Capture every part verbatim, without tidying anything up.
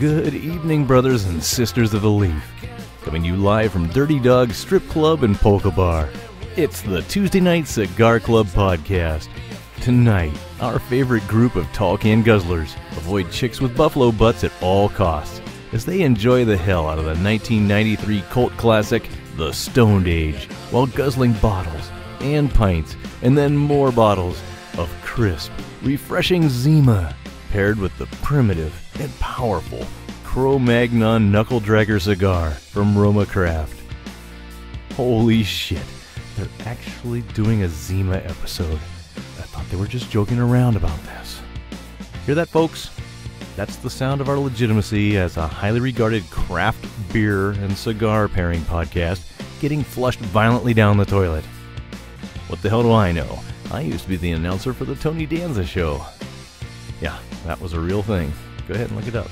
Good evening, brothers and sisters of the leaf. Coming to you live from Dirty Dog Strip Club and Polka Bar. It's the Tuesday Night Cigar Club podcast. Tonight, our favorite group of tall can guzzlers avoid chicks with buffalo butts at all costs as they enjoy the hell out of the nineteen ninety-three cult classic, The Stoned Age, while guzzling bottles and pints and then more bottles of crisp, refreshing Zima, paired with the primitive and powerful Cro-Magnon Knuckle Dragger cigar from Roma Craft. Holy shit, they're actually doing a Zima episode. I thought they were just joking around about this. Hear that, folks? That's the sound of our legitimacy as a highly regarded craft beer and cigar pairing podcast getting flushed violently down the toilet. What the hell do I know? I used to be the announcer for the Tony Danza show. Yeah, that was a real thing. Go ahead and look it up.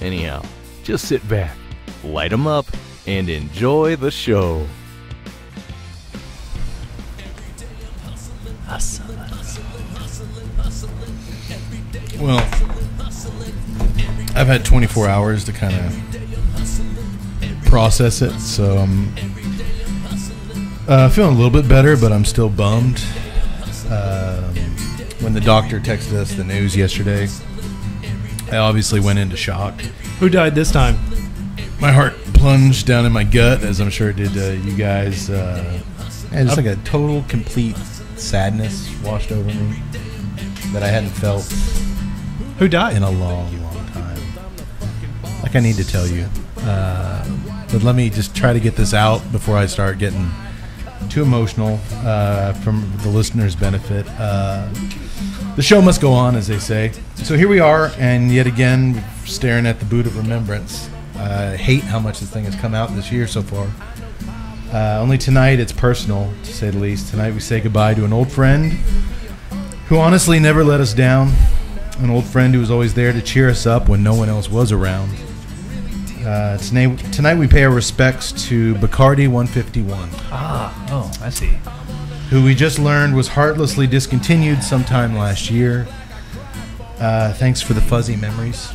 Anyhow, just sit back, light them up, and enjoy the show. Well, I've had twenty-four hours to kind of process it, so I'm uh, feeling a little bit better, but I'm still bummed. Um, when the doctor texted us the news yesterday, I obviously went into shock. Who died this time? My heart plunged down in my gut, as I'm sure it did uh, you guys. Uh, and it's like a total, complete sadness washed over me that I hadn't felt. Who died? In a long, long time. Like, I need to tell you. Uh, but let me just try to get this out before I start getting too emotional uh, from the listeners' benefit. Uh, the show must go on, as they say. So here we are, and yet again, staring at the boot of remembrance. I uh, hate how much this thing has come out this year so far. Uh, only tonight, it's personal, to say the least. Tonight, we say goodbye to an old friend who honestly never let us down. An old friend who was always there to cheer us up when no one else was around. Uh, tonight, tonight we pay our respects to Bacardi one fifty-one. Ah, oh, I see. Who we just learned was heartlessly discontinued sometime last year. Uh, thanks for the fuzzy memories.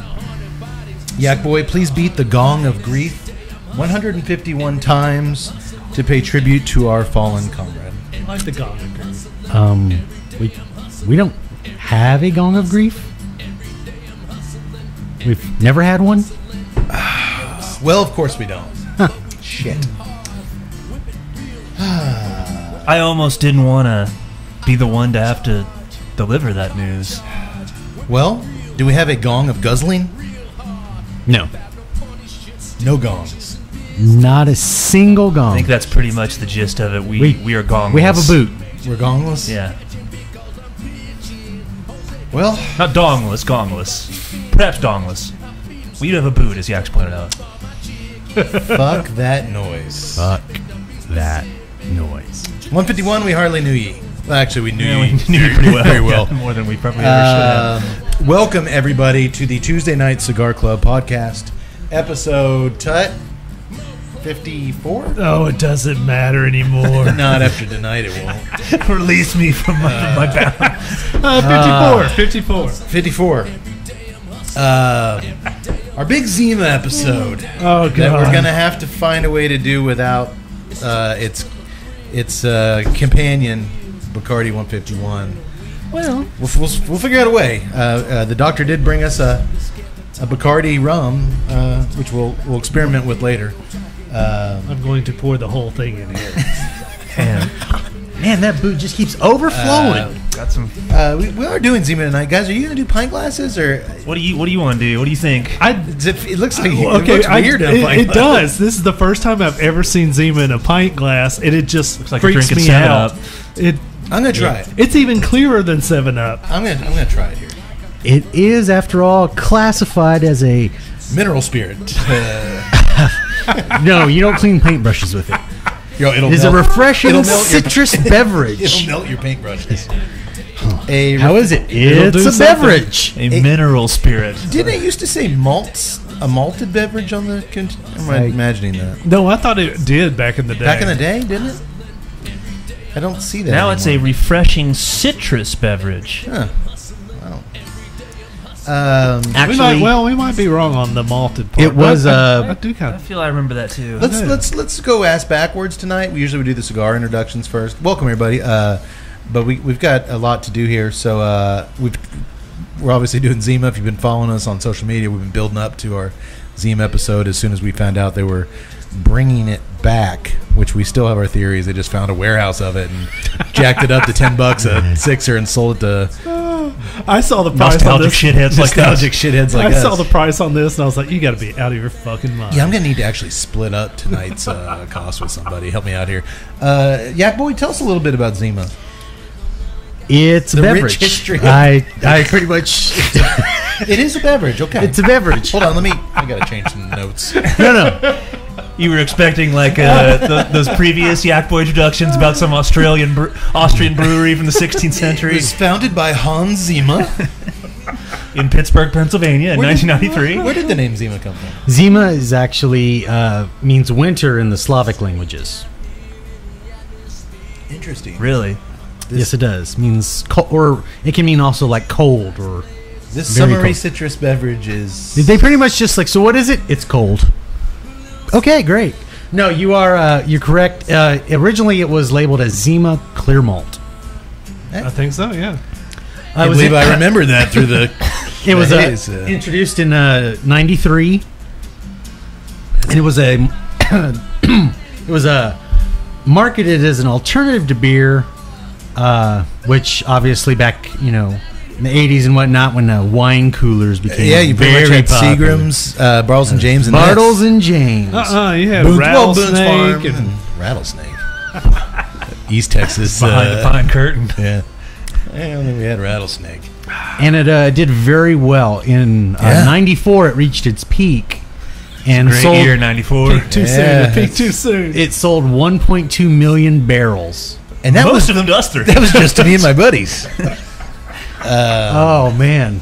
Yak Boy, please beat the gong of grief one hundred fifty-one times to pay tribute to our fallen comrade. I like the gong of grief. Um, we, we don't have a gong of grief. We've never had one. Uh, well, of course we don't. Huh. Shit. I almost didn't want to be the one to have to deliver that news. Well, do we have a gong of guzzling? No. No gongs. Not a single gong. I think that's pretty much the gist of it. We we, we are gongless. We have a boot. We're gongless? Yeah. Well, not dongless, gongless. Perhaps dongless. We do have a boot, as Yax pointed out. Fuck that noise. Fuck that noise. one fifty-one, we hardly knew ye. Well, actually, we knew yeah, ye. We knew ye pretty well. Very well. Yeah, more than we probably ever should have. Um, welcome, everybody, to the Tuesday Night Cigar Club podcast episode tut. fifty-four? Oh, it doesn't matter anymore. Not after tonight, it won't. Release me from my, uh, my balance. Uh, fifty-four. fifty-four. fifty-four. Uh, our big Zima episode. Oh, God. That we're going to have to find a way to do without uh, its its uh, companion, Bacardi one fifty-one. Well, we'll, we'll, we'll figure out a way. Uh, uh, the doctor did bring us a, a Bacardi rum, uh, which we'll, we'll experiment with later. Um, I'm going to pour the whole thing in here. Man, man, that boot just keeps overflowing. Uh, got some. Uh, we, we are doing Zima tonight, guys. Are you going to do pint glasses or what do you What do you want to do? What do you think? I, it looks like I, okay. It looks I, weird. I, it, it does. This is the first time I've ever seen Zima in a pint glass, and it just looks like freaks me out. It. I'm gonna try it. it. It's even clearer than Seven Up. I'm gonna I'm gonna try it here. It is, after all, classified as a mineral spirit. Uh, no, you don't clean paintbrushes with it. Yo, it'll it's melt. A refreshing it'll melt citrus beverage. It'll melt your paintbrushes. Huh. A How is it? It's a something. beverage. A, a mineral spirit. Didn't it used to say malts? A malted beverage on the... Con I'm like, imagining that. No, I thought it did back in the day. Back in the day, didn't it? I don't see that Now anymore. It's a refreshing citrus beverage. Huh. Wow. Um, Actually, we might, well, we might be wrong on the malted part. It was. I, uh, I, I do kind of I feel I remember that too. Let's let's let's go ass backwards tonight. We usually we do the cigar introductions first. Welcome everybody. Uh, but we we've got a lot to do here, so uh, we've we're obviously doing Zima. If you've been following us on social media, we've been building up to our Zima episode. As soon as we found out they were bringing it back, which we still have our theories, they just found a warehouse of it and jacked it up to ten bucks a sixer and sold it to. I saw the price on this. Shitheads nostalgic like shitheads like us. I saw the price on this and I was like, you got to be out of your fucking mind. Yeah, I'm gonna need to actually split up tonight's uh, cost with somebody. Help me out here. Uh, Yak Boy, tell us a little bit about Zima. It's the a beverage. Rich history. I I pretty much. It is a beverage. Okay, it's a beverage. Hold on, let me. I gotta change some notes. No, no. You were expecting like uh, th those previous Yak Boy introductions about some Australian bre Austrian brewery from the sixteenth century. It was founded by Hans Zima in Pittsburgh, Pennsylvania, in nineteen ninety-three. Where did the name Zima come from? Zima is actually uh, means winter in the Slavic languages. Interesting. Really? This yes, it does. Means cold, or it can mean also like cold or this summery cold. Citrus beverage is. They pretty much just like. So what is it? It's cold. Okay, great. No, you are uh, you're correct. Uh, originally, it was labeled as Zima Clear Malt. I think so. Yeah, I, I believe in, I remember that through the. It was uh, days, uh, introduced in ninety-three, uh, and it was a it was a marketed as an alternative to beer, uh, which obviously back you know. In the eighties and whatnot, when uh, wine coolers became yeah, you very had Seagram's, uh, Bartles and James, and Bartles and James. Uh uh, yeah, Rattlesnake well, and, and Rattlesnake, East Texas behind uh, the pine curtain. Yeah, I don't think we had Rattlesnake, and it uh, did very well in uh, ninety-four. Yeah. It reached its peak, and it's a great sold year ninety-four. Peak too yeah. soon. Peak too soon. It sold one point two million barrels, and that most was, of them to us three. That was just to me and my buddies. Um, oh man!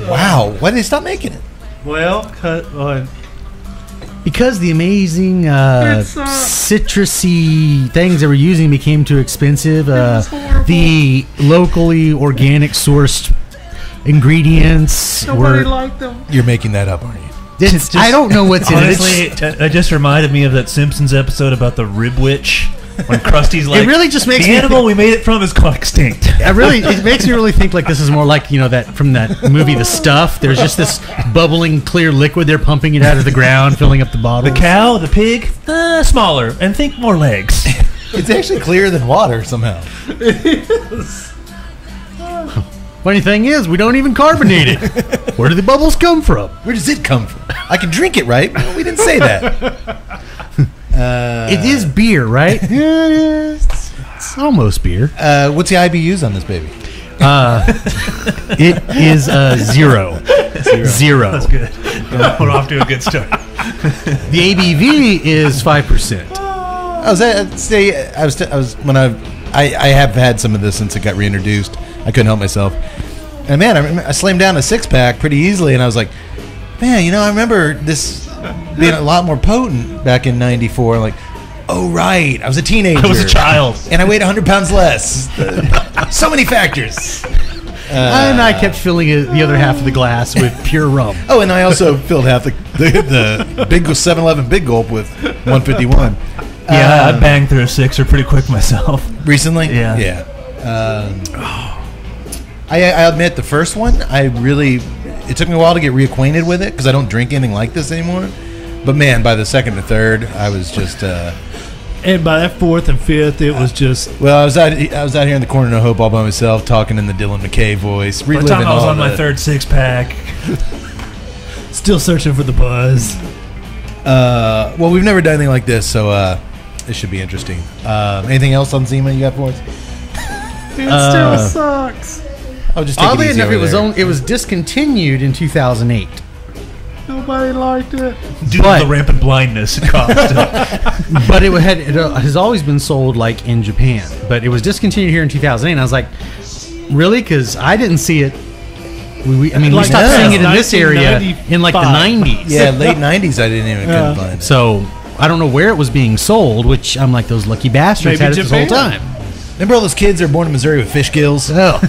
Wow, why did they stop making it? Well, cut on. Because the amazing uh, citrusy things they were using became too expensive. Uh, the locally organic sourced ingredients Nobody were. Liked them. You're making that up, aren't you? It's just, I don't know what's in honestly, it. Honestly, it just reminded me of that Simpsons episode about the rib witch. When Krusty's like, it really just makes the me animal we made it from is quite extinct. I really, it makes me really think like this is more like you know that from that movie The Stuff. There's just this bubbling clear liquid they're pumping it out of the ground, filling up the bottle. The cow, the pig, uh, smaller, and think more legs. It's actually clearer than water somehow. It is. Funny thing is, we don't even carbonate it. Where do the bubbles come from? Where does it come from? I can drink it, right? We didn't say that. Uh, it is beer, right? Yeah, it is. It's almost beer. Uh, what's the I B Us on this baby? Uh, it is uh, zero. zero. Zero. That's good. We're off to a good start. The A B V is five percent. I was at, say I was I was when I, I I have had some of this since it got reintroduced. I couldn't help myself. And man, I, I slammed down a six pack pretty easily, and I was like, man, you know, I remember this. Being a lot more potent back in ninety-four. Like, oh, right. I was a teenager. I was a child. And I weighed one hundred pounds less. So many factors. Uh, and I kept filling the other half of the glass with pure rum. Oh, and I also filled half the, the, the big seven eleven Big Gulp with one fifty-one. Yeah, um, I banged through a sixer pretty quick myself. Recently? Yeah. Yeah. Um, I, I admit, the first one, I really... It took me a while to get reacquainted with it because I don't drink anything like this anymore. But man, by the second and third, I was just. Uh, and by that fourth and fifth, it uh, was just. Well, I was out. I was out here in the corner of Hope all by myself, talking in the Dylan McKay voice. By the time I was on my third six pack, still searching for the buzz. Uh, well, we've never done anything like this, so uh, this should be interesting. Uh, anything else on Zima you got for us? It uh, still sucks. I'll just take Oddly it enough, it was only, it was discontinued in two thousand eight. Nobody liked it due but, to the rampant blindness it caused. But it had it has always been sold like in Japan, but it was discontinued here in two thousand eight. And I was like, really? Because I didn't see it. We, we, I mean, like, we stopped yeah. seeing it in this area in like the nineties. Yeah, late nineties. I didn't even yeah. find it. So I don't know where it was being sold. Which I'm like, those lucky bastards Maybe had it Japan. This whole time. Remember all those kids that were born in Missouri with fish gills? Oh.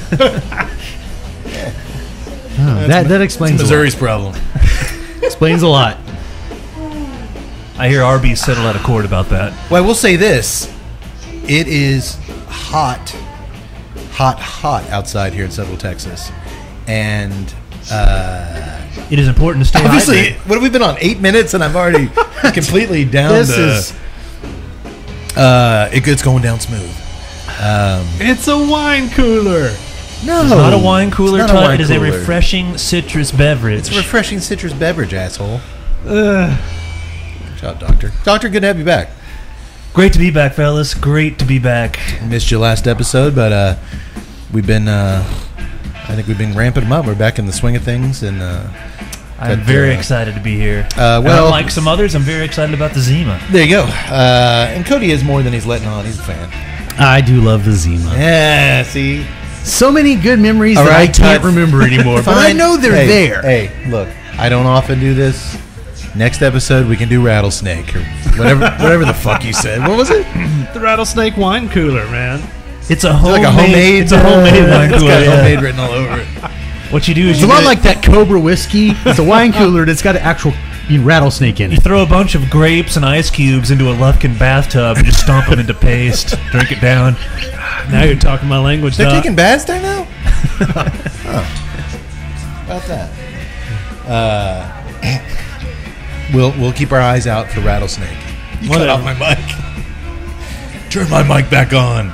Oh, that that explains Missouri's a lot. Problem. Explains a lot. I hear Arby's settle out of court about that. Well, I will say this: it is hot, hot, hot outside here in Central Texas, and uh, it is important to stay. Obviously, hydrated. What have we been on? Eight minutes, and I'm already completely down. This the, is uh, it, it's going down smooth. Um, it's a wine cooler. No, it's not a wine cooler type. It is cooler. A refreshing citrus beverage. It's a refreshing citrus beverage, asshole. Ugh. Good job, Doctor. Doctor, good to have you back. Great to be back, fellas. Great to be back. Missed your last episode, but uh, we've been, uh, I think we've been ramping them up. We're back in the swing of things, and uh, I'm very uh, excited to be here. Uh, well, like some others, I'm very excited about the Zima. There you go. Uh, and Cody is more than he's letting on. He's a fan. I do love the Zima. Yeah, see? So many good memories right, that I can't remember anymore, but I know they're hey, there. Hey, look, I don't often do this. Next episode, we can do Rattlesnake or whatever whatever the fuck you said. What was it? The Rattlesnake wine cooler, man. It's a homemade, it's like a homemade, it's a homemade uh, wine cooler. It's got homemade written all over it. What you do is it's you a lot like that Cobra whiskey. It's a wine cooler that's got an actual rattlesnake in it. You throw a bunch of grapes and ice cubes into a Lufkin bathtub and just stomp them into paste. Drink it down. Now you're talking my language. They're Doc. Taking baths there now? Huh. About that. Uh, we'll we'll keep our eyes out for rattlesnake. You Whatever. Cut off my mic. Turn my mic back on.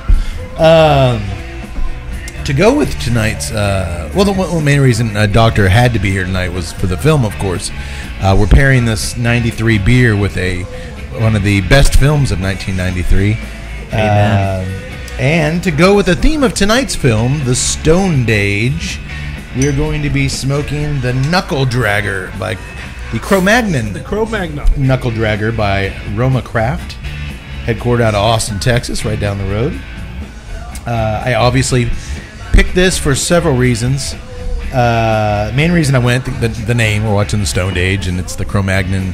Um, to go with tonight's uh, well, the one main reason a Doctor had to be here tonight was for the film, of course. Uh, we're pairing this ninety-three beer with a one of the best films of nineteen ninety-three. Amen. Uh, And to go with the theme of tonight's film, The Stoned Age, we're going to be smoking the Knuckle Dragger by the Cro-Magnon. The Cro-Magnon Knuckle Dragger by Roma Craft, headquartered out of Austin, Texas, right down the road. Uh, I obviously picked this for several reasons. Uh, main reason I went, the, the name, we're watching The Stoned Age, and it's the Cro-Magnon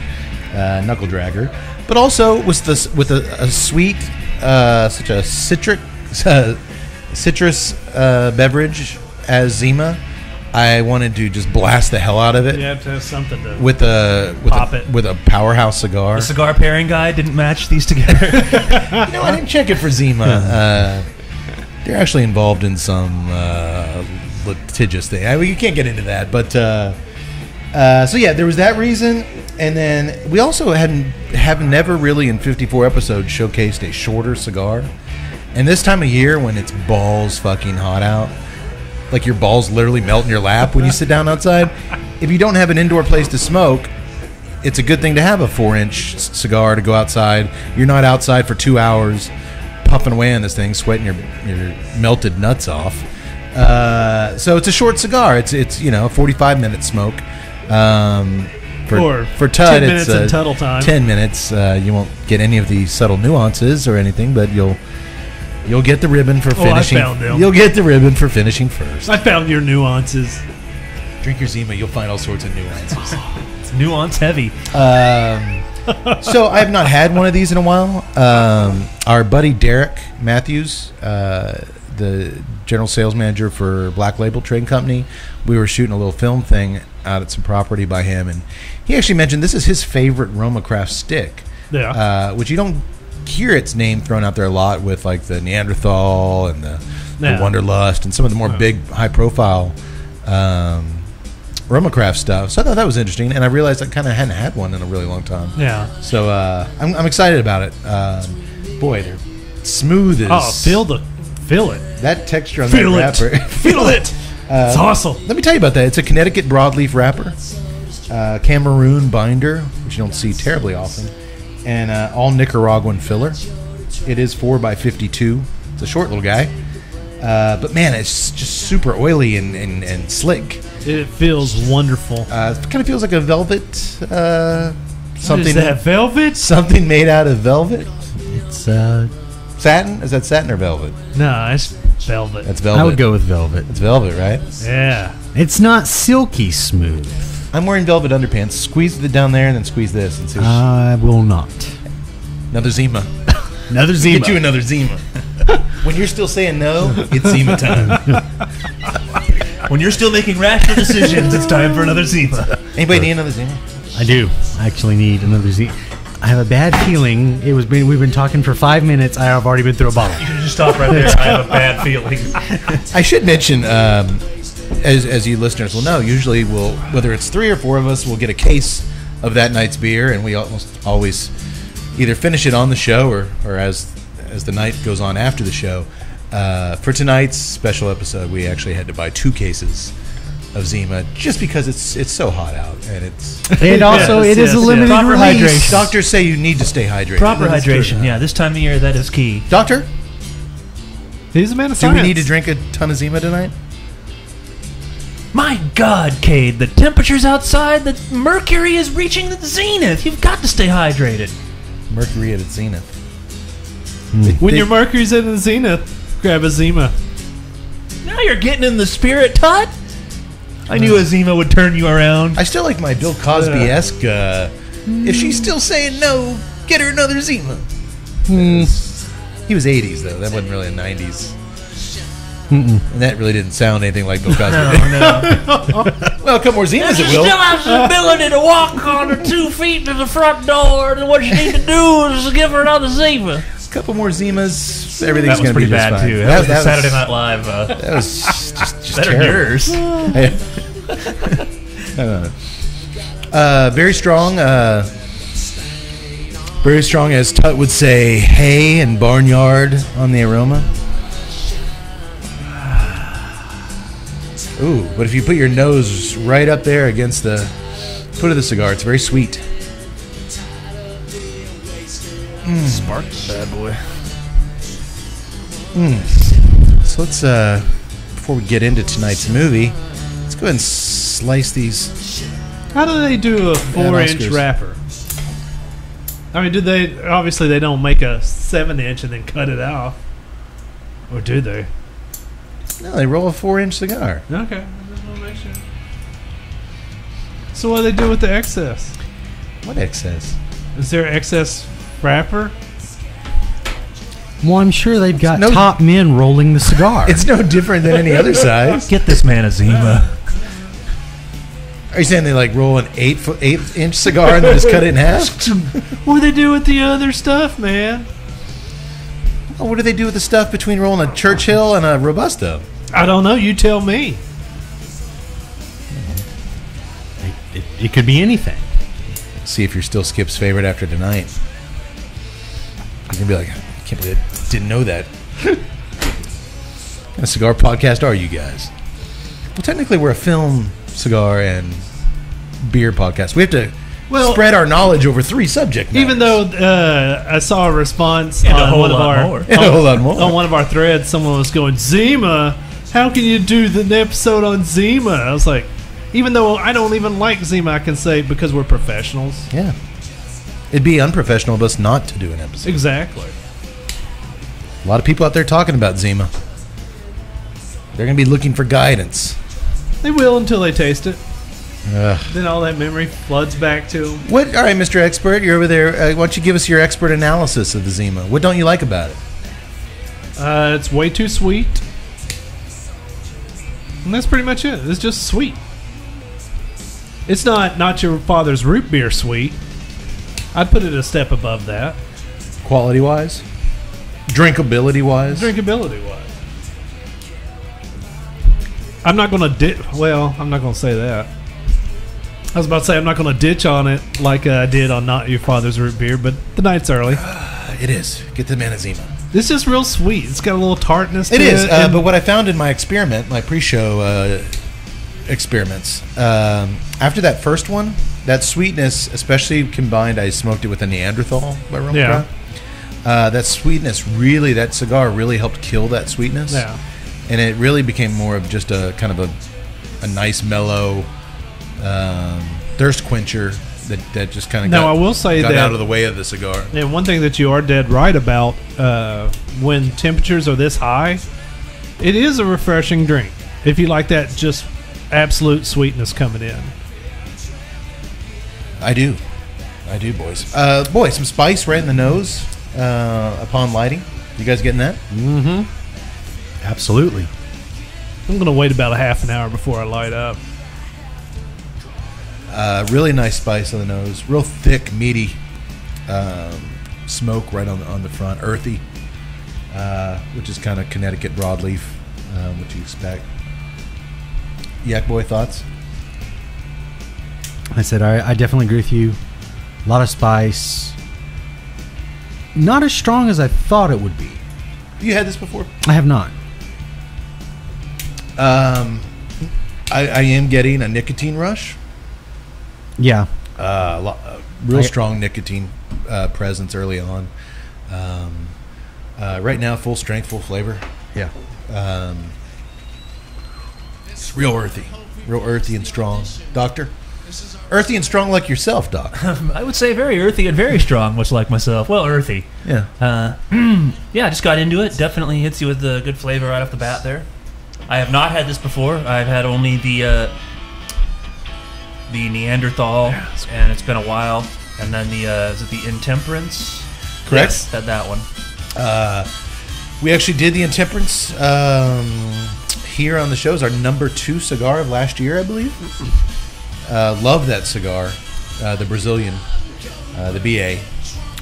uh, Knuckle Dragger. But also with, this, with a, a sweet... Uh, such a citric, uh, citrus uh, beverage as Zima. I wanted to just blast the hell out of it. You have to have something to with a with pop a, it with a powerhouse cigar. The cigar pairing guy didn't match these together. You know, I didn't check it for Zima. Uh, they're actually involved in some uh, litigious thing. I mean, you can't get into that, but uh, uh, so yeah, there was that reason. And then we also hadn't have never really in fifty-four episodes showcased a shorter cigar. And this time of year when it's balls fucking hot out, like your balls literally melt in your lap when you sit down outside, if you don't have an indoor place to smoke, it's a good thing to have a four-inch cigar to go outside. You're not outside for two hours puffing away on this thing, sweating your your melted nuts off. Uh, so it's a short cigar. It's, it's you know, a forty-five minute smoke. Um... For, or for Tud, it's uh, Tuttle time. ten minutes. Uh, you won't get any of the subtle nuances or anything, but you'll you'll get the ribbon for finishing. Oh, I found them. You'll get the ribbon for finishing first. I found your nuances. Drink your Zima, you'll find all sorts of nuances. It's nuance heavy. Um, so I have not had one of these in a while. Um, our buddy Derek Matthews, uh, the general sales manager for Black Label Trading Company, we were shooting a little film thing out at some property by him, and he actually mentioned this is his favorite Roma Craft stick. Yeah, uh, which you don't hear its name thrown out there a lot with like the Neanderthal and the, yeah. the Wonderlust and some of the more yeah. big, high-profile um, Roma Craft stuff. So I thought that was interesting, and I realized I kind of hadn't had one in a really long time. Yeah. So uh, I'm, I'm excited about it. Um, boy, they're smooth as oh, feel the feel it. That texture on feel that wrapper. Feel it. Uh, it's awesome. Let me tell you about that. It's a Connecticut broadleaf wrapper, uh, Cameroon binder, which you don't see terribly often, and uh, all Nicaraguan filler. It is four by fifty-two. It's a short little guy. Uh, but, man, it's just super oily and, and, and slick. It feels wonderful. Uh, it kind of feels like a velvet. Uh, something what is that, velvet? Something made out of velvet. It's uh, satin? Is that satin or velvet? No, it's... velvet. That's velvet. I would go with velvet. It's velvet, right? Yeah. It's not silky smooth. I'm wearing velvet underpants. Squeeze it down there and then squeeze this and see. I will not. Another Zima. Another Zima. Get you another Zima. When you're still saying no, it's Zima time. When you're still making rational decisions, it's time for another Zima. Anybody need another Zima? I do. I actually need another Zima. I have a bad feeling. It was been, we've been talking for five minutes. I have already been through a bottle. You can just stop right there. I have a bad feeling. I should mention, um, as as you listeners will know, usually we'll, whether it's three or four of us, we'll get a case of that night's beer, and we almost always either finish it on the show or or as as the night goes on after the show. Uh, for tonight's special episode, we actually had to buy two cases of Zima just because it's it's so hot out, and it's and also yes, it yes, is a limited yes. hydration. Release. Doctors say you need to stay hydrated. Proper That's hydration, true. Yeah. This time of year, that is key. Doctor, he's a man of science. Do we need to drink a ton of Zima tonight? My God, Cade, the temperature's outside. The mercury is reaching the zenith. You've got to stay hydrated. Mercury at its zenith. Mm. They, when they, your mercury's at the zenith, grab a Zima. Now you're getting in the spirit, Todd. I knew a Zima would turn you around. I still like my Bill Cosby-esque, uh, mm. if she's still saying no, get her another Zima. Mm. He was eighties, though. That wasn't really a nineties. Mm-mm. And that really didn't sound anything like Bill Cosby. No, no. Well, a couple more Zimas, it will. She still has the ability to walk on her two feet to the front door, and what you need to do is give her another Zima. A couple more Zimas, everything's going to be just bad, fine. Too. That, that was pretty bad, too. That was Saturday Night Live. Uh, that was just, just better yours. uh, uh, very strong. Uh, very strong, as Tut would say, hay and barnyard on the aroma. Ooh, but if you put your nose right up there against the foot of the cigar, it's very sweet. Mm. Spark the bad boy. Mm. So let's, uh, before we get into tonight's movie, let's go ahead and slice these. How do they do a four-inch wrapper? I mean, do they? Obviously, they don't make a seven-inch and then cut it off, or do they? No, they roll a four-inch cigar. Okay. So what do they do with the excess? What excess? Is there excess wrapper? Well, I'm sure they've got no, top men rolling the cigar. It's no different than any other size. Get this man a Zima. Are you saying they like roll an eight foot, eight inch cigar and then just cut it in half? What do they do with the other stuff, man? Oh, what do they do with the stuff between rolling a Churchill and a Robusto? I don't know. You tell me. It, it, it could be anything. See if you're still Skip's favorite after tonight. You're going to be like, I can't believe I didn't know that. What kind of cigar podcast are you guys? Well, technically, we're a film, cigar, and beer podcast. We have to... Well, spread our knowledge over three subject matters. Even though uh, I saw a response and on, a whole one lot of our, more. And on, a whole lot more. on one of our threads, someone was going, Zima, how can you do an episode on Zima? I was like, even though I don't even like Zima, I can say because we're professionals. Yeah. It'd be unprofessional of us not to do an episode. Exactly. A lot of people out there talking about Zima. They're going to be looking for guidance. They will until they taste it. Ugh. Then all that memory floods back to him. What? All right, Mister Expert, you're over there. Uh, why don't you give us your expert analysis of the Zima? What don't you like about it? Uh, it's way too sweet, and that's pretty much it. It's just sweet. It's not not your father's root beer sweet. I'd put it a step above that. Quality wise, drinkability wise, drinkability wise. I'm not gonna di- Well, I'm not gonna say that. I was about to say, I'm not going to ditch on it like uh, I did on Not Your Father's Root Beer, but the night's early. Uh, it is. Get the man a Zima. This is real sweet. It's got a little tartness to it. It is, uh, but what I found in my experiment, my pre-show uh, experiments, um, after that first one, that sweetness, especially combined, I smoked it with a Neanderthal by Roma Craft. Uh, that sweetness really, that cigar really helped kill that sweetness. Yeah. And it really became more of just a kind of a, a nice, mellow... Um, thirst quencher that, that just kind of got, I will say got that, out of the way of the cigar. And one thing that you are dead right about, uh, when temperatures are this high, it is a refreshing drink. If you like that just absolute sweetness coming in. I do. I do, boys. Uh, boy, some spice right in the nose uh, upon lighting. You guys getting that? Mm-hmm. Absolutely. I'm going to wait about a half an hour before I light up. Uh, really nice spice on the nose. Real thick, meaty um, smoke right on the, on the front. Earthy, uh, which is kind of Connecticut broadleaf, um, which you expect. Yak Boy, thoughts? I said, I, I definitely agree with you. A lot of spice. Not as strong as I thought it would be. You had this before? I have not. Um, I, I am getting a nicotine rush. Yeah. Uh, a lot, a real I, strong nicotine uh, presence early on. Um, uh, right now, full strength, full flavor. Yeah. Um, it's real earthy. Real earthy and strong. Doctor? Earthy and strong like yourself, Doc. Um, I would say very earthy and very strong, much like myself. Well, earthy. Yeah. Uh, yeah, I just got into it. Definitely hits you with the good flavor right off the bat there. I have not had this before. I've had only the uh, the Neanderthal, yeah, cool. And it's been a while. And then the uh, is it the Intemperance? Correct. Yes, had that one. Uh, we actually did the Intemperance um, here on the show. It's our number two cigar of last year, I believe. Uh, love that cigar, uh, the Brazilian, uh, the B A.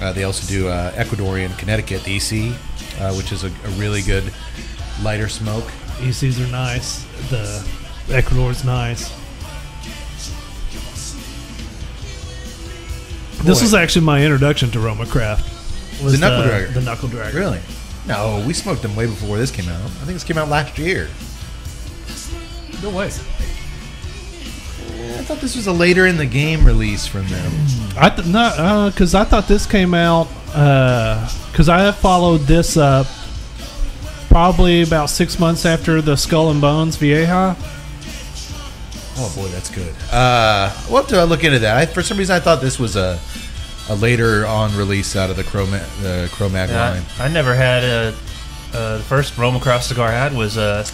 Uh, they also do uh, Ecuadorian, Connecticut, the E C, uh, which is a, a really good lighter smoke. E Cs are nice. The Ecuador's nice. Boy. This was actually my introduction to Roma Craft. Was the Knuckle Dragger. The Knuckle Dragger. Really? No, we smoked them way before this came out. I think this came out last year. No way. I thought this was a later in the game release from them. I th not because uh, I thought this came out because uh, I have followed this up probably about six months after the Skull and Bones Vieja. Oh boy, that's good. Uh, we'll have to look into that. I, for some reason, I thought this was a a later on release out of the Cro-Magnon Cro-Magnon yeah, line. I, I never had a uh, the first Roma Craft cigar I had was a. Uh,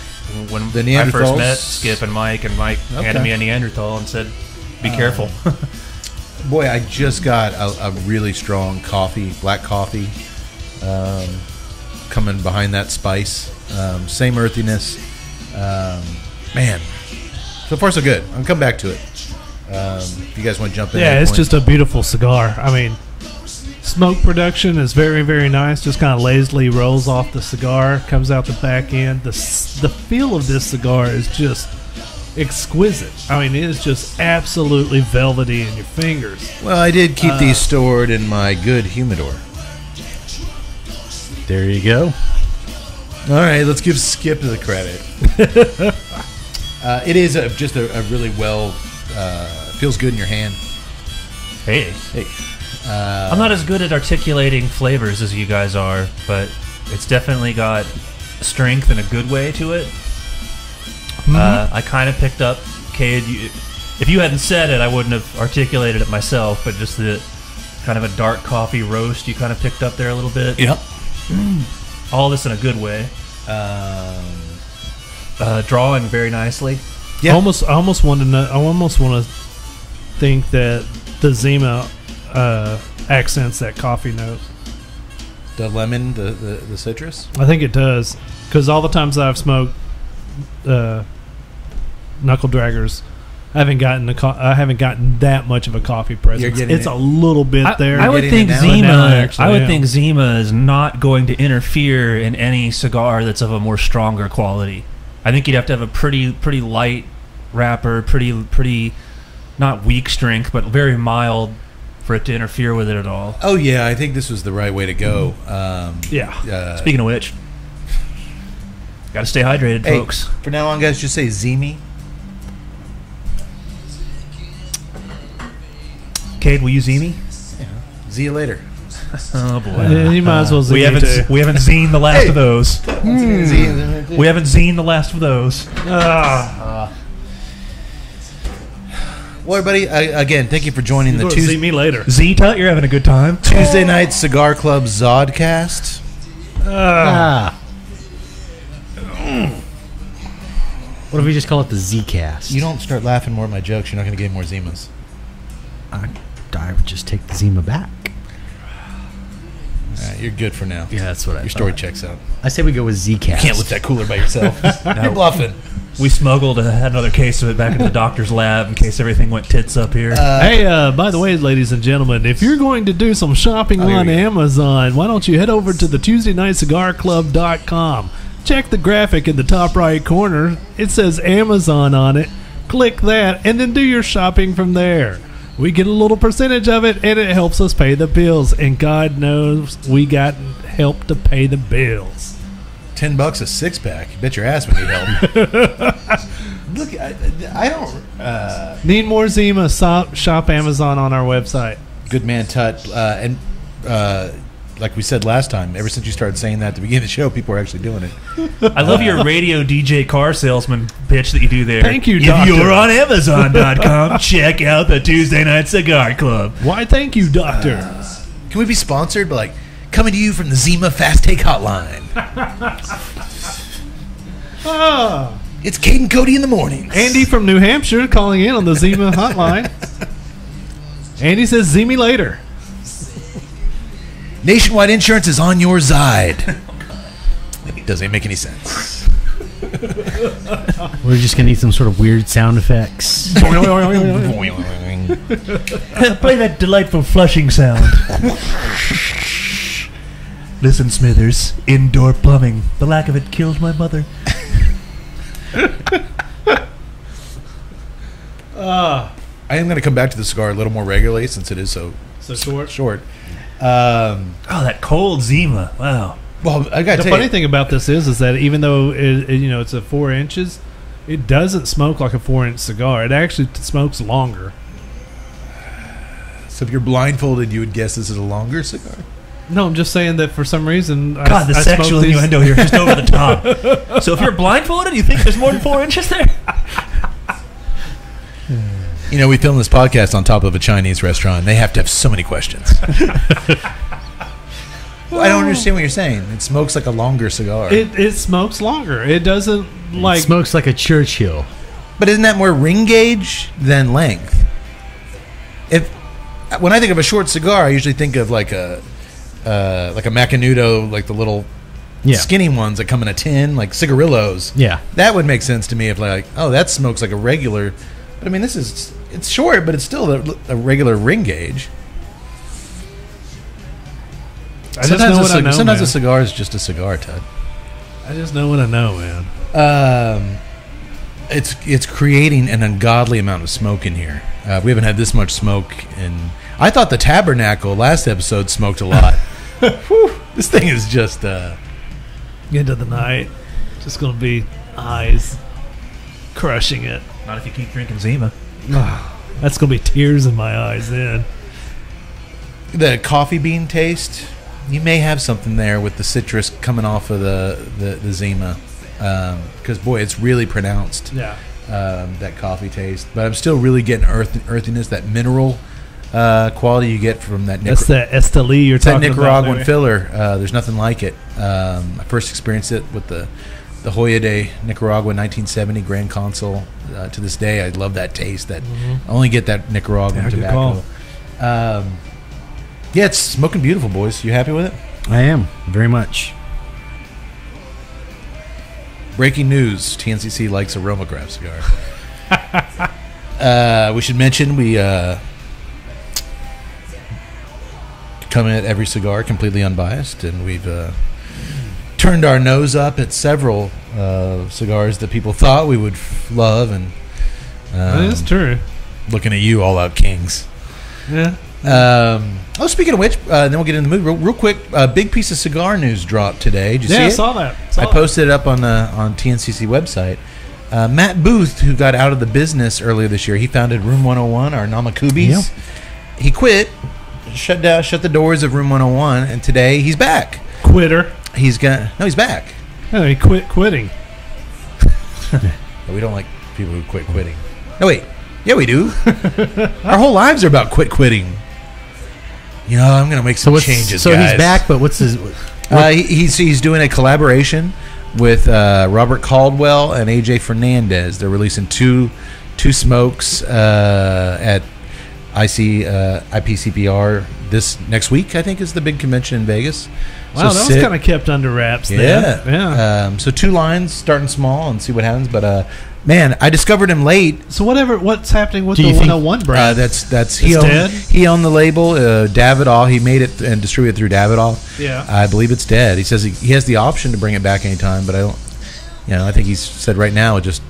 When the I first met Skip and Mike, and Mike okay. handed me a Neanderthal and said, be uh, careful. Boy, I just got a, a really strong coffee, black coffee, um, coming behind that spice. Um, same earthiness. Um, man, so far so good. I'll come back to it. Um, if you guys want to jump in. Yeah, it's point. Just a beautiful cigar. I mean, smoke production is very, very nice. Just kind of lazily rolls off the cigar, comes out the back end. The the feel of this cigar is just exquisite. I mean, it is just absolutely velvety in your fingers. Well, I did keep uh, these stored in my good humidor. There you go. All right, let's give Skip the credit. uh, it is a, just a, a really well, uh, feels good in your hand. Hey. Hey. Uh, I'm not as good at articulating flavors as you guys are, but it's definitely got strength and a good way to it. Mm-hmm. uh, I kind of picked up, Cade, you, if you hadn't said it, I wouldn't have articulated it myself, but just the kind of a dark coffee roast you kind of picked up there a little bit. Yep. Mm. All this in a good way. Um, uh, drawing very nicely. Yeah. Almost, I almost want to know, I almost want to think that the Zima Uh, accents that coffee note. The lemon, the, the, the citrus? I think it does. Because all the times that I've smoked uh, Knuckle Draggers, I haven't gotten a co I haven't gotten that much of a coffee presence. It's it. a little bit I, there. I would think Zima. Actually, I would yeah. think Zima is not going to interfere in any cigar that's of a more stronger quality. I think you'd have to have a pretty pretty light wrapper, pretty pretty not weak strength, but very mild. For it to interfere with it at all. Oh yeah, I think this was the right way to go. Um, yeah. Uh, Speaking of which, gotta stay hydrated, hey, folks. For now on, guys, just say Zimi. Cade, will you Zimi? Yeah. See you later. Oh boy. Yeah, you might as well. Uh, we haven't too. we haven't seen the last hey. of those. Mm. We haven't seen the last of those. Ah. Uh. Well, everybody, I, again, thank you for joining You're the Tuesday. See me later, Zita. You're having a good time. Tuesday night cigar club Zodcast. Uh, ah. What if we just call it the Z-cast? You don't start laughing more at my jokes. You're not going to get more Zimas. I, I would just take the Zima back. Right, you're good for now. Yeah, that's what I Your thought. story checks out. I say we go with Z-Cast. You can't lift that cooler by yourself. No. You're bluffing. We smuggled uh, had another case of it back into the doctor's lab in case everything went tits up here. Uh, hey, uh, by the way, ladies and gentlemen, if you're going to do some shopping oh, on Amazon, why don't you head over to the Tuesday Night Cigar Club dot com. Check the graphic in the top right corner. It says Amazon on it. Click that, and then do your shopping from there. We get a little percentage of it, and it helps us pay the bills. And God knows we got help to pay the bills. Ten bucks a six pack. You bet your ass we need help. Look, I, I don't uh, need more Zima. Shop, shop Amazon on our website. Good man, Tut. Uh, and uh, like we said last time, ever since you started saying that at the beginning of the show, people are actually doing it. I love uh, your radio D J car salesman pitch that you do there. Thank you, Doctor. If you're on Amazon dot com, check out the Tuesday Night Cigar Club. Why, thank you, Doctor. Uh, can we be sponsored by, like, coming to you from the Zima Fast Take Hotline. Oh. It's Cade and Cody in the morning. Andy from New Hampshire calling in on the Zima Hotline. Andy says, "See me later." Nationwide Insurance is on your side. It doesn't make any sense. We're just going to need some sort of weird sound effects. Play that delightful flushing sound. Listen, Smithers, indoor plumbing. The lack of it killed my mother. uh, I am going to come back to the cigar a little more regularly since it is so, so short. Short. Um, oh, that cold Zima! Wow. Well, I got the funny you. thing about this is, is that even though it, it, you know it's a four inches, it doesn't smoke like a four inch cigar. It actually smokes longer. So if you're blindfolded, you would guess this is a longer cigar. No, I'm just saying that for some reason... God, I, the I sexual innuendo here just over the top. So if you're blindfolded, you think there's more than four inches there? You know, we filmed this podcast on top of a Chinese restaurant. They have to have so many questions. Well, I don't understand what you're saying. It smokes like a longer cigar. It, it smokes longer. It doesn't like... It smokes like a Churchill. But isn't that more ring gauge than length? If When I think of a short cigar, I usually think of like a... Uh, like a Macanudo, like the little yeah. skinny ones that come in a tin, like cigarillos. Yeah, that would make sense to me if like, oh, that smokes like a regular. But I mean, this is it's short, but it's still a, a regular ring gauge. I sometimes just know a, what I know, sometimes man. a cigar is just a cigar, Ted. I just know what I know, man. Um, it's it's creating an ungodly amount of smoke in here. Uh, we haven't had this much smoke in. I thought the Tabernacle last episode smoked a lot. Whew, this thing is just uh, end of the night. Just gonna be eyes crushing it. Not if you keep drinking Zima. That's gonna be tears in my eyes then. The coffee bean taste. You may have something there with the citrus coming off of the the, the Zima, because um, boy, it's really pronounced. Yeah, um, that coffee taste. But I'm still really getting earth earthiness, that mineral. Uh, quality you get from that. That's that Esteli you're talking about. That Nicaraguan about filler. Uh, there's nothing like it. Um, I first experienced it with the the Hoya de Nicaragua nineteen seventy Grand Consul. Uh, to this day, I love that taste. That mm-hmm. I only get that Nicaraguan yeah, tobacco. Um, yeah, it's smoking beautiful, boys. You happy with it? I am very much. Breaking news: T N C C likes a Roma Craft cigar. uh, we should mention we. Uh, Come in at every cigar completely unbiased, and we've uh, turned our nose up at several uh, cigars that people thought we would love, and um, that's true. Looking at you, all out kings. Yeah. Um, oh, speaking of which, uh, then we'll get in the mood real, real quick. A uh, big piece of cigar news dropped today. Did you yeah, see it? I saw that. Saw I posted that. it up on the on T N C C website. Uh, Matt Booth, who got out of the business earlier this year, he founded Room one oh one, our Namakubis. Yep. He quit. Shut down, shut the doors of Room one oh one, and today he's back. Quitter. He's gonna. No, he's back. No, he quit quitting. We don't like people who quit quitting. No, wait. Yeah, we do. Our whole lives are about quit quitting. You know, I'm gonna make some so changes. So guys. he's back, but what's his? What? Uh, he, he's he's doing a collaboration with uh, Robert Caldwell and A J Fernandez. They're releasing two two smokes uh, at. I C uh, I P C P R this next week, I think, is the big convention in Vegas. Wow, so that sit. was kind of kept under wraps there. Yeah. yeah. Um, so two lines, starting small and see what happens. But, uh, man, I discovered him late. So whatever, what's happening with Do the one oh one brand? Uh, that's that's he owned, he owned the label, uh, Davidoff. He made it and distributed it through Davidoff. Yeah. I believe it's dead. He says he, he has the option to bring it back anytime, but I don't, you know, I think he's said right now it just,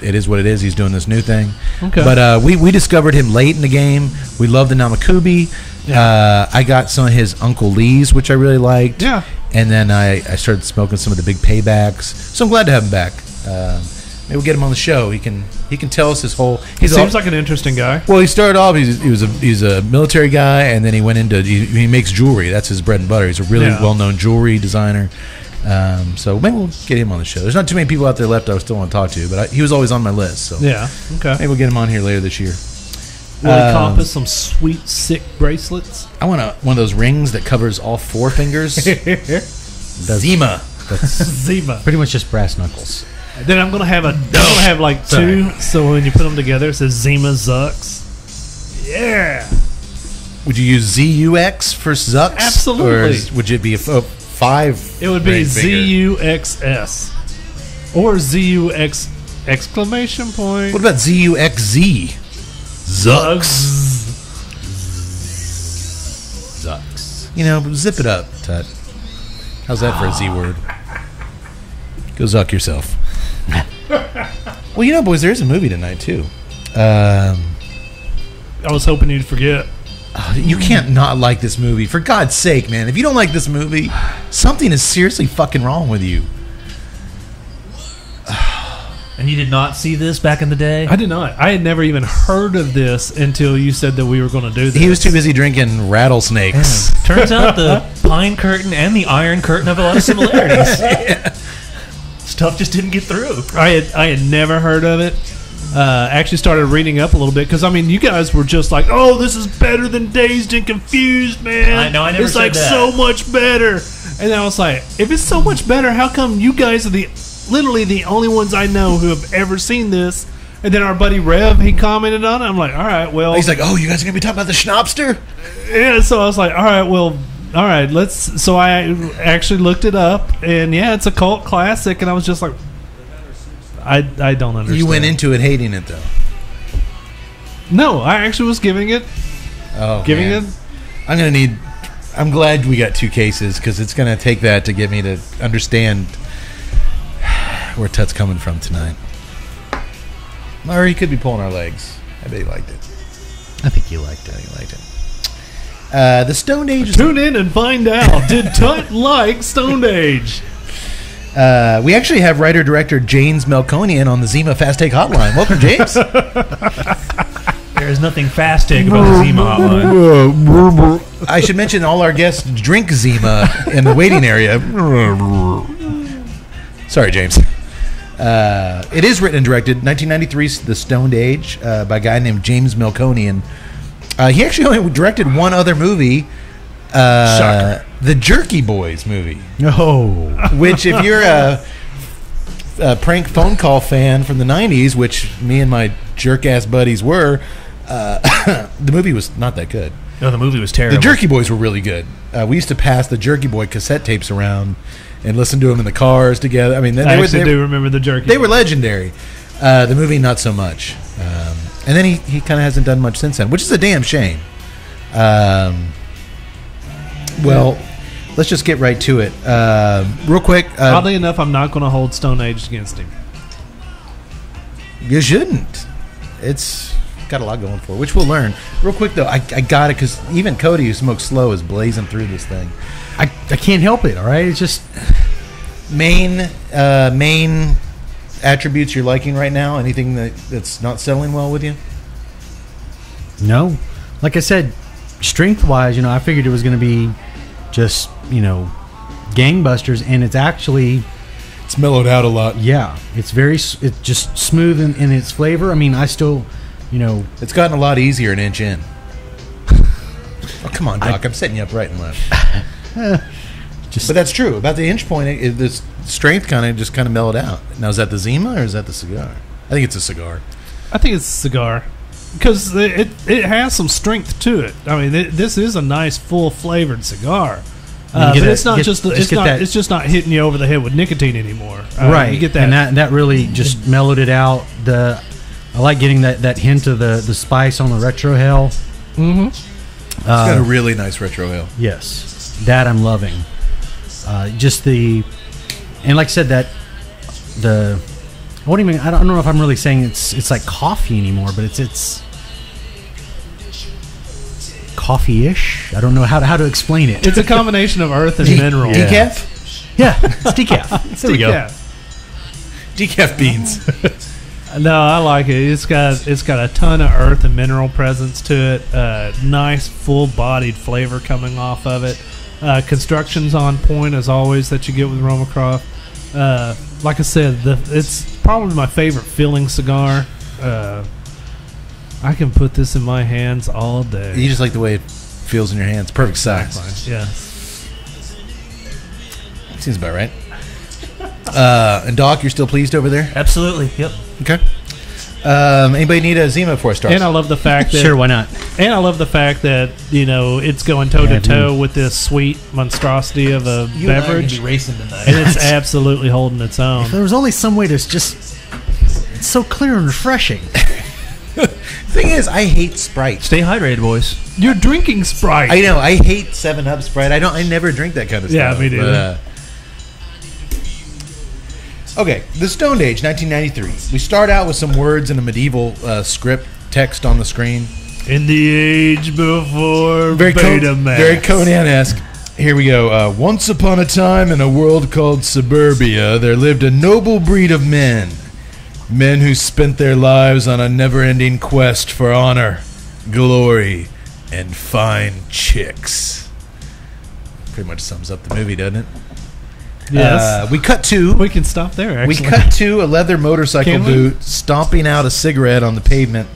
it is what it is. He's doing this new thing. Okay. But uh, we, we discovered him late in the game. We love the Namakubi. Yeah. Uh, I got some of his Uncle Lee's, which I really liked. Yeah. And then I, I started smoking some of the big paybacks. So I'm glad to have him back. Uh, maybe we'll get him on the show. He can he can tell us his whole... He seems all, like an interesting guy. Well, he started off, he's, he was a, he's a military guy, and then he went into... He, he makes jewelry. That's his bread and butter. He's a really yeah. well-known jewelry designer. Um, so maybe we'll get him on the show. There's not too many people out there left I still want to talk to, but I, he was always on my list. So yeah, okay. Maybe we'll get him on here later this year. Will um, he comp us some sweet, sick bracelets? I want a, one of those rings that covers all four fingers. That's, Zima. That's Zima. Pretty much just brass knuckles. Then I'm gonna have a. No. I'm gonna have like Sorry. two. So when you put them together, it says Zima Zucks. Yeah. Would you use Z U X for Zucks? Absolutely. Or would it be a? Oh, Five. It would be Z U X S or Z U X exclamation point. What about Z U X Z? Zucks. Zucks. You know, zip it up, Tut. How's that for a Z word? Go zuck yourself. Well, you know, boys, there is a movie tonight too. Um, I was hoping you'd forget. You can't not like this movie. For God's sake, man. If you don't like this movie, something is seriously fucking wrong with you. And you did not see this back in the day? I did not. I had never even heard of this until you said that we were going to do this. He was too busy drinking rattlesnakes. Yeah. Turns out the pine curtain and the iron curtain have a lot of similarities. Yeah. Stuff just didn't get through. I had, I had never heard of it. Uh, actually started reading up a little bit because I mean you guys were just like, oh, this is better than Dazed and Confused, man. I know, I never it's said like that. So much better. And I was like, if it's so much better, how come you guys are the literally the only ones I know who have ever seen this? And then our buddy Rev, he commented on it. I'm like, all right, well, he's like, oh, you guys are gonna be talking about the Schnapster? Yeah. So I was like, all right, well, all right, let's. So I actually looked it up, and yeah, it's a cult classic. And I was just like. I, I don't understand. You went into it hating it, though. No, I actually was giving it. Oh, giving man. it. I'm gonna need. I'm glad we got two cases because it's gonna take that to get me to understand where Tut's coming from tonight. Or he could be pulling our legs. I bet he liked it. I think you liked it. He liked it. Uh, the Stoned Age. Tune in and find out. Did Tut like Stoned Age? Uh, we actually have writer-director James Melkonian on the Zima Fast Take Hotline. Welcome, James. There is nothing fast take about the Zima Hotline. I should mention all our guests drink Zima in the waiting area. Sorry, James. Uh, it is written and directed, nineteen ninety-three's The Stoned Age, uh, by a guy named James Melkonian. Uh, he actually only directed one other movie. Uh, the Jerky Boys movie. No. Which, if you're a, a prank phone call fan from the nineties, which me and my jerk-ass buddies were, uh, the movie was not that good. No, the movie was terrible. The Jerky Boys were really good. Uh, we used to pass the Jerky Boy cassette tapes around and listen to them in the cars together. I mean, they, I they actually were, they, do remember the Jerky They Boys. Were legendary. Uh, the movie, not so much. Um, and then he, he kind of hasn't done much since then, which is a damn shame. Um... Well, let's just get right to it. Uh, real quick. Uh, Oddly enough, I'm not going to hold Stone Age against him. You shouldn't. It's got a lot going for it, which we'll learn. Real quick, though, I, I got it because even Cody, who smokes slow, is blazing through this thing. I, I can't help it, all right? It's just main, uh, main attributes you're liking right now, anything that, that's not selling well with you? No. Like I said, strength-wise, you know, I figured it was going to be just, you know, gangbusters, and it's actually it's mellowed out a lot. Yeah, it's very it's just smooth in, in its flavor. I mean, I still, you know, it's gotten a lot easier an inch in. Oh, come on, Doc! I, I'm setting you up right and left. Just, but that's true about the inch point. It, it, this strength kind of just kind of mellowed out. Now, is that the Zima or is that the cigar? I think it's a cigar. I think it's a cigar. because it it has some strength to it. I mean, it, this is a nice full flavored cigar. Uh, but a, it's not get, just, the, just it's not that. It's just not hitting you over the head with nicotine anymore. Uh, right, you get that, and that, that really just mellowed it out. The I like getting that, that hint of the, the spice on the retrohale. Mm-hmm. It's uh, got a really nice retrohale. Yes, that I'm loving. Uh, just the and like I said, that the I don't even I don't know if I'm really saying it's it's like coffee anymore, but it's it's. Coffee-ish. I don't know how to, how to explain it. It's a combination of earth and De mineral. Yeah. Decaf? Yeah, it's decaf. It's there decaf. We go. Decaf beans. No, I like it. It's got it's got a ton of earth and mineral presence to it. Uh, nice full-bodied flavor coming off of it. Uh, construction's on point as always that you get with Roma Craft. Uh, like I said, the, it's probably my favorite filling cigar. Uh, I can put this in my hands all day. You just like the way it feels in your hands. Perfect size. Yeah. Seems about right. Uh, and Doc, you're still pleased over there? Absolutely. Yep. Okay. Um, anybody need a Zima for a start? And I love the fact that... Sure, why not? And I love the fact that, you know, it's going toe-to-toe with this sweet monstrosity of a you beverage. And I are gonna be racing tonight. And it's absolutely holding its own. If there was only some way to just... It's so clear and refreshing. Thing is, I hate Sprite. Stay hydrated, boys. You're drinking Sprite. I know. I hate seven up Sprite. I don't. I never drink that kind of yeah, stuff. Yeah, me neither. Uh, okay, The Stoned Age, nineteen ninety-three. We start out with some words in a medieval uh, script, text on the screen. In the age before very Betamax. Very Conan-esque. Here we go. Uh, Once upon a time in a world called Suburbia, there lived a noble breed of men. Men who spent their lives on a never-ending quest for honor, glory, and fine chicks. Pretty much sums up the movie, doesn't it? Yes. Uh, we cut to... We can stop there, actually. We cut to a leather motorcycle boot stomping out a cigarette on the pavement.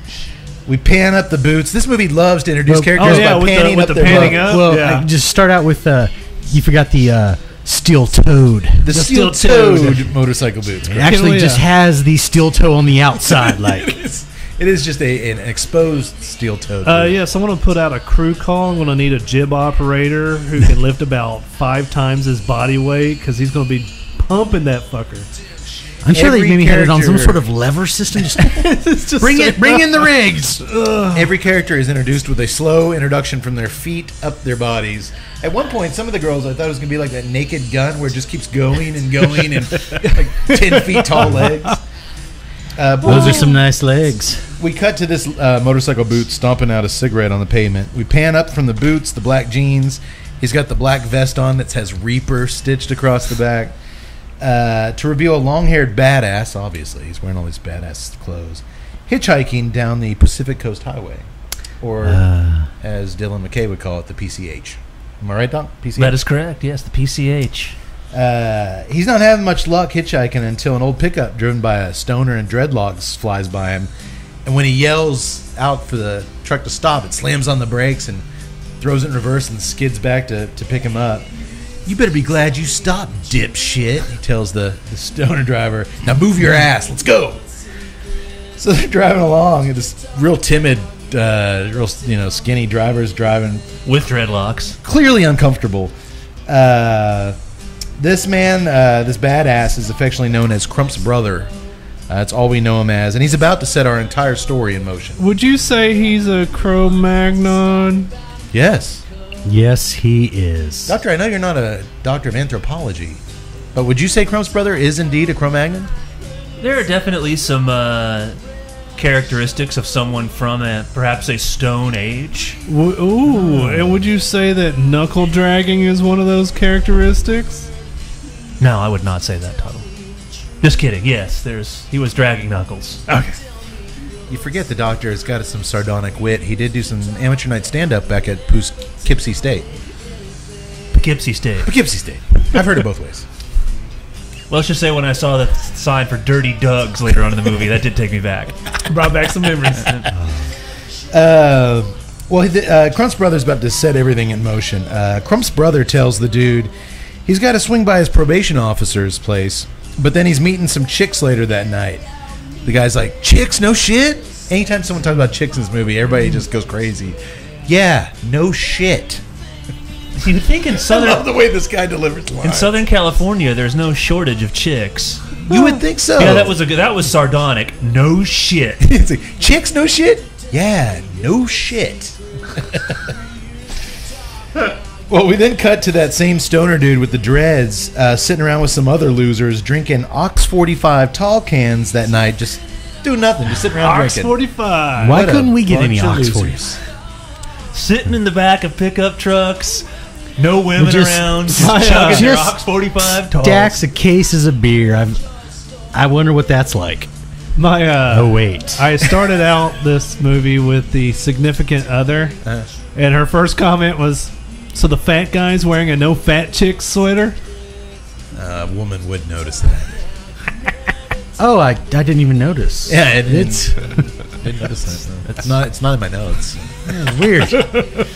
We pan up the boots. This movie loves to introduce well, characters oh, yeah, by panning the, up the their panning up. Well, yeah. I just start out with... Uh, you forgot the... Uh, Steel toed. The, the steel, steel toed, toed motorcycle boots. It actually just has the steel toe on the outside. Like it, is, it is just a, an exposed steel toed. Uh, yeah, so I'm going to put out a crew call. I'm going to need a jib operator who can lift about five times his body weight because he's going to be pumping that fucker. I'm sure they maybe had it on some sort of lever system. Just, just bring so it, bring in the rigs. Ugh. Every character is introduced with a slow introduction from their feet up their bodies. At one point, some of the girls, I thought it was going to be like that Naked Gun where it just keeps going and going and like ten feet tall legs. Uh, Those are some nice legs. We cut to this uh, motorcycle boot stomping out a cigarette on the pavement. We pan up from the boots, the black jeans. He's got the black vest on that has Reaper stitched across the back. Uh, to reveal a long-haired badass, obviously. He's wearing all these badass clothes. Hitchhiking down the Pacific Coast Highway. Or, uh, as Dylan McKay would call it, the P C H. Am I right, Doc? P C H? That is correct, yes, the P C H. Uh, he's not having much luck hitchhiking until an old pickup driven by a stoner in dreadlocks flies by him. And when he yells out for the truck to stop, it slams on the brakes and throws it in reverse and skids back to, to pick him up. You better be glad you stopped, dipshit, he tells the, the stoner driver. Now move your ass. Let's go. So they're driving along, and this real timid, uh, real you know, skinny driver's driving. With dreadlocks. Clearly uncomfortable. Uh, this man, uh, this badass, is affectionately known as Crump's brother. Uh, that's all we know him as. And he's about to set our entire story in motion. Would you say he's a Cro-Magnon? Yes. Yes, he is. Doctor, I know you're not a doctor of anthropology, but would you say Crump's brother is indeed a Cro-Magnon? There are definitely some uh, characteristics of someone from a, perhaps a Stone Age. W ooh, and would you say that knuckle dragging is one of those characteristics? No, I would not say that, Tuttle. Just kidding, yes, there's he was dragging knuckles. Okay. You forget the doctor has got some sardonic wit. He did do some amateur night stand-up back at Poughkeepsie State. Poughkeepsie State. Poughkeepsie State. I've heard it both ways. Well, let's just say when I saw the sign for Dirty Dogs later on in the movie, that did take me back. Brought back some memories. uh, well, uh, Crump's brother's about to set everything in motion. Uh, Crump's brother tells the dude he's got to swing by his probation officer's place, but then he's meeting some chicks later that night. The guy's like, chicks, no shit? Anytime someone talks about chicks in this movie, everybody just goes crazy. Yeah, no shit. You think in Southern... I love the way this guy delivers lines. In Southern California, there's no shortage of chicks. You would think so. Yeah, that was a that was sardonic. No shit. It's like, chicks, no shit? Yeah, no shit. Well, we then cut to that same stoner dude with the dreads uh, sitting around with some other losers drinking Ox forty-five tall cans that night, just doing nothing, just sitting around Ox drinking. Ox forty-five. Why what couldn't we get any Ox forties? Sitting in the back of pickup trucks, no women just around, chugging their Ox forty-five tall. Stacks of cases of beer. I'm, I wonder what that's like. My uh, oh wait! I started out this movie with the significant other, uh, and her first comment was, so the fat guy's wearing a no fat chick sweater? A uh, woman would notice that. Oh, I, I didn't even notice. Yeah, I didn't, it's I didn't notice that. It's not it's not in my notes. Yeah, weird.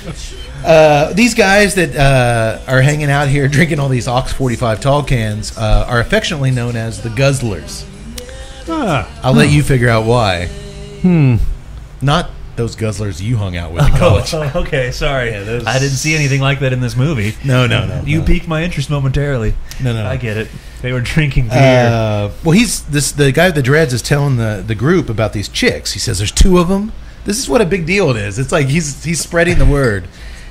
uh, these guys that uh, are hanging out here drinking all these Ox forty-five tall cans uh, are affectionately known as the Guzzlers. Ah, I'll hmm. let you figure out why. Hmm. Not those Guzzlers you hung out with in college. Oh, okay, sorry. Yeah, those... I didn't see anything like that in this movie. No, no, no. You no. piqued my interest momentarily. No, no, no. I get it. They were drinking beer. Uh, well, he's this. The guy with the dreads is telling the, the group about these chicks. He says, there's two of them. This is what a big deal it is. It's like he's he's spreading the word.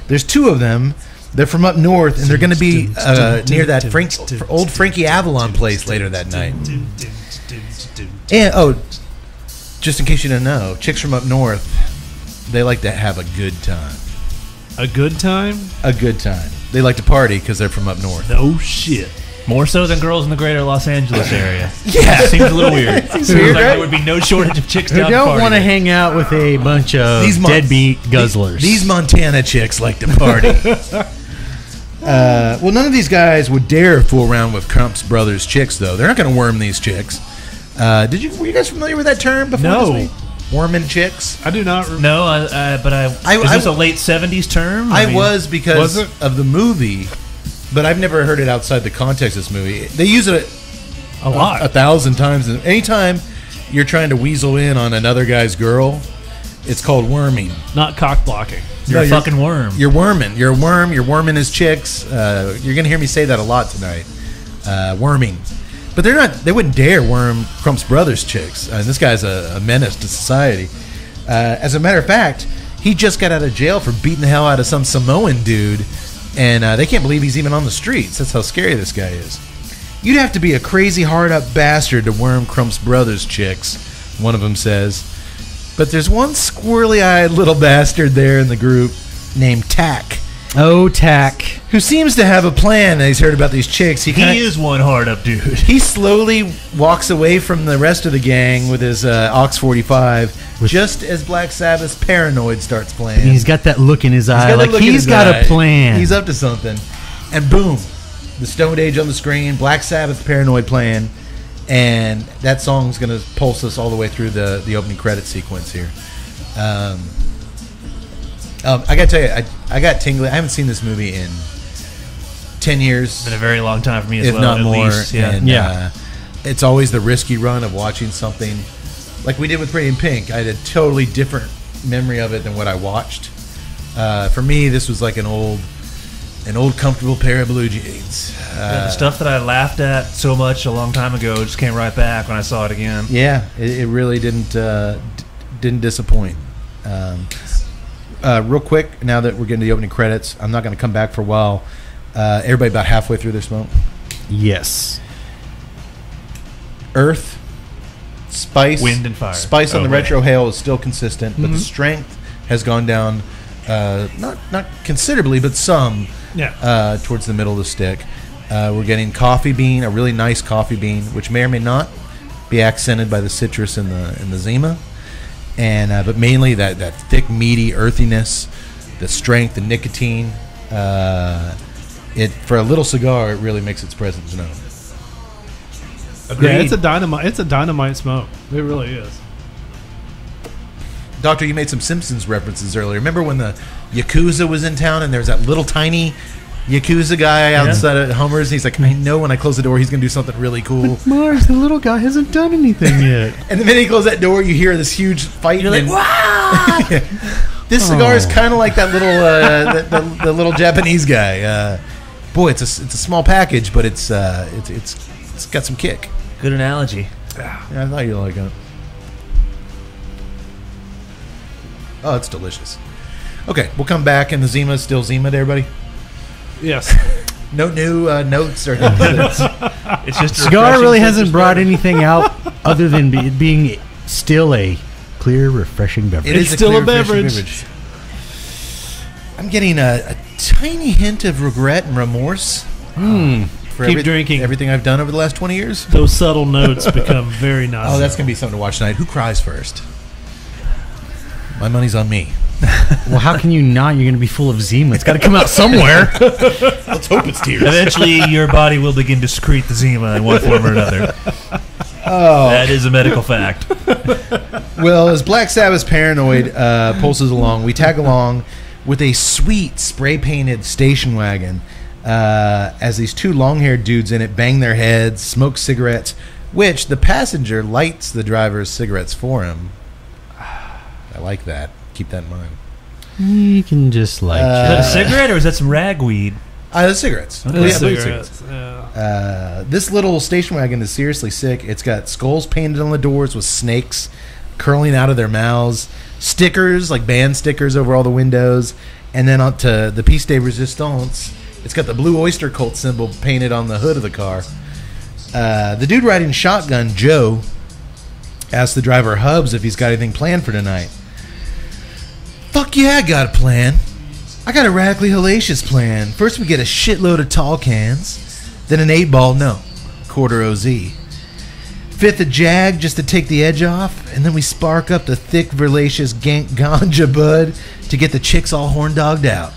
There's two of them. They're from up north, and they're going to be uh, near that Frank, old Frankie Avalon place later that night. And, oh, just in case you don't know, chicks from up north, they like to have a good time. A good time? A good time. They like to party because they're from up north. Oh, shit. More so than girls in the greater Los Angeles area. Yeah. It seems a little weird. It seems weird, like right? There would be no shortage of chicks down. You don't want to hang out with a bunch of these deadbeat guzzlers. These, these Montana chicks like to party. uh, well, none of these guys would dare fool around with Crump's brother's chicks, though. They're not going to worm these chicks. Uh, did you Were you guys familiar with that term before no. this week? Worming chicks? I do not remember. No, I, I, but I... I is I, this I, a late seventies term? I, I mean, was because was of the movie, but I've never heard it outside the context of this movie. They use it a, a lot. A, a thousand times. Anytime you're trying to weasel in on another guy's girl, it's called worming. Not cock-blocking. You're no, a fucking worm. You're worming. You're a worm. You're worming his chicks. Uh, you're going to hear me say that a lot tonight. Uh, worming. But they're not. They wouldn't dare worm Crump's brother's chicks. Uh, this guy's a, a menace to society. Uh, as a matter of fact, he just got out of jail for beating the hell out of some Samoan dude, and uh, they can't believe he's even on the streets. That's how scary this guy is. You'd have to be a crazy, hard-up bastard to worm Crump's brother's chicks, one of them says. But there's one squirrely-eyed little bastard there in the group named Tack. Oh, Tack. Who seems to have a plan that he's heard about these chicks. He, kinda, he is one hard-up dude. He slowly walks away from the rest of the gang with his uh, Ox forty-five, with just as Black Sabbath's Paranoid starts playing. And he's got that look in his eye, he's like he's got eye. a plan. He's up to something. And boom, the Stoned Age on the screen, Black Sabbath's Paranoid playing, and that song's going to pulse us all the way through the, the opening credit sequence here. Um... Um, I gotta tell you, I, I got tingly. I haven't seen this movie in ten years. It's been a very long time for me as if well, not at more. Least, yeah, and, yeah. Uh, it's always the risky run of watching something like we did with Pretty in Pink. I had a totally different memory of it than what I watched. Uh, for me, this was like an old, an old comfortable pair of blue jeans. Uh, yeah, the stuff that I laughed at so much a long time ago just came right back when I saw it again. Yeah, it, it really didn't uh, d didn't disappoint. Um, Uh, real quick, now that we're getting to the opening credits, I'm not going to come back for a while. Uh, everybody about halfway through their smoke? Yes. Earth, spice, wind and fire. Spice oh, on the right. retro hail is still consistent, mm-hmm. but the strength has gone down, uh, not not considerably, but some yeah. uh, towards the middle of the stick. Uh, we're getting coffee bean, a really nice coffee bean, which may or may not be accented by the citrus in the in the Zima. And uh, but mainly that, that thick, meaty earthiness, the strength, the nicotine. Uh, it for a little cigar, it really makes its presence known. Agreed. Yeah, it's a dynamite. It's a dynamite smoke. It really is. Doctor, you made some Simpsons references earlier. Remember when the Yakuza was in town and there's that little tiny Yakuza guy outside yeah. at Hummer's. And he's like, I know when I close the door, he's going to do something really cool. But Mars, the little guy, hasn't done anything yet. And the minute he closes that door, you hear this huge fight. You're like, wow! yeah. This cigar oh. is kind of like that little uh, the, the, the little Japanese guy. Uh, boy, it's a, it's a small package, but it's, uh, it's, it's, it's got some kick. Good analogy. Yeah, I thought you'd like it. Oh, it's delicious. Okay, we'll come back, and the Zima is still Zima to everybody? Yes. No new uh, notes or anything. It's just cigar really hasn't brought anything out other than be, being still a clear, refreshing beverage. It is it's a still a beverage. beverage. I'm getting a, a tiny hint of regret and remorse. Hmm. For Keep every, drinking. Everything I've done over the last twenty years. Those subtle notes become very nice. Oh, that's going to be something to watch tonight. Who cries first? My money's on me. Well, how can you not? You're going to be full of Zima. It's got to come out somewhere. Let's hope it's tears. Eventually, your body will begin to secrete the Zima in one form or another. Oh. That is a medical fact. Well, as Black Sabbath's Paranoid uh, pulses along, we tag along with a sweet spray-painted station wagon uh, as these two long-haired dudes in it bang their heads, smoke cigarettes, which the passenger lights the driver's cigarettes for him. I like that. Keep that in mind. You can just like uh, is that a cigarette or is that some ragweed? Uh, cigarettes. Okay. Yeah, cigarettes. cigarettes. Yeah. Uh, this little station wagon is seriously sick. It's got skulls painted on the doors with snakes curling out of their mouths, stickers like band stickers over all the windows, and then onto the Piece de Resistance. It's got the Blue Oyster Cult symbol painted on the hood of the car. Uh, the dude riding shotgun, Joe, asked the driver Hubs if he's got anything planned for tonight. Fuck yeah, I got a plan. I got a radically hellacious plan. First we get a shitload of tall cans, then an eight ball, no, quarter O Z. Fifth a jag just to take the edge off, and then we spark up the thick, verlacious gank ganja bud to get the chicks all horn-dogged out.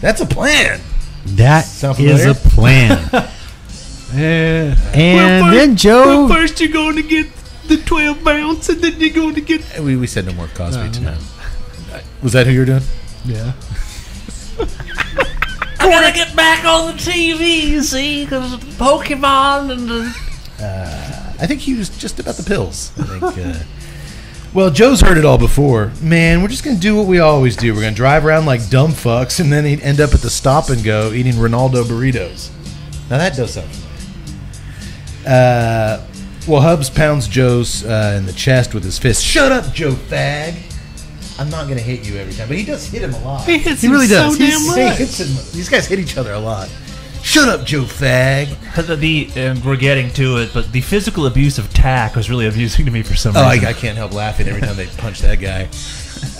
That's a plan. That Sound is familiar? a plan. yeah. And well, first, then Joe... Well, first you're going to get the twelve bounce, and then you're going to get... We, we said no more Cosby no, tonight. No. Was that who you were doing? Yeah. I gotta get back on the T V, you see, because Pokemon and the... Uh, I think he was just about the pills. I think, uh... Well, Joe's heard it all before. Man, we're just going to do what we always do. We're going to drive around like dumb fucks, and then he'd end up at the stop and go eating Ronaldo burritos. Now that does something. Uh, well, Hubs pounds Joe's uh, in the chest with his fist. Shut up, Joe fag! I'm not going to hit you every time, but he does hit him a lot. He hits he him really does. so He's, damn much. He hits him. These guys hit each other a lot. Shut up, Joe fag. The, and we're getting to it, but the physical abuse of Tack was really abusing to me for some oh, reason. I, I can't help laughing every time they punch that guy.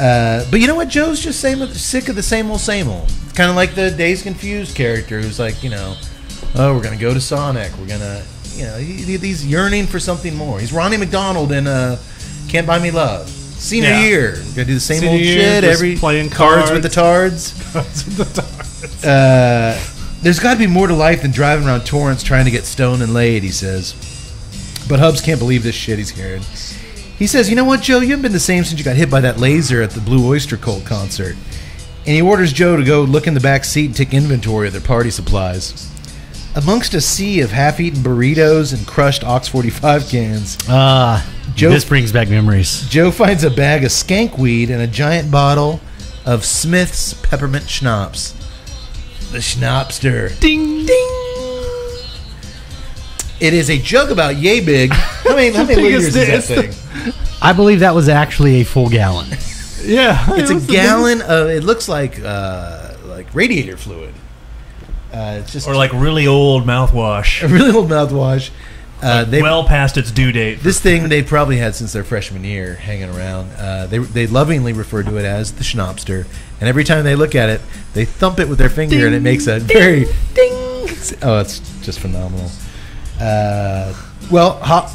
Uh, but you know what? Joe's just same, sick of the same old, same old. It's kind of like the Dazed and Confused character who's like, you know, oh, we're going to go to Sonic. We're going to, you know, he, he's yearning for something more. He's Ronnie McDonald in uh, Can't Buy Me Love. Senior yeah. year, we're gonna do the same Senior old shit. Every playing cards. cards with the tards. Cards with the tards. Uh, there's got to be more to life than driving around Torrance trying to get stoned and laid. He says, but Hubs can't believe this shit he's hearing. He says, "You know what, Joe? You haven't been the same since you got hit by that laser at the Blue Oyster Cult concert." And he orders Joe to go look in the back seat and take inventory of their party supplies. Amongst a sea of half-eaten burritos and crushed Ox forty-five cans. Ah, uh, this brings back memories. Joe finds a bag of skank weed and a giant bottle of Smith's Peppermint Schnapps. The Schnapster. Ding, ding. It is a jug about yay big. How many, how many liters is that thing? I believe that was actually a full gallon. Yeah. It's a gallon of, it looks like, uh, like radiator fluid. Uh, it's just or like really old mouthwash. A really old mouthwash. Uh, like well past its due date. This thing they probably had since their freshman year hanging around. Uh, they, they lovingly refer to it as the Schnapster. And every time they look at it, they thump it with their finger ding, and it makes a ding, very... Ding! Oh, it's just phenomenal. Uh, well, Hop,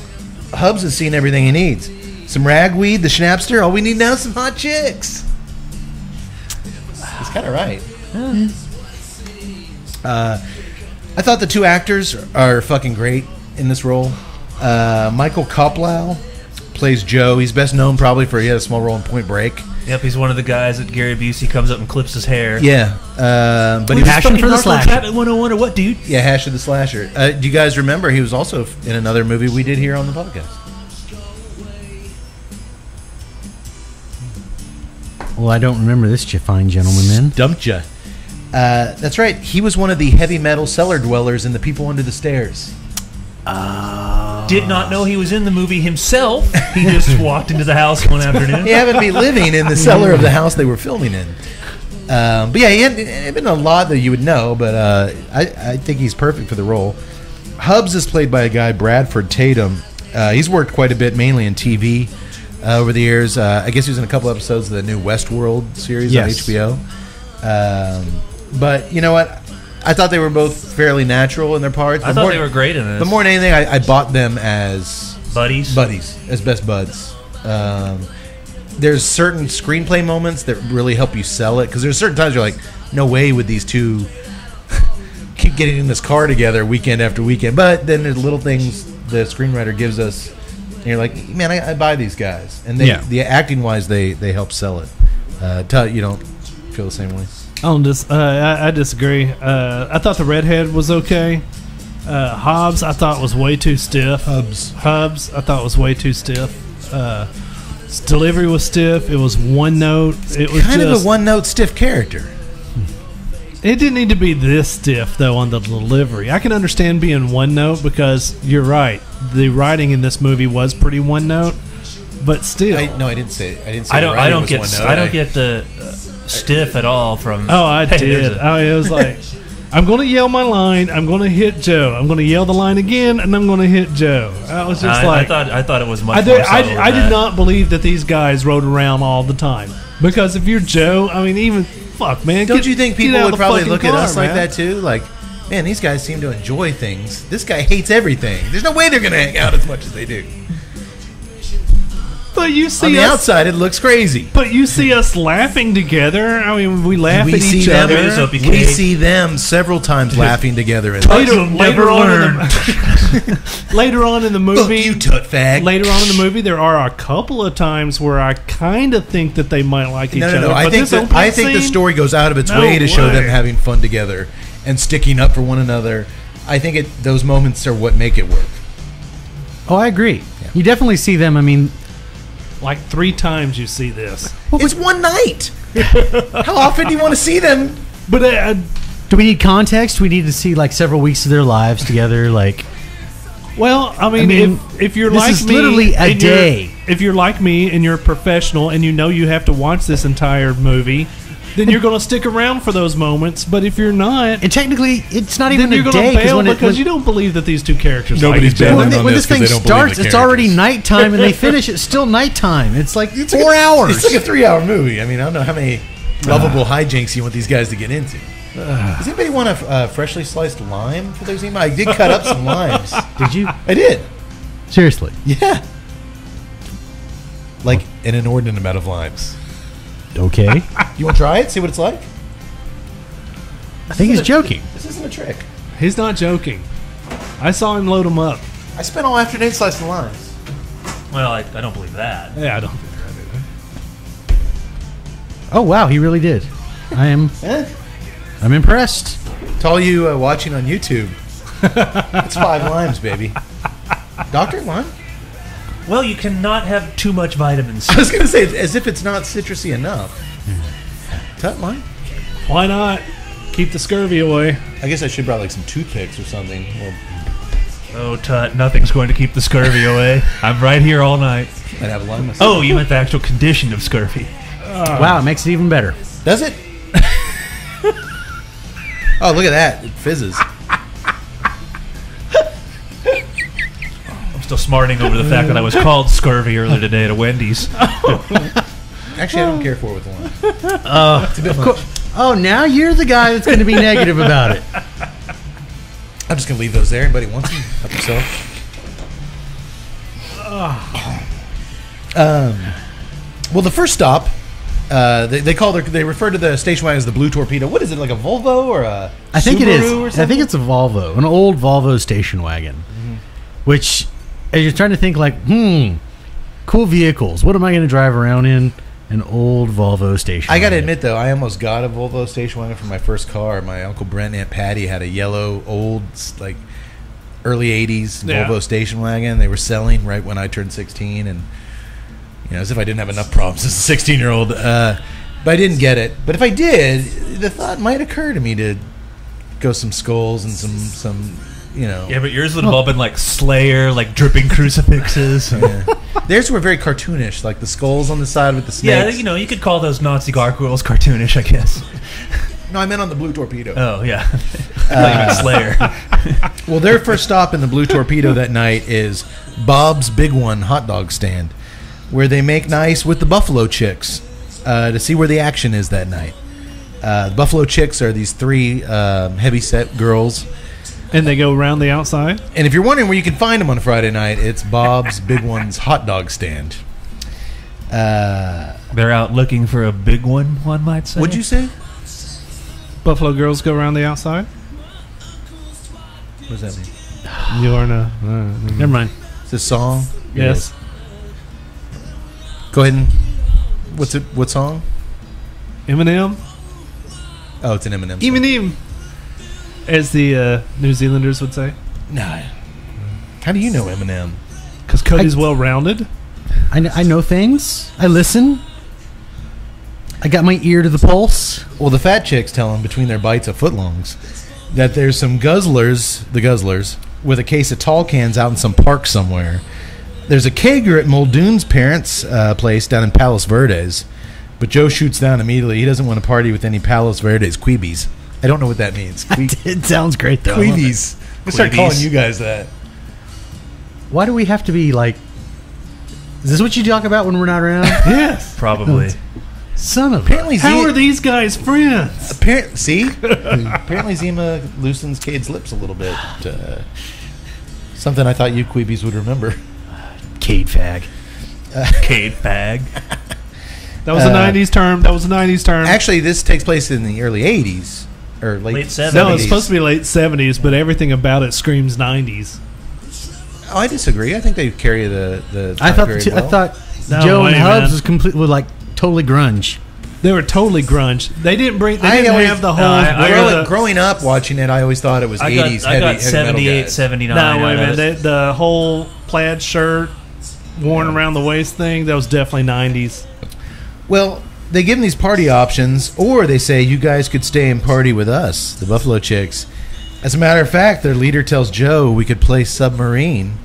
Hubs has seen everything he needs. Some ragweed, the Schnapster. All we need now is some hot chicks. He's kind of right. Yeah. Uh, I thought the two actors are fucking great in this role. Uh, Michael Coppola plays Joe. He's best known probably for he had a small role in Point Break. Yep, he's one of the guys that Gary Busey comes up and clips his hair. Yeah, uh, but well, he was hashing for the slasher. one oh one or what, dude? Yeah, hash of the slasher. Uh, do you guys remember he was also in another movie we did here on the podcast? Well, I don't remember this fine gentleman then. Dumped ya. Uh, that's right. He was one of the heavy metal cellar dwellers in The People Under the Stairs. Uh, Did not know he was in the movie himself. He just walked into the house one afternoon. He happened to be living in the cellar of the house they were filming in. Um, but yeah, he had, it had been a lot that you would know, but uh, I, I think he's perfect for the role. Hubs is played by a guy, Bradford Tatum. Uh, he's worked quite a bit, mainly in T V. Uh, over the years, uh, I guess he was in a couple episodes of the new Westworld series yes. on H B O. Um, but you know what? I thought they were both fairly natural in their parts. The I thought more, they were great in this. But more than anything, I, I bought them as buddies, buddies as best buds. Um, there's certain screenplay moments that really help you sell it because there's certain times you're like, no way would these two keep getting in this car together weekend after weekend. But then there's little things the screenwriter gives us. And you're like, man, I, I buy these guys, and they, yeah. the acting wise, they they help sell it. Uh, t- you don't feel the same way. I don't dis- uh, I, I disagree. Uh, I thought the redhead was okay. Uh, Hobbs, I thought was way too stiff. Hubs, Hubs, I thought was way too stiff. Uh, delivery was stiff. It was one note. It's it was kind just, of a one note stiff character. It didn't need to be this stiff, though, on the delivery. I can understand being one note because you're right. The writing in this movie was pretty one note, but still. I, no, I didn't say. I didn't say. I don't. I don't get. One note. I don't get the uh, stiff at all from. Oh, I hey, did. A- oh, it was like, I'm going to yell my line. I'm going to hit Joe. I'm going to yell the line again, and I'm going to hit Joe. I was just I, like. I thought. I thought it was much. I did, more I, I, I did not believe that these guys rode around all the time because if you're Joe, I mean, even. Fuck, man. Don't get, you think people would probably look car, at us man. Like that, too? Like, man, these guys seem to enjoy things. This guy hates everything. There's no way they're going to hang out as much as they do. But you see On the us, outside, it looks crazy. But you see us laughing together. I mean, we laugh we at each other. other. We see them several times laughing together. And later, later, on in the, later on in the movie... Fuck you, tut fag. Later on in the movie, there are a couple of times where I kind of think that they might like each no, no, no. other. I think, the, I think scene, the story goes out of its no way to way. show them having fun together and sticking up for one another. I think it, those moments are what make it work. Oh, I agree. Yeah. You definitely see them, I mean... Like three times you see this. Well, it's we, one night. How often do you want to see them? But uh, do we need context? We need to see like several weeks of their lives together. Like, well, I mean, I mean if, if you're this like is me, literally a day. If you're like me and you're a professional and you know you have to watch this entire movie, then you're going to stick around for those moments. But if you're not, and technically, it's not even a day bail when it, because when, you don't believe that these two characters. Nobody's like bailing well, on they, when this, this thing starts. It's already nighttime, and they finish it still nighttime. It's like it's four like a, hours. It's like a three-hour movie. I mean, I don't know how many lovable uh, hijinks you want these guys to get into. Uh, Does anybody want a uh, freshly sliced lime for their Zima? I did cut up some limes. Did you? I did. Seriously? Yeah. Like an inordinate amount of limes. Okay. You want to try it? See what it's like? I think he's a, joking. This isn't a trick. He's not joking. I saw him load them up. I spent all afternoon slicing limes. Well, I, I don't believe that. Yeah, I don't believe that either. Oh, wow. He really did. I am I'm impressed. To all you uh, watching on YouTube, it's five limes, baby. Doctor, lime? Well, you cannot have too much vitamin C. I was going to say, as if it's not citrusy enough. Tut lime? Why not? Keep the scurvy away. I guess I should brought like some toothpicks or something. Well, oh, Tut, nothing's going to keep the scurvy away. I'm right here all night. I'd have a lime myself. Oh, you meant the actual condition of scurvy. Uh, wow, it makes it even better. Does it? Oh, look at that. It fizzes. Still smarting over the fact that I was called scurvy earlier today at a Wendy's. Actually, I don't care for it with the lime. Uh, it's a bit much. Oh, now you're the guy that's going to be negative about it. I'm just going to leave those there. Anybody wants them? Help yourself. Um, well, the first stop, uh, they, they call their, they refer to the station wagon as the Blue Torpedo. What is it, like a Volvo or a I think Subaru it is. I think it's a Volvo, an old Volvo station wagon, mm-hmm. which... And you're trying to think like, hmm, cool vehicles. What am I going to drive around in? an old Volvo station wagon. I got to admit, though, I almost got a Volvo station wagon for my first car. My Uncle Brent and Aunt Patty had a yellow, old, like, early eighties yeah. Volvo station wagon. They were selling right when I turned sixteen, and, you know, as if I didn't have enough problems as a sixteen-year-old. Uh, but I didn't get it. But if I did, the thought might occur to me to go some skulls and some... some You know. Yeah, but yours would have all been like Slayer, like dripping crucifixes. Yeah. Theirs were very cartoonish, like the skulls on the side with the snakes. Yeah, you know, you could call those Nazi gargoyles cartoonish, I guess. No, I meant on the Blue Torpedo. Oh, yeah. Uh, Slayer. Well, their first stop in the Blue Torpedo that night is Bob's Big One Hot Dog Stand, where they make nice with the Buffalo Chicks uh, to see where the action is that night. Uh, the Buffalo Chicks are these three uh, heavyset girls. And they go around the outside? And if you're wondering where you can find them on a Friday night, it's Bob's Big One's Hot Dog Stand. Uh, They're out looking for a big one, one might say. What'd you say? Buffalo girls go around the outside? What does that mean? You are no. Uh, never mind. It's a song? Yes. Go ahead and... What's it? What song? Eminem? Oh, it's an Eminem song. Eminem! As the uh, New Zealanders would say. Nah. How do you know Eminem? Because Cody's well-rounded. I, kn I know things. I listen. I got my ear to the pulse. Well, the fat chicks tell him between their bites of footlongs that there's some guzzlers, the guzzlers, with a case of tall cans out in some park somewhere. There's a kegger at Muldoon's parents' uh, place down in Palos Verdes, but Joe shoots down immediately. He doesn't want to party with any Palos Verdes queebies. I don't know what that means. Que it sounds great, though. Queebies. I'm going to start calling you guys that. Why do we have to be like... Is this what you talk about when we're not around? Yes. Probably. Son of apparently, How Z are these guys friends? Appar see? Apparently Zima loosens Cade's lips a little bit. Uh, something I thought you queebies would remember. Cade fag. Uh, Cade fag. That was uh, a nineties term. That was a nineties term. Actually, this takes place in the early eighties. Or late, late seventies. No, it's supposed to be late seventies, but everything about it screams nineties. Oh, I disagree. I think they carry the the. I thought the well. I thought no, Joe and Hubs man. was completely like totally grunge. They were totally grunge. They didn't bring. They I didn't always, have the whole. No, I, I growing, the, growing up watching it, I always thought it was eighties. I got seventy-eight, seventy-nine. No, wait a minute. They, the whole plaid shirt worn yeah. around the waist thing. That was definitely nineties. Well. They give them these party options, or they say, you guys could stay and party with us, the Buffalo Chicks. As a matter of fact, their leader tells Joe we could play submarine,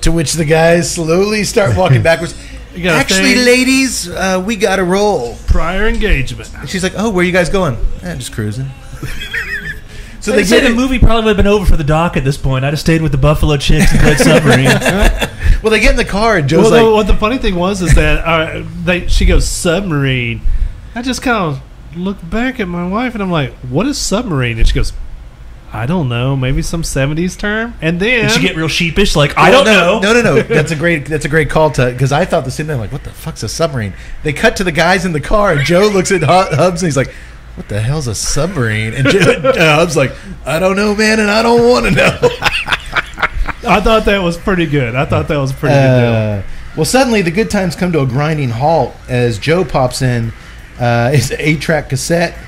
to which the guys slowly start walking backwards. Actually, thing? ladies, uh, we got to roll. Prior engagement. And she's like, oh, where are you guys going? Eh, just cruising. So they, they say the movie probably would have been over for the doc at this point. I'd have stayed with the Buffalo Chicks and played submarine. Well, they get in the car and Joe's well, like... Well, what the funny thing was is that uh, they, she goes, submarine. I just kind of look back at my wife and I'm like, what is submarine? And she goes, I don't know. Maybe some seventies term? And then... Did she get real sheepish? Like, well, I don't no, know. No, no, no. That's a great That's a great call to... Because I thought the same thing. I'm like, what the fuck's a submarine? They cut to the guys in the car and Joe looks at Hubs and he's like... What the hell's a submarine? And Job's like, I don't know, man, and I don't want to know. I thought that was pretty good. I thought that was a pretty uh, good deal. Well, suddenly the good times come to a grinding halt as Joe pops in uh, his eight-track cassette,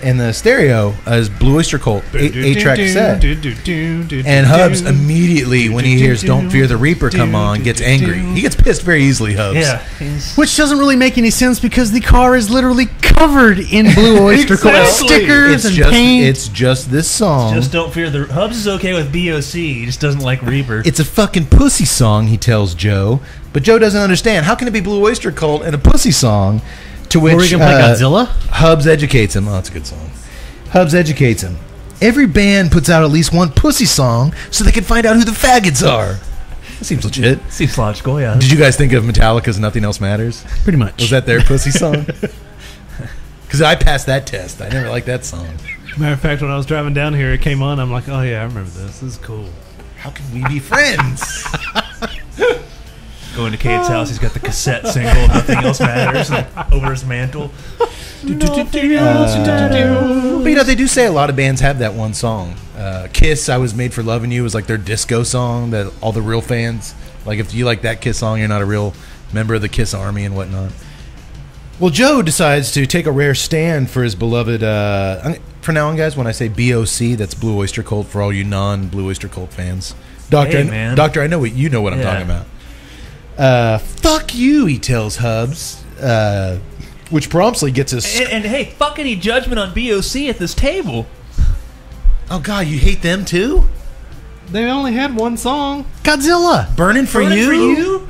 and the stereo is Blue Oyster Cult eight-track cassette. And Hubs immediately, when he hears Don't Fear the Reaper come on, gets angry. He gets pissed very easily, Hubs. Yeah. Which doesn't really make any sense because the car is literally covered in Blue Oyster Cult exactly. stickers it's and just, paint. It's just this song. It's just Don't Fear the... Hubs is okay with B O C. He just doesn't like Reaper. It's a fucking pussy song, he tells Joe. But Joe doesn't understand. How can it be Blue Oyster Cult and a pussy song? To which, we gonna play uh, Godzilla? Hubs educates him. Oh, that's a good song. Hubs educates him. Every band puts out at least one pussy song so they can find out who the faggots are. That seems legit. Seems logical, yeah. Did you guys think of Metallica's Nothing Else Matters? Pretty much. Was that their pussy song? Because I passed that test. I never liked that song. Matter of fact, when I was driving down here, it came on. I'm like, oh, yeah, I remember this. This is cool. How can we be friends? Going to Cade's house, he's got the cassette single Nothing Else Matters over his mantle. Uh, but you know, they do say a lot of bands have that one song. Uh, Kiss, I Was Made for Loving You, is like their disco song that all the real fans, like if you like that Kiss song, you're not a real member of the Kiss Army and whatnot. Well, Joe decides to take a rare stand for his beloved, uh, for now on, guys, when I say B O C, that's Blue Oyster Cult for all you non-Blue Oyster Cult fans. Doctor, hey, man. Doctor, I know what, you know what yeah. I'm talking about. Uh, fuck you, he tells Hubs, uh, which promptly gets us... And, and hey, fuck any judgment on B O C at this table. Oh, God, you hate them, too? They only had one song. Godzilla. Burning for Burnin' you? Burning for you?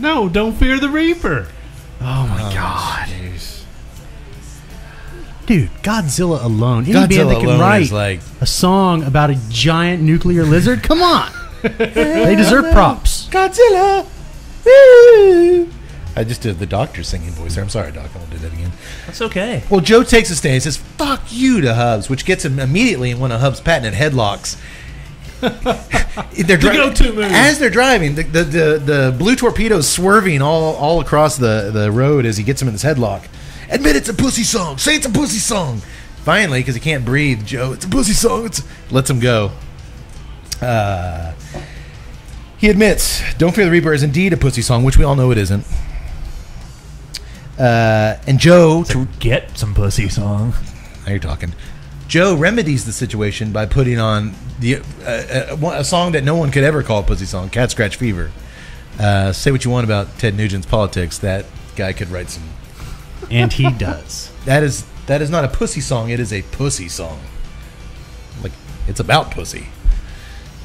No, don't fear the Reaper. Oh, my oh, God. Geez. Dude, Godzilla alone. Any Godzilla band that can write like... a song about a giant nuclear lizard? Come on. They deserve props. Godzilla. Woo. I just did the doctor singing voice there. I'm sorry, Doc. I won't do that again. That's okay. Well, Joe takes a stand and says, fuck you to Hubs, which gets him immediately in one of Hubs' patented headlocks. they're dri- the as they're driving, the, the, the, the blue torpedo's swerving all, all across the, the road as he gets him in this headlock. Admit it's a pussy song. Say it's a pussy song. Finally, because he can't breathe, Joe, it's a pussy song. It's lets him go. Uh, he admits, Don't Fear the Reaper is indeed a pussy song, which we all know it isn't. Uh, and Joe... To get some pussy song. Now you're talking. Joe remedies the situation by putting on the uh, uh, a song that no one could ever call a pussy song, Cat Scratch Fever. Uh, say what you want about Ted Nugent's politics. That guy could write some... And he does. That is that is not a pussy song. It is a pussy song. Like, it's about pussy.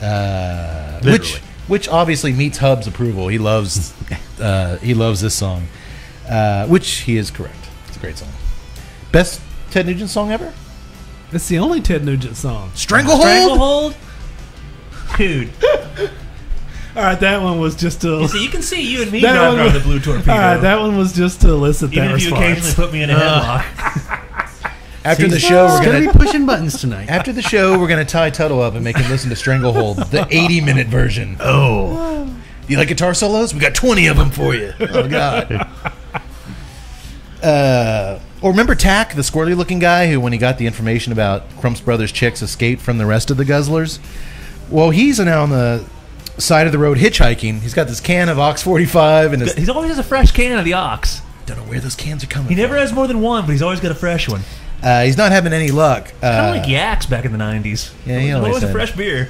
Uh, which which obviously meets Hub's approval. He loves uh, he loves this song, uh, which he is correct. It's a great song. Best Ted Nugent song ever? It's the only Ted Nugent song. Stranglehold? Stranglehold? Dude. All right, that one was just to... You, see, you can see you and me driving on the blue torpedo. All right, that one was just to elicit Even that response. Even if you occasionally put me in a headlock. After the show, we're going to be pushing buttons tonight. After the show, we're going to tie Tuttle up and make him listen to Stranglehold, the eighty-minute version. Oh. Do you like guitar solos? We got twenty of them for you. Oh, God. Uh, or remember Tack, the squirrely-looking guy who, when he got the information about Crump's brother's chicks escaped from the rest of the Guzzlers? Well, he's now on the side of the road hitchhiking. He's got this can of Ox forty-five. And his He's always has a fresh can of the Ox. Don't know where those cans are coming from. He never from. has more than one, but he's always got a fresh one. Uh, he's not having any luck. Uh, kind of like Yaks back in the nineties. Yeah, he always, always a fresh beer.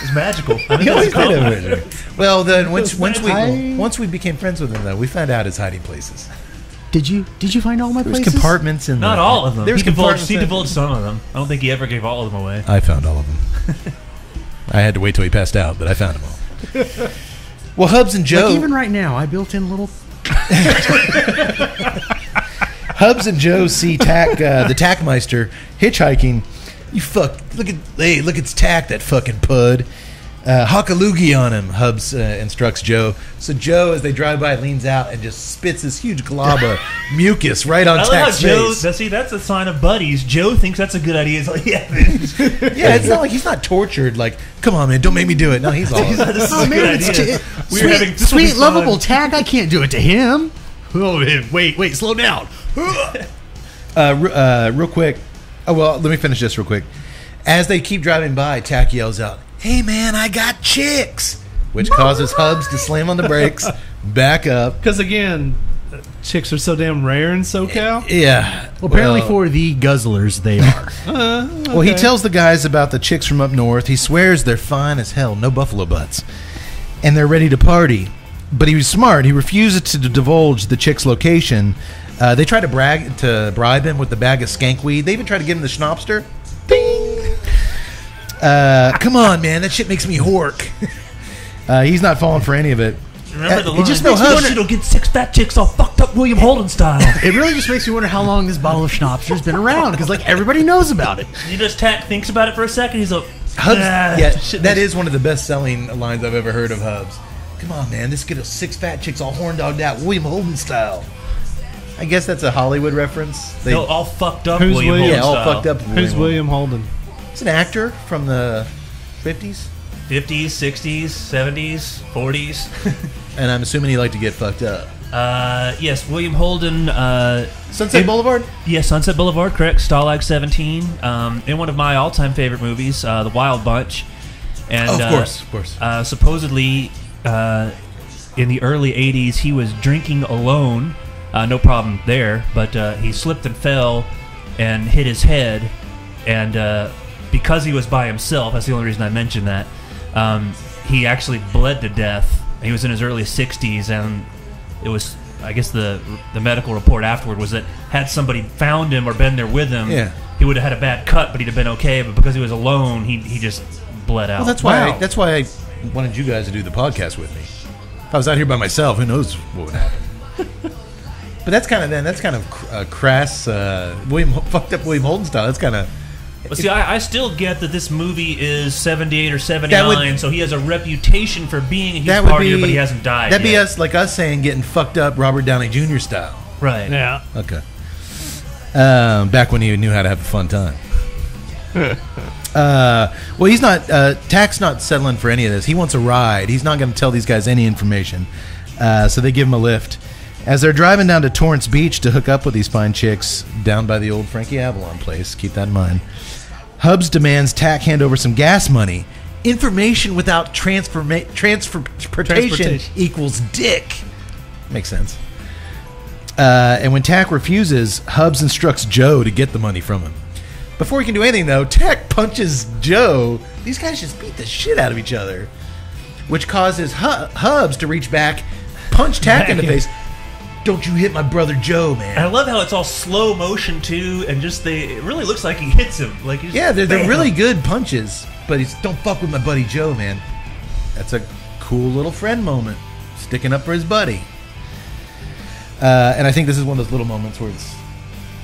It's magical. I mean, always did well, then once once we once we became friends with him, though, we found out his hiding places. Did you Did you find all my there places? There's compartments in not the, all of them. He divulged, he divulged some of them. I don't think he ever gave all of them away. I found all of them. I had to wait till he passed out, but I found them all. Well, Hubs and Joe. Like even right now, I built in little. Hubs and Joe see Tack, uh, the Tackmeister, hitchhiking. You fuck! Look at hey! Look, it's Tack, that fucking pud. Uh, Hock a loogie on him. Hubs uh, instructs Joe. So Joe, as they drive by, leans out and just spits this huge glob of mucus right on I Tack's Joe, face. Now, see, that's a sign of buddies. Joe thinks that's a good idea. He's like, yeah, man. Yeah. It's not like he's not tortured. Like, come on, man, don't make me do it. No, he's all. Like, this is oh, a man, good idea. Sweet, We're having sweet lovable Tack. I can't do it to him. Oh, man, wait, wait, slow down. uh, uh, real quick. Oh, well, let me finish this real quick. As they keep driving by, Tack yells out, hey, man, I got chicks, which Bye. causes Hubs to slam on the brakes, back up. Because, again, chicks are so damn rare in SoCal. Yeah. Well, apparently well, for the Guzzlers, they are. uh, okay. Well, he tells the guys about the chicks from up north. He swears they're fine as hell, no buffalo butts, and they're ready to party. But he was smart. He refuses to divulge the chick's location. Uh, they try to brag to bribe him with the bag of skankweed. They even try to give him the schnapster. Bing! Uh, come on, man. That shit makes me hork. uh, he's not falling for any of it. Remember the line. It just makes me wonder. It'll get six fat chicks all fucked up William Holden style. It really just makes me wonder how long this bottle of schnapster's been around because, like, everybody knows about it. He just Tack thinks about it for a second. He's like, Hubs. Ah, yeah, shit, that is one of the best-selling lines I've ever heard of Hubs. Come on, man. This gets six fat chicks all horn-dogged out William Holden style. I guess that's a Hollywood reference. They no, all fucked up. Who's William? William yeah, all style. fucked up. William Who's William Holden? He's an actor from the fifties, fifties, sixties, seventies, forties. And I'm assuming he liked to get fucked up. Uh, yes, William Holden. Uh, Sunset in, Boulevard. Yes, yeah, Sunset Boulevard. Correct. Stalag seventeen. Um, in one of my all-time favorite movies, uh, The Wild Bunch. And oh, of course, uh, of course. Uh, supposedly, uh, in the early eighties, he was drinking alone. Uh, no problem there, but uh, he slipped and fell and hit his head, and uh, because he was by himself, that's the only reason I mentioned that, um, he actually bled to death. He was in his early sixties, and it was, I guess the the medical report afterward was that had somebody found him or been there with him, yeah. he would have had a bad cut, but he'd have been okay, but because he was alone, he he just bled out. Well, that's why, wow. I, that's why I wanted you guys to do the podcast with me. If I was out here by myself, who knows what would happen. But that's kind of, then that's kind of uh, crass, uh, William, fucked up William Holden style. That's kind of... Well, see, I, I still get that this movie is seventy-eight or seventy-nine, would, so he has a reputation for being a huge partier, but he hasn't died That'd yet. Be us, like us saying, getting fucked up Robert Downey Junior style. Right. Yeah. Okay. Um, back when he knew how to have a fun time. uh, well, he's not... Uh, Tack's not settling for any of this. He wants a ride. He's not going to tell these guys any information. Uh, so they give him a lift. As they're driving down to Torrance Beach to hook up with these fine chicks down by the old Frankie Avalon place, keep that in mind, Hubs demands Tack hand over some gas money. Information without transforma- transfer- transportation, transportation equals dick. Makes sense. Uh, and when Tack refuses, Hubs instructs Joe to get the money from him. Before he can do anything, though, Tack punches Joe. These guys just beat the shit out of each other, which causes H- Hubs to reach back, punch Tack in the face. Don't you hit my brother Joe, man. And I love how it's all slow motion, too, and just they, it really looks like he hits him. Like he's Yeah, they're, they're really good punches, but he's, don't fuck with my buddy Joe, man. That's a cool little friend moment, sticking up for his buddy. Uh, and I think this is one of those little moments where it's,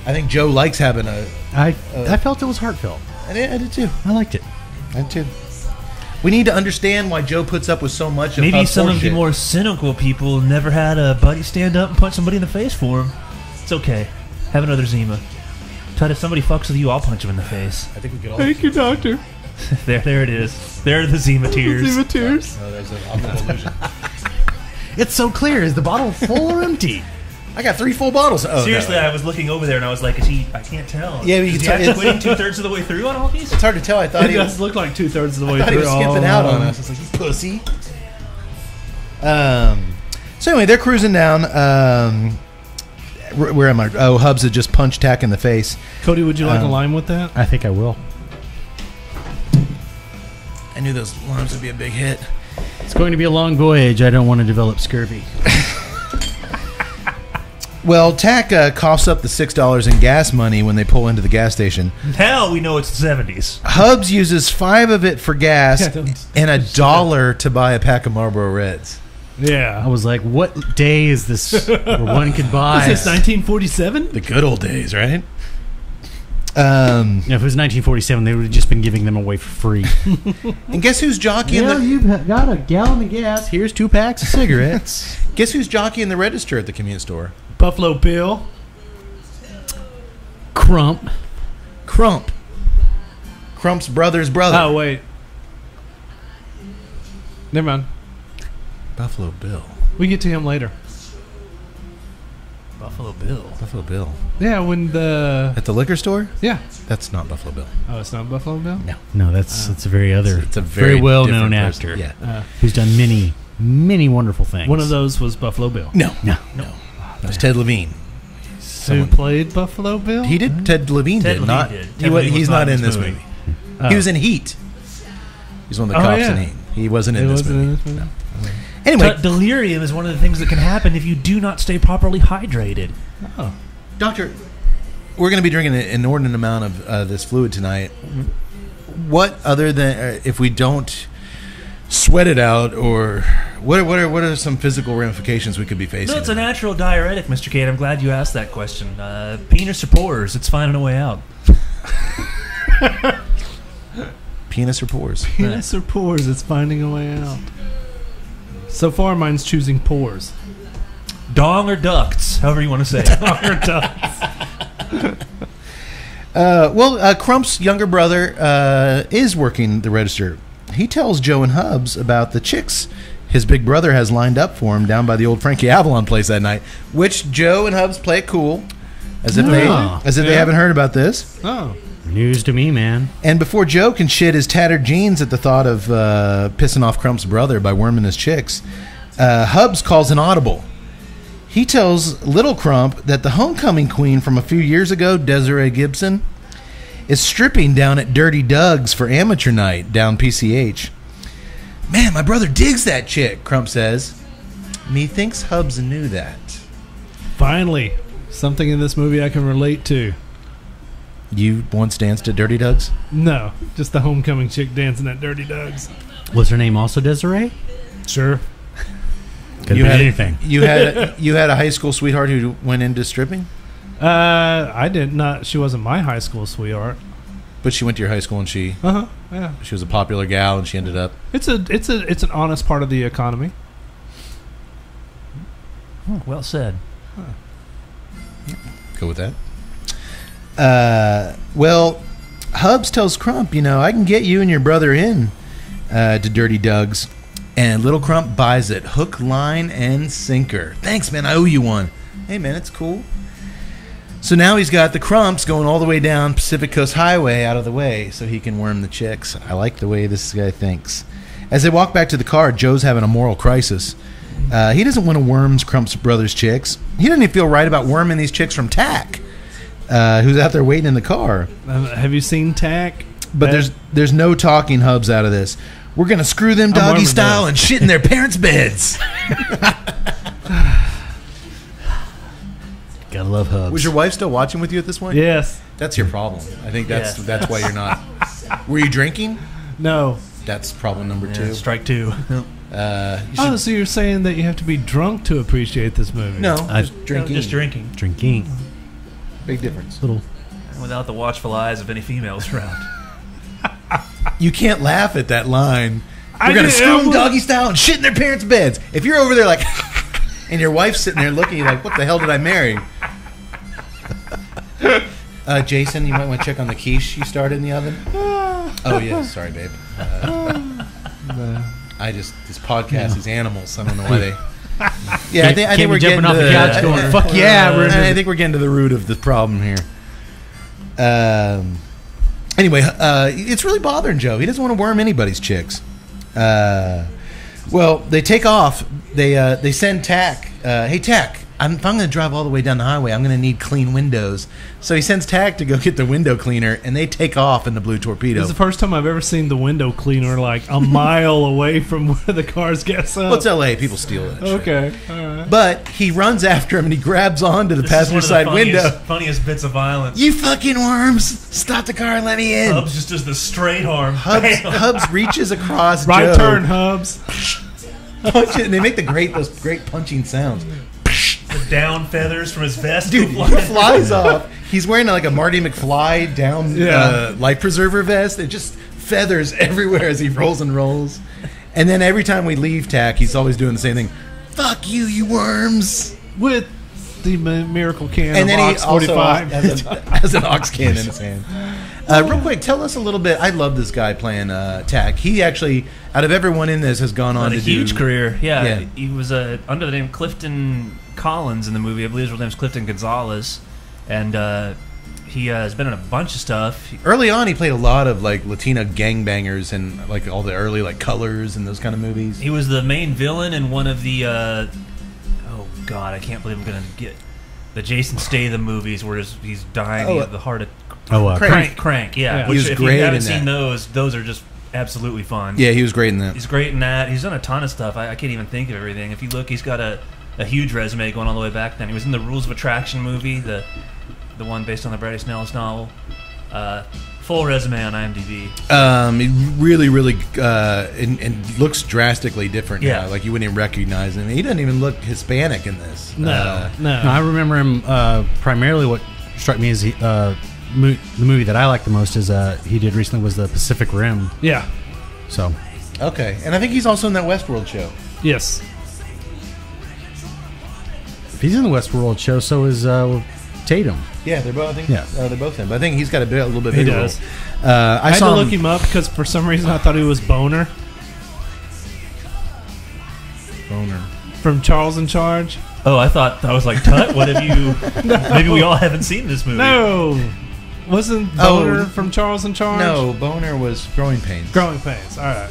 I think Joe likes having a... I, a, I felt it was heartfelt. I did, I did, too. I liked it. I did, too. We need to understand why Joe puts up with so much. Maybe of some of the more cynical people never had a buddy stand up and punch somebody in the face for him. It's okay. Have another Zima. Ted, if somebody fucks with you, I'll punch him in the face. I think we could all. Thank you, doctor. there, there it is. There are the Zima tears. Zima tears. Oh, there's an optical illusion. It's so clear. Is the bottle full or empty? I got three full bottles. Oh, Seriously, no. I was looking over there and I was like, "Is he? I can't tell." Yeah, but you is can he quitting two thirds of the way through on all these? It's hard to tell. I thought it he does was, look like two thirds of the I way thought through. He was skipping oh, out on us. It's like, you pussy. Um. So anyway, they're cruising down. Um. Where, where am I? Oh, Hubs had just punched Tack in the face. Cody, would you like um, a lime with that? I think I will. I knew those limes would be a big hit. It's going to be a long voyage. I don't want to develop scurvy. Well, Tack uh, coughs up the six dollars in gas money when they pull into the gas station. Now we know it's the seventies. Hubs uses five of it for gas yeah, don't, and a dollar to buy a pack of Marlboro Reds. Yeah. I was like, what day is this where one could buy? Is this nineteen forty-seven? The good old days, right? Um, yeah, if it was nineteen forty-seven, they would have just been giving them away for free. And guess who's jockeying yeah, the... you've got a gallon of gas. Here's two packs of cigarettes. Guess who's jockeying the register at the convenience store? Buffalo Bill. Crump. Crump. Crump's brother's brother. Oh, wait. Never mind. Buffalo Bill. We get to him later. Buffalo Bill. Buffalo Bill. Yeah, when the... At the liquor store? Yeah. That's not Buffalo Bill. Oh, it's not Buffalo Bill? No. No, that's, uh, that's a very other... It's, it's a very, very well-known actor. Yeah. Uh, who's done many, many wonderful things. One of those was Buffalo Bill. No. No. No. no. Oh, that was Ted Levine. Someone. Who played Buffalo Bill? He did. Ted Levine Ted did. Levine not, did. Ted he, Levine he's not in this movie. movie. Uh, he was in Heat. He's one of the oh, cops yeah. in Heat. He wasn't in, he this, wasn't movie. in this movie. No. Anyway, but delirium is one of the things that can happen if you do not stay properly hydrated. Oh. Doctor, we're going to be drinking an inordinate amount of uh, this fluid tonight. What other than uh, if we don't sweat it out, or what are, what are what are some physical ramifications we could be facing? No, it's a natural diuretic, Mister Kate. I'm glad you asked that question. Uh, penis or pores? It's finding a way out. Penis or pores? Penis yeah. or pores? It's finding a way out. So far, mine's choosing pores. Dong or ducts, however you want to say it. Dong or ducts. uh, well, uh, Crump's younger brother uh, is working the register. He tells Joe and Hubs about the chicks his big brother has lined up for him down by the old Frankie Avalon place that night, which Joe and Hubs play it cool, as if, oh, they, as if yeah. they haven't heard about this. Oh. News to me, man. And before Joe can shit his tattered jeans at the thought of uh, pissing off Crump's brother by worming his chicks, uh, Hubs calls an audible. He tells Little Crump that the homecoming queen from a few years ago, Desiree Gibson, is stripping down at Dirty Dog's for amateur night down P C H. Man, my brother digs that chick, Crump says. Methinks Hubs knew that. Finally, something in this movie I can relate to. You once danced at Dirty Dog's? No, just the homecoming chick dancing at Dirty Dog's. Was her name also Desiree? Sure. Could you have been anything. You had a, you had a high school sweetheart who went into stripping? Uh, I did not. She wasn't my high school sweetheart. But she went to your high school, and she uh huh yeah she was a popular gal, and she ended up. It's a it's a it's an honest part of the economy. Oh, well said. Huh. Yeah. Go with that. Uh, well, Hubs tells Crump, you know, I can get you and your brother in uh, to Dirty Dog's, and Little Crump buys it hook, line, and sinker. Thanks, man. I owe you one. Hey, man, it's cool. So now he's got the Crumps going all the way down Pacific Coast Highway out of the way so he can worm the chicks. I like the way this guy thinks. As they walk back to the car, Joe's having a moral crisis. Uh, he doesn't want to worm Crump's brother's chicks. He doesn't even feel right about worming these chicks from Tack, uh, who's out there waiting in the car. Um, have you seen Tack? But that? there's there's no talking Hubs out of this. We're going to screw them doggy style and shit in their parents' beds. Gotta love Hubs. Was your wife still watching with you at this point? Yes. That's your problem. I think that's yes. that's why you're not. Were you drinking? No. That's problem number yeah, two. Strike two. No. Uh, oh, so you're saying that you have to be drunk to appreciate this movie? No, I, just drinking. No, just drinking. Drinking. Big difference. Little. Without the watchful eyes of any females around. You can't laugh at that line. We're going to screw them doggy style and shit in their parents' beds. If you're over there like... And your wife's sitting there looking at you like, what the hell did I marry? Uh, Jason, you might want to check on the quiche you started in the oven. Oh, yeah. Sorry, babe. Uh, I just, this podcast is animals. I don't know why they... Yeah, I think, I think we're getting to the... Couch going, fuck yeah. We're, I think we're getting to the root of the problem here. Um, anyway, uh, it's really bothering Joe. He doesn't want to worm anybody's chicks. Uh... Well, they take off. They uh, they send Tack. Uh, hey, Tack, I'm, if I'm going to drive all the way down the highway, I'm going to need clean windows. So he sends Tack to go get the window cleaner, and they take off in the Blue Torpedo. This is the first time I've ever seen the window cleaner like a mile away from where the cars get up. Well, it's L A. People steal that shit. Okay, all right. But he runs after him, and he grabs onto the passenger side window. Funniest bits of violence. You fucking worms. Stop the car and let me in. Hubs just does the straight arm. Hubs, Hubs reaches across Right Joe. turn, Hubs. Punch it, and they make the great those great punching sounds. The down feathers from his vest. Dude, he flies off. He's wearing like a Marty McFly down yeah. uh, life preserver vest. It just feathers everywhere as he rolls and rolls. And then every time we leave Tack, he's always doing the same thing. Fuck you, you worms. With the miracle can and of then Ox forty-five. Has, a, has an Ox can in his hand. Uh, real quick, tell us a little bit. I love this guy playing uh, Tack. He actually, out of everyone in this, has gone on to do... a huge career. Yeah, yeah. He was uh, under the name Clifton Collins in the movie. I believe his real name's Clifton Gonzalez. And uh, he uh, has been in a bunch of stuff. Early on, he played a lot of like Latina gangbangers and like all the early like Colors and those kind of movies. He was the main villain in one of the... Uh, oh, God, I can't believe I'm going to get... The Jason Statham movies where he's, he's dying oh, of the heart attack. Oh, uh, Crank. Crank, Crank, yeah. yeah. Which, he was if great you haven't in that. seen those, those are just absolutely fun. Yeah, he was great in that. He's great in that. He's done a ton of stuff. I, I can't even think of everything. If you look, he's got a, a huge resume going all the way back then. He was in the Rules of Attraction movie, the the one based on the Brady Snell's novel. Uh, full resume on IMDb. Um, it really, really, uh, and, and looks drastically different yeah. now. Like, you wouldn't even recognize him. He doesn't even look Hispanic in this. No, uh, no. no. I remember him uh, primarily what struck me is he... Uh, Mo the movie that I like the most is uh he did recently was the Pacific Rim. Yeah. So. Okay, and I think he's also in that Westworld show. Yes. If he's in the Westworld show, so is uh, Tatum. Yeah, they're both. I think yeah. uh, they're both in. But I think he's got a, bit, a little bit. He does. Uh, I, I had saw to look him, him up because for some reason I thought he was Boner. Boner. From Charles in Charge. Oh, I thought I was like Tut. What have you? No. Maybe we all haven't seen this movie. No. Wasn't Boner oh, from Charles in Charge? No, Boner was Growing Pains. Growing Pains, all right.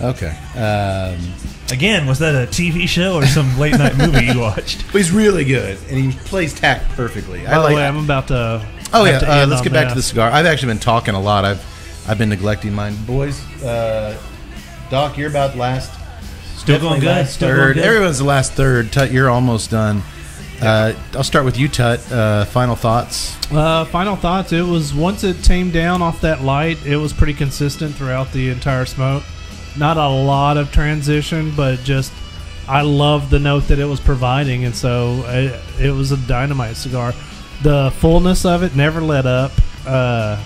Okay. Um, Again, was that a T V show or some late night movie you watched? But he's really good, and he plays tact perfectly. By I the like, way, I'm about to. Oh yeah, to uh, let's get back that. to the cigar. I've actually been talking a lot. I've I've been neglecting mine, boys. Uh, Doc, you're about last. Still going good. Still third. Going good. Everyone's the last third. Tut, you're almost done. Uh, I'll start with you, Tut. Uh, final thoughts? Uh, final thoughts. It was, once it tamed down off that light, it was pretty consistent throughout the entire smoke. Not a lot of transition, but just I loved the note that it was providing, and so it, it was a dynamite cigar. The fullness of it never let up. Uh,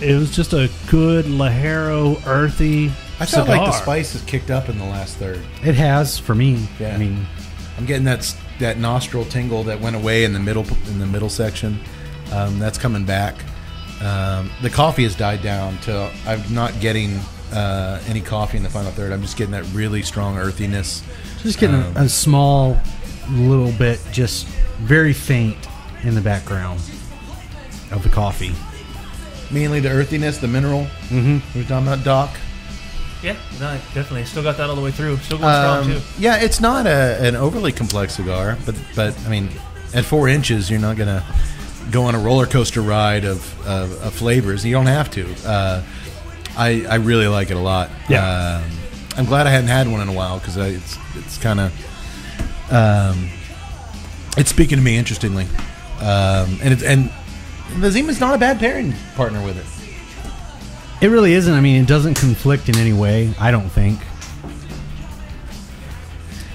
it was just a good Lajero, earthy I cigar. I felt like the spice has kicked up in the last third. It has for me. Yeah. I mean, I'm getting that that nostril tingle that went away in the middle in the middle section. Um, that's coming back. Um, the coffee has died down to I'm not getting. Uh, any coffee in the final third. I'm just getting that really strong earthiness. Just getting um, a, a small little bit, just very faint in the background of the coffee. Mainly the earthiness, the mineral. Mm-hmm. We're talking about Doc. Yeah, no, definitely. Still got that all the way through. Still going um, strong too. Yeah, it's not a, an overly complex cigar, but but I mean, at four inches, you're not gonna go on a roller coaster ride of of, of flavors. You don't have to. Uh, I, I really like it a lot. Yeah, um, I'm glad I hadn't had one in a while because it's it's kind of um, it's speaking to me interestingly, um, and it's and the Zima's not a bad pairing partner with it. It really isn't. I mean, it doesn't conflict in any way. I don't think.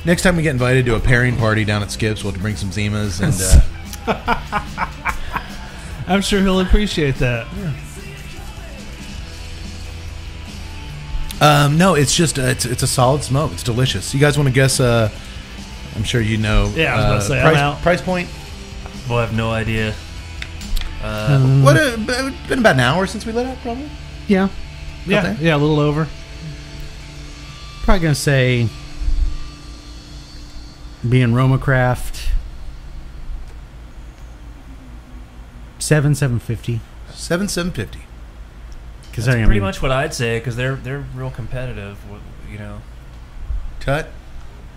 Next time we get invited to a pairing party down at Skip's, we'll have to bring some Zimas, and uh, I'm sure he'll appreciate that. Yeah. Um, no, it's just a, it's it's a solid smoke. It's delicious. You guys want to guess? Uh, I'm sure you know. Yeah, I was uh, about to say. Price, I'm out. Price point? Well, I have no idea. Uh, um, what? A, it's been about an hour since we let out, probably. Yeah, yeah, okay. yeah, a little over. Probably gonna say, being Roma Craft, seven seven fifty. Seven seven fifty. That's pretty I mean, much what I'd say because they're they're real competitive, you know. Tut.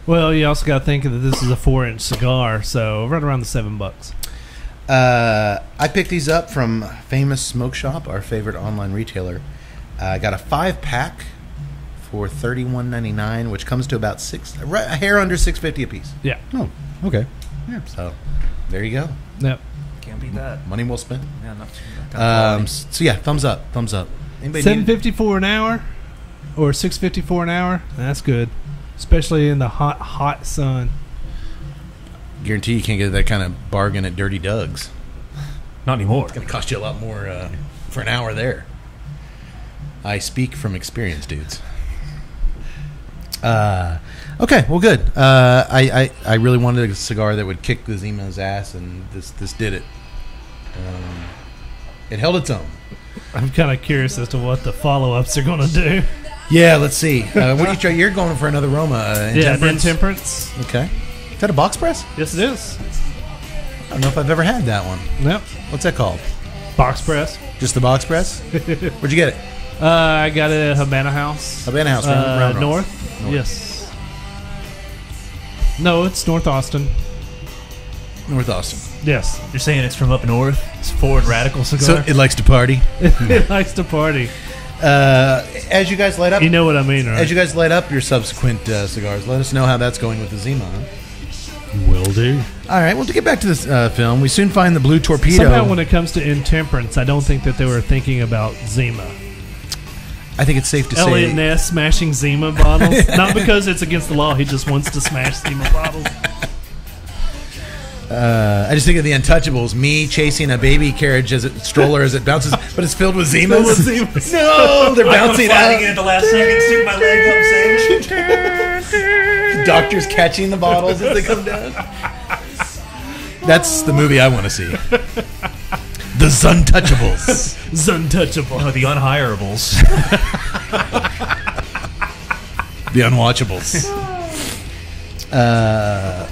Well, you also got to think that this is a four-inch cigar, so right around the seven bucks. Uh, I picked these up from Famous Smoke Shop, our favorite online retailer. Uh, I got a five-pack for thirty-one ninety-nine, which comes to about six, right, a hair under six fifty a piece. Yeah. Oh, okay. Yeah. So there you go. Yep. Can't beat that. Money well spent. Yeah. Not, not um. So yeah, thumbs up. Thumbs up. Seven fifty for an hour, or six fifty for an hour. That's good, especially in the hot, hot sun. Guarantee you can't get that kind of bargain at Dirty Dog's. Not anymore. It's going to cost you a lot more uh, for an hour there. I speak from experience, dudes. Uh, okay, well, good. Uh, I, I I really wanted a cigar that would kick the Zima's ass, and this this did it. Um, it held its own. I'm kind of curious as to what the follow-ups are going to do. Yeah, let's see. Uh, what do you try? You're going for another Roma. Uh, Intemperance. Yeah, Intemperance. Okay. Is that a box press? Yes, it is. I don't know if I've ever had that one. Yep. What's that called? Box press. Just the box press? Where'd you get it? Uh, I got it at Habana House. Habana House. Uh, north? north? Yes. No, it's North Austin. North Austin. Yes. You're saying it's from up north? It's forward radical cigar? So it likes to party? It likes to party. Uh, as you guys light up... You know what I mean, right? As you guys light up your subsequent uh, cigars, let us know how that's going with the Zima. Huh? Will do. All right, well, to get back to this uh, film, we soon find the blue torpedo. Somehow when it comes to Intemperance, I don't think that they were thinking about Zima. I think it's safe to Elliot say... Elliot Ness smashing Zima bottles. Not because it's against the law. He just wants to smash Zima bottles. Uh, I just think of the Untouchables, me chasing a baby carriage as it stroller as it bounces, but it's filled with Zimas. No, they're bouncing I'm out. It at the last second, stick my leg up, saying, "Doctor's catching the bottles as they come down." That's the movie I want to see. The Zuntouchables. Zuntouchables. No, the Unhirables. The Unwatchables. Uh.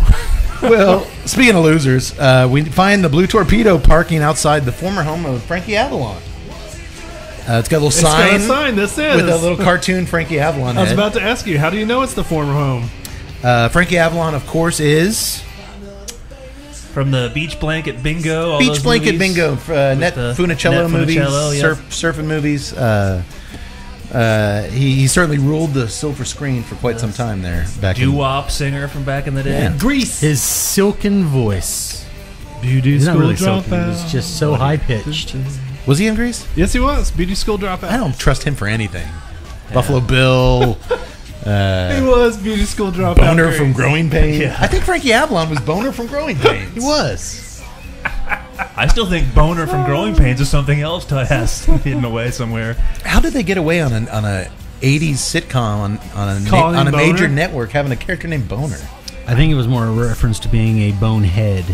Well, speaking of losers, uh, we find the blue torpedo parking outside the former home of Frankie Avalon. Uh, it's got a little sign. It's got a sign. This is with a little cartoon Frankie Avalon. I was head. about to ask you, how do you know it's the former home? Uh, Frankie Avalon, of course, is from the Beach Blanket Bingo. All Beach those Blanket movies. Bingo. Uh, Net Funicello, Net Funicello movies, yes. surf, surfing movies. Uh, uh, he, he certainly ruled the silver screen for quite yes. some time there. Back doo-wop singer from back in the day. Yeah. Grease. His silken voice. Beauty He's school not really silken. Out. It was just so high pitched. Was he in Grease? Yes, he was. Beauty School Dropout. I don't trust him for anything. Yeah. Buffalo Bill. Uh, he was Beauty School Dropout. Boner Grease. From Growing Pains. Yeah. I think Frankie Avalon was Boner from Growing Pains. He was. I still think Boner from Growing Pains is something else to has hidden away somewhere. How did they get away on an on a eighties sitcom on on a, on a major network having a character named Boner? I think it was more a reference to being a bonehead.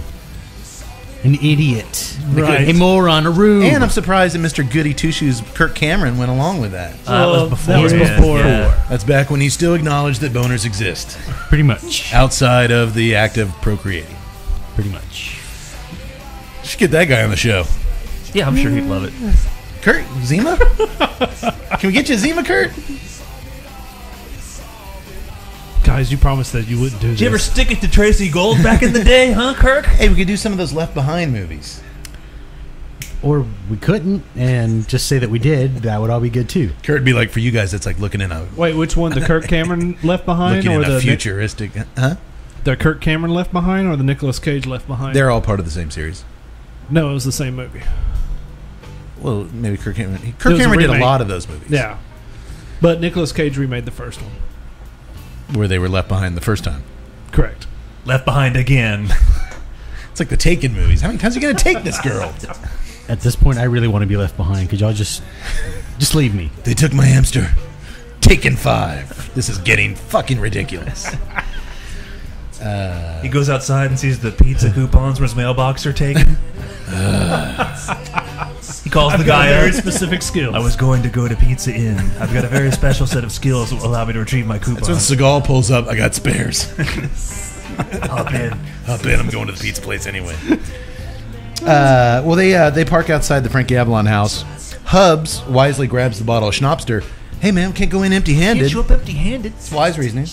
An idiot. Right. A moron. A rube. And I'm surprised that Mister Goody Two-Shoes Kirk Cameron went along with that. Uh, that was before. That was yeah. before. Yeah. That's back when he still acknowledged that boners exist. Pretty much. Outside of the act of procreating. Pretty much. You should get that guy on the show. Yeah, I'm sure he'd love it. Kurt? Zima? Can we get you Zima, Kurt? Guys, you promised that you wouldn't do this. Did you ever stick it to Tracy Gold back in the day, huh, Kirk? Hey, we could do some of those Left Behind movies. Or we couldn't, and just say that we did. That would all be good, too. Kurt would be like, for you guys, it's like looking in a... Wait, which one? The Kirk Cameron Left Behind? Looking or in the a futuristic... Huh? The Kirk Cameron Left Behind or the Nicolas Cage Left Behind? They're all part of the same series. No, it was the same movie. Well, maybe Kirk Cameron... Kirk Cameron did a lot of those movies. Yeah. But Nicolas Cage remade the first one. Where they were left behind the first time. Correct. Left behind again. It's like the Taken movies. How many times are you going to take this girl? At this point, I really want to be left behind. Could y'all just just leave me? They took my hamster. Taken five. This is getting fucking ridiculous. uh, he goes outside and sees the pizza coupons from his mailbox are taken. uh, he calls I've the guy got a very specific skill. I was going to go to Pizza Inn. I've got a very special set of skills that will allow me to retrieve my coupons. That's when Seagal pulls up, I got spares. Hop in. Hop in, I'm going to the pizza place anyway. Uh, well, they uh, they park outside the Frankie Avalon house. Hubs wisely grabs the bottle of Schnapster. Hey, man, can't go in empty-handed. Can't show up empty-handed. It's wise reasoning.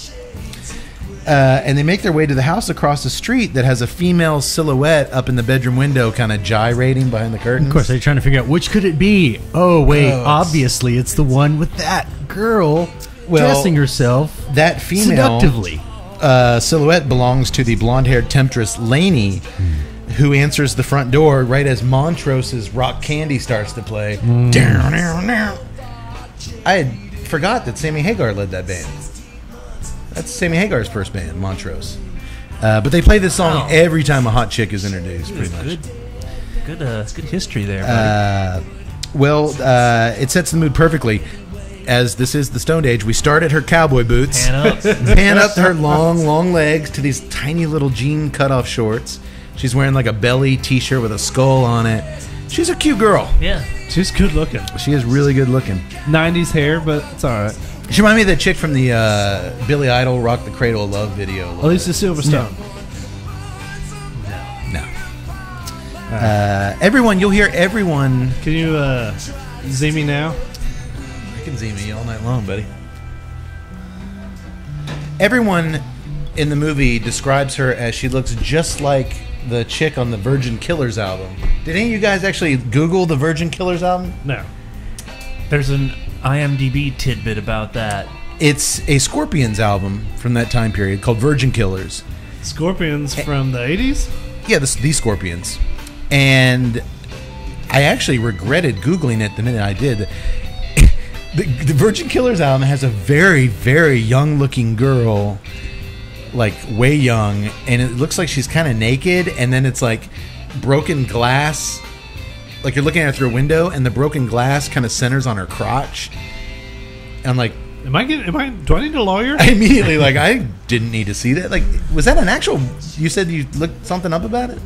Uh, and they make their way to the house across the street that has a female silhouette up in the bedroom window kind of gyrating behind the curtains. Of course, they're trying to figure out which could it be. Oh, wait, oh, obviously it's the one with that girl well, dressing herself that female seductively. Uh, silhouette belongs to the blonde-haired temptress Lainey, hmm. who answers the front door right as Montrose's Rock Candy starts to play. Hmm. I had forgot that Sammy Hagar led that band. That's Sammy Hagar's first band, Montrose. Uh, but they play this song wow. every time a hot chick is introduced, pretty much. Good, good, uh, good history there, buddy. Uh, well, uh, it sets the mood perfectly. As this is the Stoned Age, we start at her cowboy boots. Pan up. Pan up her long, long legs to these tiny little jean cutoff shorts. She's wearing like a belly T-shirt with a skull on it. She's a cute girl. Yeah. She's good looking. She is really good looking. nineties hair, but it's all right. She reminded me of that chick from the uh, Billy Idol Rock the Cradle of Love video. Alicia Silverstone. No. No. no. Uh, everyone, you'll hear everyone. Can you uh, Z me now? I can Z me all night long, buddy. Everyone in the movie describes her as she looks just like the chick on the Virgin Killers album. Did any of you guys actually Google the Virgin Killers album? No. There's an I M D B tidbit about that. It's a Scorpions album from that time period called Virgin Killers. Scorpions from the eighties? Yeah, the, the Scorpions. And I actually regretted Googling it the minute I did. The, the Virgin Killers album has a very, very young-looking girl, like way young, and it looks like she's kind of naked, and then it's like broken glass. Like you're looking at her through a window, and the broken glass kind of centers on her crotch. And I'm like, am I getting? Am I? Do I need a lawyer? I immediately like, I didn't need to see that. Like, was that an actual? You said you looked something up about it?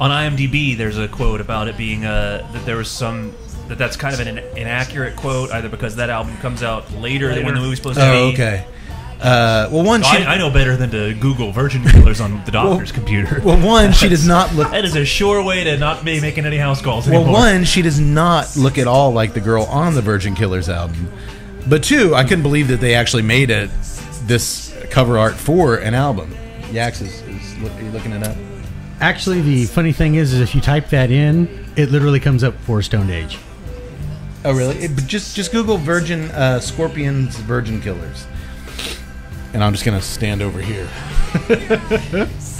On I M D B, there's a quote about it being uh, that there was some that that's kind of an inaccurate quote, either because that album comes out later, later. than when the movie's supposed oh, to be. Oh, okay. Uh, well, one, she, I, I know better than to Google virgin killers on the doctor's well, computer. Well, one, she does not look. That is a sure way to not be making any house calls anymore. Well, one, she does not look at all like the girl on the Virgin Killers album. But two, I couldn't believe that they actually made a this cover art for an album. Yax is, is look, are you looking it up? Actually, the funny thing is, is if you type that in, it literally comes up for Stoned Age. Oh, really? It, just just Google Virgin uh, Scorpions Virgin Killers. And I'm just gonna stand over here.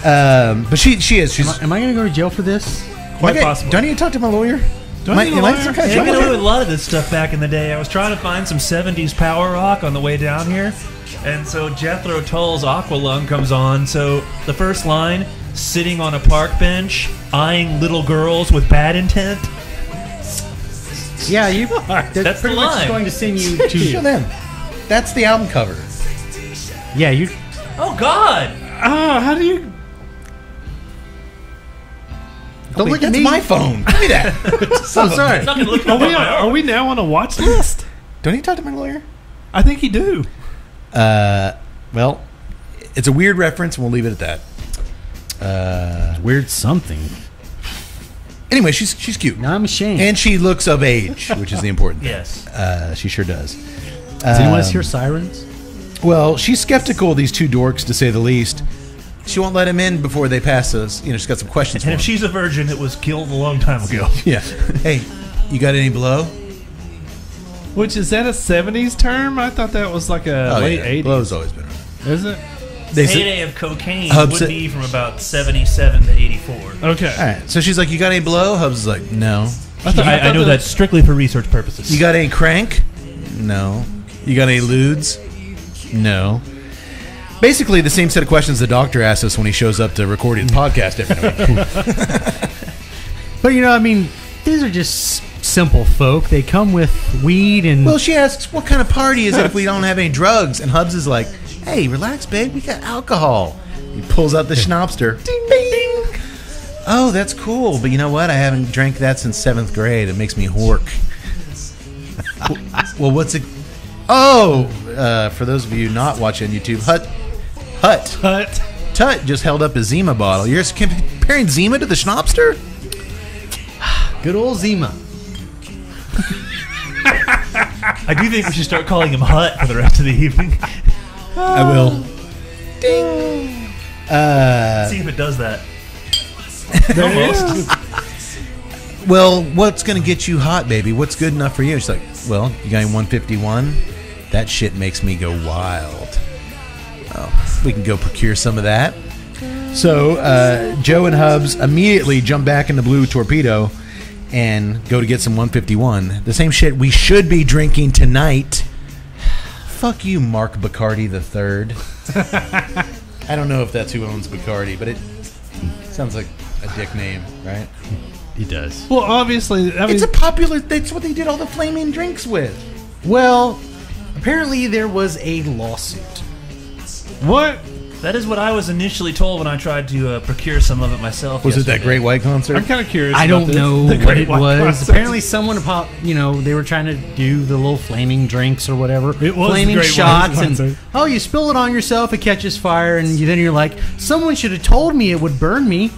um, but she she is. She's, am I, am I gonna go to jail for this? Quite okay, possible. Do I need to talk to my lawyer? Do I need a lawyer? I got to do a lot of this stuff back in the day. I was trying to find some seventies power rock on the way down here, and so Jethro Tull's Aqualung comes on. So the first line: sitting on a park bench, eyeing little girls with bad intent. Yeah, you are. That's, that's pretty the much line. Going to send you to show them. That's the album cover. Yeah, you... Oh, God! Oh, how do you... Don't look at my phone. Give me that. I'm sorry. I'm not gonna look at my phone. Are we now on a watch list? Don't you talk to my lawyer? I think you do. Uh, well, it's a weird reference, and we'll leave it at that. Uh, weird something. Anyway, she's she's cute. Now I'm ashamed. And she looks of age, which is the important thing. Yes. Uh, she sure does. Does anyone else hear sirens? Well, she's skeptical of these two dorks, to say the least. She won't let him in before they pass us. You know, she's got some questions. And for if him. She's a virgin, it was killed a long time ago. Yeah. Hey, you got any blow? Which, is that a seventies term? I thought that was like a oh, late yeah. eighties. Blow's always been around. Is it? The heyday of cocaine Hubs would be from about seventy-seven to eighty-four. Okay. All right. So she's like, you got any blow? Hubs is like, no. I, thought, I, I, I know that that's strictly for research purposes. You got any crank? No. You got any lewds? No. Basically, the same set of questions the doctor asks us when he shows up to record his podcast every week. But, you know, I mean, these are just simple folk. They come with weed and... Well, she asks, what kind of party is it if we don't have any drugs? And Hubs is like, hey, relax, babe. We got alcohol. He pulls out the schnapster. Ding, ding, ding. Oh, that's cool. But you know what? I haven't drank that since seventh grade. It makes me hork. Well, what's it... Oh, uh, for those of you not watching YouTube, Hut, Hut, Hut, Tut just held up a Zima bottle. You're comparing Zima to the Schnapster? Good old Zima. I do think we should start calling him Hut for the rest of the evening. I will. Ding. Uh, See if it does that. Almost. Well, what's going to get you hot, baby? What's good enough for you? She's like, well, you got any one fifty-one? That shit makes me go wild. Oh, we can go procure some of that. So uh, Joe and Hubs immediately jump back in the Blue Torpedo and go to get some one fifty-one. The same shit we should be drinking tonight. Fuck you, Mark Bacardi the Third. I don't know if that's who owns Bacardi, but it sounds like a dick name, right? He does. Well, obviously, I mean, it's a popular. That's what they did all the flaming drinks with. Well, apparently there was a lawsuit. What? That is what I was initially told when I tried to uh, procure some of it myself. Was yesterday. It that Great White concert? I'm kind of curious. I about don't this. know the what it was. Concert. Apparently, someone pop. You know, they were trying to do the little flaming drinks or whatever. It was flaming Great shots White and oh, you spill it on yourself, it catches fire, and you, then you're like, someone should have told me it would burn me.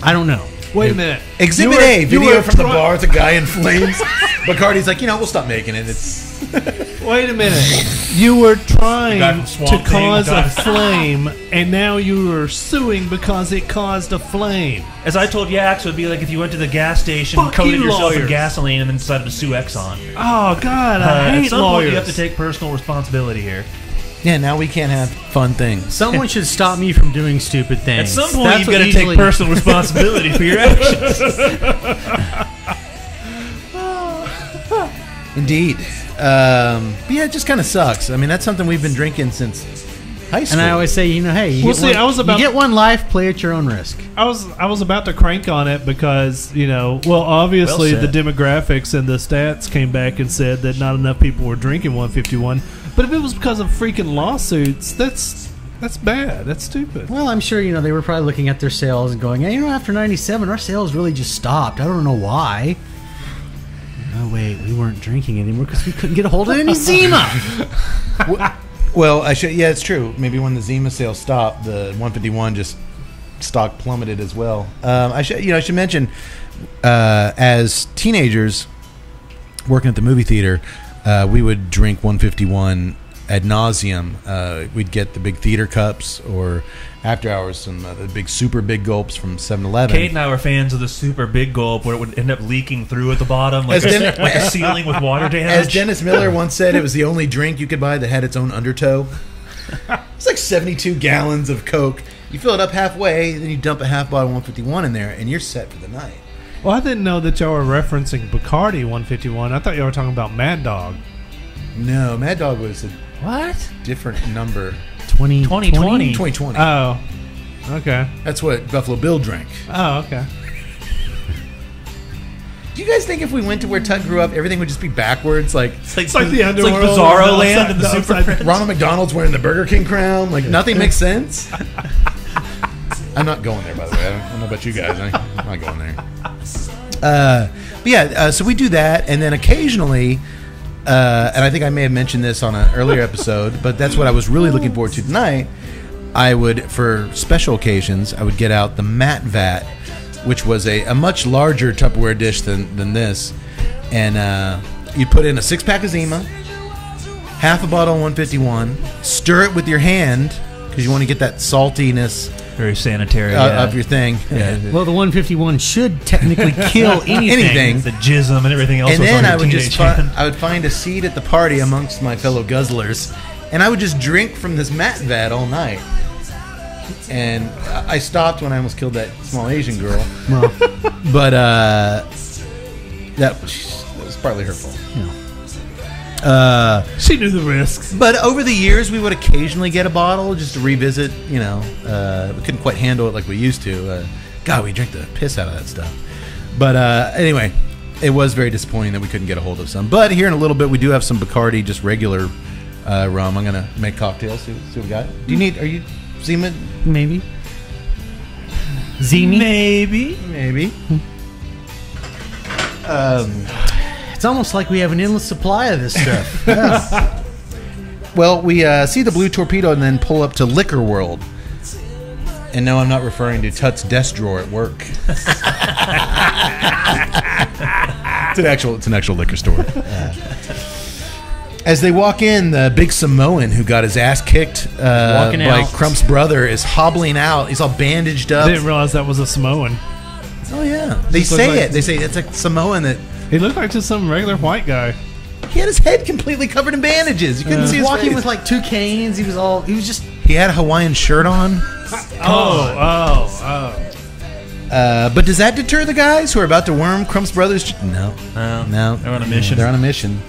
I don't know. Wait a minute. Exhibit were, A, video from the bar with a guy in flames. Bacardi's like, you know, we'll stop making it. It's Wait a minute. You were trying to cause a flame, and now you are suing because it caused a flame. As I told Yax, it would be like if you went to the gas station, Fuck coated you yourself in gasoline, and then decided to sue Exxon. Oh, God, I uh, hate at some lawyers. Point you have to take personal responsibility here. Yeah, now we can't have fun things. Someone should stop me from doing stupid things. At some point, That's you've got to take do. personal responsibility for your actions. Indeed. Um, but yeah, it just kind of sucks. I mean, that's something we've been drinking since high school. And I always say, you know, hey, you, well, get, see, one, I was about you get one life, play at your own risk. I was I was about to crank on it because, you know, well, obviously well the demographics and the stats came back and said that not enough people were drinking one fifty-one. But if it was because of freaking lawsuits, that's that's bad. That's stupid. Well, I'm sure, you know, they were probably looking at their sales and going, hey, you know, after ninety-seven, our sales really just stopped. I don't know why. Oh, wait, we weren't drinking anymore because we couldn't get a hold of any Zima. Well, I should. Yeah, it's true. Maybe when the Zima sale stopped, the one fifty-one just stock plummeted as well. Um, I should, you know, I should mention, uh, as teenagers working at the movie theater, uh, we would drink one fifty-one ad nauseum. Uh, we'd get the big theater cups, or after hours, some uh, the big super big gulps from seven eleven. Kate and I were fans of the super big gulp, where it would end up leaking through at the bottom, like, a, Den- like a ceiling with water damage. As Dennis Miller once said, it was the only drink you could buy that had its own undertow. It's like seventy-two gallons of Coke. You fill it up halfway, then you dump a half bottle of one fifty-one in there, and you're set for the night. Well, I didn't know that y'all were referencing Bacardi one fifty-one. I thought y'all were talking about Mad Dog. No, Mad Dog was a what? different number. twenty twenty twenty twenty Oh, okay. That's what Buffalo Bill drank. Oh, okay. Do you guys think if we went to where Tug grew up, everything would just be backwards? Like, it's like, it's like the underworld. It's like Bizarro Land and the Super. Ronald McDonald's wearing the Burger King crown. Like, nothing makes sense. I'm not going there, by the way. I don't know about you guys. I'm not going there. Uh, but yeah, uh, so we do that, and then occasionally... Uh, and I think I may have mentioned this on an earlier episode, but that's what I was really looking forward to tonight. I would, for special occasions, I would get out the Mat Vat, which was a, a much larger Tupperware dish than, than this. And uh, you put in a six-pack of Zima, half a bottle of one fifty-one, stir it with your hand, because you want to get that saltiness... Very sanitary. Uh, yeah. Of your thing. Yeah. Yeah. Well, the one fifty-one should technically kill anything. anything. The jism and everything else. And was then on I would just fi- I would find a seat at the party amongst my fellow guzzlers, and I would just drink from this Mat Vat all night. And I stopped when I almost killed that small Asian girl. Well, but uh, that was, that was partly her fault. Yeah. Uh, she knew the risks. But over the years, we would occasionally get a bottle just to revisit, you know. Uh, we couldn't quite handle it like we used to. Uh, God, we drank the piss out of that stuff. But uh, anyway, it was very disappointing that we couldn't get a hold of some. But here in a little bit, we do have some Bacardi, just regular uh, rum. I'm going to make cocktails, see, see what we got. Do you need, are you, Zima? Maybe. Zimi? Maybe. Maybe. um... It's almost like we have an endless supply of this stuff. Yeah. Well, we uh, see the blue torpedo and then pull up to Liquor World. And no, I'm not referring to Tut's desk drawer at work. It's an actual, it's an actual liquor store. Uh, as they walk in, the big Samoan who got his ass kicked uh, by out. Crump's brother is hobbling out. He's all bandaged up. I didn't realize that was a Samoan. Oh, yeah. They just say like- it. They say it's a Samoan that... He looked like just some regular white guy. He had his head completely covered in bandages. You couldn't uh, see his walking face. With like two canes. He was all. He was just. He had a Hawaiian shirt on. Oh, oh, oh. Uh, but does that deter the guys who are about to worm Crump's brothers? No, no, no. They're on a mission. They're on a mission.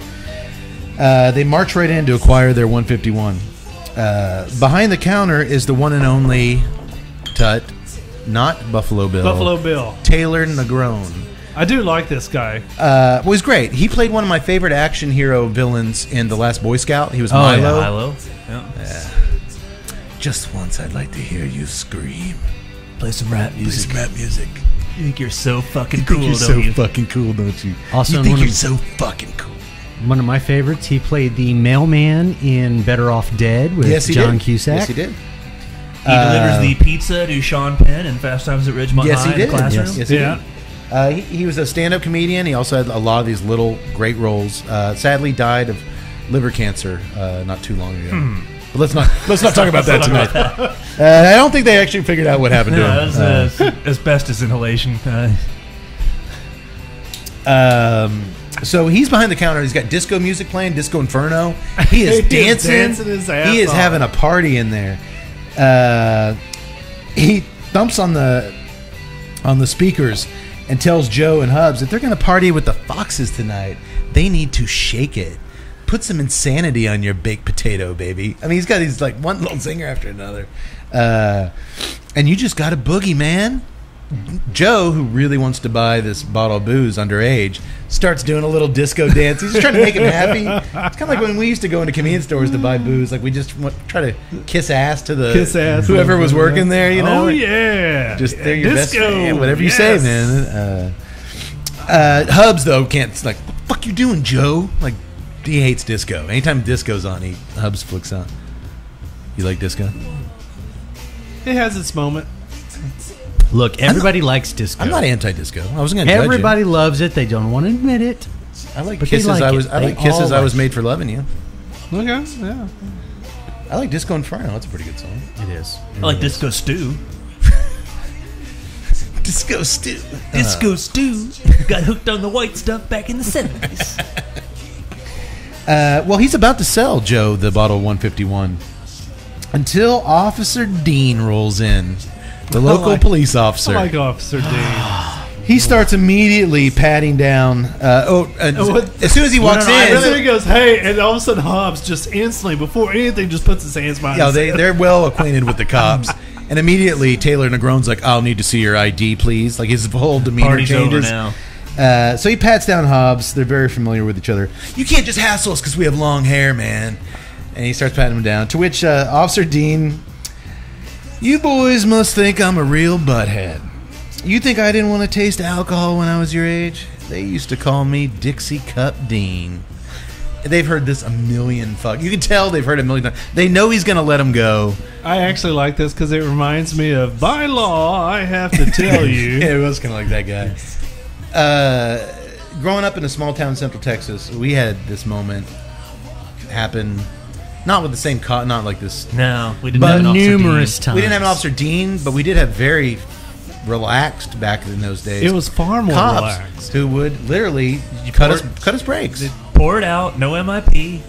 Uh, they march right in to acquire their one fifty-one. Uh, behind the counter is the one and only Tut, not Buffalo Bill. Buffalo Bill. Taylor Negron. I do like this guy. Uh, well, he's great. He played one of my favorite action hero villains in The Last Boy Scout. He was oh, Milo. Yeah, Milo. Yeah. Yeah. Just once, I'd like to hear you scream. Play some rap music. Play some rap music. You think you're so fucking cool, don't you? You think you're so fucking cool, don't you? Also, you think you're so fucking cool. One of my favorites. He played the mailman in Better Off Dead with yes, John did. Cusack. Yes, he did. He uh, delivers the pizza to Sean Penn in Fast Times at Ridgemont yes, High in the classroom. Yes, yes he yeah. did. Uh, he, he was a stand-up comedian. He also had a lot of these little great roles. Uh, sadly, died of liver cancer uh, not too long ago. Hmm. But let's not let's not talk about that tonight. Uh, I don't think they actually figured out what happened to no, him. That's, uh, uh, asbestos inhalation. Uh. Um. So he's behind the counter. He's got disco music playing, Disco Inferno. He is he dancing. Is dancing his ass he is off. Having a party in there. Uh, he thumps on the on the speakers. And tells Joe and Hubs that they're going to party with the Foxes tonight. They need to shake it. Put some insanity on your baked potato, baby. I mean, he's got these like one little zinger after another. Uh, and you just got a boogie, man. Joe, who really wants to buy this bottle of booze underage, starts doing a little disco dance. He's just trying to make him happy. It's kind of like when we used to go into convenience stores to buy booze. Like we just want, try to kiss ass to the kiss ass whoever was working there. You know? Oh yeah, just they're your disco. Best man. Whatever you yes. say, man. Uh, uh, Hubs though can't like what the fuck you doing, Joe. Like he hates disco. Anytime disco's on, he Hubs flicks on. You like disco? It has its moment. Look, everybody not, likes disco. I'm not anti-disco. I wasn't going to judge you. Everybody loves it. They don't want to admit it. I like but Kisses. Like I was. It. I like they Kisses. I was like made for loving you. Look okay, at yeah. I like Disco Inferno. That's a pretty good song. It is. It I like is. Disco Stew. Disco Stew. Disco uh. Stew got hooked on the white stuff back in the seventies. uh, well, he's about to sell Joe the bottle of one fifty-one until Officer Dean rolls in. The local like, police officer. I like Officer Dean. He starts immediately patting down. Uh, oh, uh, oh as soon as he walks no, no, in, and then he goes, "Hey!" And all of a sudden, Hobbs just instantly, before anything, just puts his hands behind. Yeah, his they head. They're well acquainted with the cops, and immediately Taylor Negron's like, "I'll need to see your I D, please." Like his whole demeanor Party's changes. Over now. Uh, so he pats down Hobbs. They're very familiar with each other. You can't just hassle us because we have long hair, man. And he starts patting him down. To which uh, Officer Dean. You boys must think I'm a real butthead. You think I didn't want to taste alcohol when I was your age? They used to call me Dixie Cup Dean. They've heard this a million fuck. You can tell they've heard it a million times. They know he's going to let them go. I actually like this because it reminds me of, by law, I have to tell you. Yeah, it was kind of like that guy. Uh, growing up in a small town in Central Texas, we had this moment happen. Not with the same cotton, not like this. No, we didn't but have an officer numerous Dean. Times. We didn't have an Officer Dean, but we did have very relaxed back in those days. It was far more cops relaxed. Who would literally cut us, cut us breaks. Pour it out, no M I P.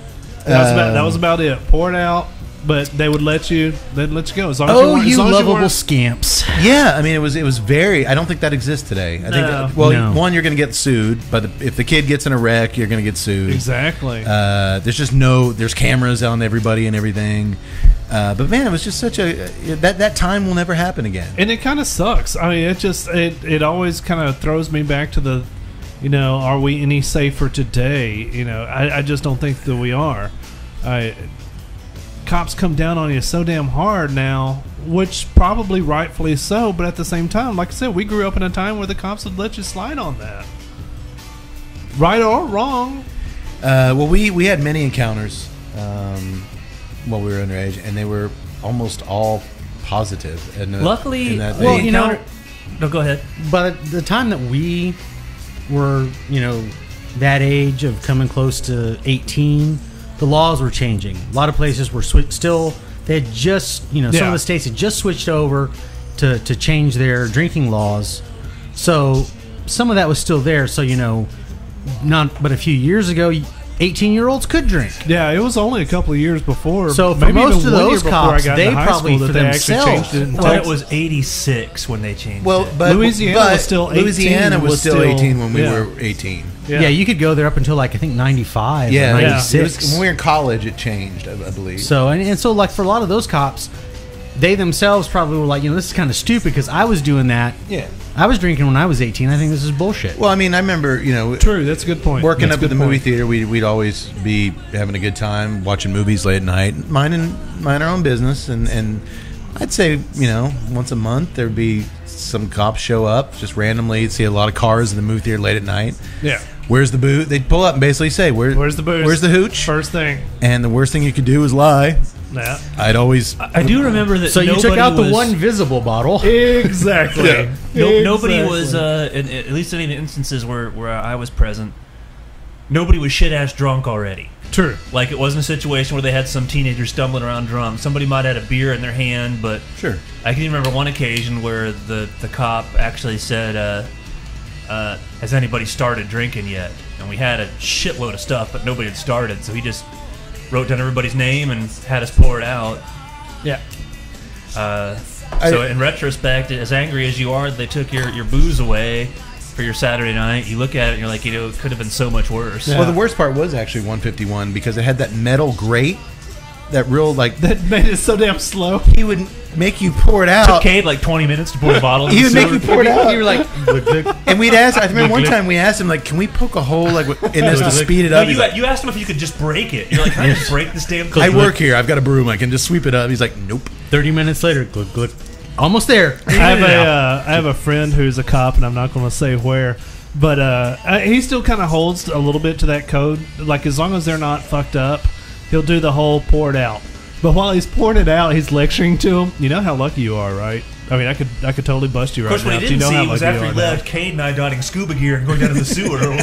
That, uh, was about, that was about it. Pour it out, but they would let you. They'd let you go as long as oh, you, you as lovable you scamps. Yeah, I mean it was it was very. I don't think that exists today. I no. think that, well, no. one you're going to get sued, but if the kid gets in a wreck, you're going to get sued. Exactly. Uh, there's just no. There's cameras on everybody and everything. Uh, but man, it was just such a that that time will never happen again. And it kind of sucks. I mean, it just it it always kind of throws me back to the, you know, are we any safer today? You know, I, I just don't think that we are. I. Cops come down on you so damn hard now, which probably rightfully so, but at the same time, like I said, we grew up in a time where the cops would let you slide on that. Right or wrong. Uh, well, we, we had many encounters um, while we were underage, and they were almost all positive. In a, Luckily, in that well, you know... No, go ahead. But the time that we were, you know, that age of coming close to eighteen... The laws were changing. A lot of places were sw still. They had just, you know, yeah. some of the states had just switched over to to change their drinking laws. So some of that was still there. So you know, not but a few years ago, eighteen-year-olds could drink. Yeah, it was only a couple of years before. So for most of those cops, they probably for themselves. Well, it was eighty-six when they changed. Well, but Louisiana was still eighteen. Louisiana was still eighteen when we were eighteen. Yeah. Yeah, you could go there up until like I think ninety-five, yeah, or ninety-six. Yeah. It was, when we were in college, it changed, I, I believe. So and, and so, like for a lot of those cops, they themselves probably were like, you know, this is kind of stupid because I was doing that. Yeah, I was drinking when I was eighteen. I think this is bullshit. Well, I mean, I remember, you know, true. That's a good point. Working that's up at the point. Movie theater, we we'd always be having a good time watching movies late at night, minding mind our own business, and and I'd say, you know, once a month there'd be some cops show up just randomly. You'd see a lot of cars in the movie theater late at night. Yeah. Where's the booze? They'd pull up and basically say, Where, where's the booze? Where's the hooch? First thing. And the worst thing you could do is lie. Yeah. I'd always... I, I do remember that. So you took out was, the one visible bottle. Exactly. Yeah. No, exactly. Nobody was, uh, in, at least in any instances where, where I was present, nobody was shit-ass drunk already. True. Like, it wasn't a situation where they had some teenager stumbling around drunk. Somebody might have had a beer in their hand, but... Sure. I can remember one occasion where the, the cop actually said... Uh, Uh, has anybody started drinking yet? And we had a shitload of stuff, but nobody had started, so he just wrote down everybody's name and had us pour it out. Yeah. Uh, I, so in retrospect, as angry as you are, they took your, your booze away for your Saturday night. You look at it and you're like, you know, it could have been so much worse. Yeah. Well, the worst part was actually one fifty-one because it had that metal grate. That real, like... That made it so damn slow. He would make you pour it out. It took Cade like twenty minutes to pour the bottle. He would make you pour it out. You were like... And we'd ask... I remember one time we asked him, like, can we poke a hole like in this to speed it up? No, you, like, you asked him if you could just break it. You're like, can I just break this damn... I work here. I've got a broom. I can just sweep it up. He's like, nope. thirty minutes later, glick, glick. Almost there. I have, a, uh, I have a friend who's a cop, and I'm not going to say where, but uh, he still kind of holds a little bit to that code. Like, as long as they're not fucked up... He'll do the whole pour it out. But while he's pouring it out, he's lecturing to him. You know how lucky you are, right? I mean, I could I could totally bust you right now. Of course, what he didn't see was after he left, Cade and I donning scuba gear and going down to the sewer.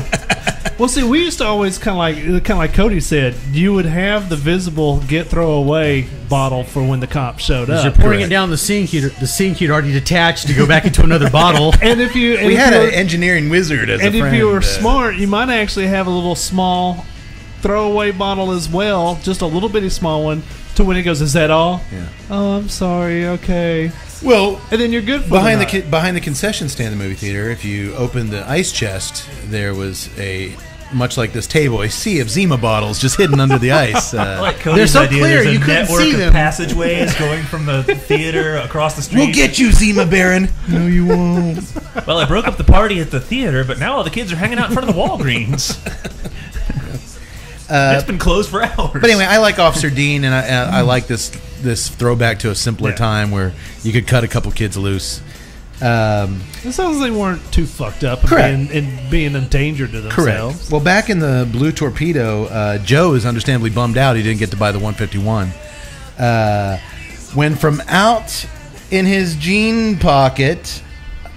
Well, see, we used to always kind of like, kind of like Cody said, you would have the visible get throw away bottle for when the cop showed up. You're pouring Correct. It down the sink, you'd, the sink you'd already detached to go back into another bottle. And if you, and we if had an engineering wizard as a friend. And if you were uh, smart, you might actually have a little small throwaway bottle as well, just a little bitty small one. To when he goes, is that all? Yeah. Oh, I'm sorry. Okay. Well, and then you're good for behind the, the behind the concession stand in the movie theater. If you open the ice chest, there was a much like this table, a sea of Zima bottles just hidden under the ice. Uh, like they're so idea. Clear, you couldn't see them. There's a network of passageways going from the theater across the street. We'll get you, Zima Baron. No, you won't. Well, I broke up the party at the theater, but now all the kids are hanging out in front of the Walgreens. Uh, it's been closed for hours. But anyway, I like Officer Dean, and I, and I like this this throwback to a simpler yeah. time where you could cut a couple kids loose. Um, it sounds like they weren't too fucked up and being, being in danger to themselves. Correct. Well, back in the Blue Torpedo, uh, Joe is understandably bummed out he didn't get to buy the one fifty-one. Uh, when from out in his jean pocket,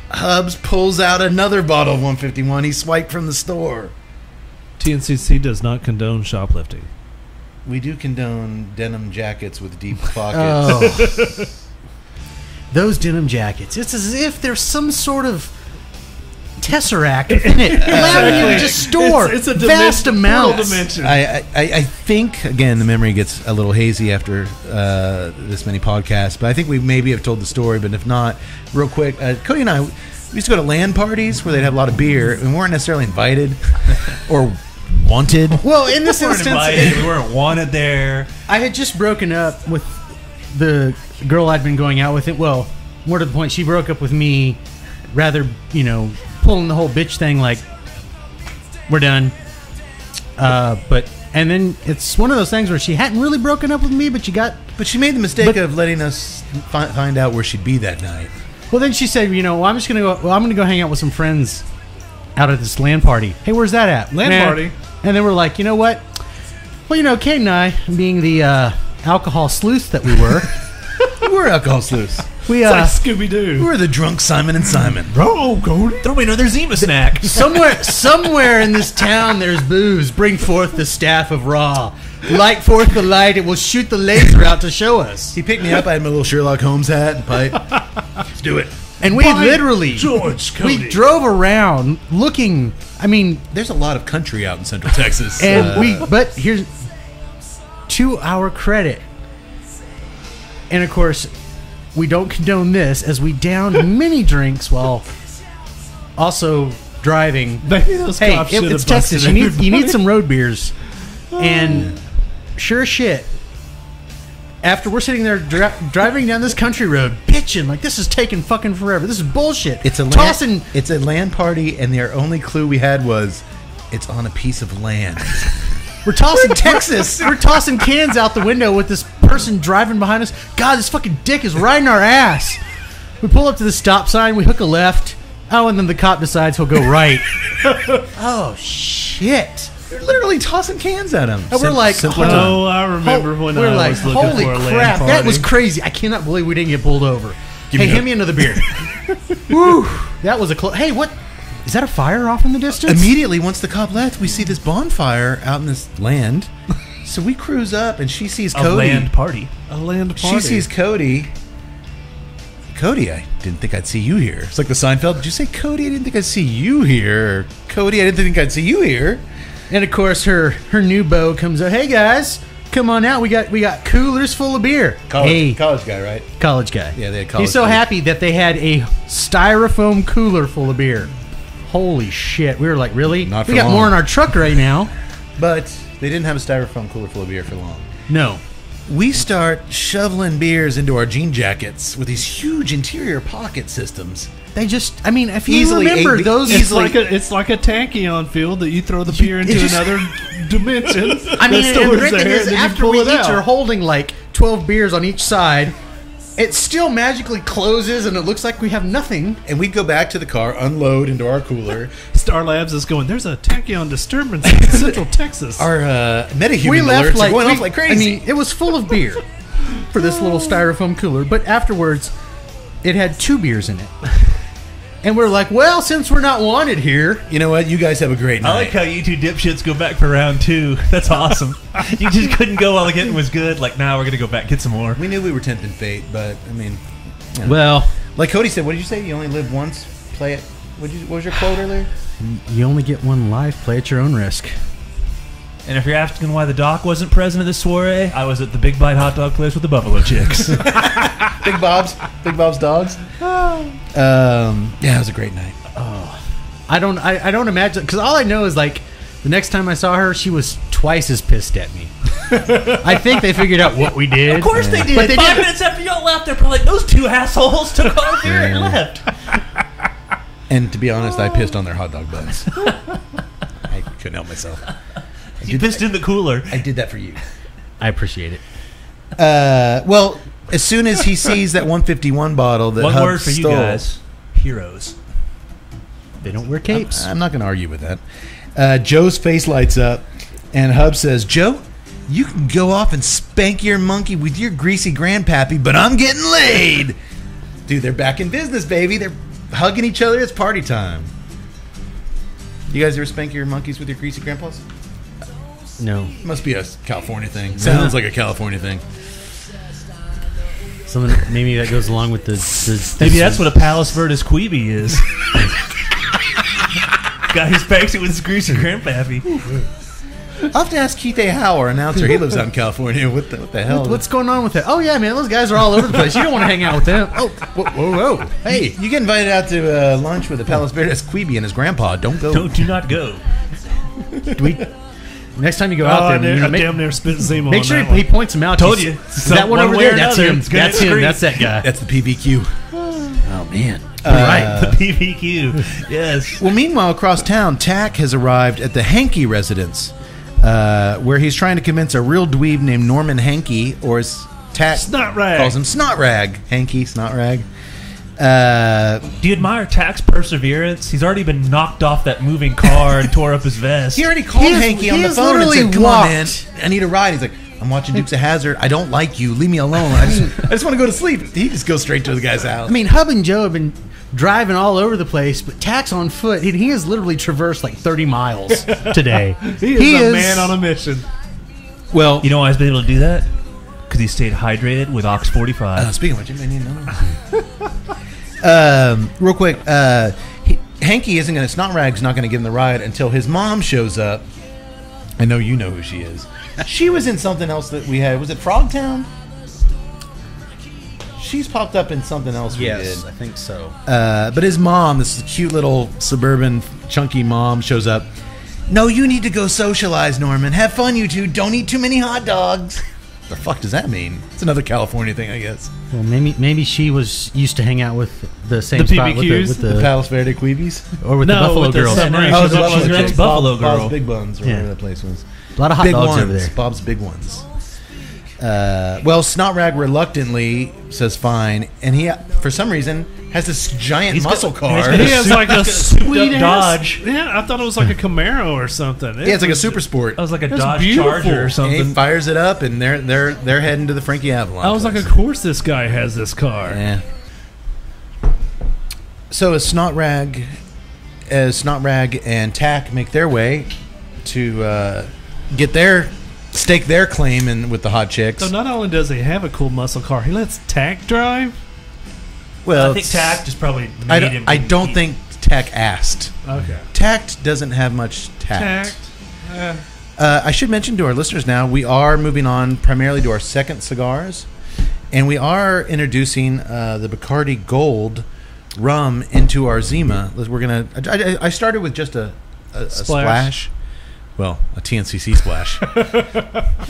Hubs pulls out another bottle of one fifty-one he swiped from the store. T N C C does not condone shoplifting. We do condone denim jackets with deep pockets. Oh. Those denim jackets. It's as if there's some sort of tesseract in it, allowing you to just store it's, it's a vast amounts. I, I, I think, again, the memory gets a little hazy after uh, this many podcasts, but I think we maybe have told the story, but if not, real quick, uh, Cody and I, we used to go to LAN parties where they'd have a lot of beer, and we weren't necessarily invited or wanted. Well, in this we instance, invited, we weren't wanted there. I had just broken up with the girl I'd been going out with. It well, more to the point, she broke up with me. Rather, you know, pulling the whole bitch thing, like we're done. Uh, but and then it's one of those things where she hadn't really broken up with me, but she got, but she made the mistake but, of letting us fi find out where she'd be that night. Well, then she said, you know, well, I'm just gonna go. Well, I'm gonna go hang out with some friends out at this LAN party. Hey, where's that at? LAN Man. Party. And then we're like, you know what? Well, you know, Kate and I, being the uh, alcohol sleuth that we were, we were alcohol sleuths. We uh, it's like Scooby-Doo. We're the drunk Simon and Simon. Bro, Cody. Throw me another Zima snack. Somewhere somewhere in this town there's booze. Bring forth the staff of Ra. Light forth the light. It will shoot the laser out to show us. He picked me up. I had my little Sherlock Holmes hat and pipe. Let's do it. And we By literally George Cody. We drove around looking. I mean, there's a lot of country out in Central Texas. And uh, we but here's to our credit. And of course, we don't condone this, as we downed many drinks while also driving. Those hey, it, it's Texas. You need, you need some road beers. Oh. And sure as shit, after we're sitting there dri driving down this country road, bitching like this is taking fucking forever. This is bullshit. It's a land, tossing. It's a land party, and their only clue we had was it's on a piece of land. We're tossing Texas. We're tossing cans out the window with this person driving behind us. God, this fucking dick is riding our ass. We pull up to the stop sign. We hook a left. Oh, and then the cop decides he'll go right. Oh, shit. They're literally tossing cans at him. And we're Sim like, oh, I remember when we're I like, was looking holy for a crap, that was crazy. I cannot believe we didn't get pulled over. Give hey, hand me another beer. Woo. That was a close. Hey, what? Is that a fire off in the distance? Immediately, once the cop left, we see this bonfire out in this land. So we cruise up, and she sees Cody. A land party. A land party. She sees Cody. Cody, I didn't think I'd see you here. It's like the Seinfeld. Did you say, Cody, I didn't think I'd see you here? Or, Cody, I didn't think I'd see you here. And, of course, her her new beau comes up. Hey, guys, come on out. We got we got coolers full of beer. College, hey. College guy, right? College guy. Yeah, they had college He's so guy. happy that they had a styrofoam cooler full of beer. Holy shit. We were like, really? Not for we got long. More in our truck right now. But they didn't have a styrofoam cooler full of beer for long. No. We start shoveling beers into our jean jackets with these huge interior pocket systems. They just, I mean, if you easily remember those. It's, easily, like a, it's like a tachyon field that you throw the beer into just, another dimension. I mean, and the great thing is, after we each out. are holding like twelve beers on each side, it still magically closes, and it looks like we have nothing. And we'd go back to the car, unload into our cooler. Star Labs is going, there's a tachyon disturbance in Central Texas. Our uh, metahuman alerts like, are going we, off like crazy. I mean, it was full of beer. for this little styrofoam cooler. But afterwards, it had two beers in it. And we're like, well, since we're not wanted here, you know what? You guys have a great night. I like how you two dipshits go back for round two. That's awesome. You just couldn't go while the getting was good. Like, nah, we're going to go back, get some more. We knew we were tempting fate, but, I mean. You know. Well. Like Cody said, what did you say? You only live once? Play it. What was your quote earlier? You only get one life. Play at your own risk. And if you're asking why the doc wasn't present at the soiree, I was at the Big Bite hot dog place with the Buffalo Chicks. Big Bob's, Big Bob's dogs. Um, yeah, it was a great night. Oh, I don't, I, I don't imagine, because all I know is like the next time I saw her, she was twice as pissed at me. I think they figured out what we did. Of course yeah. they did. But they Five did. minutes after y'all left, they're probably like, those two assholes took off here and left. And to be honest, I pissed on their hot dog buns. I couldn't help myself. You pissed in the cooler. I did that for you. I appreciate it. Uh, well, as soon as he sees that one fifty-one bottle that One Hub word for stole, you guys. Heroes. They don't wear capes. I'm, I'm not going to argue with that. Uh, Joe's face lights up, and Hub says, Joe, you can go off and spank your monkey with your greasy grandpappy, but I'm getting laid. Dude, they're back in business, baby. They're hugging each other. It's party time. You guys ever spank your monkeys with your greasy grandpas? No. Must be a California thing. No. Sounds like a California thing. Something maybe that goes along with the. the maybe that's what a Palos Verdes Queeby is. Guy who spanks it with his greaser grandpappy. I'll have to ask Keith A. Howe, our announcer. He lives out in California. What the, what the hell? What, what's going on with that? Oh, yeah, man. Those guys are all over the place. You don't want to hang out with them. Oh, whoa, whoa, whoa. Hey, you get invited out to uh, lunch with a Palos Verdes Queeby and his grandpa. Don't go. Don't, do not go. Do we. Next time you go oh, out there, you know, make, damn near spit Zima. Make sure he points him out. Told you. Some, that one, one over there, that's him. That's him. That's that guy. That's the P B Q. Oh man! Uh, right, the P B Q. Yes. Well, meanwhile, across town, Tack has arrived at the Hankey residence, uh, where he's trying to convince a real dweeb named Norman Hankey, or as Tack Snot Rag calls him, Snot Rag. Hankey, Snot Rag. Uh, Do you admire Tack's perseverance? He's already been knocked off that moving car and tore up his vest. He already called Hankey on the phone and said, come on, man, I need a ride. He's like, I'm watching Dukes of Hazzard. I don't like you. Leave me alone. I just, I just want to go to sleep. He just goes straight to the guy's house. I mean, Hub and Joe have been driving all over the place, but Tack's on foot. He, he has literally traversed like thirty miles today. he is he a is, man on a mission. Well, you know why he's been able to do that? Because he stayed hydrated with Ox forty-five. Uh, speaking of which, I need another one. Um, real quick, uh, he, Hankey isn't going to, Snot Rag's not going to give him the ride until his mom shows up. I know you know who she is. She was in something else that we had. Was it Frogtown? She's popped up in something else we yes, did. Yes, I think so. Uh, but his mom, this cute little suburban chunky mom, shows up. No, you need to go socialize, Norman. Have fun, you two. Don't eat too many hot dogs. The fuck does that mean? It's another California thing, I guess. Well, maybe maybe she was used to hang out with the same the spot with the, with the, the Palos Verdes Queebies, or with no, the Buffalo with the Girls. No, oh, the Buffalo Girls, Buffalo Girl, Bob's Big Buns, or yeah. whatever that place was. A lot of hot big dogs ones, over there. Bob's Big Ones. Uh, well, Snot Rag reluctantly says fine, and he, for some reason, has this giant he's muscle got, car. He has like a sweet Dodge. Yeah, I thought it was like a Camaro or something. It yeah, it's like a super sport. It was like a was Dodge beautiful. Charger or something. And he fires it up, and they're they're they're heading to the Frankie Avalon. I was place. like, of course this guy has this car. Yeah. So as Snot Rag, as Snot Rag and Tack make their way to uh, get their stake their claim in with the hot chicks. So not only does he have a cool muscle car, he lets Tack drive. Well, I think Tack is probably. I don't, I don't think Tack asked. Okay. Tact doesn't have much tact. tact. Uh. Uh, I should mention to our listeners now, we are moving on primarily to our second cigars, and we are introducing uh, the Bacardi Gold rum into our Zima. We're gonna. I, I started with just a, a, a splash. splash. Well, a T N C C splash.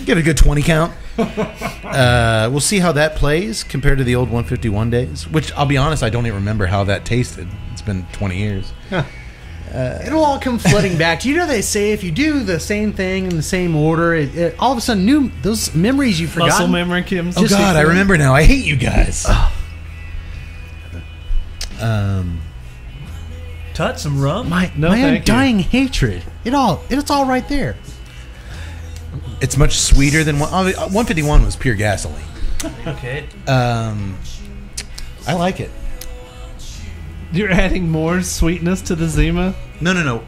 Get a good twenty count. Uh, we'll see how that plays compared to the old one fifty-one days, which I'll be honest, I don't even remember how that tasted. It's been twenty years. Huh. Uh, It'll all come flooding back. You know they say if you do the same thing in the same order, it, it, all of a sudden new those memories you've forgotten. Muscle memory, Kim. Oh, God, I remember now. I hate you guys. um... Tut, some rum? My, no, my undying you. hatred. It all, it's all right there. It's much sweeter than one, one fifty-one was pure gasoline. Okay. Um, I like it. You're adding more sweetness to the Zima? No, no, no.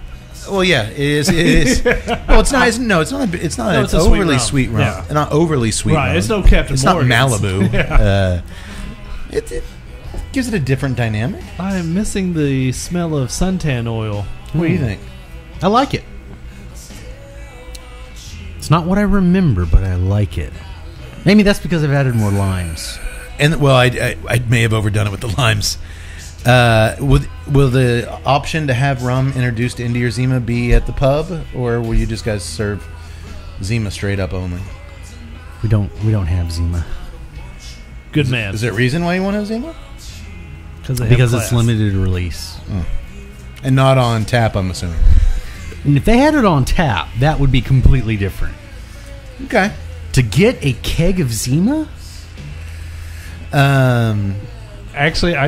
Well, yeah, it is. It is. Well, it's not. It's, no, it's not. A, it's not no, it's an overly sweet rum. Sweet rum. Yeah. Not overly sweet. Right. Rum. It's no Captain. It's Morgan's. Not Malibu. Yeah. uh, it, it gives it a different dynamic. I am missing the smell of suntan oil. What hmm. do you think? I like it. It's not what I remember, but I like it. Maybe that's because I've added more limes. And well, I, I, I may have overdone it with the limes. Uh, will, will the option to have rum introduced into your Zima be at the pub, or will you just guys serve Zima straight up only? We don't. We don't have Zima. Good man. Is, is there a reason why you want to have Zima? Because because class. It's limited release, oh. and not on tap. I'm assuming. And if they had it on tap, that would be completely different. Okay. To get a keg of Zima. Um. Actually, I,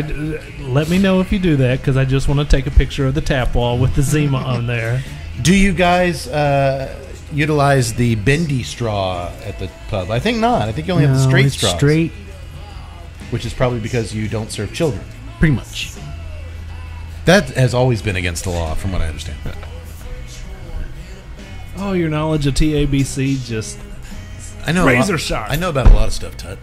let me know if you do that, because I just want to take a picture of the tap wall with the Zima on there. Do you guys uh, utilize the bendy straw at the pub? I think not. I think you only no, have the straight it's straws. Straight. Which is probably because you don't serve children. Pretty much. That has always been against the law, from what I understand. Oh, your knowledge of T A B C just I know razor sharp. I know about a lot of stuff, Tut.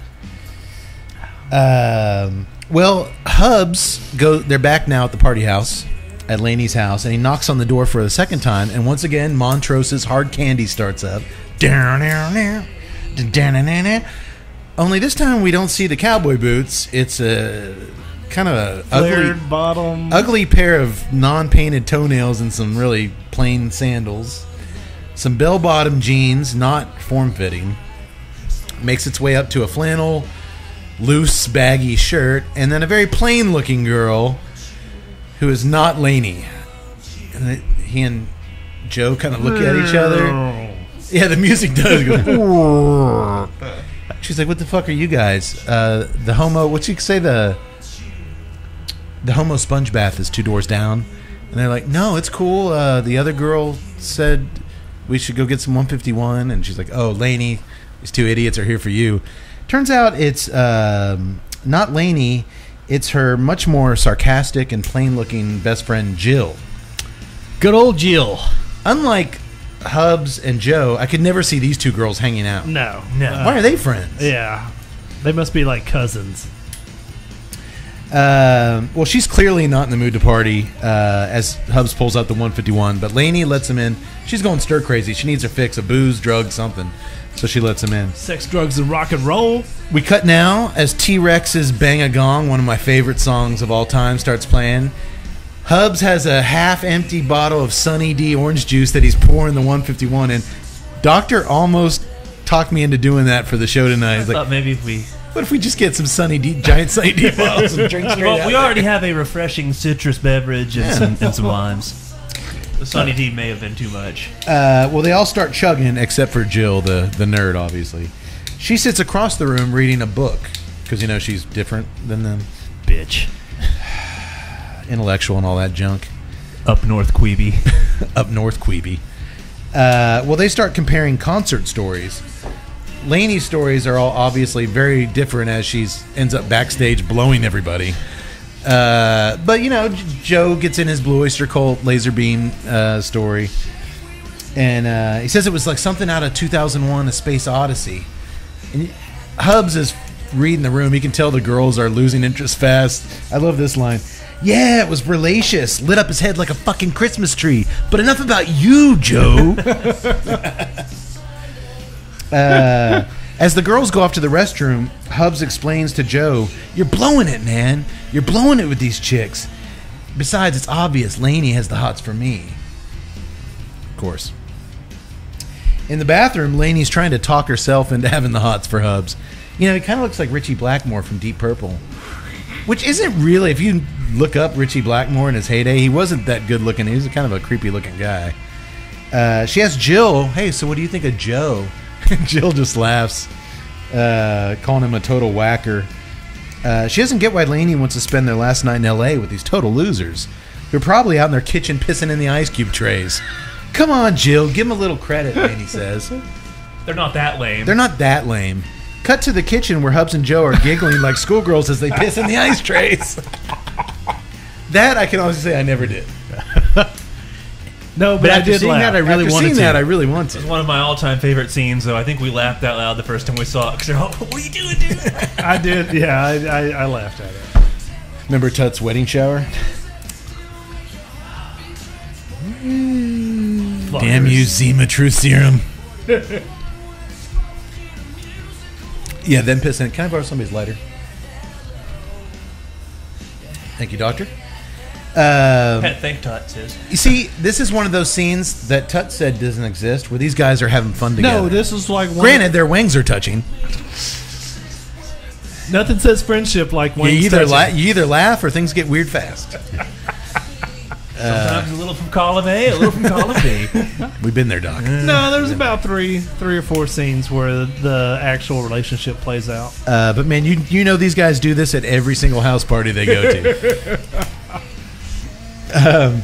Um... Well, Hubs go. They're back now at the party house, at Laney's house, and he knocks on the door for the second time. And once again, Montrose's Hard Candy starts up. Only this time we don't see the cowboy boots. It's a kind of a ugly bottom, ugly pair of non-painted toenails and some really plain sandals, some bell-bottom jeans, not form-fitting. Makes its way up to a flannel. Loose, baggy shirt, and then a very plain-looking girl who is not Laney. And he and Joe kind of look at each other. Yeah, the music does go. She's like, "What the fuck are you guys? Uh, the homo? What you say? The the homo sponge bath is two doors down." And they're like, "No, it's cool." Uh, the other girl said we should go get some one fifty-one, and she's like, "Oh, Laney, these two idiots are here for you." Turns out it's um, not Laney. It's her much more sarcastic and plain-looking best friend, Jill. Good old Jill. Unlike Hubs and Joe, I could never see these two girls hanging out. No, no. Why are they friends? Yeah. They must be like cousins. Uh, well, she's clearly not in the mood to party uh, as Hubs pulls out the one fifty-one, but Laney lets him in. She's going stir-crazy. She needs her fix of booze, drugs, something. So she lets him in. Sex, drugs, and rock and roll. We cut now as T-Rex's Bang a Gong, one of my favorite songs of all time, starts playing. Hubs has a half-empty bottle of Sunny D orange juice that he's pouring the one fifty-one in. Doctor almost talked me into doing that for the show tonight. I he's thought like, maybe if we... What if we just get some Sunny D, giant Sunny D bottles and drink straight well, out we there. Already have a refreshing citrus beverage and, yeah. some, and some limes. The Sunny D may have been too much. Uh, well, they all start chugging, except for Jill, the, the nerd, obviously. She sits across the room reading a book, because, you know, she's different than them. Bitch. Intellectual and all that junk. Up North Queeby. Up North Queeby. Uh, well, they start comparing concert stories. Laney's stories are all obviously very different as she ends up backstage blowing everybody. Uh, but, you know, Joe gets in his Blue Oyster Cult laser beam uh, story. And uh, he says it was like something out of two thousand one, A Space Odyssey. And Hubs is reading the room. He can tell the girls are losing interest fast. I love this line. Yeah, it was relacious. Lit up his head like a fucking Christmas tree. But enough about you, Joe. uh, as the girls go off to the restroom, Hubs explains to Joe, "You're blowing it, man. You're blowing it with these chicks. Besides, it's obvious Laney has the hots for me." Of course. In the bathroom, Laney's trying to talk herself into having the hots for Hubs. You know, he kind of looks like Richie Blackmore from Deep Purple. Which isn't really, if you look up Richie Blackmore in his heyday, he wasn't that good looking. He was kind of a creepy looking guy. Uh, she asks Jill, "Hey, so what do you think of Joe?" Jill just laughs, uh, calling him a total whacker. Uh, she doesn't get why Laney wants to spend their last night in L A with these total losers who are probably out in their kitchen pissing in the ice cube trays. Come on, Jill. Give them a little credit, Laney says. They're not that lame. They're not that lame. Cut to the kitchen where Hubs and Joe are giggling like schoolgirls as they piss in the ice trays. That I can honestly say I never did. No, but, but I did seeing laugh. That, I really after wanted seeing to. that, I really wanted to. It was one of my all-time favorite scenes, though. I think we laughed out loud the first time we saw it, because they're all, what are you doing, dude? I did, yeah. I, I, I laughed at it. Remember Tut's wedding shower? Mm. Damn you, Zima Truth Serum. Yeah, then pissing. Can I borrow somebody's lighter? Thank you, Doctor. Um, Thank Tut, says. You see, this is one of those scenes that Tut said doesn't exist, where these guys are having fun together. No, this is like... One Granted, their wings are touching. Nothing says friendship like wings you either touching. You either laugh or things get weird fast. Sometimes uh, a little from column A, a little from column B. We've been there, Doc. No, there's about three three or four scenes where the actual relationship plays out. Uh, but, man, you, you know these guys do this at every single house party they go to. Um,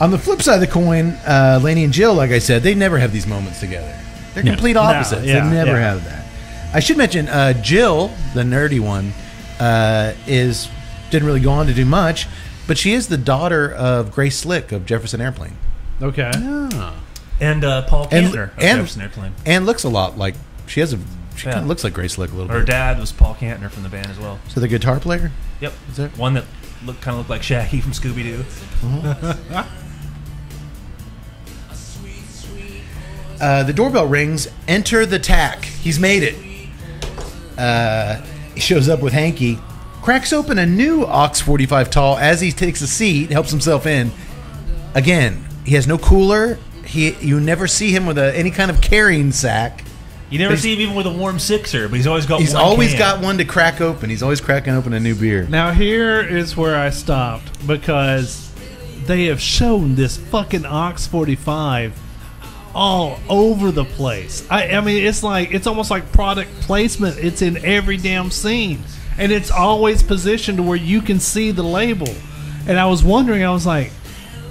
on the flip side of the coin, uh, Lainey and Jill, like I said, they never have these moments together. They're no. complete opposites. No, yeah, they never yeah. have that. I should mention uh, Jill, the nerdy one, uh, is didn't really go on to do much, but she is the daughter of Grace Slick of Jefferson Airplane. Okay. Yeah. And uh, Paul Kantner of and, Jefferson Airplane. And looks a lot like she has a. She yeah. kind of looks like Grace Slick a little Her bit. Her dad was Paul Kantner from the band as well. So the guitar player. Yep. Is that one that? Look, kind of look like Shaggy from Scooby Doo. uh, the doorbell rings. Enter the tack. He's made it. Uh, he shows up with Hanky. Cracks open a new Ox forty-five tall as he takes a seat, helps himself in. Again, he has no cooler. He, you never see him with a, any kind of carrying sack. You never see him even with a warm sixer, but he's always got he's one He's always can. got one to crack open. He's always cracking open a new beer. Now here is where I stopped, because they have shown this fucking Ox forty-five all over the place. I, I mean, it's like it's almost like product placement. It's in every damn scene, and it's always positioned to where you can see the label. And I was wondering, I was like,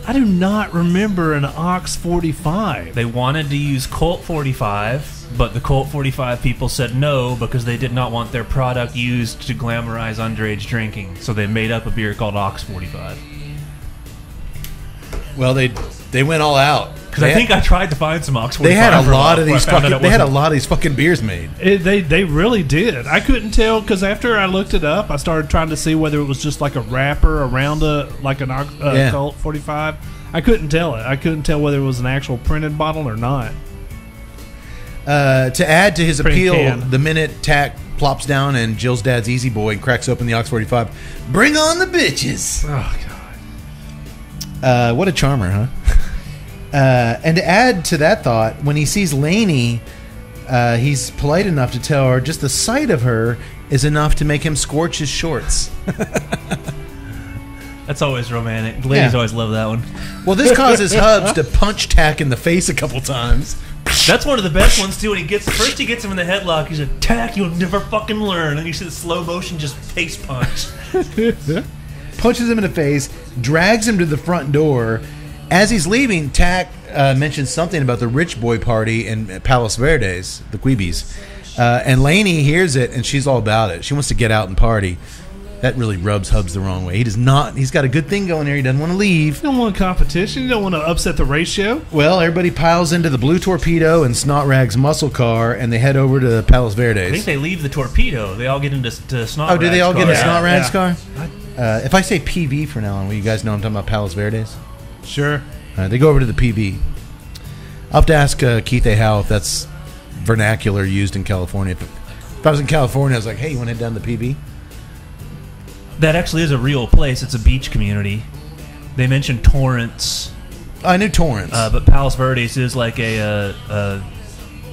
I do not remember an Ox forty-five. They wanted to use Colt forty-five, but the Colt forty-five people said no because they did not want their product used to glamorize underage drinking. So they made up a beer called Ox forty-five. Well, they they went all out. Because I think had, I tried to find some Ox forty-five. They had a lot of these fucking. They had a lot of these fucking beers made. It, they they really did. I couldn't tell, because after I looked it up, I started trying to see whether it was just like a wrapper around a like an uh, yeah. Colt forty-five. I couldn't tell it. I couldn't tell whether it was an actual printed bottle or not. Uh, to add to his Print appeal, can. the minute Tack plops down and Jill's dad's Easy Boy and cracks open the Ox forty-five, bring on the bitches. Oh God! Uh, what a charmer, huh? Uh, and to add to that thought, when he sees Lainey, uh, he's polite enough to tell her just the sight of her is enough to make him scorch his shorts. That's always romantic. Ladies yeah. always love that one. Well, this causes Hubs to punch Tack in the face a couple times. That's one of the best ones, too. When he gets First he gets him in the headlock. He's like, Tack, you'll never fucking learn. And you see the slow motion just face punch. Punches him in the face, drags him to the front door. As he's leaving, Tack uh, mentions something about the rich boy party in Palos Verdes, the Queebies. Uh, and Lainey hears it, and she's all about it. She wants to get out and party. That really rubs Hubs the wrong way. He does not. He's got a good thing going here. He doesn't want to leave. You don't want competition. You don't want to upset the ratio. Well, everybody piles into the Blue Torpedo and Snot Rag's muscle car, and they head over to Palos Verdes. I think they leave the Torpedo. They all get into to Snot Rag's car. Oh, do they all car? get in yeah. Snot Rag's yeah. car? Uh, if I say P V for now on, will you guys know I'm talking about Palos Verdes? Sure. Uh, they go over to the P V. I'll have to ask uh, Keith A. Howe if that's vernacular used in California. If, if I was in California, I was like, hey, you want to head down to the P V? That actually is a real place. It's a beach community. They mentioned Torrance. I knew Torrance. Uh, but Palos Verdes is like a, a, a,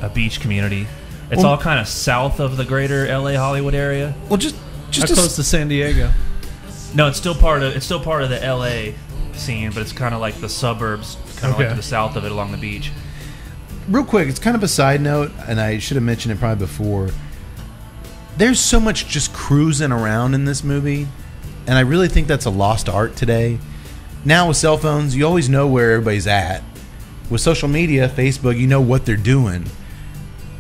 a beach community. It's well, all kind of south of the greater L A Hollywood area. Well, just, just close to San Diego. No, it's still part of, it's still part of the L A scene, but it's kind of like the suburbs, kind of okay. like to the south of it along the beach. Real quick, it's kind of a side note, and I should have mentioned it probably before. There's so much just cruising around in this movie, and I really think that's a lost art today. Now with cell phones, you always know where everybody's at. With social media, Facebook, you know what they're doing.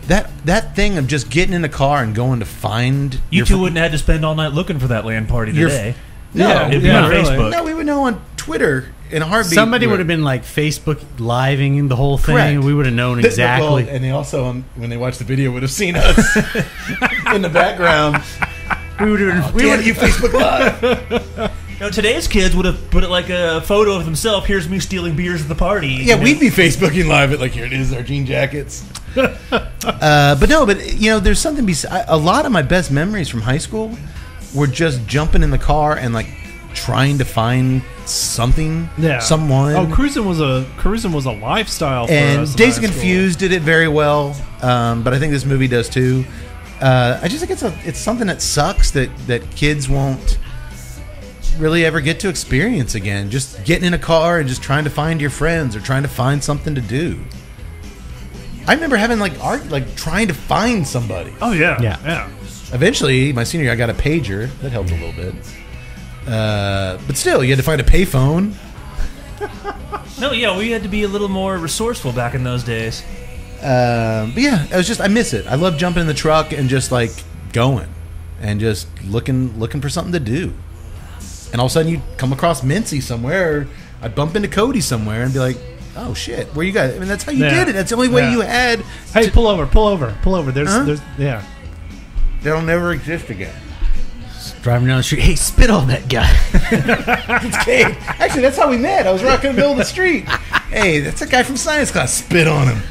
That that thing of just getting in the car and going to find... You two fr- wouldn't have had to spend all night looking for that land party today. F- no. Yeah, it'd be yeah, on really. Facebook. No, we would know on Twitter in a heartbeat. Somebody would have been like Facebook living the whole thing. Correct. We would have known exactly. Well, and they also, um, when they watched the video, would have seen us in the background. We would have been... Oh, we would you Facebook Live. You know, today's kids would have put it like a photo of themselves. Here's me stealing beers at the party. Yeah, you know? We'd be Facebooking live at like, here it is, our jean jackets. uh, but no, but you know, there's something. Bes- I, a lot of my best memories from high school were just jumping in the car and like trying to find something, yeah. someone. Oh, cruising was a cruising was a lifestyle. For and us Dazed and Confused did it very well, um, but I think this movie does too. Uh, I just think it's a it's something that sucks that that kids won't really ever get to experience again. Just getting in a car and just trying to find your friends or trying to find something to do. I remember having like art, like trying to find somebody. Oh yeah, yeah, yeah. Eventually, my senior year, I got a pager. That helped a little bit. Uh, but still, you had to find a payphone. No, yeah, we had to be a little more resourceful back in those days. Uh, but yeah, I was just I miss it. I love jumping in the truck and just like going and just looking looking for something to do. And all of a sudden, you come across Mincy somewhere, or I'd bump into Cody somewhere and be like, oh, shit, where you guys? I mean, that's how you yeah. did it. That's the only way yeah. you had. Hey, to- pull over, pull over, pull over. There's, huh? there's, yeah. That'll never exist again. Just driving down the street, hey, spit on that guy. It's Kate. Actually, that's how we met. I was rocking in the middle of the street. Hey, that's a guy from science class. Spit on him.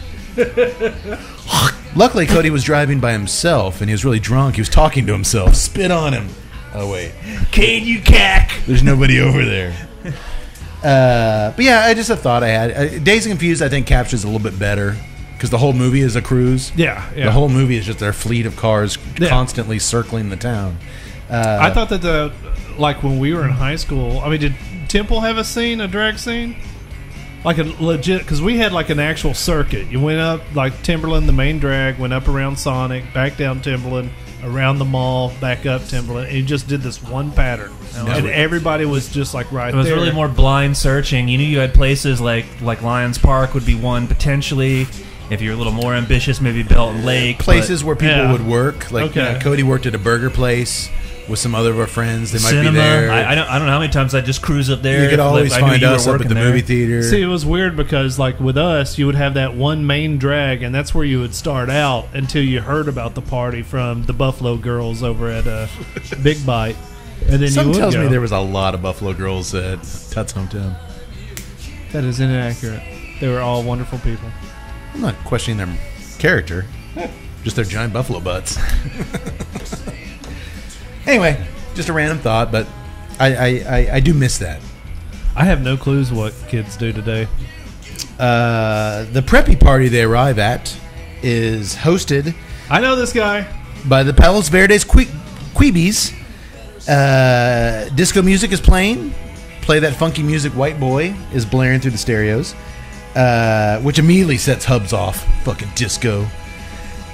Luckily, Cody was driving by himself, and he was really drunk. He was talking to himself. Spit on him. Oh, wait. Can you cack? There's nobody over there. Uh, but yeah, I just a thought I had. Dazed and Confused, I think, captures a little bit better because the whole movie is a cruise. Yeah, yeah. The whole movie is just their fleet of cars yeah. constantly circling the town. Uh, I thought that, the, like, when we were in high school, I mean, did Temple have a scene, a drag scene? Like a legit, because we had like an actual circuit. You went up, like, Timberland, the main drag, went up around Sonic, back down Timberland, around the mall, back up Timberland. It just did this one pattern. No, and everybody was just like right there. It was there. Really more blind searching. You knew you had places like like Lions Park would be one potentially. If you're a little more ambitious, maybe Belt Lake. Places but, where people yeah. would work. Like okay. you know, Cody worked at a burger place with some other of our friends. They might Cinema. Be there. I, I, don't, I don't know how many times I just cruise up there. You could always like, find us up at the there. Movie theater. See, it was weird because like with us, you would have that one main drag, and that's where you would start out until you heard about the party from the Buffalo Girls over at uh, Big Bite. And then Something you would tells go. Me there was a lot of Buffalo Girls at Tut's hometown. That is inaccurate. They were all wonderful people. I'm not questioning their character, just their giant buffalo butts. Anyway, just a random thought, but I, I, I, I do miss that. I have no clues what kids do today. Uh, the preppy party they arrive at is hosted... I know this guy. ...by the Palos Verdes que- Queebies. Uh, disco music is playing. Play That Funky Music, White Boy is blaring through the stereos. Uh, which immediately sets Hubs off. Fucking disco.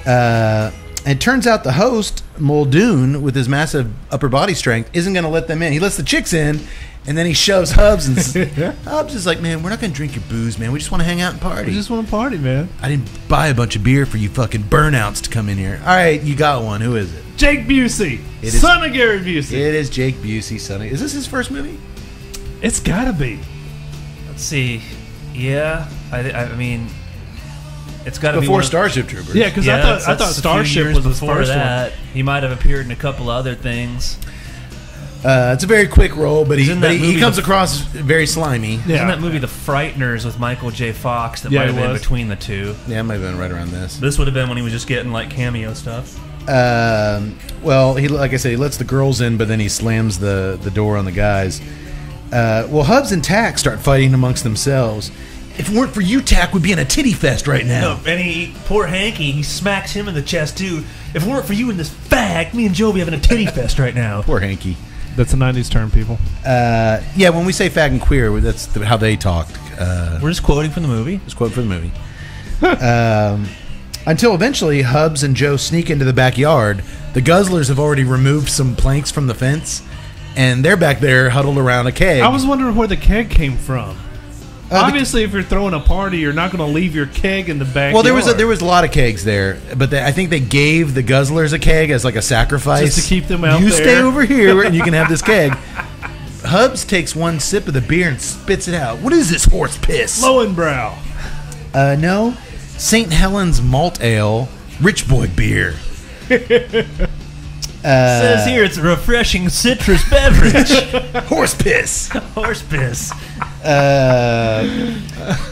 Uh, and it turns out the host, Muldoon, with his massive upper body strength, isn't going to let them in. He lets the chicks in, and then he shoves Hubs. And Hubs is like, man, we're not going to drink your booze, man. We just want to hang out and party. We just want to party, man. I didn't buy a bunch of beer for you fucking burnouts to come in here. All right, you got one. Who is it? Jake Busey. It is, son of Gary Busey. It is Jake Busey, son of... Is this his first movie? It's got to be. Let's see... Yeah, I, I mean, it's got to be before Starship Troopers. Yeah, because yeah, I thought that's, I thought Starship was the first that. One. He might have appeared in a couple of other things. Uh, it's a very quick role, but, he, but he comes the, across very slimy. Yeah. Isn't that movie The Frighteners with Michael J. Fox that yeah, might have been was. Between the two? Yeah, it might have been right around this. This would have been when he was just getting like cameo stuff. Um, well, he like I said, he lets the girls in, but then he slams the, the door on the guys. Uh, well, Hubs and Tack start fighting amongst themselves. If it weren't for you, Tack would be in a titty fest right now. No, and he, poor Hanky, he smacks him in the chest, too. If it weren't for you and this fag, me and Joe be having a titty fest right now. Poor Hanky. That's a nineties term, people. Uh, yeah, when we say fag and queer, that's the, how they talk. Uh, We're just quoting from the movie. Just quoting from the movie. um, until eventually, Hubs and Joe sneak into the backyard. The Guzzlers have already removed some planks from the fence. And they're back there huddled around a keg. I was wondering where the keg came from. Uh, Obviously, the, if you're throwing a party, you're not going to leave your keg in the backyard. Well, there was a, there was a lot of kegs there, but they, I think they gave the guzzlers a keg as like a sacrifice. Just to keep them out you there. You stay over here, and you can have this keg. Hubs takes one sip of the beer and spits it out. What is this horse piss? Lowenbrow. Uh, no. Saint Helens Malt Ale, Rich Boy Beer. Uh, says here it's a refreshing citrus beverage. Horse piss. Horse piss. Uh,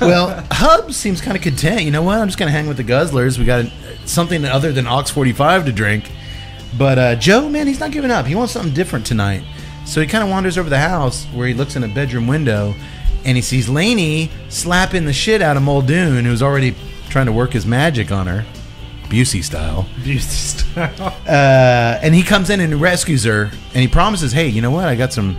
well, Hub seems kind of content. You know what? I'm just going to hang with the guzzlers. We got something other than Ox forty-five to drink. But uh, Joe, man, he's not giving up. He wants something different tonight. So he kind of wanders over the house where he looks in a bedroom window and he sees Lainey slapping the shit out of Muldoon, who's already trying to work his magic on her. Busey style. Busey style. Uh, and he comes in and rescues her, and he promises, hey, you know what? I got some,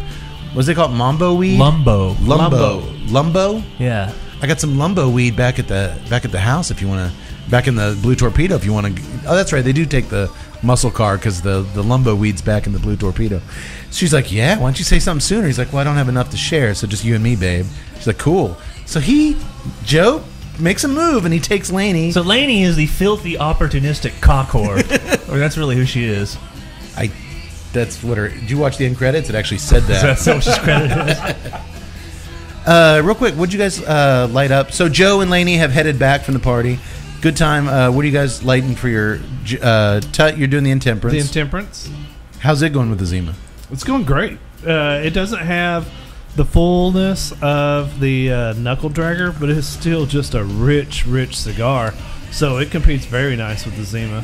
what's it called? Mambo weed? Lumbo. Lumbo. Lumbo? Yeah. I got some lumbo weed back at the back at the house if you want to, back in the Blue Torpedo if you want to. Oh, that's right. They do take the muscle car because the, the lumbo weed's back in the Blue Torpedo. She's like, yeah, why don't you say something sooner? He's like, well, I don't have enough to share, so just you and me, babe. She's like, cool. So he, Joe, makes a move and he takes Lainey. So Lainey is the filthy opportunistic cockhore. Or that's really who she is. I. That's what her. Did you watch the end credits? It actually said that. That's what she's credited as. Uh, real quick, what'd you guys uh, light up? So Joe and Lainey have headed back from the party. Good time. Uh, what are you guys lighting for your uh, tut? You're doing the Intemperance. The Intemperance. How's it going with the Zima? It's going great. Uh, it doesn't have the fullness of the uh, Knuckle Dragger, but it's still just a rich, rich cigar. So it competes very nice with the Zima.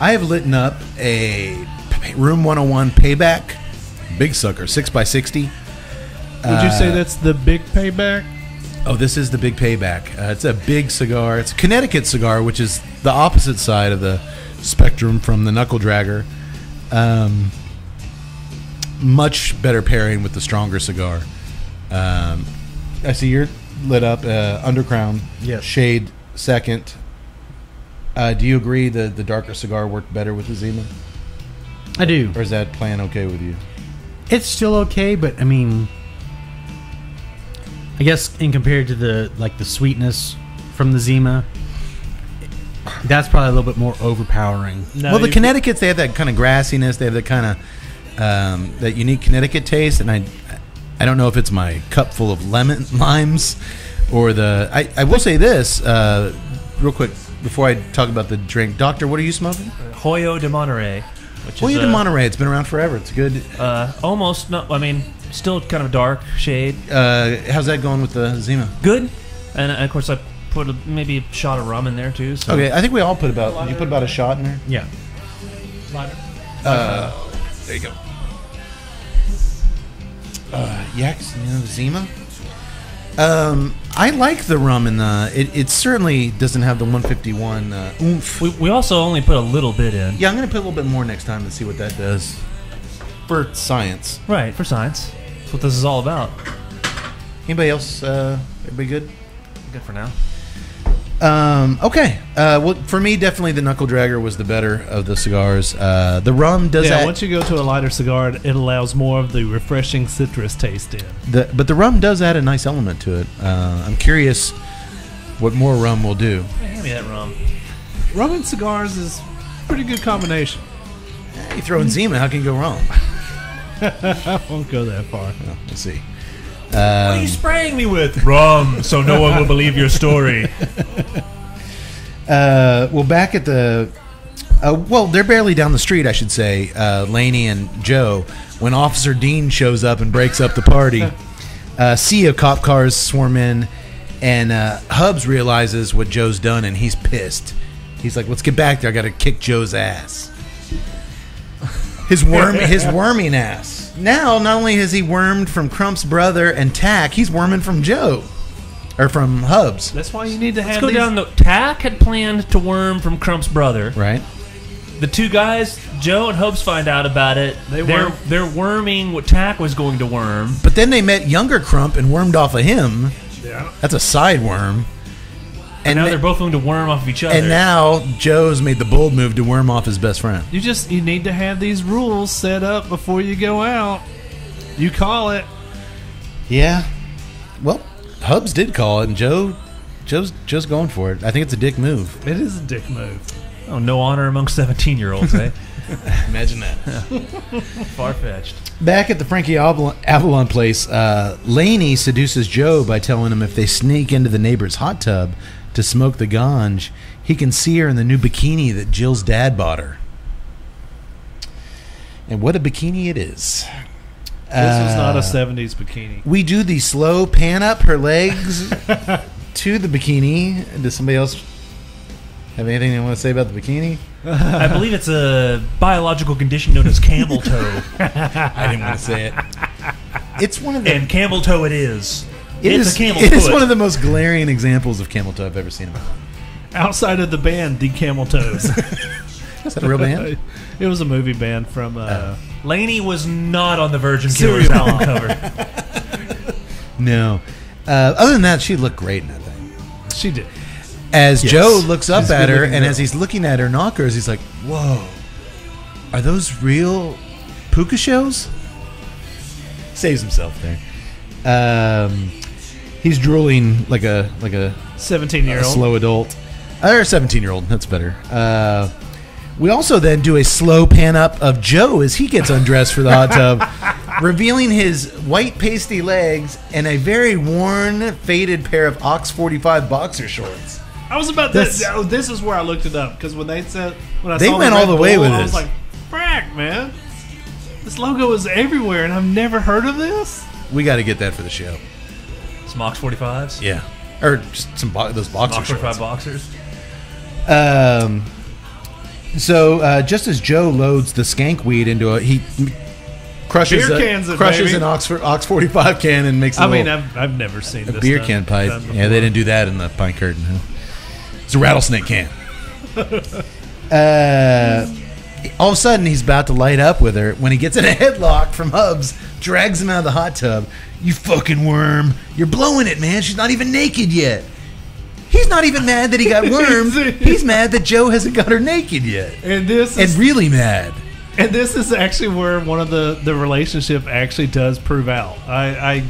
I have lit up a Room one oh one Payback. Big sucker, six by sixty. Would uh, you say that's the big Payback? Oh, this is the big Payback. Uh, it's a big cigar. It's a Connecticut cigar, which is the opposite side of the spectrum from the Knuckle Dragger. Um... Much better pairing with the stronger cigar. Um, I see you're lit up, uh, Undercrown. Yes. Shade second. Uh, do you agree that the darker cigar worked better with the Zima? I do. Or is that plan okay with you? It's still okay, but I mean, I guess in compared to the like the sweetness from the Zima, that's probably a little bit more overpowering. No, well, the Connecticut's, they have that kind of grassiness. They have that kind of Um, that unique Connecticut taste, and I, I don't know if it's my cup full of lemon limes, or the. I, I will say this uh, real quick before I talk about the drink, Doctor. What are you smoking? Uh, Hoyo de Monterey. Which Hoyo is, de uh, Monterey. It's been around forever. It's good. Uh, almost. No, I mean, still kind of dark shade. Uh, how's that going with the Zima? Good, and uh, of course I put a, maybe a shot of rum in there too. So. Okay, I think we all put about. Lighter. You put about a shot in there. Yeah. Lighter. Uh, there you go. Uh, Yaks, you know, Zima. Um, I like the rum in the. It, it certainly doesn't have the one fifty-one uh, oomph. We, we also only put a little bit in. Yeah, I'm going to put a little bit more next time to see what that does. For science. Right, for science. That's what this is all about. Anybody else? Uh, everybody good? Good for now. Um, okay. Uh, well, for me, definitely the Knuckle Dragger was the better of the cigars. Uh, the rum does yeah, that. Once you go to a lighter cigar, it allows more of the refreshing citrus taste in. The, but the rum does add a nice element to it. Uh, I'm curious what more rum will do. Hey, hand me that rum. Rum and cigars is a pretty good combination. Hey, you throw in Zima, how can you go wrong? I won't go that far. Well, let's see. Um, what are you spraying me with? Rum, so no one will believe your story. uh, well, back at the... Uh, well, they're barely down the street, I should say, uh, Lainey and Joe, when Officer Dean shows up and breaks up the party. uh, sea of cop cars swarm in, and uh, Hubs realizes what Joe's done, and he's pissed. He's like, let's get back there. I got to kick Joe's ass. His, worm, his worming ass. Now, not only has he wormed from Crump's brother and Tack, he's worming from Joe. Or from Hubs. That's why you need to have Let's go these. down the... Tack had planned to worm from Crump's brother. Right. The two guys, Joe and Hubs, find out about it. They they're, they're worming what Tack was going to worm. But then they met younger Crump and wormed off of him. Yeah. That's a side worm. And, and now they're both going to worm off of each other. And now Joe's made the bold move to worm off his best friend. You just you need to have these rules set up before you go out. You call it. Yeah. Well, Hubs did call it, and Joe, Joe's, Joe's going for it. I think it's a dick move. It is a dick move. Oh, no honor among seventeen-year-olds, eh? Imagine that. Far-fetched. Back at the Frankie Avalon place, uh, Lainey seduces Joe by telling him if they sneak into the neighbor's hot tub to smoke the ganj, he can see her in the new bikini that Jill's dad bought her. And what a bikini it is. This uh, is not a seventies bikini. We do the slow pan up her legs to the bikini. Does somebody else have anything they want to say about the bikini? I believe it's a biological condition known as camel toe. I didn't want to say it. It's one of the and camel toe it is. It it's is, a camel toe. It foot. is one of the most glaring examples of camel toe I've ever seen in my life. Outside of the band, the Camel Toes. Is that a real band? It was a movie band from... Uh, uh, Lainey was not on the Virgin Killers album cover. No. Uh, other than that, she looked great in that thing. She did. As yes. Joe looks up she's at her, and girl. as he's looking at her knockers, he's like, whoa, are those real puka shells? Saves himself there. Um, he's drooling like a like a seventeen-year-old. A slow adult. Or seventeen-year-old. That's better. Uh, we also then do a slow pan-up of Joe as he gets undressed for the hot tub, revealing his white pasty legs and a very worn, faded pair of Ox forty-five boxer shorts. I was about to... This, this is where I looked it up, because when they said... when I They saw went the all the way goal, with I this. I was like, frack, man. This logo is everywhere, and I've never heard of this? We got to get that for the show. Some Ox forty-fives? Yeah. Or just some bo those boxer shorts. Boxer boxers. Um. So uh, just as Joe loads the skank weed into a he crushes a, cans crushes it, an Oxford Ox forty-five can and makes. A I little, mean, I've I've never seen a this beer can pipe. Yeah, they didn't do that in the Pine Curtain. Huh? It's a rattlesnake can. uh, all of a sudden, he's about to light up with her when he gets in a headlock from Hubs, drags him out of the hot tub. You fucking worm. You're blowing it, man. She's not even naked yet. He's not even mad that he got wormed. He's mad that Joe hasn't got her naked yet. And this is... And really mad. And this is actually where one of the, the relationship actually does prove out. I... I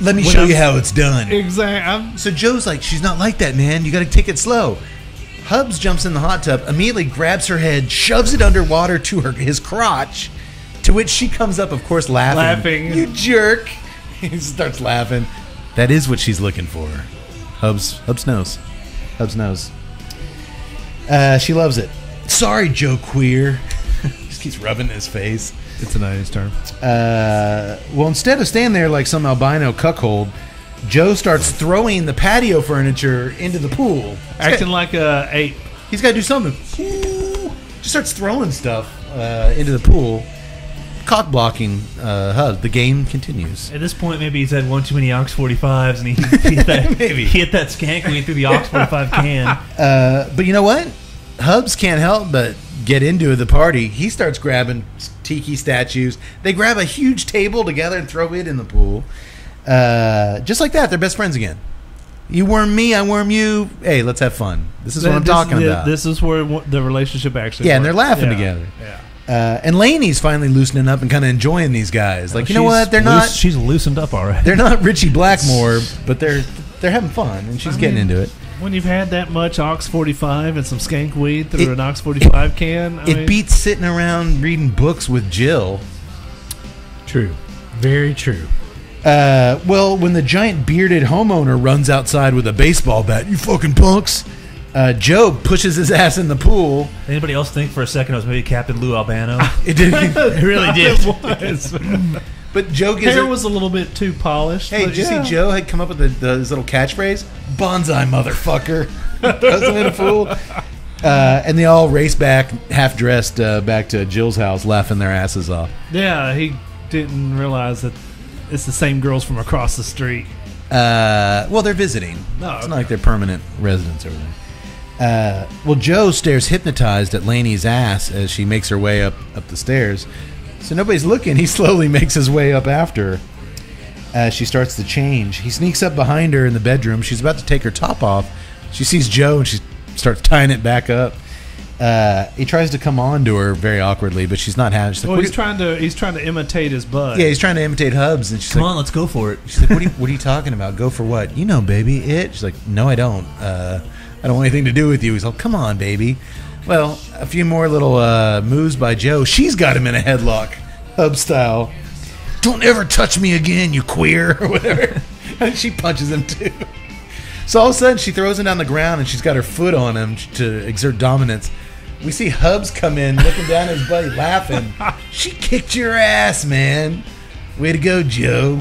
Let me show I'm, you how it's done. Exactly. I'm, so Joe's like, she's not like that, man. You got to take it slow. Hubs jumps in the hot tub, immediately grabs her head, shoves it underwater to her his crotch, to which she comes up, of course, laughing. Laughing. You jerk. He starts laughing. That is what she's looking for. Hubs, Hubs knows. Hubs knows. Uh, she loves it. Sorry, Joe Queer. Just keeps rubbing his face. It's an nineties term. Uh, well, instead of standing there like some albino cuckold, Joe starts throwing the patio furniture into the pool. Acting like a ape. He's got to do something. Just starts throwing stuff uh, into the pool. Cock blocking uh, Hub. The game continues. At this point, maybe he's had one too many Ox forty-fives and he, he hit that maybe. He hit that skank weed through the Ox forty-five can. Uh, but you know what? Hubs can't help but get into the party. He starts grabbing tiki statues. They grab a huge table together and throw it in the pool. Uh, just like that, they're best friends again. You worm me, I worm you. Hey, let's have fun. This is what I'm this, talking the, about. This is where the relationship actually Yeah, works. And they're laughing yeah, together. Yeah. Uh, and Lainey's finally loosening up and kind of enjoying these guys. Like, you know what? They're not. She's loosened up already. They're not Richie Blackmore, but they're they're having fun, and she's I getting mean, into it. When you've had that much Ox forty-five and some skank weed through it, an Ox forty-five it, can, I it mean, beats sitting around reading books with Jill. True, very true. Uh, well, when the giant bearded homeowner runs outside with a baseball bat, you fucking punks. Uh, Joe pushes his ass in the pool. Anybody else think for a second it was maybe Captain Lou Albano? It did. It really did. It was. But Joe gives hair it, was a little bit too polished. Hey, did yeah. you see Joe had come up with the, the, his little catchphrase? Bonsai, motherfucker. Doesn't it a fool? Uh, and they all race back, half dressed, uh, back to Jill's house, laughing their asses off. Yeah, he didn't realize that it's the same girls from across the street. Uh, well, they're visiting. No, it's okay. Not like they're permanent residents over there. Uh, well, Joe stares hypnotized at Lainey's ass as she makes her way up, up the stairs. So nobody's looking. He slowly makes his way up after her as she starts to change. He sneaks up behind her in the bedroom. She's about to take her top off. She sees Joe and she starts tying it back up. Uh, he tries to come on to her very awkwardly, but she's not having. She's like, well, he's trying to he's trying to imitate his bud. Yeah, he's trying to imitate Hubs, and she's come like, on, let's go for it. She's like, what are you, what are you talking about? Go for what? You know, baby, it. She's like, no, I don't. Uh, I don't want anything to do with you. He's like, come on, baby. Well, a few more little uh, moves by Joe. She's got him in a headlock, Hub style. Don't ever touch me again, you queer, or whatever. And she punches him too. So all of a sudden, she throws him down the ground, and she's got her foot on him to exert dominance. We see Hubs come in, looking down at his buddy, laughing. She kicked your ass, man. Way to go, Joe.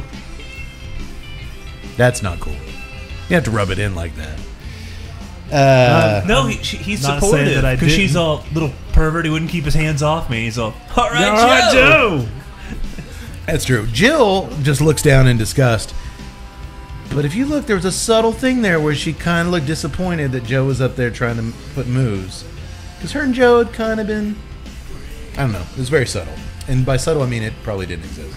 That's not cool. You have to rub it in like that. Uh, uh, no, he, she, he's supportive. Because she's all little pervert. He wouldn't keep his hands off me. He's all, all right, all right Joe. Joe. That's true. Jill just looks down in disgust. But if you look, there was a subtle thing there where she kind of looked disappointed that Joe was up there trying to put moves. Because her and Joe had kind of been, I don't know, it was very subtle. And by subtle, I mean it probably didn't exist.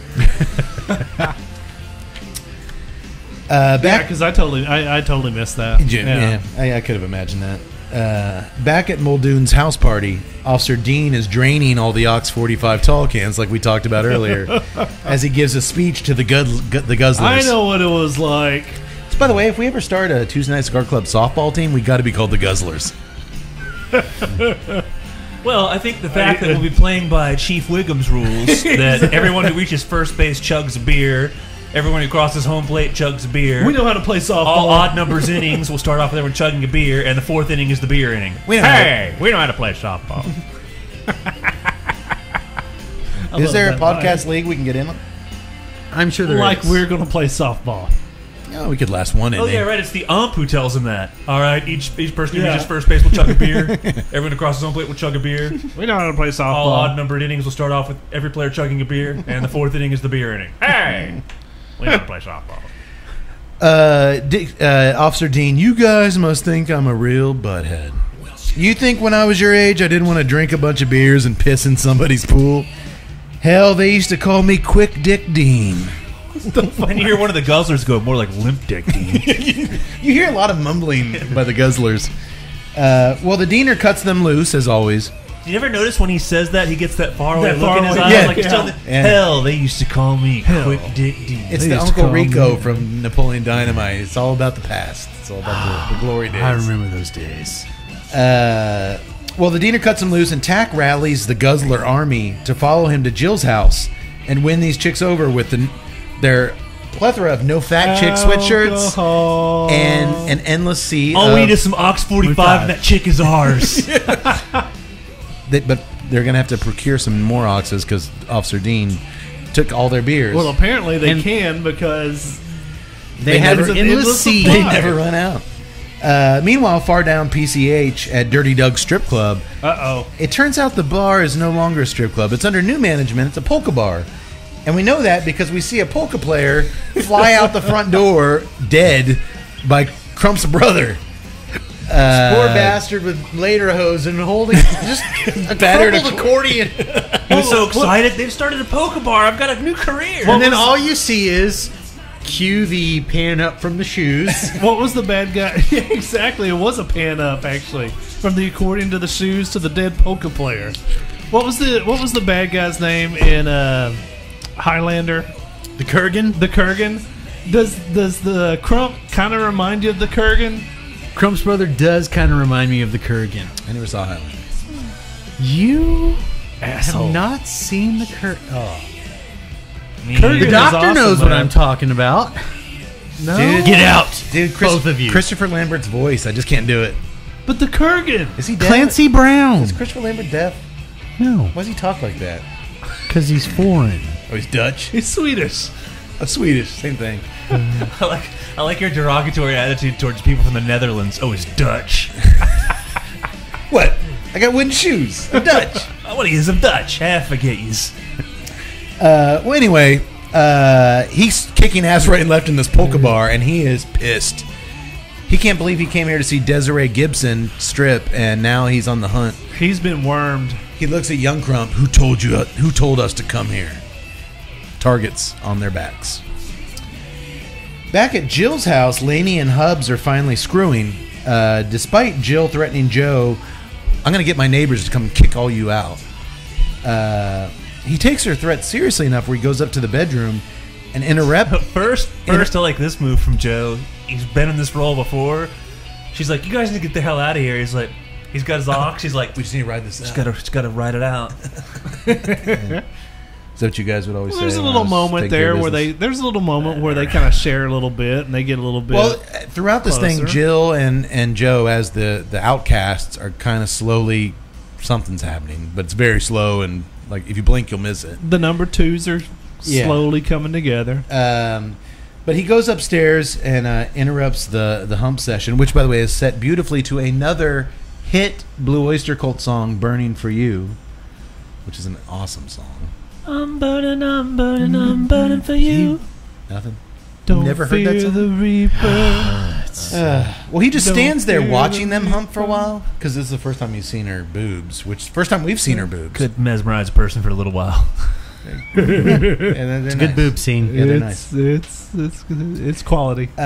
uh, back, yeah, because I totally, I, I totally missed that. Jim, yeah, yeah I, I could have imagined that. Uh, back at Muldoon's house party, Officer Dean is draining all the Ox forty-five tall cans like we talked about earlier as he gives a speech to the, guz- gu- the guzzlers. I know what it was like. So, by the way, if we ever start a Tuesday Night Cigar Club softball team, we got to be called the Guzzlers. Well, I think the fact that we'll be playing by Chief Wiggum's rules that everyone who reaches first base chugs beer, everyone who crosses home plate chugs beer. We know how to play softball. All odd numbers innings will start off with everyone chugging a beer, and the fourth inning is the beer inning. We hey, we know how to play softball. Is there a podcast line. league we can get in on? I'm sure there like is. Like we're going to play softball. No, we could last one inning. Oh, yeah, right. It's the ump who tells him that. All right, each each person who yeah. reaches first base will chug a beer. Everyone across his own plate will chug a beer. We know how to play softball. All odd-numbered innings will start off with every player chugging a beer, and the fourth inning is the beer inning. Hey! We know how to play softball. Uh, Dick, uh, Officer Dean, you guys must think I'm a real butthead. You think when I was your age I didn't want to drink a bunch of beers and piss in somebody's pool? Hell, they used to call me Quick Dick Dean. And you hear one of the guzzlers go more like limp dick Dean. you, you hear a lot of mumbling by the guzzlers. Uh, well, the Deaner cuts them loose, as always. You never notice when he says that, he gets that far away that look far in his eyes. Yeah, like, yeah. the, yeah. Hell, they used to call me hell. Quick Dick Dean. It's they the Uncle Rico me. from Napoleon Dynamite. It's all about the past. It's all about the, the glory days. I remember those days. Uh, well, the Deaner cuts them loose, and Tack rallies the guzzler army to follow him to Jill's house and win these chicks over with the... their plethora of no fat chick sweatshirts and an endless sea. All we need is some Ox forty-five, and that chick is ours. they, but they're going to have to procure some more Oxes because Officer Dean took all their beers. Well, apparently they and can because they, they have an endless, endless sea. They never run out. Uh, meanwhile, far down P C H at Dirty Dog Strip Club, uh oh, it turns out the bar is no longer a strip club. It's under new management. It's a polka bar. And we know that because we see a polka player fly out the front door dead by Crump's brother. Uh, Poor bastard with lederhosen and holding just a battered accordion. He was so excited. They've started a polka bar. I've got a new career. Well, and then all you see is cue the pan up from the shoes. What was the bad guy? Yeah, exactly. It was a pan up, actually. From the accordion to the shoes to the dead polka player. What was the, what was the bad guy's name in... Uh, Highlander, the Kurgan, the Kurgan. Does does the Crump kind of remind you of the Kurgan? Crump's brother does kind of remind me of the Kurgan. I never saw Highlander. You Asshole. have not seen the Kurgan. Oh, Kurgan the doctor awesome, knows what man. I'm talking about. No, dude, get out, dude. Chris, both of you. Christopher Lambert's voice. I just can't do it. But the Kurgan, is he deaf? Clancy Brown? Is Christopher Lambert deaf? No. Why does he talk like that? Because he's foreign. Oh, he's Dutch? He's Swedish. Oh, Swedish. Same thing. I like I like your derogatory attitude towards people from the Netherlands. Oh, he's Dutch. What? I got wooden shoes. I'm Dutch. Oh, what is? I'm Dutch. Half forget-yous. Uh, well, anyway, uh, he's kicking ass right and left in this polka bar, and he is pissed. He can't believe he came here to see Desiree Gibson strip, and now he's on the hunt. He's been wormed. He looks at Young Crump, who told you, who told us to come here. Targets on their backs. Back at Jill's house, Laney and Hubs are finally screwing. Uh, despite Jill threatening Joe I'm going to get my neighbors to come kick all you out. Uh, he takes her threat seriously enough where he goes up to the bedroom and interrupt. First, first I like this move from Joe. He's been in this role before. She's like, you guys need to get the hell out of here. He's like, he's got his ox. He's like, we just need to ride this out. Just got to ride it out. Yeah. Is that what you guys would always well, say? There's a little moment there where they there's a little moment where they kind of share a little bit and they get a little bit. Well, throughout this closer. thing, Jill and, and Joe as the, the outcasts are kind of slowly, something's happening, but it's very slow and like if you blink, you'll miss it. The number twos are slowly yeah. coming together. Um, but he goes upstairs and uh, interrupts the the hump session, which by the way is set beautifully to another hit Blue Oyster Cult song, "Burning for You," which is an awesome song. I'm burning, I'm burning, I'm burning for you. Nothing. Don't Never heard fear that song? the reaper. uh, well, he just Don't stands there watching the them hump for a while because this is the first time he's seen her boobs, which first time we've seen her boobs. Could mesmerize a person for a little while. It's a good nice. boob scene. Yeah, it's, nice. it's, it's, it's quality. Uh, In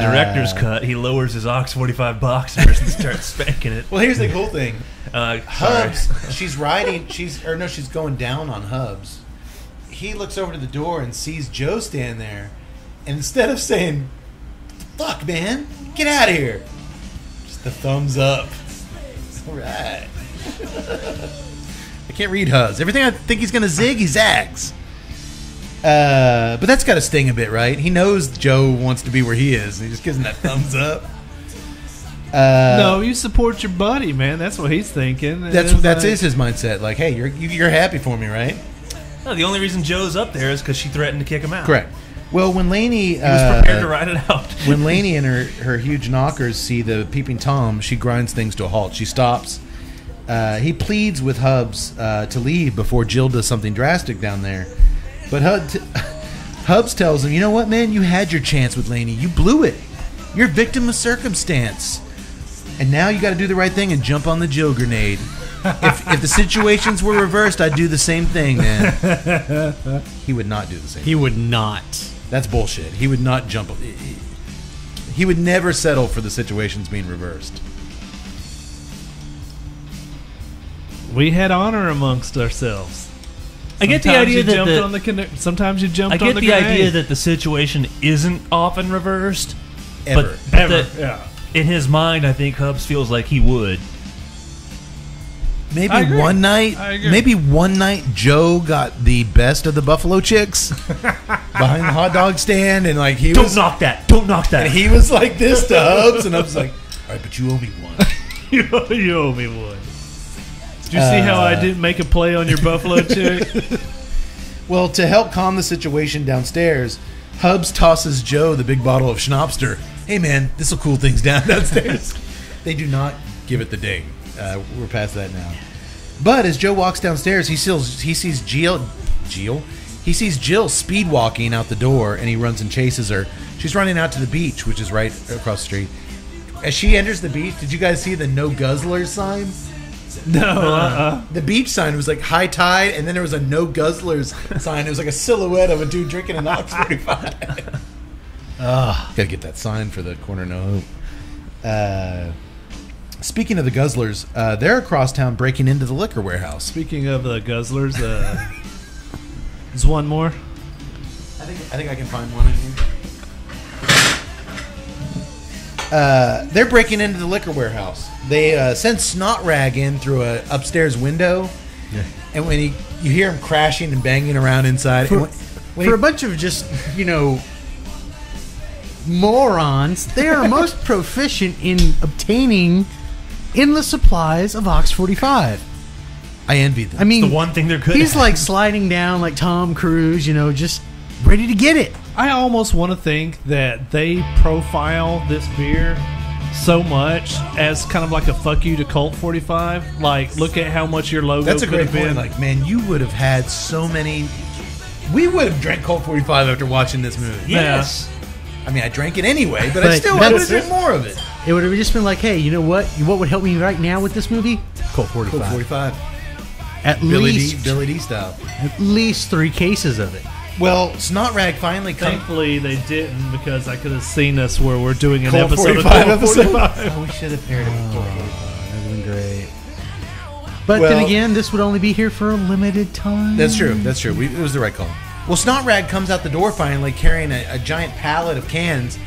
the director's cut, he lowers his Ox forty-five boxers and starts spanking it. Well, here's the cool thing. Uh, Hubs, she's riding, She's or no, she's going down on Hubs. He looks over to the door and sees Joe stand there, and instead of saying, fuck, man, get out of here, just the thumbs up. All right. I can't read Hubs. Everything I think he's going to zig, he zags. Uh, but that's got to sting a bit, right? He knows Joe wants to be where he is, and he just gives him that thumbs up. Uh, no, you support your buddy, man. That's what he's thinking. That's what that's like, is his mindset. Like, hey, you're, you're happy for me, right? No, the only reason Joe's up there is because she threatened to kick him out. Correct. Well, when Lainey... He was uh, prepared to ride it out. When Lainey and her, her huge knockers see the peeping Tom, she grinds things to a halt. She stops. Uh, he pleads with Hubs uh, to leave before Jill does something drastic down there. But Hub t Hubs tells him, you know what, man? You had your chance with Lainey. You blew it. You're a victim of circumstance. And now you got to do the right thing and jump on the Jill grenade. If, if the situations were reversed, I'd do the same thing, man. He would not do the same. He thing. would not. That's bullshit. He would not jump. He would never settle for the situations being reversed. We had honor amongst ourselves. Sometimes I get the idea that the, on the sometimes you jumped. I get on the, the idea that the situation isn't often reversed. Ever, but, ever. But the, yeah. In his mind, I think Hubs feels like he would. Maybe one night, maybe one night, Joe got the best of the Buffalo Chicks behind the hot dog stand, and like he don't was, knock that, don't knock that. And he was like this to Hubs, and Hubs like, all right, but you owe me one. you, owe, you owe me one. Did you uh, see how I didn't make a play on your Buffalo Chick? Well, to help calm the situation downstairs, Hubs tosses Joe the big bottle of Schnapster. Hey man, this will cool things down downstairs. They do not give it the ding. Uh, we're past that now. But as Joe walks downstairs, he sees he sees Jill, Jill, he sees Jill speed walking out the door, and he runs and chases her. She's running out to the beach, which is right across the street. As she enters the beach, did you guys see the no guzzlers sign? No. Uh-uh. The beach sign was like high tide, and then there was a no guzzlers sign. It was like a silhouette of a dude drinking an Ox forty-five. uh, Gotta get that sign for the corner no hope. Uh, Speaking of the guzzlers, uh, they're across town breaking into the liquor warehouse. Speaking of the guzzlers, uh, there's one more. I think I think I can find one in here. Uh, they're breaking into the liquor warehouse. They uh, send Snot Rag in through a upstairs window, yeah. and when he you hear him crashing and banging around inside, for, when, when for he, a bunch of just you know. morons, they are most proficient in obtaining endless supplies of Ox forty-five. I envy them. I mean, it's the one thing they're good he's at. Like sliding down like Tom Cruise, you know, just ready to get it. I almost want to think that they profile this beer so much as kind of like a fuck you to Colt forty-five. Like, look at how much your logo could have been. That's a great point. Like, man, you would have had so many. We would have drank Colt forty-five after watching this movie. Yes. Yeah. I mean, I drank it anyway, but, but I still wanted to drink more of it. It would have just been like, hey, you know what? What would help me right now with this movie? Colt forty-five. Colt forty-five. At Billy least. D, Billy D style. At least three cases of it. Well, Snot Rag finally comes. Thankfully, they didn't because I could have seen us where we're doing an Colt episode forty-five of Colt forty-five. Episode. Oh, we should have paired it with Colt forty-five. That would have been great. But well, then again, this would only be here for a limited time. That's true. That's true. We, it was the right call. Well, Snot Rag comes out the door finally carrying a, a giant pallet of cans,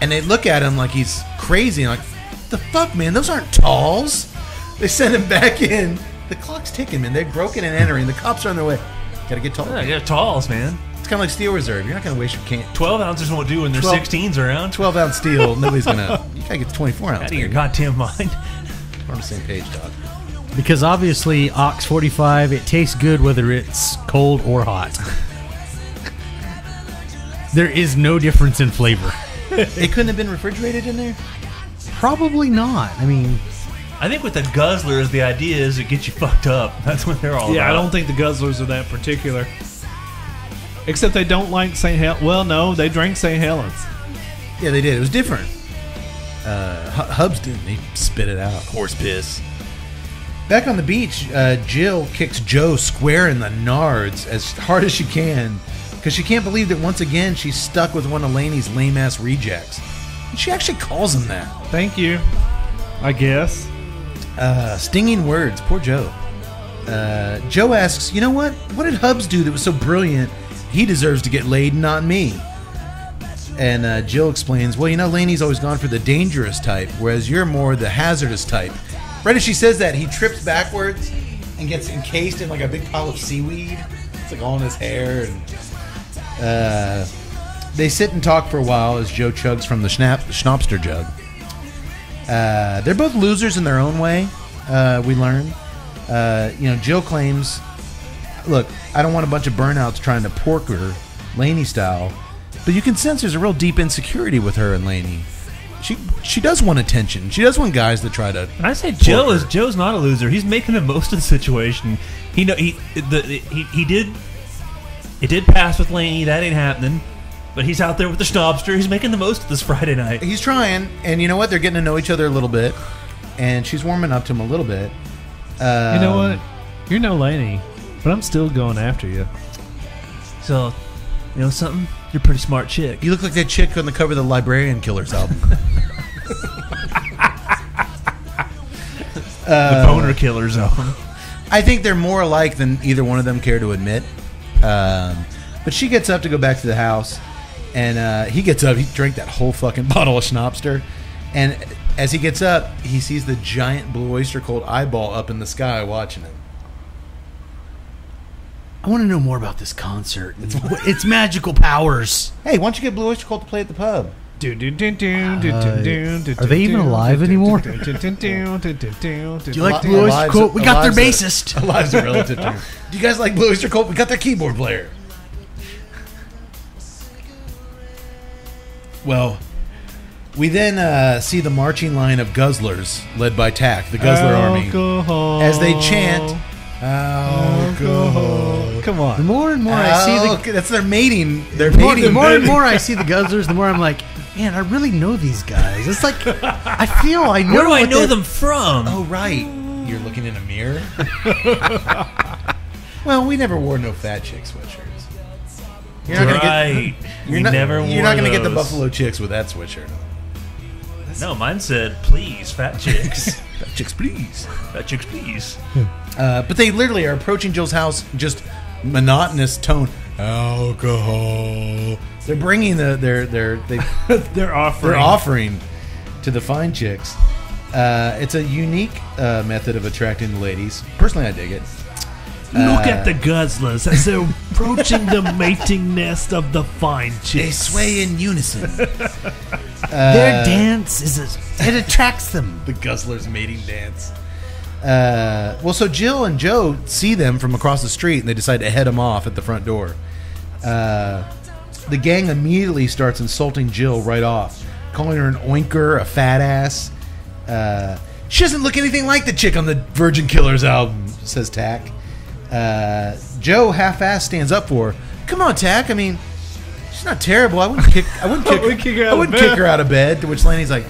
and they look at him like he's crazy. And like, the fuck, man? Those aren't talls. They send him back in. The clock's ticking, man. They've broken and entering. The cops are on their way. Gotta get talls. Yeah, get talls, man. It's kind of like Steel Reserve. You're not gonna waste your can. Twelve ounces won't do when there's sixteens around. Twelve ounce steel. Nobody's gonna. You gotta get the twenty-four ounce. Out of your goddamn mind. We're on the same page, dog. Because obviously, Ox forty-five, it tastes good whether it's cold or hot. There is no difference in flavor. It couldn't have been refrigerated in there? Probably not. I mean, I think with the guzzlers, the idea is it gets you fucked up. That's what they're all yeah, about. Yeah, I don't think the guzzlers are that particular. Except they don't like Saint Helens. Well, no, they drank Saint Helens. Yeah, they did. It was different. Uh, Hubs didn't. He spit it out. Horse piss. Back on the beach, uh, Jill kicks Joe square in the nards as hard as she can because she can't believe that once again she's stuck with one of Laney's lame-ass rejects. And she actually calls him that. Thank you, I guess. Uh, stinging words. Poor Joe. Uh, Joe asks, you know what? What did Hubs do that was so brilliant? He deserves to get laid, not me. And uh, Jill explains, well, you know, Laney's always gone for the dangerous type, whereas you're more the hazardous type. Right as she says that, he trips backwards and gets encased in like a big pile of seaweed. It's like all in his hair. And, uh, they sit and talk for a while as Joe chugs from the schnapp- schnapster jug. Uh, they're both losers in their own way, uh, we learn. Uh, you know, Jill claims, look, I don't want a bunch of burnouts trying to pork her, Laney style. But you can sense there's a real deep insecurity with her and Laney. She she does want attention. She does want guys that try to. And I say Joe her. is Joe's not a loser. He's making the most of the situation. He know he the he, he did it did pass with Laney. That ain't happening. But he's out there with the Snobster. He's making the most of this Friday night. He's trying, and you know what? They're getting to know each other a little bit, and she's warming up to him a little bit. Um, you know what? You're no Laney, but I'm still going after you. So, you know something? You're a pretty smart chick. You look like that chick on the cover of the Librarian Killers album. The Boner Killers album. I think they're more alike than either one of them care to admit. Um, but she gets up to go back to the house, and uh, he gets up. He drank that whole fucking bottle of Schnapster. And as he gets up, he sees the giant Blue Oyster Cult eyeball up in the sky watching him. I want to know more about this concert. It's, it's magical powers. Hey, why don't you get Blue Oyster Cult to play at the pub? Do, do, do, do, do, uh, do, do, are they even alive anymore? Do you like Blue Oyster Cult? We got their bassist. Alive's a relative. Do you guys like Blue Oyster Cult? We got their keyboard player. Well, we then uh, see the marching line of guzzlers led by Tack, the Guzzler Alcohol. Army, as they chant. Alcohol. Come on. The more and more Al I see the that's their mating. Their the mating. More, the more and more I see the guzzlers, the more I'm like, man, I really know these guys. It's like I feel I know. Where do I know them from? Oh right, you're looking in a mirror. Well, we never wore no fat chick sweatshirts. You're not right. Gonna get, you're we not, never. You're wore not going to get the Buffalo Chicks with that sweatshirt. That's no, mine said, "Please, fat chicks." Fat chicks, please. Fat chicks, please. Uh, but they literally are approaching Jill's house, just monotonous tone. Alcohol. They're bringing the their their they, their offering. Their offering to the fine chicks. Uh, it's a unique uh, method of attracting the ladies. Personally, I dig it. Look uh, at the guzzlers as they're approaching the mating nest of the fine chicks. They sway in unison. uh, their dance is a, it attracts them. The guzzlers' mating dance. Uh, well, so Jill and Joe see them from across the street, and they decide to head them off at the front door. Uh, the gang immediately starts insulting Jill right off, calling her an oinker, a fat ass. Uh, she doesn't look anything like the chick on the Virgin Killers album, says Tack. Uh, Joe half-ass stands up for her. Come on, Tack. I mean, she's not terrible. I wouldn't kick. I wouldn't kick. I wouldn't, kick her, out I wouldn't kick her out of bed. To which Laney's like.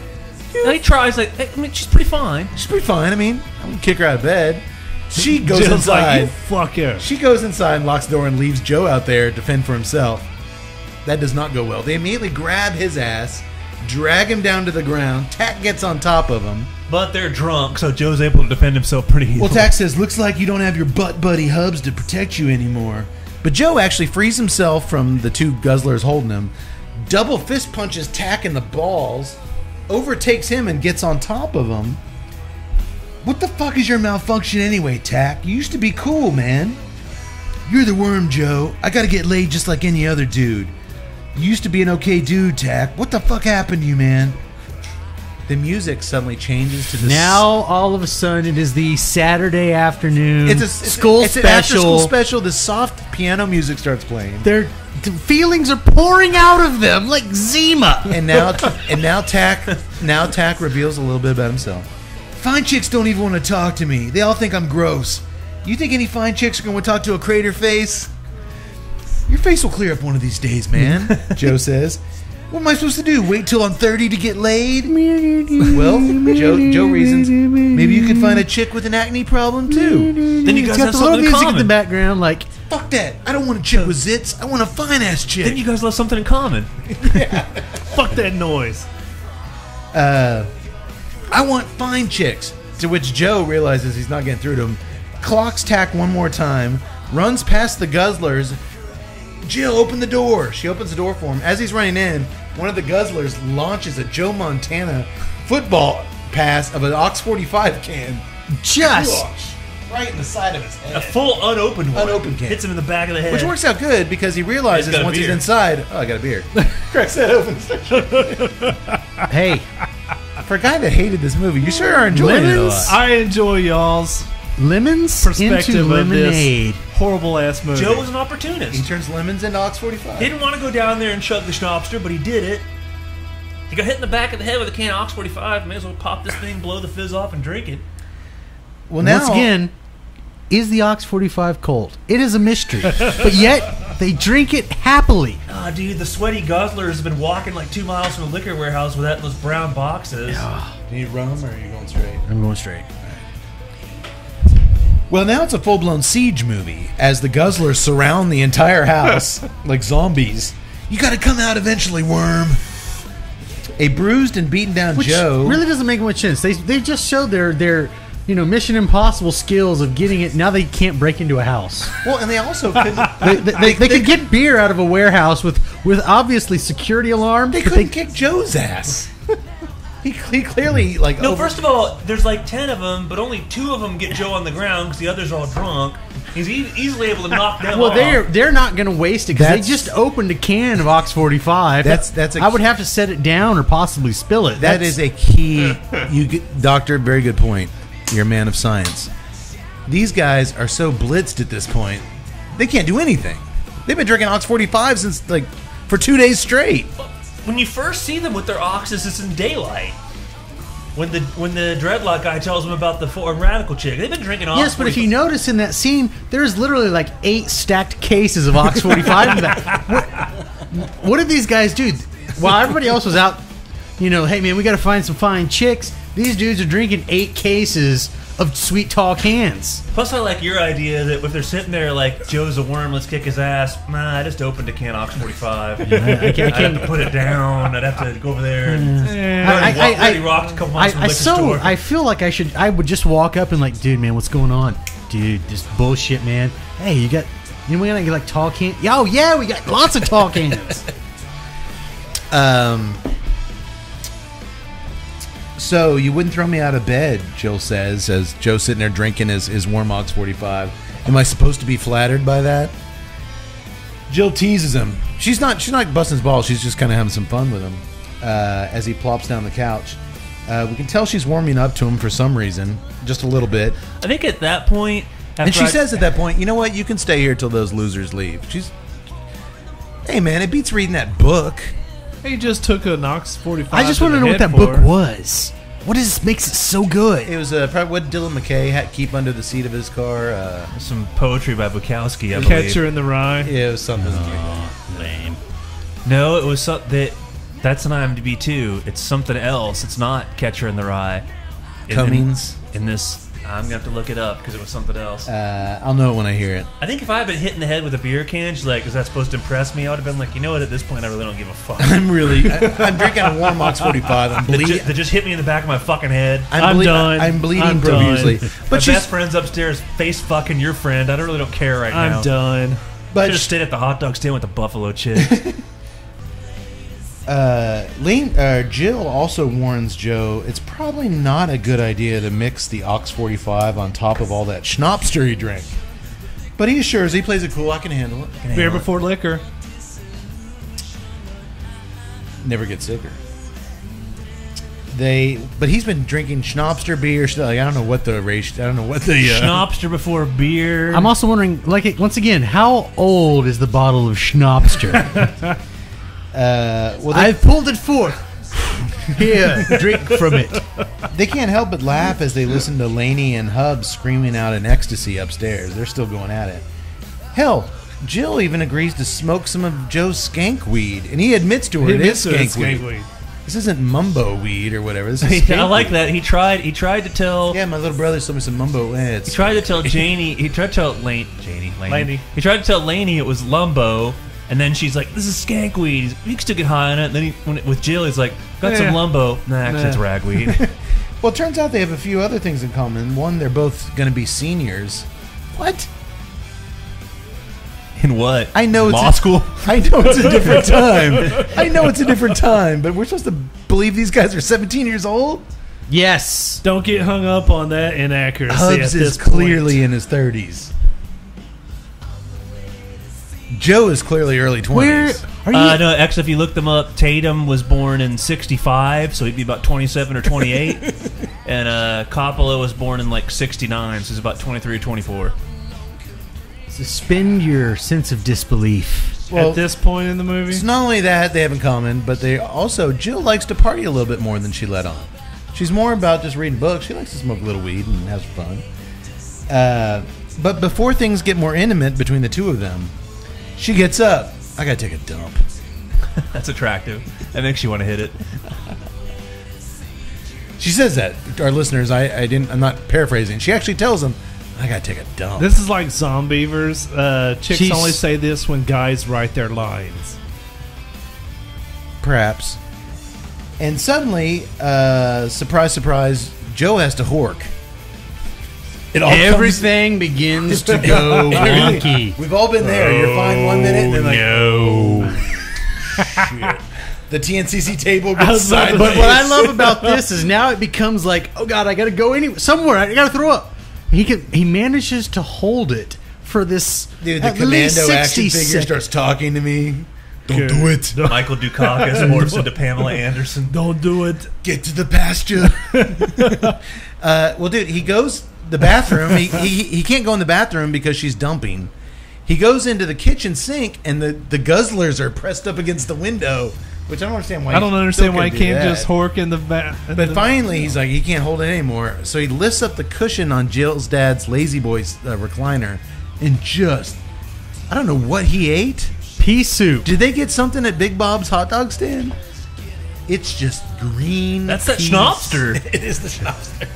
And he tries, like, I mean, she's pretty fine. She's pretty fine. I mean, I wouldn't kick her out of bed. She goes Jill's inside. Like, you fuck her. She goes inside and locks the door and leaves Joe out there to fend for himself. That does not go well. They immediately grab his ass drag him down to the ground. Tack gets on top of him. But they're drunk, so Joe's able to defend himself pretty easily. Well, Tack says, looks like you don't have your butt buddy Hubs to protect you anymore. But Joe actually frees himself from the two guzzlers holding him, double fist punches Tack in the balls, overtakes him and gets on top of him. What the fuck is your malfunction anyway, Tack? You used to be cool, man. You're the worm, Joe. I gotta get laid just like any other dude. You used to be an okay dude, Tack. What the fuck happened to you, man? The music suddenly changes to this. Now, all of a sudden, it is the Saturday afternoon it's a, it's school a, it's special. It's an after-school special. The soft piano music starts playing. Their feelings are pouring out of them like Zima. And now, and now, Tack, now Tack reveals a little bit about himself. Fine chicks don't even want to talk to me. They all think I'm gross. You think any fine chicks are going to talk to a crater face? Your face will clear up one of these days, man, Joe says. What am I supposed to do? Wait till I'm thirty to get laid? Well, Joe, Joe reasons. Maybe you could find a chick with an acne problem, too. Then you guys have something in common. Music in the background, like, fuck that. I don't want a chick with zits. I want a fine-ass chick. Then you guys love something in common. Yeah. Fuck that noise. Uh, I want fine chicks. To which Joe realizes he's not getting through to him. Clocks Tack one more time. Runs past the guzzlers. Jill, open the door. She opens the door for him. As he's running in, one of the guzzlers launches a Joe Montana football pass of an Ox forty-five can. Just right in the side of his head. A full unopened one. Unopened can. Hits him in the back of the head. Which works out good because he realizes he's once he's inside, oh, I got a beer. Cracks that open. Hey, for a guy that hated this movie, you sure are enjoying it a lot. I enjoy y'all's lemons perspective into lemonade. Of this horrible ass movie. Joe was an opportunist. He turns lemons into Ox forty-five. He didn't want to go down there and chug the schnapster, but he did it. He got hit in the back of the head with a can of Ox forty-five. May as well pop this thing, blow the fizz off, and drink it. Well, now, once again, is the Ox forty-five cold? It is a mystery, but yet they drink it happily. Ah, oh, dude, the sweaty guzzler has been walking like two miles from a liquor warehouse with that, those brown boxes. Yeah. Do you need rum, or are you going straight? I'm going straight. Well, now it's a full-blown siege movie as the guzzlers surround the entire house like zombies. You gotta come out eventually, worm. A bruised and beaten down Which Joe... really doesn't make much sense. They they just showed their, their you know, Mission Impossible skills of getting it. Now they can't break into a house. Well, and they also couldn't... they, they, they, they, they could get beer out of a warehouse with, with obviously security alarm. They couldn't they, kick Joe's ass. He, he clearly, like... No, over first of all, there's like ten of them, but only two of them get Joe on the ground because the others are all drunk. He's e easily able to knock them well, off. Well, they're, they're not going to waste it because they just opened a can of Ox forty-five. That's, that's a I would have to set it down or possibly spill it. That that's, is a key... you get, Doctor, very good point. You're a man of science. These guys are so blitzed at this point, they can't do anything. They've been drinking Ox forty-five since, like, for two days straight. When you first see them with their oxes, it's in daylight. When the when the dreadlock guy tells them about the foreign radical chick, they've been drinking Ox forty-five. Yes, but if you notice in that scene, there's literally like eight stacked cases of Ox forty-five in that. What, what did these guys do? While everybody else was out, you know, hey man, we got to find some fine chicks. These dudes are drinking eight cases of sweet tall cans. Plus, I like your idea that if they're sitting there like Joe's a worm, let's kick his ass. Nah, I just opened a can of Ox forty-five. Yeah, I, I can't I'd have to put it down. I'd have to go over there. And yeah. I, I, walk, I, I rocked a couple months I, from I, so store. I feel like I should. I would just walk up and like, dude, man, what's going on? Dude, this bullshit, man. Hey, you got? You know, we got like tall cans. Oh yeah, we got lots of tall cans. um. So, you wouldn't throw me out of bed, Jill says, as Joe's sitting there drinking his, his warm Ox forty-five. Am I supposed to be flattered by that? Jill teases him. She's not She's not busting his balls. She's just kind of having some fun with him uh, as he plops down the couch. Uh, we can tell she's warming up to him for some reason, just a little bit. I think at that point... And she I says at that point, you know what? You can stay here till those losers leave. She's... Hey, man, it beats reading that book. He just took an Ox forty-five. I just want to know what that book was. What is makes it so good? It was uh, probably what Dylan McKay had to keep under the seat of his car. Uh, Some poetry by Bukowski, I believe. Catcher in the Rye. Yeah, it was something. Oh, lame. No, it was something that. That's an I M D B too. It's something else. It's not Catcher in the Rye. Cummings. In, in, in this I'm gonna have to look it up because it was something else. Uh, I'll know it when I hear it. I think if I had been hit in the head with a beer can, she's like, "Is that supposed to impress me?" I would have been like, "You know what? At this point, I really don't give a fuck." I'm really. I, I'm drinking a warm Mox forty-five. I'm bleeding. They just, they just hit me in the back of my fucking head. I'm, I'm ble- done. I'm bleeding I'm profusely. Done. But my she's, best friend's upstairs, face fucking your friend. I don't really don't care right I'm now. I'm done. But should have stayed at the hot dog stand with the buffalo chips. Uh, Lane, uh, Jill also warns Joe it's probably not a good idea to mix the Ox forty-five on top of all that schnapps you drink. But he assures he plays it cool. I can handle it. Can handle Beer it. Before liquor. Never gets sicker. They, but he's been drinking schnapps beer. Like, I don't know what the race. I don't know what the uh, schnapps before beer. I'm also wondering, like, once again, how old is the bottle of schnapps? Uh, well, I've pulled it forth. Here, drink from it. They can't help but laugh as they listen to Laney and Hub screaming out in ecstasy upstairs. They're still going at it. Hell, Jill even agrees to smoke some of Joe's skank weed, and he admits to her he it is skank, it skank weed. weed. This isn't mumbo weed or whatever. This is yeah, I like weed. that. He tried. He tried to tell. Yeah, my little brother sold me some mumbo. Eh, he tried to tell Janie. He tried to tell Lane. Janie. Laney. Laney. He tried to tell Laney it was lumbo. And then she's like, "This is skank weed. You can still get high on it." And then he, when it, with Jill, he's like, "Got yeah. some lumbo." Nah, actually, nah. it's ragweed. Well, it turns out they have a few other things in common. One, they're both going to be seniors. What? In what? I know law it's a, school. I know it's a different time. I know it's a different time, but we're supposed to believe these guys are seventeen years old. Yes. Don't get hung up on that inaccuracy. Hubs is clearly point. in his thirties. Joe is clearly early twenties. Where are you? Uh, no, actually, if you look them up, Tatum was born in sixty-five, so he'd be about twenty-seven or twenty-eight. And uh, Coppola was born in, like, sixty-nine, so he's about twenty-three or twenty-four. Suspend your sense of disbelief well, at this point in the movie. It's not only that they have in common, but they also, Jill likes to party a little bit more than she let on. She's more about just reading books. She likes to smoke a little weed and have fun. Uh, but before things get more intimate between the two of them, she gets up. I gotta take a dump. That's attractive. That makes you want to hit it. She says that. Our listeners, I, I didn't. I'm not paraphrasing. She actually tells them, "I gotta take a dump." This is like Zombievers. Uh, chicks She's, only say this when guys write their lines. Perhaps. And suddenly, uh, surprise, surprise, Joe has to hork. It all Everything comes, begins to go wonky. We've all been there. You're fine one minute, and then like, no. Shit. The T N C C table gets sideways. But what I love about this is now it becomes like, oh god, I gotta go anywhere, somewhere. I gotta throw up. He can. He manages to hold it for this. Dude, the at least commando action figure seconds. starts talking to me. Don't Good. do it. Michael Dukakis morphs into Pamela Anderson. Don't do it. Get to the pasture. uh, well, dude, he goes. The bathroom, he, he he can't go in the bathroom because she's dumping. He goes into the kitchen sink, and the, the guzzlers are pressed up against the window, which I don't understand why. I don't understand why he can't that. just hork in the bathroom. But the finally, bathroom. he's like, he can't hold it anymore, so he lifts up the cushion on Jill's dad's Lazy Boy's uh, recliner, and just, I don't know what he ate. Pea soup. Did they get something at Big Bob's hot dog stand? It's just green. That's that schnapster. It is the schnapster.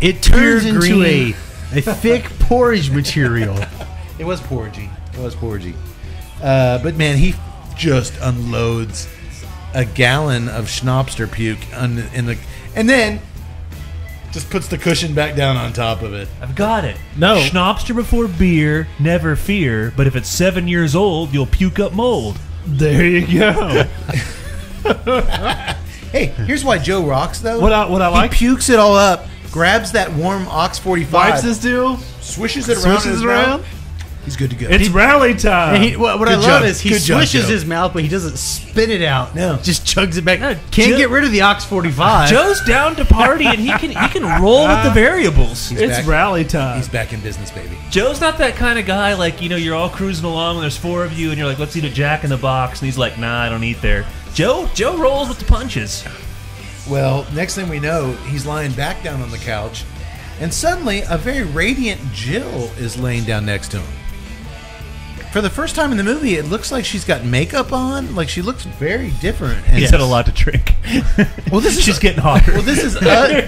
It turns Pure into green. a a thick porridge material. It was porridgey. It was porridgey. Uh, but man, he just unloads a gallon of schnapster puke on, in the, and then just puts the cushion back down on top of it. I've got it. No schnapster before beer, never fear. But if it's seven years old, you'll puke up mold. There you go. Hey, here's why Joe rocks though. What I what I like. He pukes it all up. Grabs that warm Ox forty-five. Wipes his deal. Swishes it around. Swishes it around. He's good to go. It's he, rally time. He, what what I love job. is he good swishes job, his mouth, but he doesn't spit it out. No. Just chugs it back. No, Can't Joe, get rid of the Ox forty-five. Joe's down to party, and he can he can roll with the variables. He's it's back. rally time. He's back in business, baby. Joe's not that kind of guy, like, you know, you're all cruising along, and there's four of you, and you're like, let's eat a Jack in the Box. And he's like, nah, I don't eat there. Joe, Joe rolls with the punches. Well, next thing we know, he's lying back down on the couch, and suddenly a very radiant Jill is laying down next to him. for the first time in the movie, it looks like she's got makeup on. Like, she looks very different. And yes. She's had a lot to drink. Well, this is she's a, getting hotter. Well, this is uh,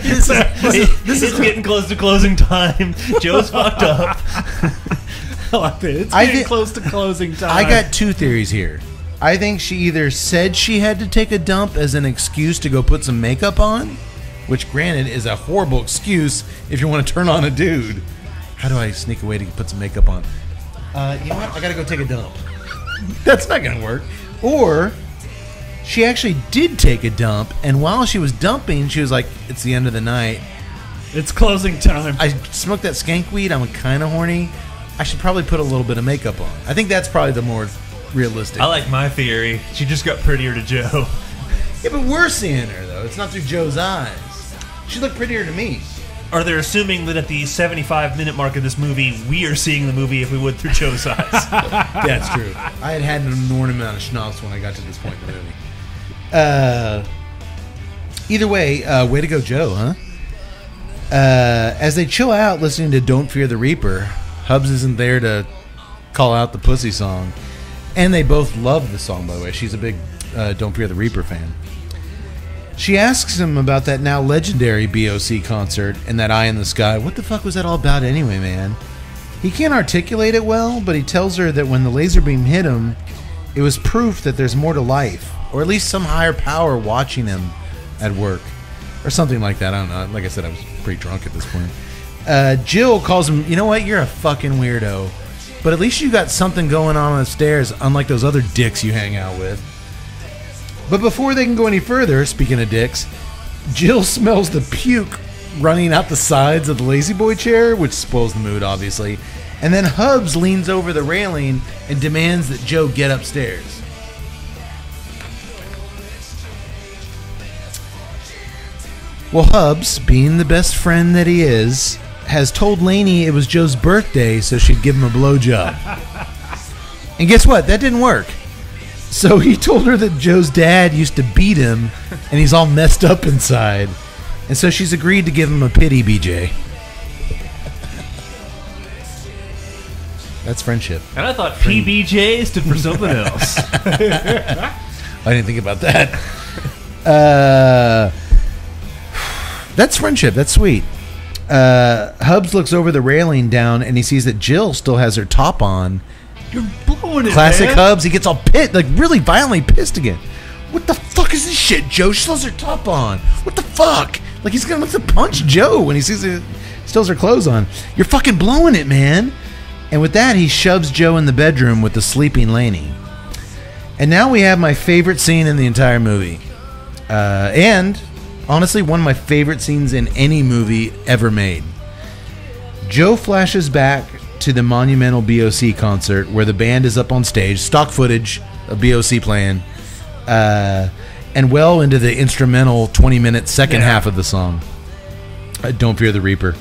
this is this is, this is getting close to closing time. Joe's fucked up. I like it. It's getting get, close to closing time. I got two theories here. I think she either said she had to take a dump as an excuse to go put some makeup on, which, granted, is a horrible excuse if you want to turn on a dude. How do I sneak away to put some makeup on? Uh, you know what? I gotta go take a dump. That's not gonna work. Or she actually did take a dump, and while she was dumping, she was like, "It's the end of the night. It's closing time. I smoked that skank weed. I'm kind of horny. I should probably put a little bit of makeup on." I think that's probably the more realistic. I like my theory. She just got prettier to Joe. Yeah, but we're seeing her though. It's not through Joe's eyes. She looked prettier to me. Or they're assuming that at the seventy-five minute mark of this movie, we are seeing the movie if we would through Joe's eyes. That's true. I had had an enormous amount of schnapps when I got to this point in the movie. Uh, either way, uh, way to go, Joe, huh? Uh, as they chill out listening to Don't Fear the Reaper, Hubs isn't there to call out the pussy song. And they both love the song, by the way. She's a big uh, Don't Fear the Reaper fan. She asks him about that now legendary B O C concert and that Eye in the Sky. What the fuck was that all about anyway, man? He can't articulate it well, but he tells her that when the laser beam hit him, it was proof that there's more to life, or at least some higher power watching him at work, or something like that. I don't know. Like I said, I was pretty drunk at this point. Uh, Jill calls him, you know what? You're a fucking weirdo, but at least you got something going on upstairs, unlike those other dicks you hang out with. But before they can go any further, speaking of dicks, Jill smells the puke running out the sides of the lazy boy chair, which spoils the mood, obviously. And then Hubs leans over the railing and demands that Joe get upstairs. Well, Hubs, being the best friend that he is, has told Lainey it was Joe's birthday, so she'd give him a blowjob. And guess what? That didn't work. So he told her that Joe's dad used to beat him, and he's all messed up inside. And so she's agreed to give him a pity B J. That's friendship. And I thought P B J stood for something else. I didn't think about that. Uh, that's friendship. That's sweet. Uh, Hubs looks over the railing down, and he sees that Jill still has her top on. You're blowing it, Classic man. Hubs. He gets all pissed, like really violently pissed again. What the fuck is this shit, Joe? She still has her top on. What the fuck? Like, he's going to look to punch Joe when he sees it. Still has her clothes on. You're fucking blowing it, man. And with that, he shoves Joe in the bedroom with the sleeping Lainey. And now we have my favorite scene in the entire movie. Uh, and, honestly, one of my favorite scenes in any movie ever made. Joe flashes back to the monumental B O C concert where the band is up on stage, stock footage of B O C playing, uh, and well into the instrumental twenty minute second yeah. half of the song, uh, Don't Fear the Reaper.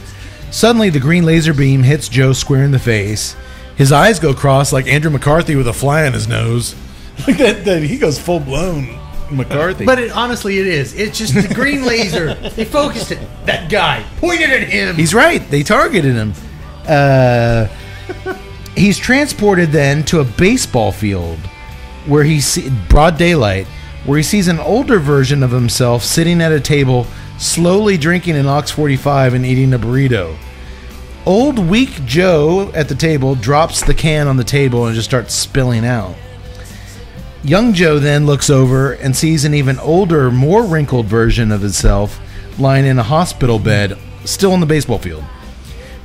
Suddenly the green laser beam hits Joe square in the face. His eyes go cross like Andrew McCarthy with a fly on his nose. Like that, that he goes full blown McCarthy. But it, honestly, it is. It's just the green laser. They focused it. That guy pointed at him. He's right. They targeted him. Uh, he's transported then to a baseball field where he see, broad daylight, where he sees an older version of himself sitting at a table, slowly drinking an Ox forty-five and eating a burrito. Old weak Joe at the table drops the can on the table and just starts spilling out. Young Joe then looks over and sees an even older, more wrinkled version of himself lying in a hospital bed, still on the baseball field.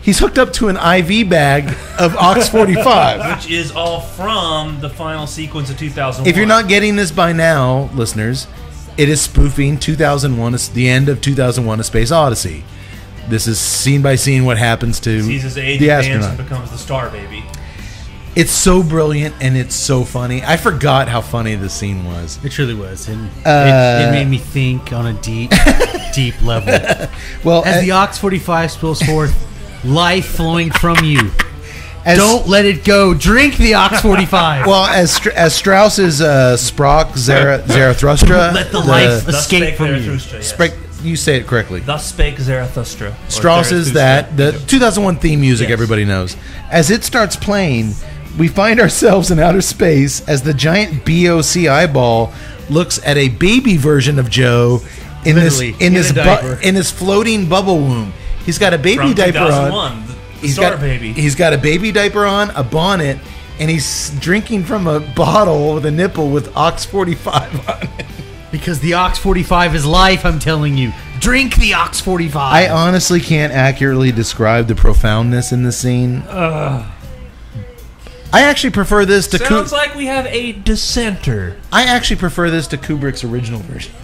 He's hooked up to an I V bag of Ox forty-five. Which is all from the final sequence of two thousand one. If you're not getting this by now, listeners, it is spoofing two thousand one, the end of two thousand one, A Space Odyssey. This is scene by scene what happens to Caesar's age the astronaut. And becomes the star baby. It's so brilliant and it's so funny. I forgot how funny this scene was. It truly was. And uh, it, it made me think on a deep, deep level. Well, as uh, the Ox forty-five spills forth, life flowing from you. As, Don't let it go. Drink the Ox forty-five. Well, as as Strauss's uh, Sprach Zara, Zarathustra. Let the, the life escape from you. Yes. You say it correctly. Thus spake Zarathustra. Strauss is that. The two thousand one theme music yes. everybody knows. As it starts playing, We find ourselves in outer space as the giant B O C eyeball looks at a baby version of Joe in Literally, this in, in this bu- in this floating bubble womb. He's got a baby From diaper on. The, the he's, got, baby. he's got a baby diaper on, a bonnet, and he's drinking from a bottle with a nipple with Ox forty-five on it. Because the Ox forty-five is life, I'm telling you. Drink the Ox forty-five. I honestly can't accurately describe the profoundness in this scene. Ugh. I actually prefer this to... Sounds Ku- like we have a dissenter. I actually prefer this to Kubrick's original version.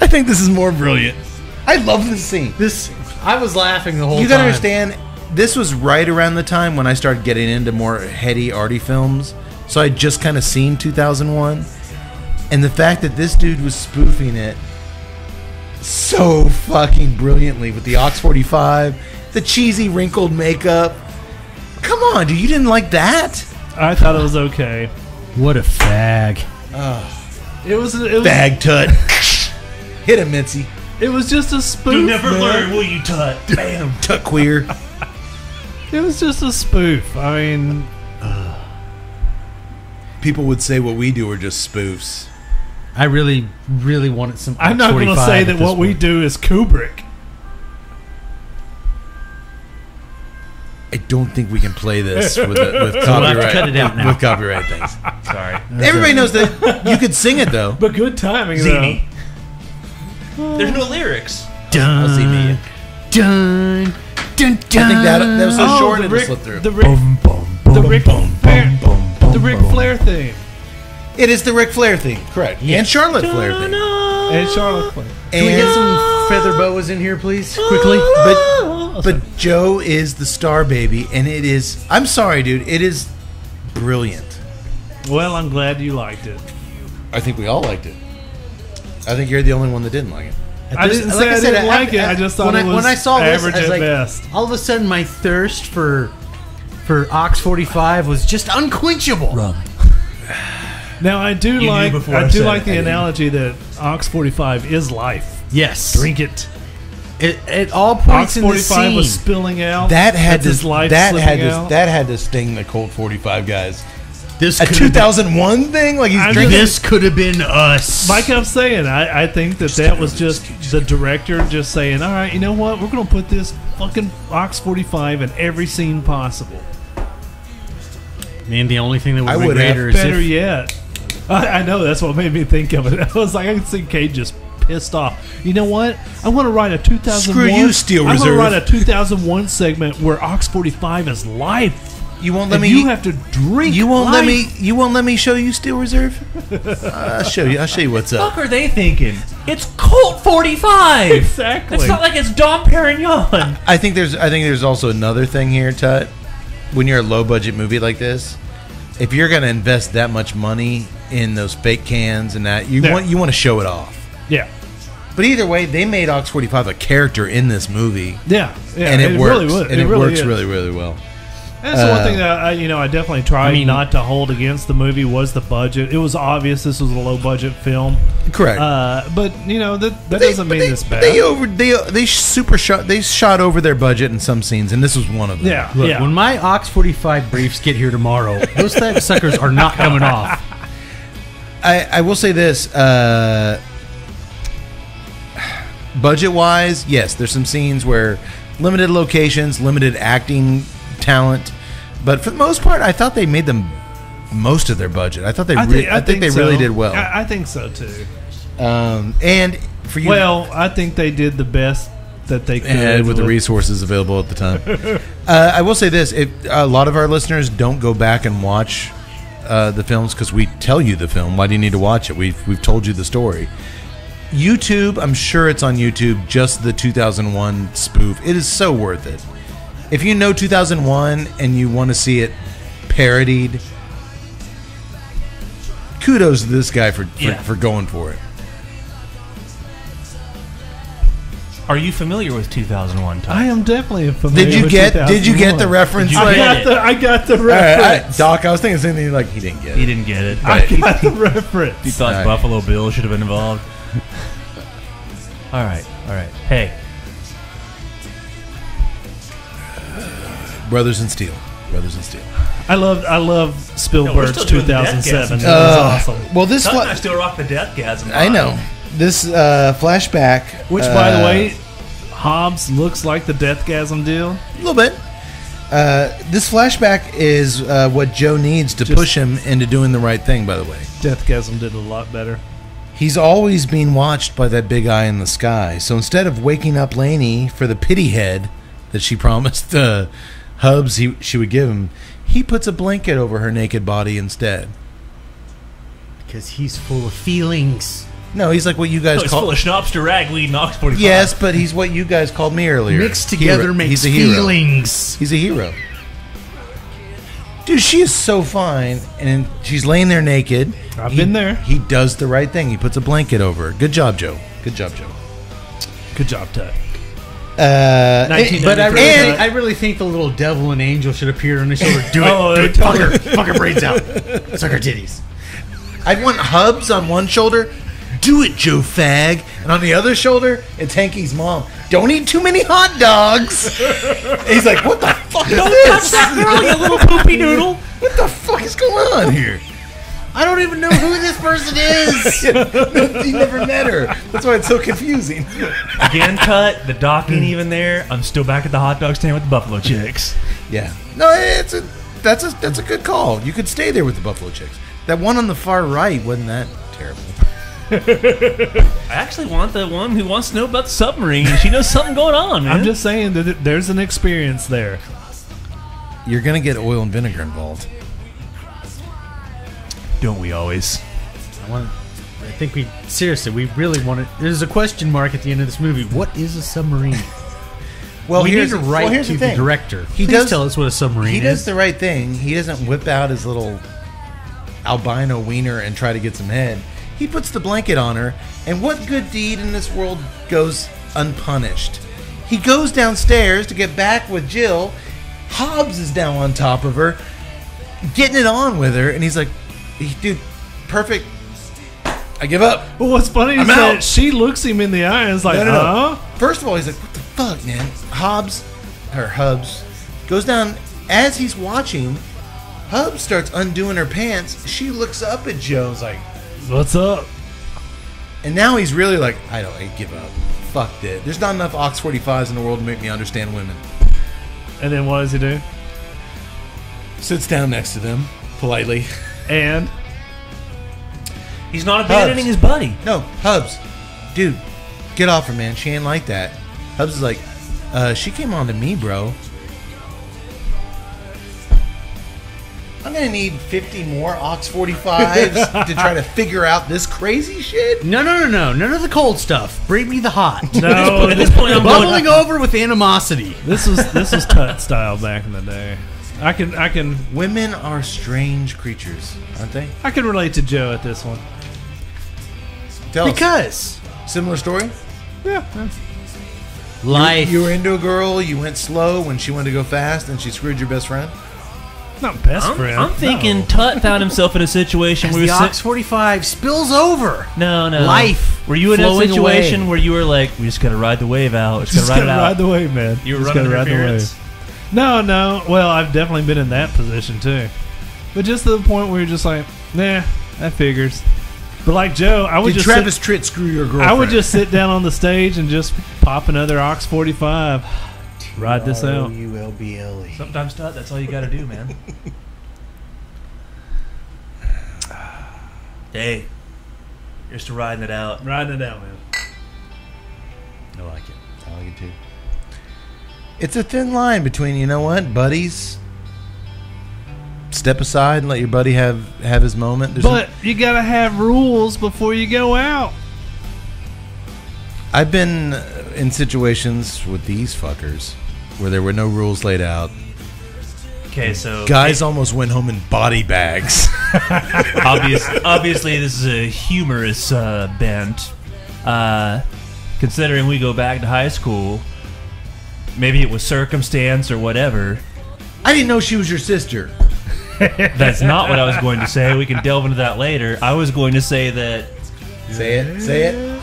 I think this is more brilliant. I love this scene. This, I was laughing the whole time. You gotta time. understand, this was right around the time when I started getting into more heady, arty films. So I just kind of seen two thousand one. And the fact that this dude was spoofing it so fucking brilliantly with the Ox forty-five, the cheesy wrinkled makeup. Come on, dude, you didn't like that? I thought it was okay. What a fag. Oh. It was a... Fag tut. Hit him, Mitzi. It was just a spoof. You never man. learn, will you, tut? Bam, tut queer. It was just a spoof. I mean... People would say what we do are just spoofs. I really, really wanted some. I'm not going to say that what point. we do is Kubrick. I don't think we can play this with, a, with copyright. We'll have to cut it out now. With copyright things. Sorry. Everybody knows that you could sing it though. But good timing, Zini. though. There's no lyrics. Dun, I'll see me. Dun, dun, dun. I think that, that was so oh, short and slip through. The Rick, boom, boom, boom, the Rick, boom, boom, boom. The Ric Flair theme. It is the Ric Flair theme, correct? Yeah. And Charlotte Flair theme. And Charlotte Flair. Can and we get some feather boas in here, please, quickly? But but Joe is the star baby, and it is. I'm sorry, dude. It is brilliant. Well, I'm glad you liked it. I think we all liked it. I think you're the only one that didn't like it. I didn't say I didn't like it. I just thought it was when I saw this, average at best. All of a sudden, my thirst for. For Ox forty-five was just unquenchable. Wrong. Now I do you like I, I do like it. the I analogy didn't. that Ox forty-five is life. Yes, drink it. It at all points in the scene. Ox forty-five was spilling out. That had this. Life that had this. Out. That had this thing. The Colt forty-five guys. This a two thousand one been, thing. Like he's I drinking. Mean, this could have been us. Like I'm saying, I, I think that that was just the director just saying, "All right, you know what? We're gonna put this fucking Ox forty-five in every scene possible." Man, the only thing that would I be would greater is better if... yet. I, I know, that's what made me think of it. I was like, I can see Cade just pissed off. You know what? I want to write a two thousand one... Screw you, Steel Reserve. I want to write a two thousand one segment where Ox forty-five is life. You won't let and me... You have to drink You won't life. let me... You won't let me show you Steel Reserve? uh, I'll show you. I'll show you what's up. What the fuck are they thinking? It's Colt forty-five! Exactly. It's not like it's Dom Perignon. I think there's. I think there's also another thing here, Tut. When you're a low-budget movie like this, if you're going to invest that much money in those fake cans and that, you yeah. want you want to show it off. Yeah. But either way, they made Ox forty-five a character in this movie. Yeah. yeah. And it, it works. Really and it, it really works is. really, really well. That's uh, the one thing that I, you know, I definitely tried I mean, not to hold against the movie was the budget. It was obvious this was a low-budget film. Correct. Uh, but, you know, that, that they, doesn't mean they, this bad. They over they they super shot they shot over their budget in some scenes, and this was one of them. Yeah. Look, yeah. when my Ox forty-five briefs get here tomorrow, those type suckers are not coming off. I, I will say this. Uh, budget-wise, yes, there's some scenes where limited locations, limited acting talent, but for the most part, I thought they made them most of their budget. I thought they, re- I think, I I think think they so. really did well. I, I think so too. Um, and for you, well, I think they did the best that they could and with, with the resources available at the time. uh, I will say this: if a lot of our listeners don't go back and watch uh, the films because we tell you the film, why do you need to watch it? We've we've told you the story. YouTube, I'm sure it's on YouTube. Just the two thousand one spoof. It is so worth it. If you know two thousand one and you want to see it parodied, kudos to this guy for, for, yeah. for going for it. Are you familiar with two thousand one, Tom? I am definitely familiar. Did you with get? Did you get the reference? Get I, got the, I got the reference. All right, all right. Doc, I was thinking something like he didn't get it. He didn't get it. I he, got the reference. He thought right. Buffalo Bill should have been involved. all right, all right. Hey. Brothers in Steel. Brothers in Steel. I love I love Spielberg's no, two thousand seven. That uh, was awesome. Well, this fla- I still rock the Deathgasm. I know this uh, flashback, which uh, by the way, Hobbs looks like the Deathgasm deal a little bit. Uh, this flashback is uh, what Joe needs to Just push him into doing the right thing. By the way, Deathgasm did a lot better. He's always being watched by that big eye in the sky. So instead of waking up Lainey for the pity head that she promised uh, Hubs he, she would give him, he puts a blanket over her naked body instead. Because he's full of feelings. No, he's like what you guys no, call... He's full of schnapps to ragweed and ox forty-five. Yes, but he's what you guys called me earlier. Mixed together hero. Makes he's a hero. Feelings. He's a hero. Dude, she is so fine, and she's laying there naked. I've he, been there. He does the right thing. He puts a blanket over her. Good job, Joe. Good job, Joe. Good job, Ted. Uh, it, but I really, I really think the little devil and angel should appear on his shoulder. Do it. Oh, do it. Fuck her. Fuck her braids out. Suck her titties. I want Hubs on one shoulder. Do it, Joe fag. And on the other shoulder, it's Hanky's mom. Don't eat too many hot dogs. He's like, what the fuck is Don't this? Don't touch that girl, you little poopy noodle. What the fuck is going on here? I don't even know who this person is. You never met her. That's why it's so confusing. Again, cut. The doc ain't even there. I'm still back at the hot dog stand with the Buffalo Chicks. Yeah. No, it's a, that's, a, that's a good call. You could stay there with the Buffalo Chicks. That one on the far right wasn't that terrible. I actually want the one who wants to know about the submarine. She knows something going on, man. I'm just saying that there's an experience there. You're going to get oil and vinegar involved. Don't we always? I want. I think we... Seriously, we really want to... There's a question mark at the end of this movie. What is a submarine? Well, we need to write well, here's to the, the director. He Please does tell us what a submarine he is. He does the right thing. He doesn't whip out his little albino wiener and try to get some head. He puts the blanket on her, and what good deed in this world goes unpunished? He goes downstairs to get back with Jill. Hobbs is down on top of her, getting it on with her, and he's like, dude, perfect. I give up. Well, what's funny is that she looks him in the eye and is like, no, no, no. huh? First of all, he's like, what the fuck, man? Hobbs, or Hubs, goes down. As he's watching, Hubs starts undoing her pants. She looks up at Joe's like, what's up? And now he's really like, I don't I give up. Fuck it. There's not enough ox forty-fives in the world to make me understand women. And then what does he do? Sits down next to them, politely. And? He's not abandoning Hubs. his buddy. No, Hubs. Dude, get off her, man. She ain't like that. Hubs is like, uh, she came on to me, bro. I'm going to need fifty more ox forty-fives to try to figure out this crazy shit. No, no, no, no. None of the cold stuff. Bring me the hot. No. At this point, I'm bubbling going over with animosity. This was this was Tut style back in the day. I can, I can. Women are strange creatures, aren't they? I can relate to Joe at this one. Tell because. Us. Similar story? Yeah. yeah. Life. You, you were into a girl. You went slow when she wanted to go fast, and she screwed your best friend. Not best I'm, friend. I'm thinking no. Tut found himself in a situation where the ox forty-five spills over. No, no. Life. Were you in a situation away. where you were like, we just gotta ride the wave out. Just gotta, just ride, gotta it out. ride the wave, man. You were just running gotta interference. Ride the wave. No, no. Well, I've definitely been in that position too, but just to the point where you're just like, nah, that figures. But like Joe, I would Did just Travis sit, Tritt screw your girlfriend. I would just sit down on the stage and just pop another ox forty-five. Ride this out. U L B L E. Sometimes, Tut, that's all you got to do, man. Hey, just riding it out. Riding it out, man. I like it. I like it, too. It's a thin line between, you know what, buddies, step aside and let your buddy have, have his moment. There's but no, you got to have rules before you go out. I've been in situations with these fuckers where there were no rules laid out. Okay, so guys it, almost went home in body bags. Obvious, obviously, this is a humorous uh, bent. Uh, considering we go back to high school, maybe it was circumstance or whatever. I didn't know she was your sister. That's not what I was going to say. We can delve into that later. I was going to say that. Say it. Say it.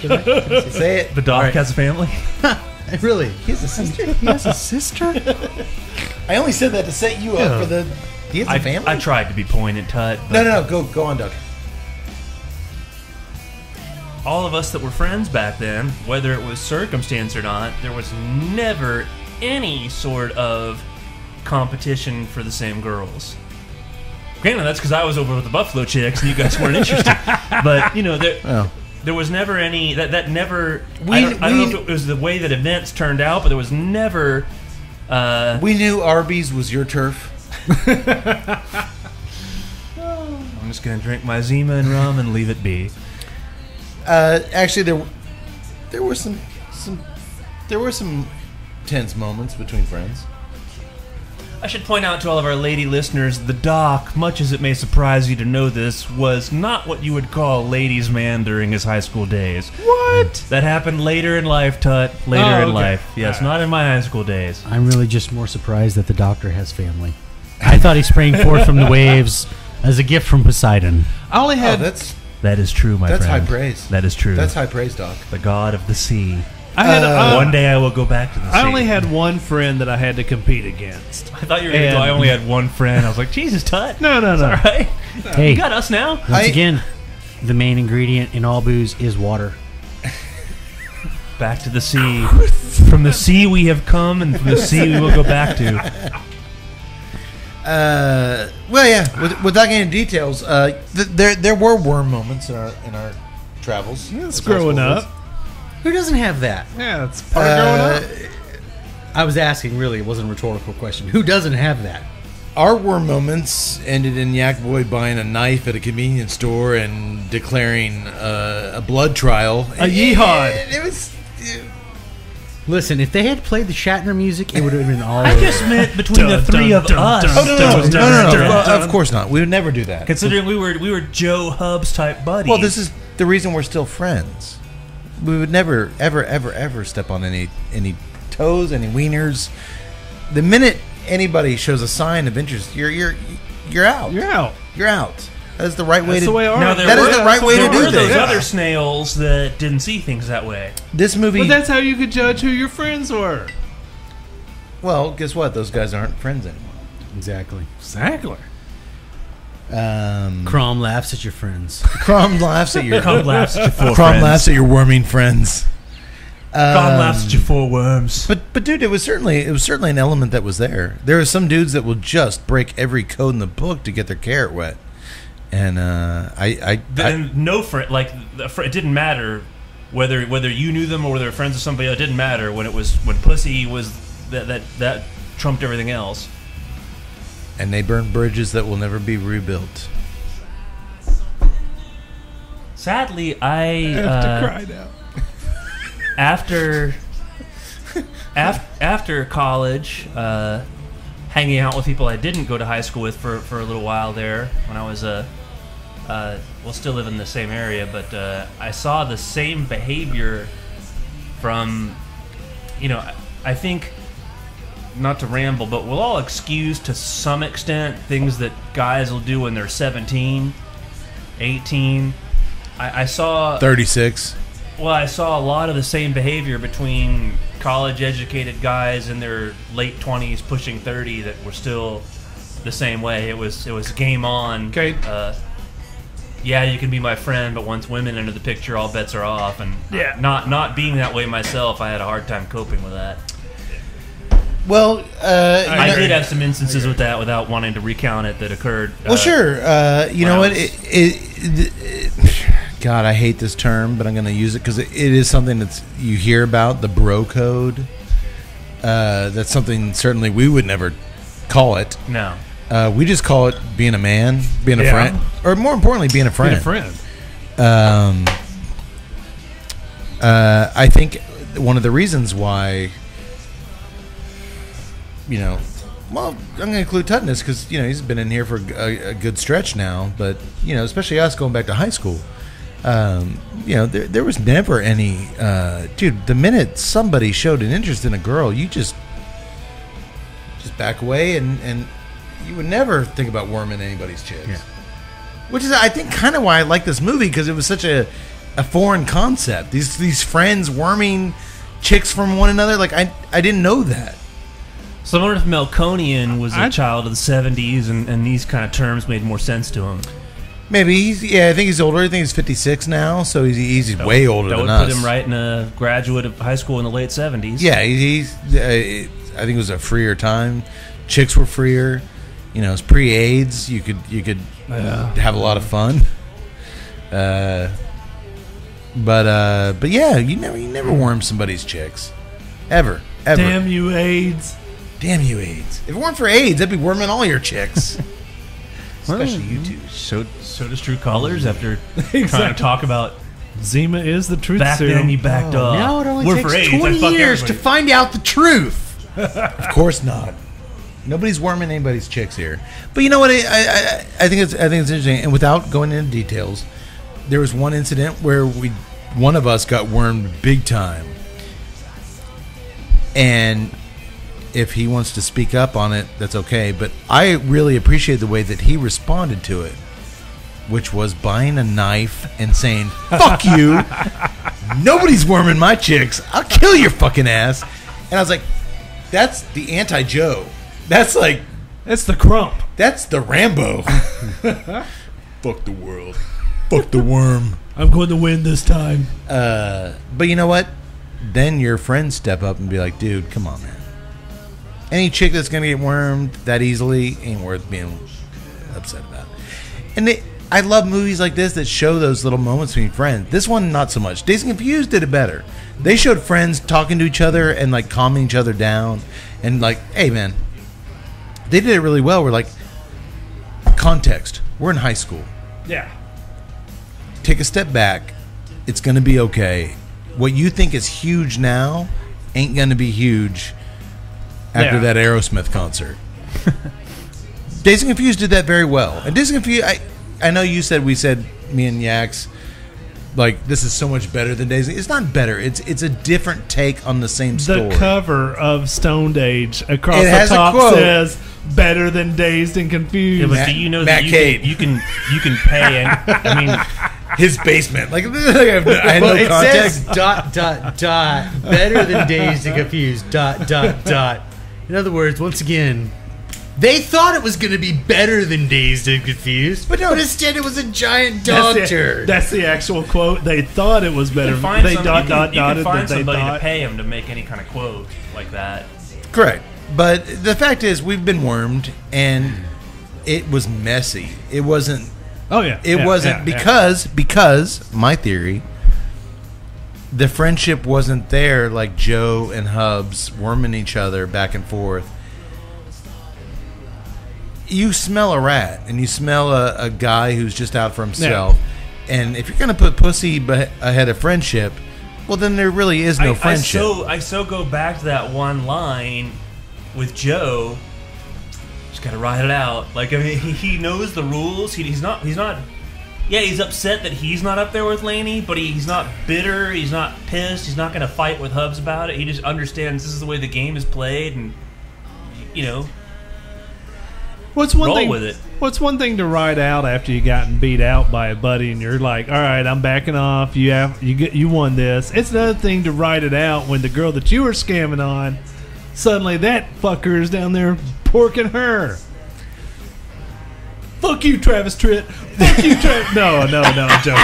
Can I, can I say it? The dog right. has a family. Really? He has a sister? He has a sister? I only said that to set you up yeah. for the. He has I, a family? I tried to be pointed, Tut. No, no, no. Go, go on, Doug. All of us that were friends back then, whether it was circumstance or not, there was never any sort of competition for the same girls. Granted, that's because I was over with the Buffalo Chicks and you guys weren't interested. But, you know, there, oh. there was never any... That, that never... We, I, don't, we, I don't know if it was the way that events turned out, but there was never... Uh, we knew Arby's was your turf. I'm just going to drink my Zima and rum and leave it be. Uh, actually, there there were some some there were some tense moments between friends. I should point out to all of our lady listeners, the Doc, much as it may surprise you to know this, was not what you would call a ladies' man during his high school days. What? That happened later in life, Tut. Later oh, okay. in life. Yes, not in my high school days. I'm really just more surprised that the Doctor has family. I thought he sprang forth from the waves as a gift from Poseidon. I only had... Oh, that's, that is true, my that's friend. That's high praise. That is true. That's high praise, Doc. The god of the sea. I had uh, one day I will go back to the I sea. Only had one friend that I had to compete against. I thought you were going to go, I only had one friend. I was like, Jesus, Tut. No, no, no. All right. Hey, you got us now. Once I, again, the main ingredient in all booze is water. Back to the sea. From the sea we have come, and from the sea we will go back to. Uh, well, yeah. With, without getting details, uh, th there there were worm moments in our in our travels. Yeah, it's growing up. Ones. Who doesn't have that? Yeah, it's part uh, of growing up. I was asking, really. It wasn't a rhetorical question. Who doesn't have that? Our war moments ended in Yak Boy buying a knife at a convenience store and declaring uh, a blood trial. A yeehaw! It, it was... It, Listen, if they had played the Shatner music, it would have been all I over. Just meant between dun, the three dun, of dun, us. Dun, oh, no, no, dun, no, no, no, no, no, no. Of course not. We would never do that. Considering we were, we were Joe Hubbs-type buddies. Well, this is the reason we're still friends. We would never, ever, ever, ever step on any any toes, any wieners. The minute anybody shows a sign of interest, you're you're you're out. You're out. You're out. That's the right way to do things. That is the right way to do things. There were those other snails that didn't see things that way. This movie... But that's how you could judge who your friends were. Well, guess what? Those guys aren't friends anymore. Exactly. Exactly. Um, Crom laughs at your friends. Crom laughs at your... Crom laughs at your four friends. Crom laughs at your worming friends. Um, Crom laughs at your four worms. But but dude, it was certainly it was certainly an element that was there. There are some dudes that will just break every code in the book to get their carrot wet. And uh, I, I, then I, no friend, like it didn't matter whether whether you knew them or whether they were friends with somebody else. It didn't matter when it was when pussy was that that that trumped everything else. And they burned bridges that will never be rebuilt. Sadly, I, I have uh, to cry now. after after after college. Uh, Hanging out with people I didn't go to high school with for, for a little while there when I was a uh, uh, well still live in the same area, but uh, I saw the same behavior from you know I think not to ramble, but we'll all excuse to some extent things that guys will do when they're seventeen, eighteen. I, I saw thirty-six. Well, I saw a lot of the same behavior between college-educated guys in their late twenties, pushing thirty, that were still the same way. It was it was game on. Okay. Uh, yeah, you can be my friend, but once women enter the picture, all bets are off. And yeah. not not being that way myself, I had a hard time coping with that. Well, uh, I did have some instances with that, without wanting to recount it, that occurred. Well, uh, sure. Uh, you know what? It, it, it, it God, I hate this term, but I'm going to use it because it, it is something that you hear about, the bro code. Uh, that's something certainly we would never call it. No. Uh, we just call it being a man, being yeah. a friend. Or more importantly, being a friend. Being a friend. Um, uh, I think one of the reasons why, you know, well, I'm going to include Tut in this because, you know, he's been in here for a, a good stretch now. But, you know, especially us going back to high school. Um, you know, there, there was never any, uh, dude, the minute somebody showed an interest in a girl, you just, just back away and, and you would never think about worming anybody's chicks, yeah. which is, I think, kind of why I like this movie. Cause it was such a, a foreign concept. These, these friends worming chicks from one another. Like I, I didn't know that. So I wonder if Melkonian was a I, child of the seventies, and, and these kind of terms made more sense to him. Maybe he's, yeah, I think he's older. I think he's fifty-six now, so he's he's that way would, older than us. That would put us. him right in a graduate of high school in the late seventies. Yeah, he's. Uh, I think it was a freer time. Chicks were freer. You know, it's pre-AIDS. You could you could yeah. have a lot of fun. Uh, but uh, but yeah, you never you never warm somebody's chicks, ever ever. Damn you, AIDS. Damn you, AIDS. If it weren't for AIDS, I'd be worming all your chicks. Especially well, you two. So, so does True Colors after exactly. trying to talk about Zima is the truth back serum. Back then you backed oh, off. Now it only We're takes AIDS, twenty years to find out the truth. Of course not. Nobody's worming anybody's chicks here. But you know what? I, I, I, think it's, I think it's interesting. And without going into details, there was one incident where we, one of us got wormed big time. And... if he wants to speak up on it, that's okay. But I really appreciate the way that he responded to it, which was buying a knife and saying, fuck you. Nobody's worming my chicks. I'll kill your fucking ass. And I was like, that's the anti-Joe. That's like... that's the Crump. That's the Rambo. Fuck the world. Fuck the worm. I'm going to win this time. Uh, but you know what? Then your friends step up and be like, dude, come on, man. Any chick that's going to get wormed that easily ain't worth being upset about. And it, I love movies like this that show those little moments between friends. This one, not so much. Dazed and Confused did it better. They showed friends talking to each other and, like, calming each other down. And, like, hey, man, they did it really well. We're like, context. We're in high school. Yeah. Take a step back. It's going to be okay. What you think is huge now ain't going to be huge after yeah. that Aerosmith concert. Dazed and Confused did that very well. And Dazed and Confused, I, I know you said, we said, me and Yax, like, this is so much better than Dazed. It's not better. It's it's a different take on the same story. The cover of Stoned Age across it the top says, better than Dazed and Confused. Yeah, but Matt, do you know Matt that you can, you can you can pay? And, I mean... his basement. Like, I have no, I have well, no it context. It says dot, dot, dot, better than Dazed and Confused, dot, dot, dot. In other words, once again, they thought it was going to be better than Dazed and Confused, but, no, but instead it was a giant dog that's the, turd. That's the actual quote. They thought it was better. They dot dot dotted. You can find somebody to pay them to make any kind of quote like that. Correct. But the fact is, we've been wormed, and it was messy. It wasn't. Oh yeah. It yeah, wasn't yeah, because yeah. because my theory. The friendship wasn't there, like Joe and Hubs worming each other back and forth. You smell a rat, and you smell a, a guy who's just out for himself. Yeah. And if you're going to put pussy beh- ahead of friendship, well, then there really is no I, friendship. I so, I so go back to that one line with Joe. Just got to ride it out. Like, I mean, he, he knows the rules. He, he's not. He's not... Yeah, he's upset that he's not up there with Laney, but he, he's not bitter, he's not pissed, he's not going to fight with Hubs about it. He just understands this is the way the game is played, and, you know, what's one roll thing, with it. What's one thing to ride out after you've gotten beat out by a buddy, and you're like, all right, I'm backing off, you have, you get, you won this. It's another thing to ride it out when the girl that you were scamming on, suddenly that fucker is down there porking her. Fuck you, Travis Tritt. Fuck you, Travis. No, no, no, I'm joking.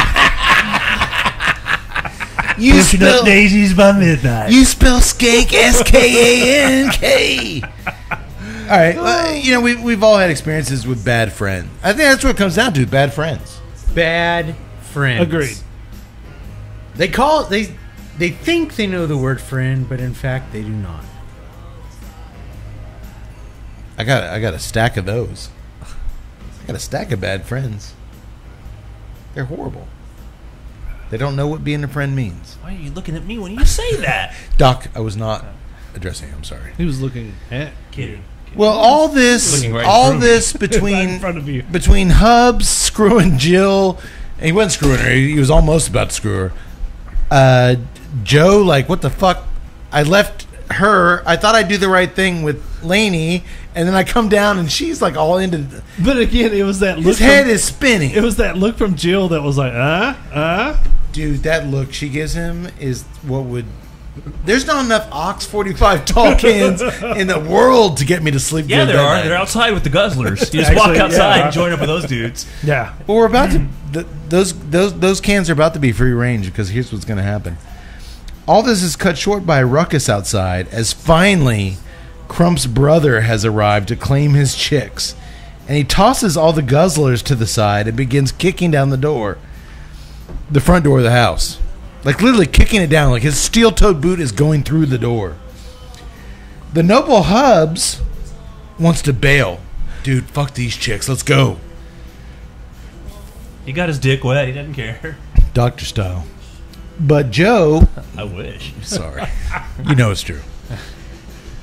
You pushing spell, up daisies by midnight. You spell skank, S K A N K. All right. Well, you know, we, we've all had experiences with bad friends. I think that's what it comes down to, bad friends. Bad friends. Agreed. They call it, they, they think they know the word friend, but in fact, they do not. I got, I got a stack of those. Got a stack of bad friends. They're horrible. They don't know what being a friend means. Why are you looking at me when you say that? Doc, I was not addressing you. I'm sorry. He was looking at Kitty. Well, all this, right all this between right in front of you. Between Hubs screwing Jill, and he wasn't screwing her. He was almost about to screw her. Uh, Joe, like, what the fuck? I left her. I thought I'd do the right thing with Laney, and then I come down and she's like all into the, but again, it was that look. His head from, is spinning. It was that look from Jill that was like, uh, uh. Dude, that look she gives him is what would There's not enough Ox forty-five tall cans in the world to get me to sleep. Yeah, there are. Night. They're outside with the guzzlers. You just Actually, walk outside yeah. and join up with those dudes. Yeah. Well, we're about to. The, those those those cans are about to be free range, because here's what's going to happen. All this is cut short by a ruckus outside, as finally Crump's brother has arrived to claim his chicks, and he tosses all the guzzlers to the side and begins kicking down the door, the front door of the house. Like, literally kicking it down. Like, his steel-toed boot is going through the door. The noble Hubs wants to bail. Dude, fuck these chicks. Let's go. He got his dick wet. He doesn't care. Doctor style. But Joe... I wish. Sorry. You know it's true.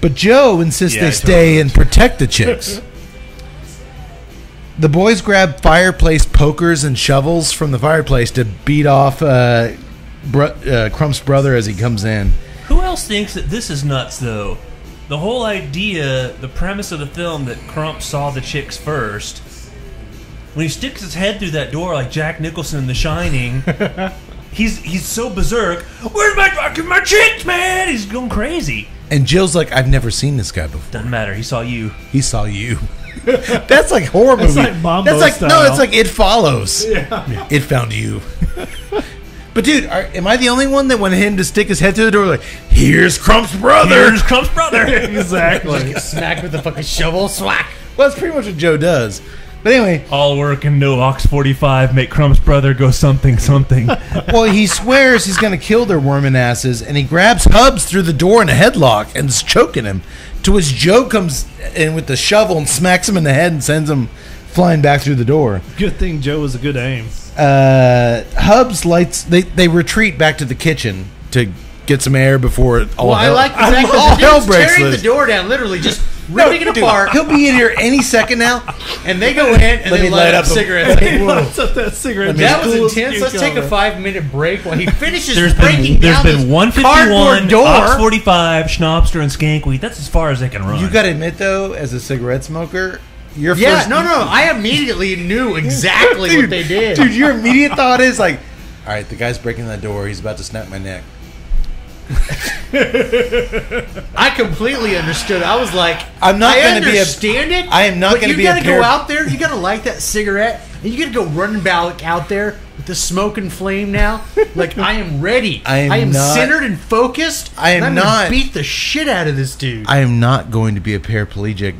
But Joe insists yeah, they stay totally and protect the chicks. The boys grab fireplace pokers and shovels from the fireplace to beat off... Uh, Br uh, Crump's brother as he comes in. Who else thinks that this is nuts, though? The whole idea, the premise of the film, that Crump saw the chicks first. When he sticks his head through that door like Jack Nicholson in The Shining, he's he's so berserk. Where's my fucking my chicks, man? He's going crazy. And Jill's like, I've never seen this guy before. Doesn't matter. He saw you. He saw you. That's like horror movie. That's like Mambo That's like style. No. It's like It Follows. Yeah. It found you. But dude, are, am I the only one that wanted him to stick his head through the door like, here's Crump's brother? Here's Crump's brother. Exactly. Just get smacked with the fucking shovel. Slack. Well, that's pretty much what Joe does. But anyway. All work and no Ox forty-five make Crump's brother go something, something. Well, he swears he's going to kill their worming asses, and he grabs Hubs through the door in a headlock and is choking him, to which Joe comes in with the shovel and smacks him in the head and sends him flying back through the door. Good thing Joe was a good aim. Uh, Hubs lights. They they retreat back to the kitchen to get some air before all. Well, hell, I like the fact that the dude's tearing loose. the door down, literally just ripping no, it apart. Dude, he'll be in here any second now, and they go in and Let they light, light up cigarettes. They light up that cigarette. That was intense. Let's take a five-minute break while he finishes there's breaking been, down. There's been one fifty-one, door. Ox forty-five, Schnapster, and Skankweed. That's as far as they can run. You got to admit, though, as a cigarette smoker. Your yeah, first no, no. I immediately knew exactly dude, what they did. Dude, your immediate thought is like, all right, the guy's breaking that door. He's about to snap my neck. I completely understood. I was like, I'm not going to be a. I understand it. I am not going to be a. But you got to go out there. You got to light that cigarette. And you got to go running back out there with the smoke and flame now. Like, I am ready. I am, I am not, centered and focused. I am and I'm not. I'm going to beat the shit out of this dude. I am not going to be a paraplegic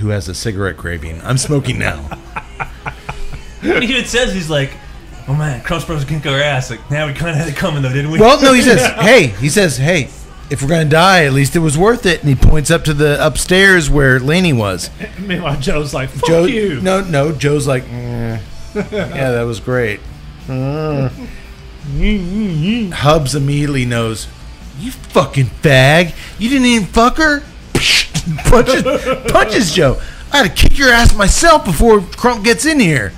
who has a cigarette craving. I'm smoking now. He even says, he's like, oh man, Crump's brothers can kick our ass. Like, now nah, we kind of had it coming though, didn't we? Well, no, he says, hey, he says, hey, if we're going to die, at least it was worth it. And he points up to the upstairs where Laney was. Meanwhile, Joe's like, fuck Joe, you. No, no, Joe's like, mm. Yeah, that was great. Uh. Hubs immediately knows, you fucking fag. You didn't even fuck her? Punches, punches Joe. I had to kick your ass myself before Crump gets in here.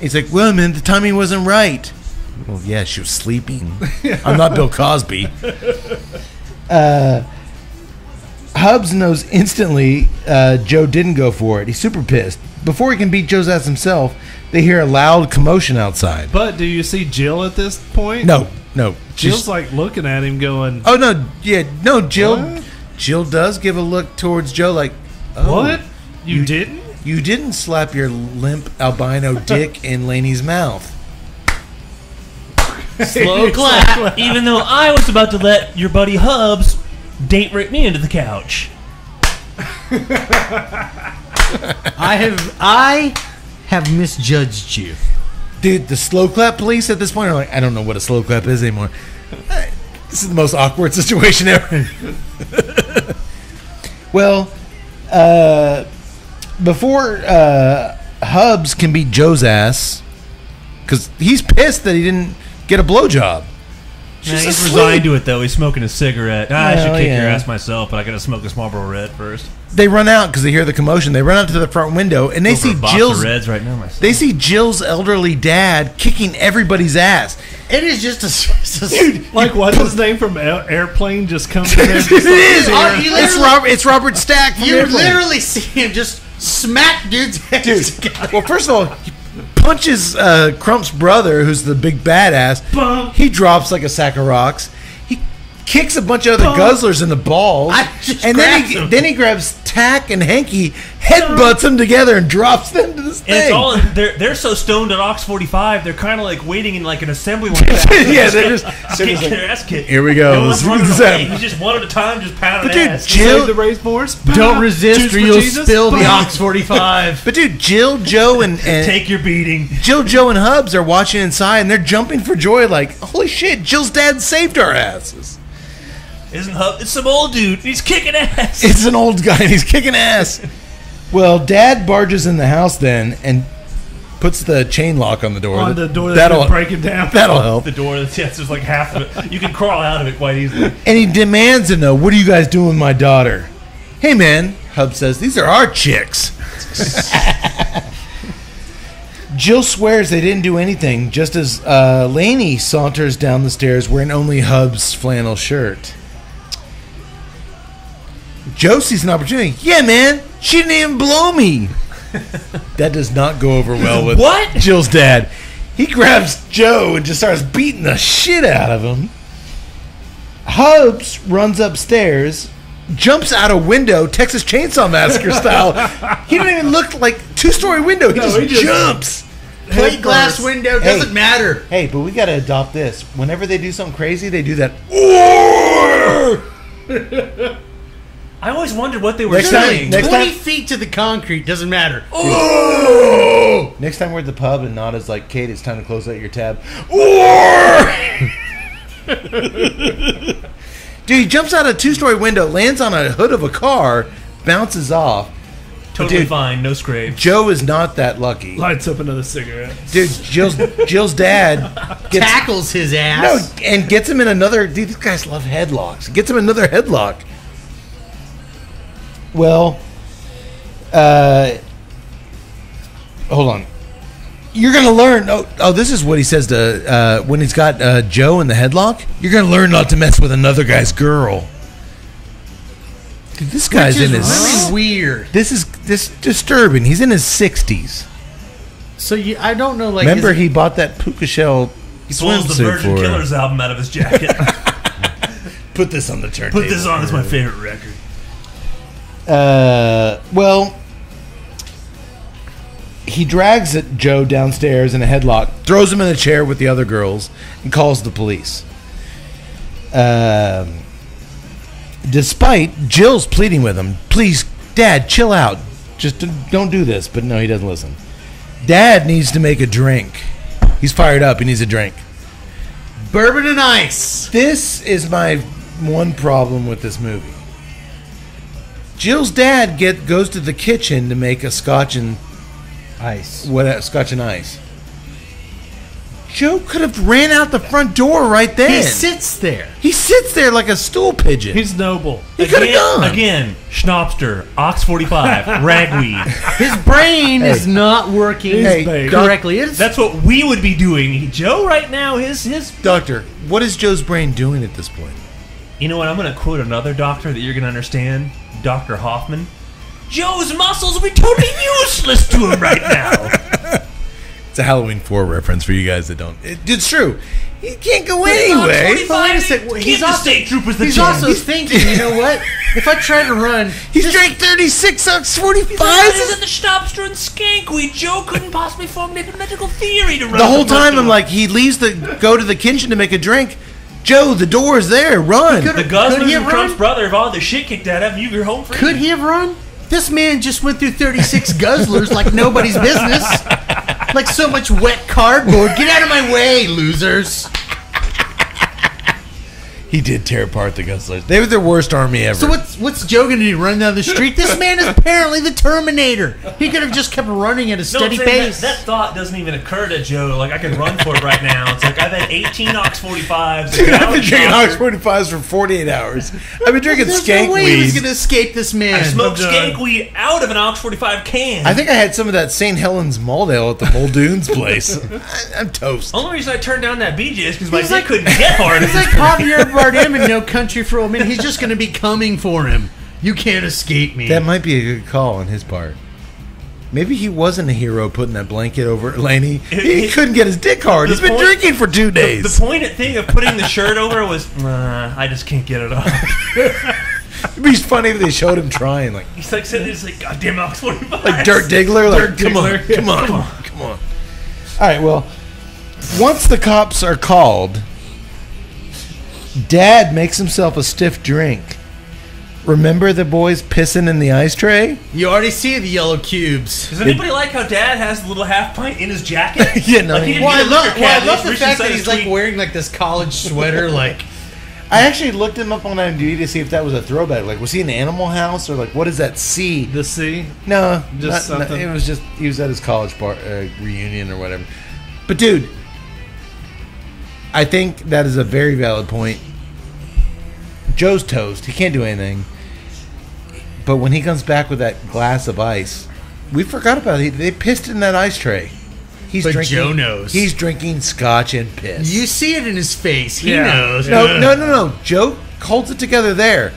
He's like, well, man, the timing wasn't right. Well, yeah, she was sleeping. I'm not Bill Cosby. Uh, Hubs knows instantly uh, Joe didn't go for it. He's super pissed. Before he can beat Joe's ass himself, they hear a loud commotion outside. But do you see Jill at this point? No, no. Jill's She's, like looking at him going, oh, no, yeah, no, Jill... What? Jill does give a look towards Joe like, oh, what? You, you didn't? You didn't slap your limp albino dick in Laney's mouth. Slow clap. Even though I was about to let your buddy Hubs date rape me into the couch. I have I have misjudged you. Dude, the slow clap police at this point are like, I don't know what a slow clap is anymore. This is the most awkward situation ever. Well, uh, before uh, Hubs can beat Joe's ass, because he's pissed that he didn't get a blowjob. Nah, he's resigned to it, though. He's smoking a cigarette. Ah, well, I should kick yeah. your ass myself, but I got to smoke this Marlboro Red first. They run out because they hear the commotion. They run out to the front window, and they Over see Jill's Reds right now. Myself. They see Jill's elderly dad kicking everybody's ass. It is just a, it's a dude. Like what's his name from Airplane just comes in there. It is. Oh, it's Robert. It's Robert Stack. You Airplane. Literally see him just smack dude's head. Dude. Well, first of all, he punches uh, Crump's brother, who's the big badass. Bum. He drops like a sack of rocks. He kicks a bunch of other oh. guzzlers in the balls, and then he them. then he grabs Tack and Hanky, headbutts them together, and drops them to this thing. And it's all in, they're they're so stoned at Ox forty-five, they're kind of like waiting in like an assembly line. Yeah, they're just kicking like, their ass kicked. Here we go. You just one at a time, just pounding but ass. Dude, Jill, save the raised boars. Don't resist, Juice or you'll Jesus. Spill the Ox forty-five. But dude, Jill, Joe, and, and take your beating. Jill, Joe, and Hubs are watching inside, and they're jumping for joy, like, holy shit! Jill's dad saved our asses. Isn't Hub? It's some old dude. He's kicking ass. It's an old guy, and he's kicking ass. Well, Dad barges in the house then and puts the chain lock on the door. On the door that's going to break it down. That'll help. The door that's yeah, just like half of it. You can crawl out of it quite easily. And he demands to know, what are you guys doing with my daughter? Hey, man, Hub says, these are our chicks. Jill swears they didn't do anything, just as uh, Lainey saunters down the stairs wearing only Hub's flannel shirt. Joe sees an opportunity. Yeah, man, she didn't even blow me. That does not go over well with what? Jill's dad. He grabs Joe and just starts beating the shit out of him. Hubs runs upstairs, jumps out a window, Texas Chainsaw Massacre style. He didn't even look like two-story window. He, no, just, he just jumps. Plate glass window, doesn't hey, matter. Hey, but we got to adopt this. Whenever they do something crazy, they do that. I always wondered what they were next doing. Time, next twenty time, feet to the concrete, doesn't matter. Oh! Next time we're at the pub and Nada's like, Kate, it's time to close out your tab. Dude, he jumps out a two-story window, lands on a hood of a car, bounces off. Totally Dude, fine, no scrape. Joe is not that lucky. Lights up another cigarette. Dude, Jill's, Jill's dad gets, tackles his ass. No, and gets him in another. Dude, these guys love headlocks. Gets him another headlock. Well, uh, hold on. You're going to learn. Oh, oh, this is what he says to uh, when he's got uh, Joe in the headlock. You're going to learn not to mess with another guy's girl. Dude, this guy's in his really weird. This is this disturbing. He's in his sixties. So you, I don't know. Like, remember, he bought that puka shell. He pulls the Virgin Killers album out of his jacket. Put this on the turntable. Put this on. It's my favorite record. Uh, well, he drags at Joe downstairs in a headlock, throws him in a chair with the other girls, and calls the police. Um, despite Jill's pleading with him, please, Dad, chill out. Just don't do this. But no, he doesn't listen. Dad needs to make a drink. He's fired up. He needs a drink. Bourbon and ice. This is my one problem with this movie. Jill's dad get goes to the kitchen to make a scotch and ice. What scotch and ice? Joe could have ran out the front door right then. He sits there. He sits there like a stool pigeon. He's noble. He could have gone again. Schnapster, Ox forty-five, ragweed. His brain hey. is not working hey, correctly. Doc, that's what we would be doing. Joe, right now, his his doctor. What is Joe's brain doing at this point? You know what? I'm going to quote another doctor that you're going to understand. Doctor Hoffman. Joe's muscles will be totally useless to him right now. It's a Halloween four reference for you guys that don't. It, it's true. He can't go anyway. He's also, he's also thinking, you know what? If I try to run, he's just, drank thirty-six Ox forty-five. He's at the Schnapster and Skankweed. Joe couldn't possibly formulate a medical theory to run. The whole the time, I'm like, he leaves the go to the kitchen to make a drink. Joe, the door's there. Run. The guzzlers and Trump's brother have all the shit kicked out of you. You're home free. Could he have run? This man just went through thirty-six guzzlers like nobody's business. Like so much wet cardboard. Get out of my way, losers. He did tear apart the guzzlers. They were the worst army ever. So what's what's Joe going to do? Run down the street? This man is apparently the Terminator. He could have just kept running at a steady no, pace. That, that thought doesn't even occur to Joe. Like, I could run for it right now. It's like, I've had eighteen Ox forty-fives. Dude, I've been drinking Ox forty-fives for forty-eight hours. I've been drinking There's skankweed. There's no way he was going to escape this man. I smoked skankweed out of an Ox forty-five can. I think I had some of that Saint Helens malt ale at the Muldoon's place. I, I'm toast. The only reason I turned down that B J is because my dick like, couldn't get hard. He's like popular him in No Country for Old Men. He's just going to be coming for him. You can't escape me. That might be a good call on his part. Maybe he wasn't a hero putting that blanket over Laney. He couldn't get his dick hard. He's been point, drinking for two days. The, the pointed thing of putting the shirt over was, nah, I just can't get it off. It'd be funny if they showed him trying. Like he's like sitting there, he's like, goddamn, I was forty-five. Like Dirk Diggler. Like, Dirk come, Diggler. On, come on, come on, come on. All right, well, once the cops are called, Dad makes himself a stiff drink. Remember the boys pissing in the ice tray? You already see the yellow cubes. Does anybody it, like how Dad has the little half pint in his jacket? Yeah, no. Like he well, I love, well, I love the fact that he's like wearing like this college sweater. Like, I actually looked him up on I M D B to see if that was a throwback. Like, was he in Animal House or like what is that C? The C? No, just not, something. No, it was just he was at his college bar, uh, reunion or whatever. But dude, I think that is a very valid point. Joe's toast. He can't do anything. But when he comes back with that glass of ice, we forgot about it. They pissed in that ice tray. He's but drinking, Joe knows. He's drinking scotch and piss. You see it in his face. He yeah. knows. No, no, no, no. Joe holds it together there.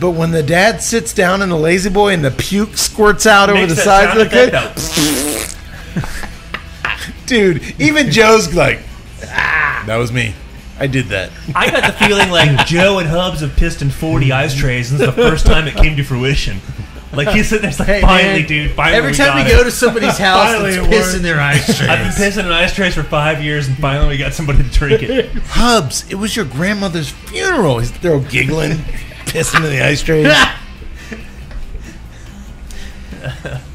But when the dad sits down in the Lazy Boy and the puke squirts out over the sides of the kid. Dude, even Joe's like, ah, that was me. I did that. I got the feeling like Joe and Hubs have pissed in forty ice trays since the first time it came to fruition. Like he's sitting there like, hey, finally, man, dude, finally every we time got we it. Go to somebody's house, it's pissing their ice trays. I've been pissing in ice trays for five years, and finally we got somebody to drink it. Hubs, it was your grandmother's funeral. He's they're all giggling, pissing in the ice trays.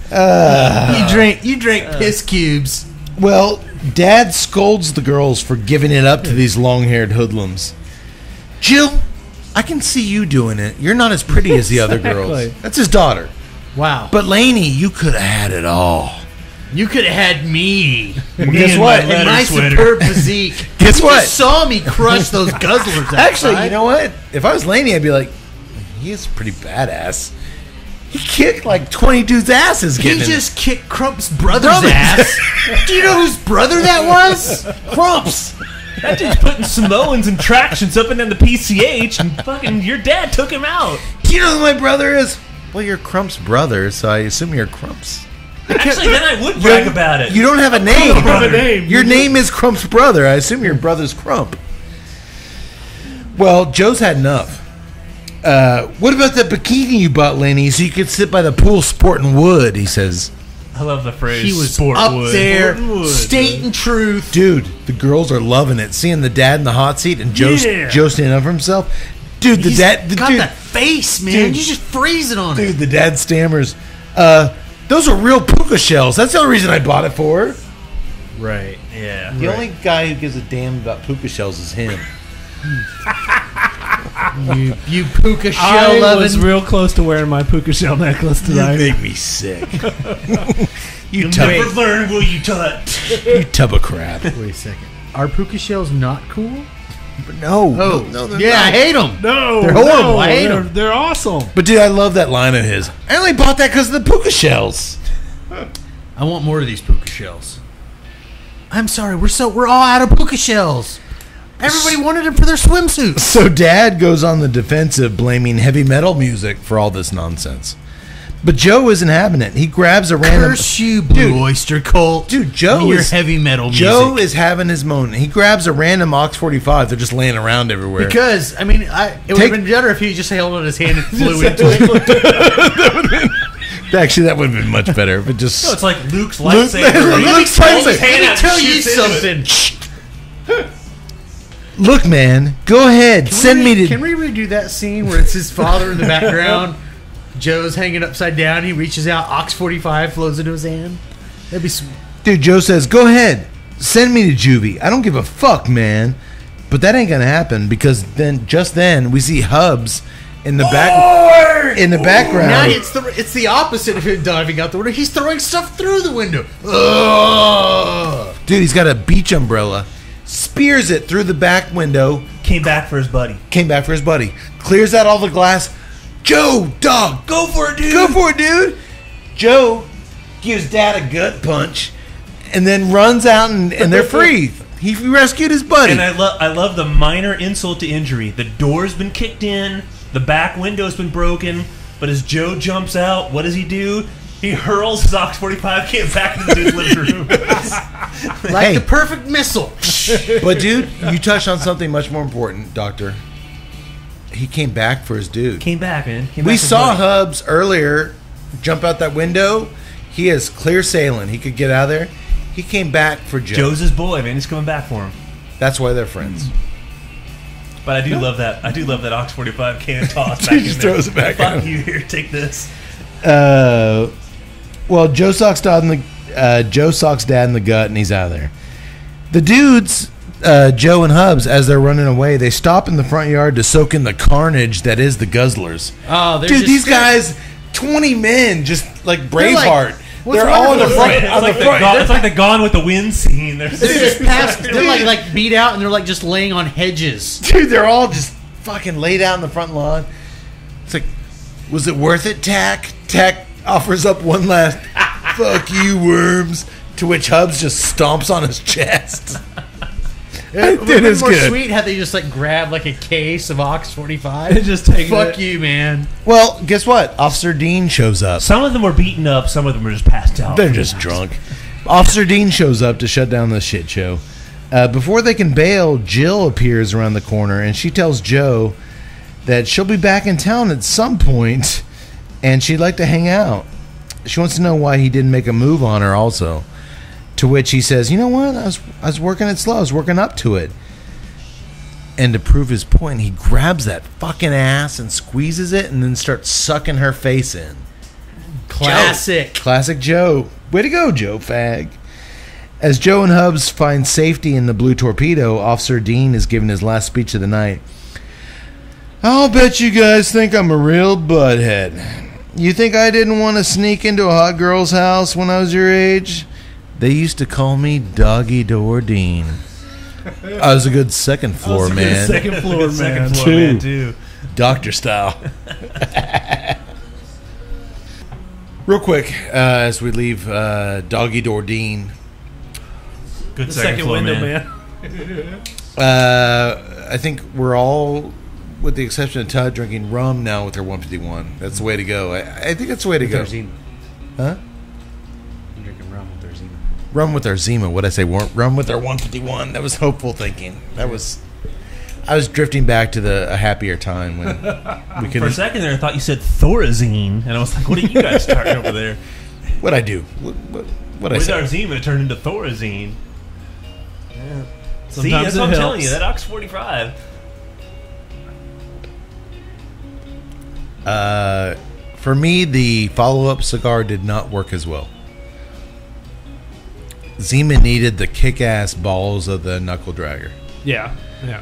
uh, you drink, you drink uh, piss cubes. Well, Dad scolds the girls for giving it up to these long-haired hoodlums. Jill, I can see you doing it. You're not as pretty as the exactly. other girls. That's his daughter. Wow. But Laney, you could have had it all. You could have had me. me Guess what? My, my superb physique. Guess you what? You saw me crush those guzzlers outside. Actually, you know what? If I was Laney, I'd be like, he is pretty badass. He kicked like twenty dudes' asses. He just it. kicked Crump's brother's Crump's ass. Do you know whose brother that was? Crump's. That dude's putting Samoans and tractions up and down the P C H, and fucking your dad took him out. Do you know who my brother is? Well, you're Crump's brother, so I assume you're Crump's. Actually, then I would brag about it. You don't have a name. You don't have a name. Your name is Crump's brother. I assume your brother's Crump. Well, Joe's had enough. Uh, what about that bikini you bought, Laney, so you could sit by the pool sporting wood, he says. I love the phrase. He was sport up wood. there, wood, stating dude. truth. Dude, the girls are loving it. Seeing the dad in the hot seat and Joe, yeah. Joe standing up for himself. Dude, the He's dad... The, got dude, that face, man. Dude, you just freezing on dude, it. Dude, the dad stammers. Uh, those are real puka shells. That's the only reason I bought it for her. Right, yeah. The right. only guy who gives a damn about puka shells is him. You, you puka shell loving. I was real close to wearing my puka shell necklace tonight. You make me sick. you You'll tub never of, learn, will you, Tut? You tub of crap. Wait a second. Are puka shells not cool? No. Oh, no, no yeah, not. I hate them. No. They're horrible. No, I hate them. They're, they're awesome. But, dude, I love that line of his. I only bought that because of the puka shells. I want more of these puka shells. I'm sorry. We're so we're all out of puka shells. Everybody wanted it for their swimsuits. So Dad goes on the defensive, blaming heavy metal music for all this nonsense. But Joe isn't having it. He grabs a random... Curse you, Blue dude, Oyster Cult. Dude, Joe is... Your heavy metal music. Joe is having his moment. He grabs a random Ox forty-five. They're just laying around everywhere. Because, I mean, I, it would have been better if he just held on his hand and flew into it. Actually, that would have been much better. But just... No, it's like Luke's lightsaber. Luke, Luke's lightsaber. Let me tell you something. Look, man, go ahead. Can send we, me to... Can we redo that scene where it's his father in the background? Joe's hanging upside down. He reaches out. Ox forty-five flows into his hand. That'd be sweet. Dude, Joe says, go ahead. Send me to juvie. I don't give a fuck, man. But that ain't going to happen because then, just then we see Hubs in the, back, in the background. Now it's the, it's the opposite of him diving out the window. He's throwing stuff through the window. Ugh. Dude, he's got a beach umbrella. Spears it through the back window. Came back for his buddy. Came back for his buddy. Clears out all the glass. Joe, dog, go for it, dude. Go for it, dude. Joe gives Dad a gut punch and then runs out, and, and they're free. He rescued his buddy. And I, lo I love the minor insult to injury. The door's been kicked in. The back window's been broken. But as Joe jumps out, what does he do? He hurls his Ox forty-five kit back into the dude's living room. Like hey. the perfect missile. But dude, you touched on something much more important, Doctor. He came back for his dude. Came back, man. Came we back saw Hubs earlier jump out that window. He is clear sailing. He could get out of there. He came back for Joe. Joe's his boy, man. He's coming back for him. That's why they're friends. Mm-hmm. But I do yeah. love that. I do love that Ox forty-five can toss back in there. He just throws it back. Fuck you, here, take this. Uh, well, Joe Sock's dad in the uh, Joe Sock's dad in the gut, and he's out of there. The dudes. Uh, Joe and Hubs, as they're running away, they stop in the front yard to soak in the carnage that is the Guzzlers. Oh, they're dude, just these guys, twenty men, just like Braveheart. They're, like, they're all in the front. It's, on like, the the front. Go, it's like the Gone with the Wind scene. They're, they're just past. They're like, like beat out, and they're like just laying on hedges. Dude, they're all just fucking laid out in the front lawn. It's like, was it worth it? Tack, Tack offers up one last "fuck you, worms," to which Hubs just stomps on his chest. It would have been more good. sweet had they just like grabbed like a case of Ox forty-five and just take Fuck it. you, man. Well, guess what? Officer Dean shows up. Some of them were beaten up. Some of them were just passed out. They're just drunk. Officer Dean shows up to shut down the shit show. Uh, before they can bail, Jill appears around the corner, and she tells Joe that she'll be back in town at some point, and she'd like to hang out. She wants to know why he didn't make a move on her also. To which he says, you know what? I was I was working it slow. I was working up to it. And to prove his point, he grabs that fucking ass and squeezes it and then starts sucking her face in. Classic. Joe. Classic Joe. Way to go, Joe fag. As Joe and Hubs find safety in the Blue Torpedo, Officer Dean is giving his last speech of the night. I'll bet you guys think I'm a real butthead. You think I didn't want to sneak into a hot girl's house when I was your age? They used to call me Doggy Door Dean. I was a good second floor I man. Second floor man. Second floor too. man too. Doctor style. Real quick, uh, as we leave uh, Doggy Door Dean. Good the second, second floor window man. man. uh, I think we're all, with the exception of Todd, drinking rum now with her one fifty-one. That's the way to go. I, I think that's the way to with go. thirteen. Huh? Run with our Zima. What'd I say? Run with our one fifty-one. That was hopeful thinking. That was. I was drifting back to the a happier time when we could. For a second there, I thought you said Thorazine, and I was like, "What are you guys talking over there?" What'd I do? What? What? What'd I say? With our Zima turned into Thorazine. Yeah. Sometimes See, that's what I'm helps. telling you. That Ox forty-five. Uh, for me, the follow-up cigar did not work as well. Zima needed the kick-ass balls of the Knuckle Dragger. Yeah, yeah.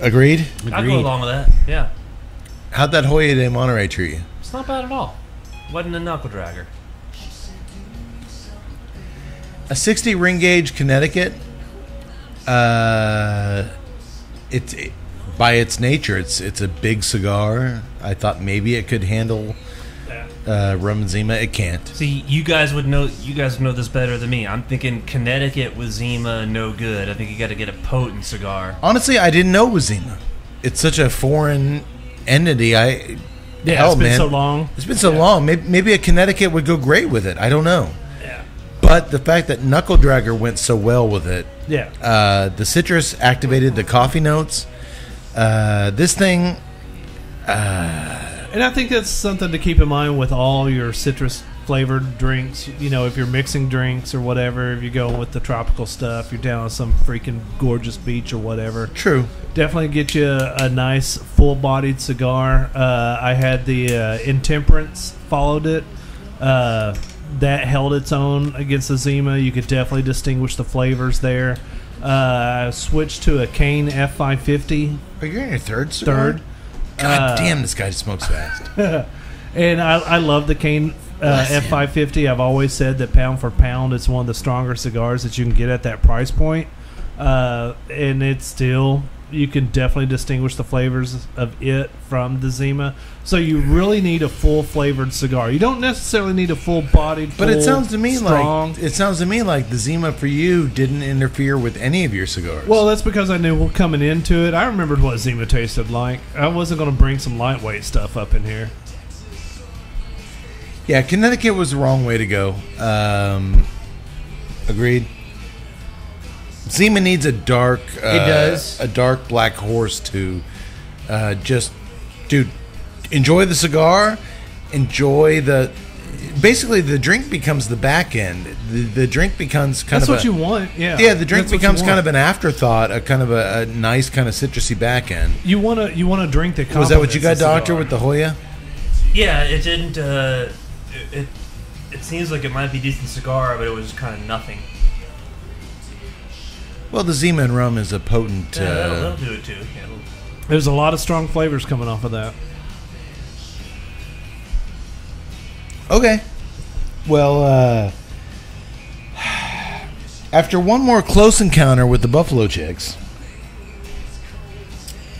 Agreed? Agreed. I'll go along with that, yeah. How'd that Hoya de Monterey treat you? It's not bad at all. Wasn't a Knuckle Dragger. A sixty ring gauge Connecticut, uh, it's, it, by its nature, it's it's a big cigar. I thought maybe it could handle... Uh, rum and Zima, it can't. See, you guys would know. You guys know this better than me. I'm thinking Connecticut with Zima, no good. I think you got to get a potent cigar. Honestly, I didn't know it was Zima. It's such a foreign entity. I yeah, hell, it's been man. so long. It's been so yeah. long. Maybe, maybe a Connecticut would go great with it. I don't know. Yeah. But the fact that Knuckle Dragger went so well with it. Yeah. Uh, the citrus activated the coffee notes. Uh, this thing. Uh, And I think that's something to keep in mind with all your citrus-flavored drinks. You know, if you're mixing drinks or whatever, if you're going with the tropical stuff, you're down on some freaking gorgeous beach or whatever. True. Definitely get you a, a nice, full-bodied cigar. Uh, I had the uh, Intemperance, followed it. Uh, that held its own against the Zima. You could definitely distinguish the flavors there. Uh, I switched to a Cane F five fifty. Are you in your third cigar? Third. God damn, this guy smokes fast. And I, I love the Cane uh, F five fifty. I've always said that pound for pound, it's one of the stronger cigars that you can get at that price point. Uh, and it's still, you can definitely distinguish the flavors of it from the Zima. So you really need a full-flavored cigar. You don't necessarily need a full-bodied, full, but it sounds to me strong. like it sounds to me like the Zima for you didn't interfere with any of your cigars. Well, that's because I knew well, coming into it, I remembered what Zima tasted like. I wasn't going to bring some lightweight stuff up in here. Yeah, Connecticut was the wrong way to go. Um, agreed. Zima needs a dark. Uh, it does. A dark black horse to uh, just, dude, enjoy the cigar, enjoy the. Basically, the drink becomes the back end. The, the drink becomes kind That's of. That's what a, you want, yeah. Yeah, the drink That's becomes kind of an afterthought, a kind of a, a nice kind of citrusy back end. You want a you want a drink that complements. Was that what you got, Doctor, with the Hoya? Yeah, it didn't. Uh, it, it it seems like it might be a decent cigar, but it was kind of nothing. Well, the Zima and rum is a potent. Yeah, that'll, uh, that'll do it too. Yeah, there's a lot of strong flavors coming off of that. Okay, well, uh, after one more close encounter with the Buffalo Chicks,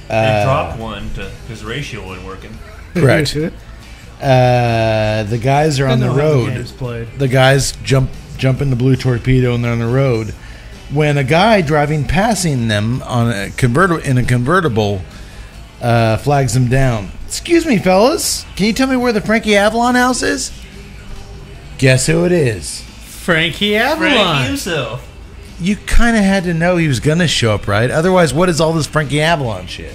they uh, dropped one because ratio wasn't working. Correct. uh, the guys are on the road. The, the guys jump jump into Blue Torpedo and they're on the road. When a guy driving passing them on a convertible in a convertible uh, flags them down. Excuse me, fellas. Can you tell me where the Frankie Avalon house is? Guess who it is? Frankie Avalon. Frankie himself. You kind of had to know he was going to show up, right? Otherwise, what is all this Frankie Avalon shit?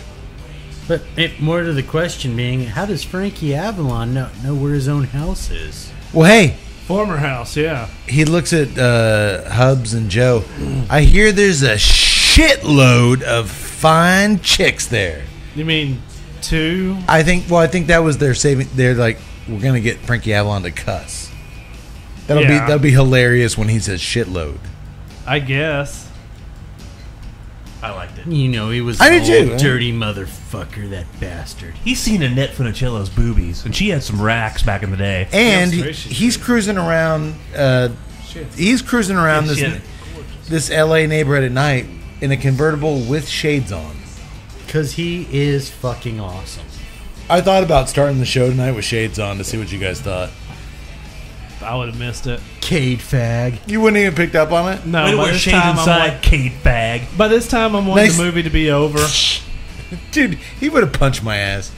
But it, more to the question being, how does Frankie Avalon know, know where his own house is? Well, hey. Former house, yeah. He looks at uh, Hubs and Joe. Mm. I hear there's a shitload of fine chicks there. You mean... Two. I think. Well, I think that was their saving. They're like, we're gonna get Frankie Avalon to cuss. That'll yeah. be that'll be hilarious when he says shitload. I guess. I liked it. You know, he was I an did old, too. dirty motherfucker. That bastard. He's seen Annette Funicello's boobies, and she had some racks back in the day. And he, he's cruising around. Uh, he's cruising around this shit. this L A neighborhood at night in a convertible with shades on. Because he is fucking awesome. I thought about starting the show tonight with shades on to see what you guys thought. I would have missed it. Cade fag. You wouldn't even picked up on it? No. By this time, I'm like, Cade fag. By this time, I'm wanting nice. the movie to be over. Dude, he would have punched my ass.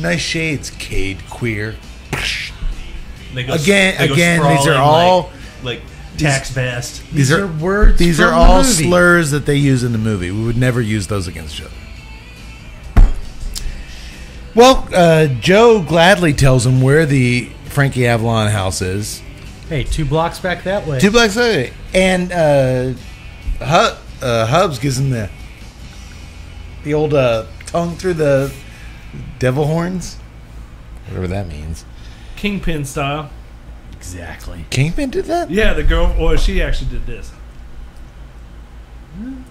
Nice shades, Cade queer. They go, again, they again, these are all like, like tax vest. These, these are words. These are all the slurs that they use in the movie. We would never use those against each other. Well, uh, Joe gladly tells him where the Frankie Avalon house is. Hey, two blocks back that way. Two blocks that way. And uh, Hub, uh, Hubs gives him the the old uh, tongue through the devil horns. Whatever that means. Kingpin style. Exactly. Kingpin did that? Yeah, the girl, or she actually did this.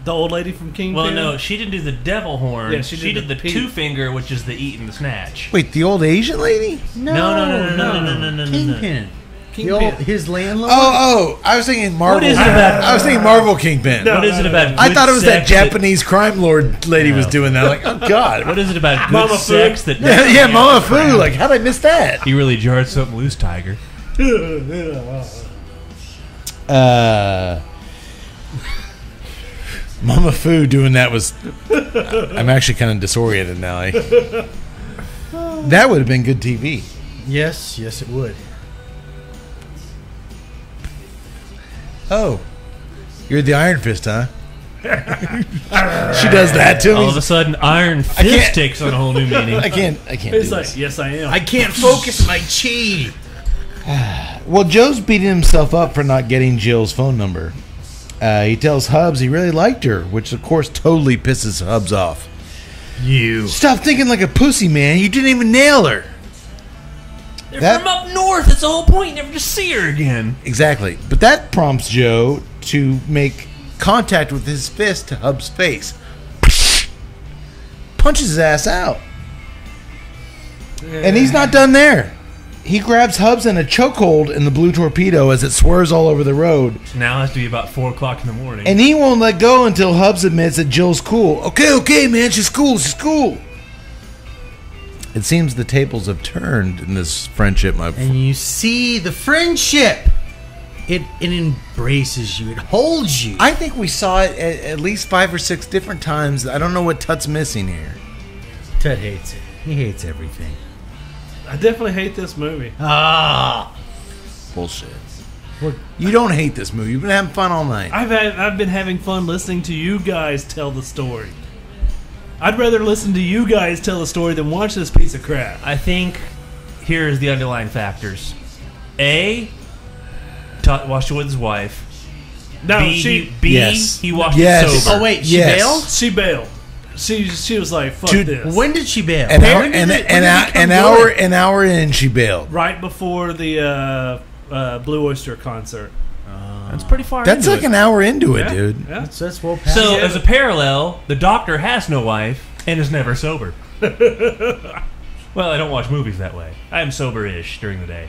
The old lady from Kingpin? Well, no, she didn't do the devil horn. Yeah, she did, she did the, the two-finger, which is the eat and the snatch. Wait, the old Asian lady? No, no, no, no, no, no, no, no. Kingpin. Kingpin. The old, his landlord? Oh, oh, I was thinking Marvel. What is it about? I was thinking Marvel Kingpin. No, what is it about? I thought it was that Japanese crime lord lady no. was doing that. Like, oh, God. What is it about good Mama sex food? that... Yeah, yeah Mama Fu. Like, how'd I miss that? You really jarred something loose, Tiger. uh... Mama Fu doing that was... I'm actually kind of disoriented now. I, that would have been good T V. Yes, yes it would. Oh, you're the Iron Fist, huh? She does that to me. All of a sudden, Iron Fist takes on a whole new meaning. I can't I can't It's do like, this. Yes, I am. I can't focus my chi. Well, Joe's beating himself up for not getting Jill's phone number. Uh, he tells Hubs he really liked her, which, of course, totally pisses Hubs off. You. Stop thinking like a pussy, man. You didn't even nail her. They're that, from up north. That's the whole point. You never just see her again. Exactly. But that prompts Joe to make contact with his fist to Hubs' face. Punches his ass out. Yeah. And he's not done there. He grabs Hubs in a chokehold in the Blue Torpedo as it swerves all over the road. So now it has to be about four o'clock in the morning. And he won't let go until Hubs admits that Jill's cool. Okay, okay, man, she's cool, she's cool. It seems the tables have turned in this friendship. My and you see the friendship. It, it embraces you. It holds you. I think we saw it at, at least five or six different times. I don't know what Tut's missing here. Tut hates it. He hates everything. I definitely hate this movie. Ah, bullshit. We're, you don't hate this movie. You've been having fun all night. I've had, I've been having fun listening to you guys tell the story. I'd rather listen to you guys tell a story than watch this piece of crap. I think here's the underlying factors. A, Todd washed away with his wife. No, B, she... B, yes. he washed yes. sober. Oh, wait, she yes. bailed? She bailed. She she was like, fuck Dude, this. When did she bail? An hour, an, it, an, an, hour an hour in, she bailed. Right before the uh, uh, Blue Oyster concert. Uh, that's pretty far That's like it. an hour into it, yeah, dude. Yeah. That's, that's well past. So, yeah. as a parallel, the doctor has no wife and is never sober. Well, I don't watch movies that way. I'm sober-ish during the day.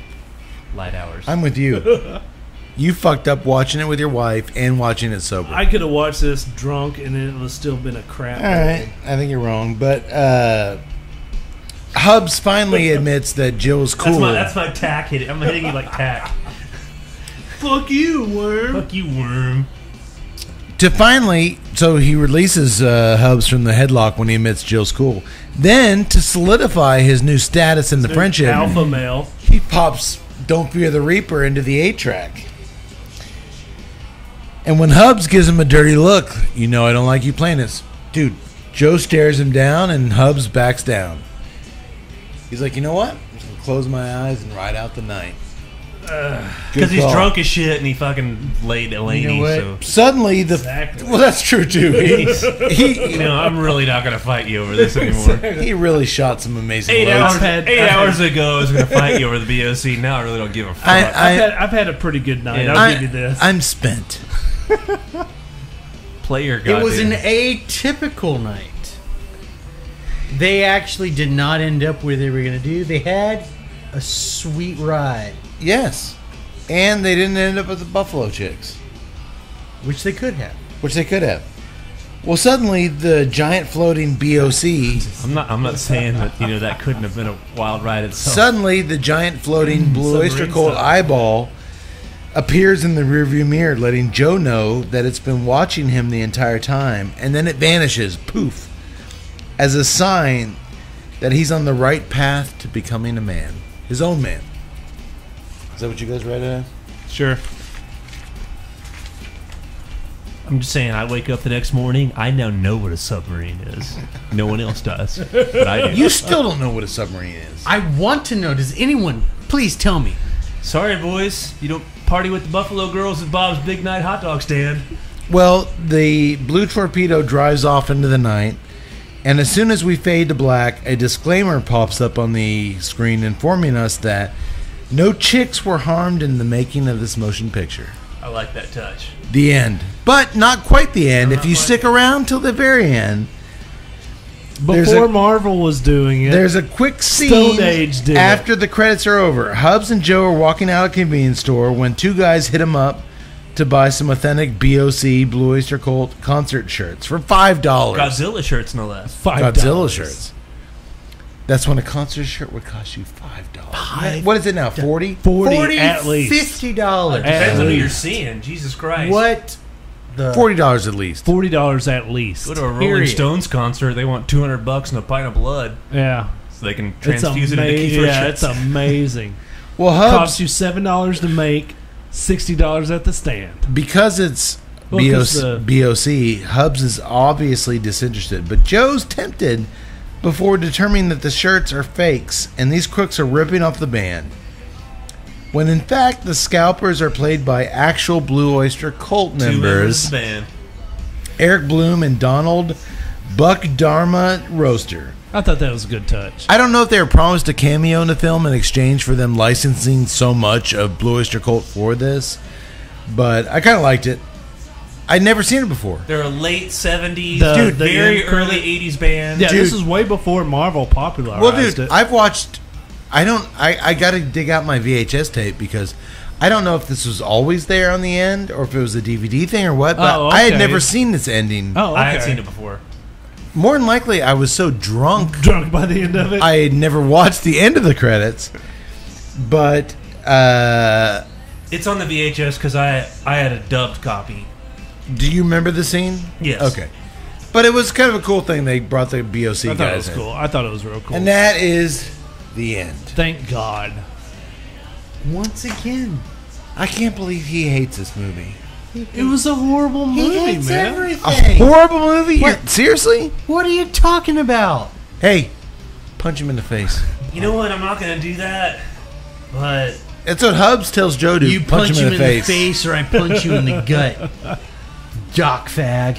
Light hours. I'm with you. You fucked up watching it with your wife and watching it sober. I could have watched this drunk and it would have still been a crap. All right. I think you're wrong. But uh, Hubs finally admits that Jill's cool. That's my, that's my tack hitting. I'm hitting you like tack. Fuck you, worm. Fuck you, worm. To finally, so he releases uh, Hubs from the headlock when he admits Jill's cool. Then, to solidify his new status in the friendship, alpha male, he pops Don't Fear the Reaper into the eight track. And when Hubs gives him a dirty look, you know I don't like you playing this. Dude, Joe stares him down and Hubs backs down. He's like, you know what? I'm just going to close my eyes and ride out the night. Because he's drunk as shit and he fucking laid Eleni. You know so. Suddenly the exactly. well, that's true too. He, he, you know, I'm really not gonna fight you over this anymore. He really shot some amazing eight loads. hours had, eight hours ago. I was gonna fight you over the B O C. Now I really don't give a fuck. I, I, I've, had, I've had a pretty good night. Yeah, I'll I, give you this. I'm spent. Play your goddamn. It was an atypical night. They actually did not end up where they were gonna do. They had a sweet ride. Yes. And they didn't end up with the Buffalo Chicks. Which they could have. Which they could have. Well, suddenly the giant floating B O C. I'm not I'm not saying that, you know, that couldn't have been a wild ride itself. Suddenly the giant floating Blue Oyster Cult eyeball appears in the rearview mirror, letting Joe know that it's been watching him the entire time, and then it vanishes, poof, as a sign that he's on the right path to becoming a man. His own man. Is that what you guys read it as? Sure. I'm just saying, I wake up the next morning, I now know what a submarine is. No one else does. But I do. You still don't know what a submarine is. I want to know. Does anyone please tell me? Sorry, boys. You don't party with the Buffalo Girls at Bob's Big Night Hot Dog Stand. Well, the blue torpedo drives off into the night, and as soon as we fade to black, a disclaimer pops up on the screen informing us that no chicks were harmed in the making of this motion picture. I like that touch. The end. But not quite the end. If you stick around till the very end. Before a, Marvel was doing it. There's a quick scene after the credits are over. Hubs and Joe are walking out of a convenience store when two guys hit them up to buy some authentic B O C Blue Oyster Cult concert shirts for five dollars. Godzilla shirts, no less. five dollars. Godzilla shirts. That's when a concert shirt would cost you five dollars. What is it now? Forty? Forty, forty at least. Fifty dollars. Depends on who you're seeing. Jesus Christ. What? The forty dollars at least. Forty dollars at least. Go to a Rolling Period. Stones concert. They want two hundred bucks and a pint of blood. Yeah. So they can transfuse it into keyboard. Yeah, it's amazing. Well, Hubs costs you seven dollars to make, sixty dollars at the stand. Because it's well, B O C, B O C, Hubs is obviously disinterested, but Joe's tempted. Before determining that the shirts are fakes and these crooks are ripping off the band, when in fact the scalpers are played by actual Blue Oyster Cult members, members Eric Bloom and Donald Buck Dharma Roaster. I thought that was a good touch. I don't know if they were promised a cameo in the film in exchange for them licensing so much of Blue Oyster Cult for this, but I kind of liked it. I'd never seen it before. They're a late seventies, the, dude, very early eighties band. Yeah, dude. This is way before Marvel popularized well, dude, it. I've watched. I don't. I, I got to dig out my V H S tape because I don't know if this was always there on the end or if it was a D V D thing or what. But oh, okay. I had never seen this ending. Oh, okay. I had seen it before. More than likely, I was so drunk, drunk by the end of it. I had never watched the end of the credits, but uh, it's on the V H S because I I had a dubbed copy. Do you remember the scene? Yes. Okay. But it was kind of a cool thing. They brought the B O C guys I thought it was in. cool. I thought it was real cool. And that is the end. Thank God. Once again. I can't believe he hates this movie. It was a horrible movie, he hates man. Everything. A horrible movie? What? Seriously? What are you talking about? Hey, punch him in the face. You know what? I'm not going to do that, but... That's what Hubs tells Joe to you punch, punch him in, him the, in face. the face. Or I punch you in the gut. Jock fag.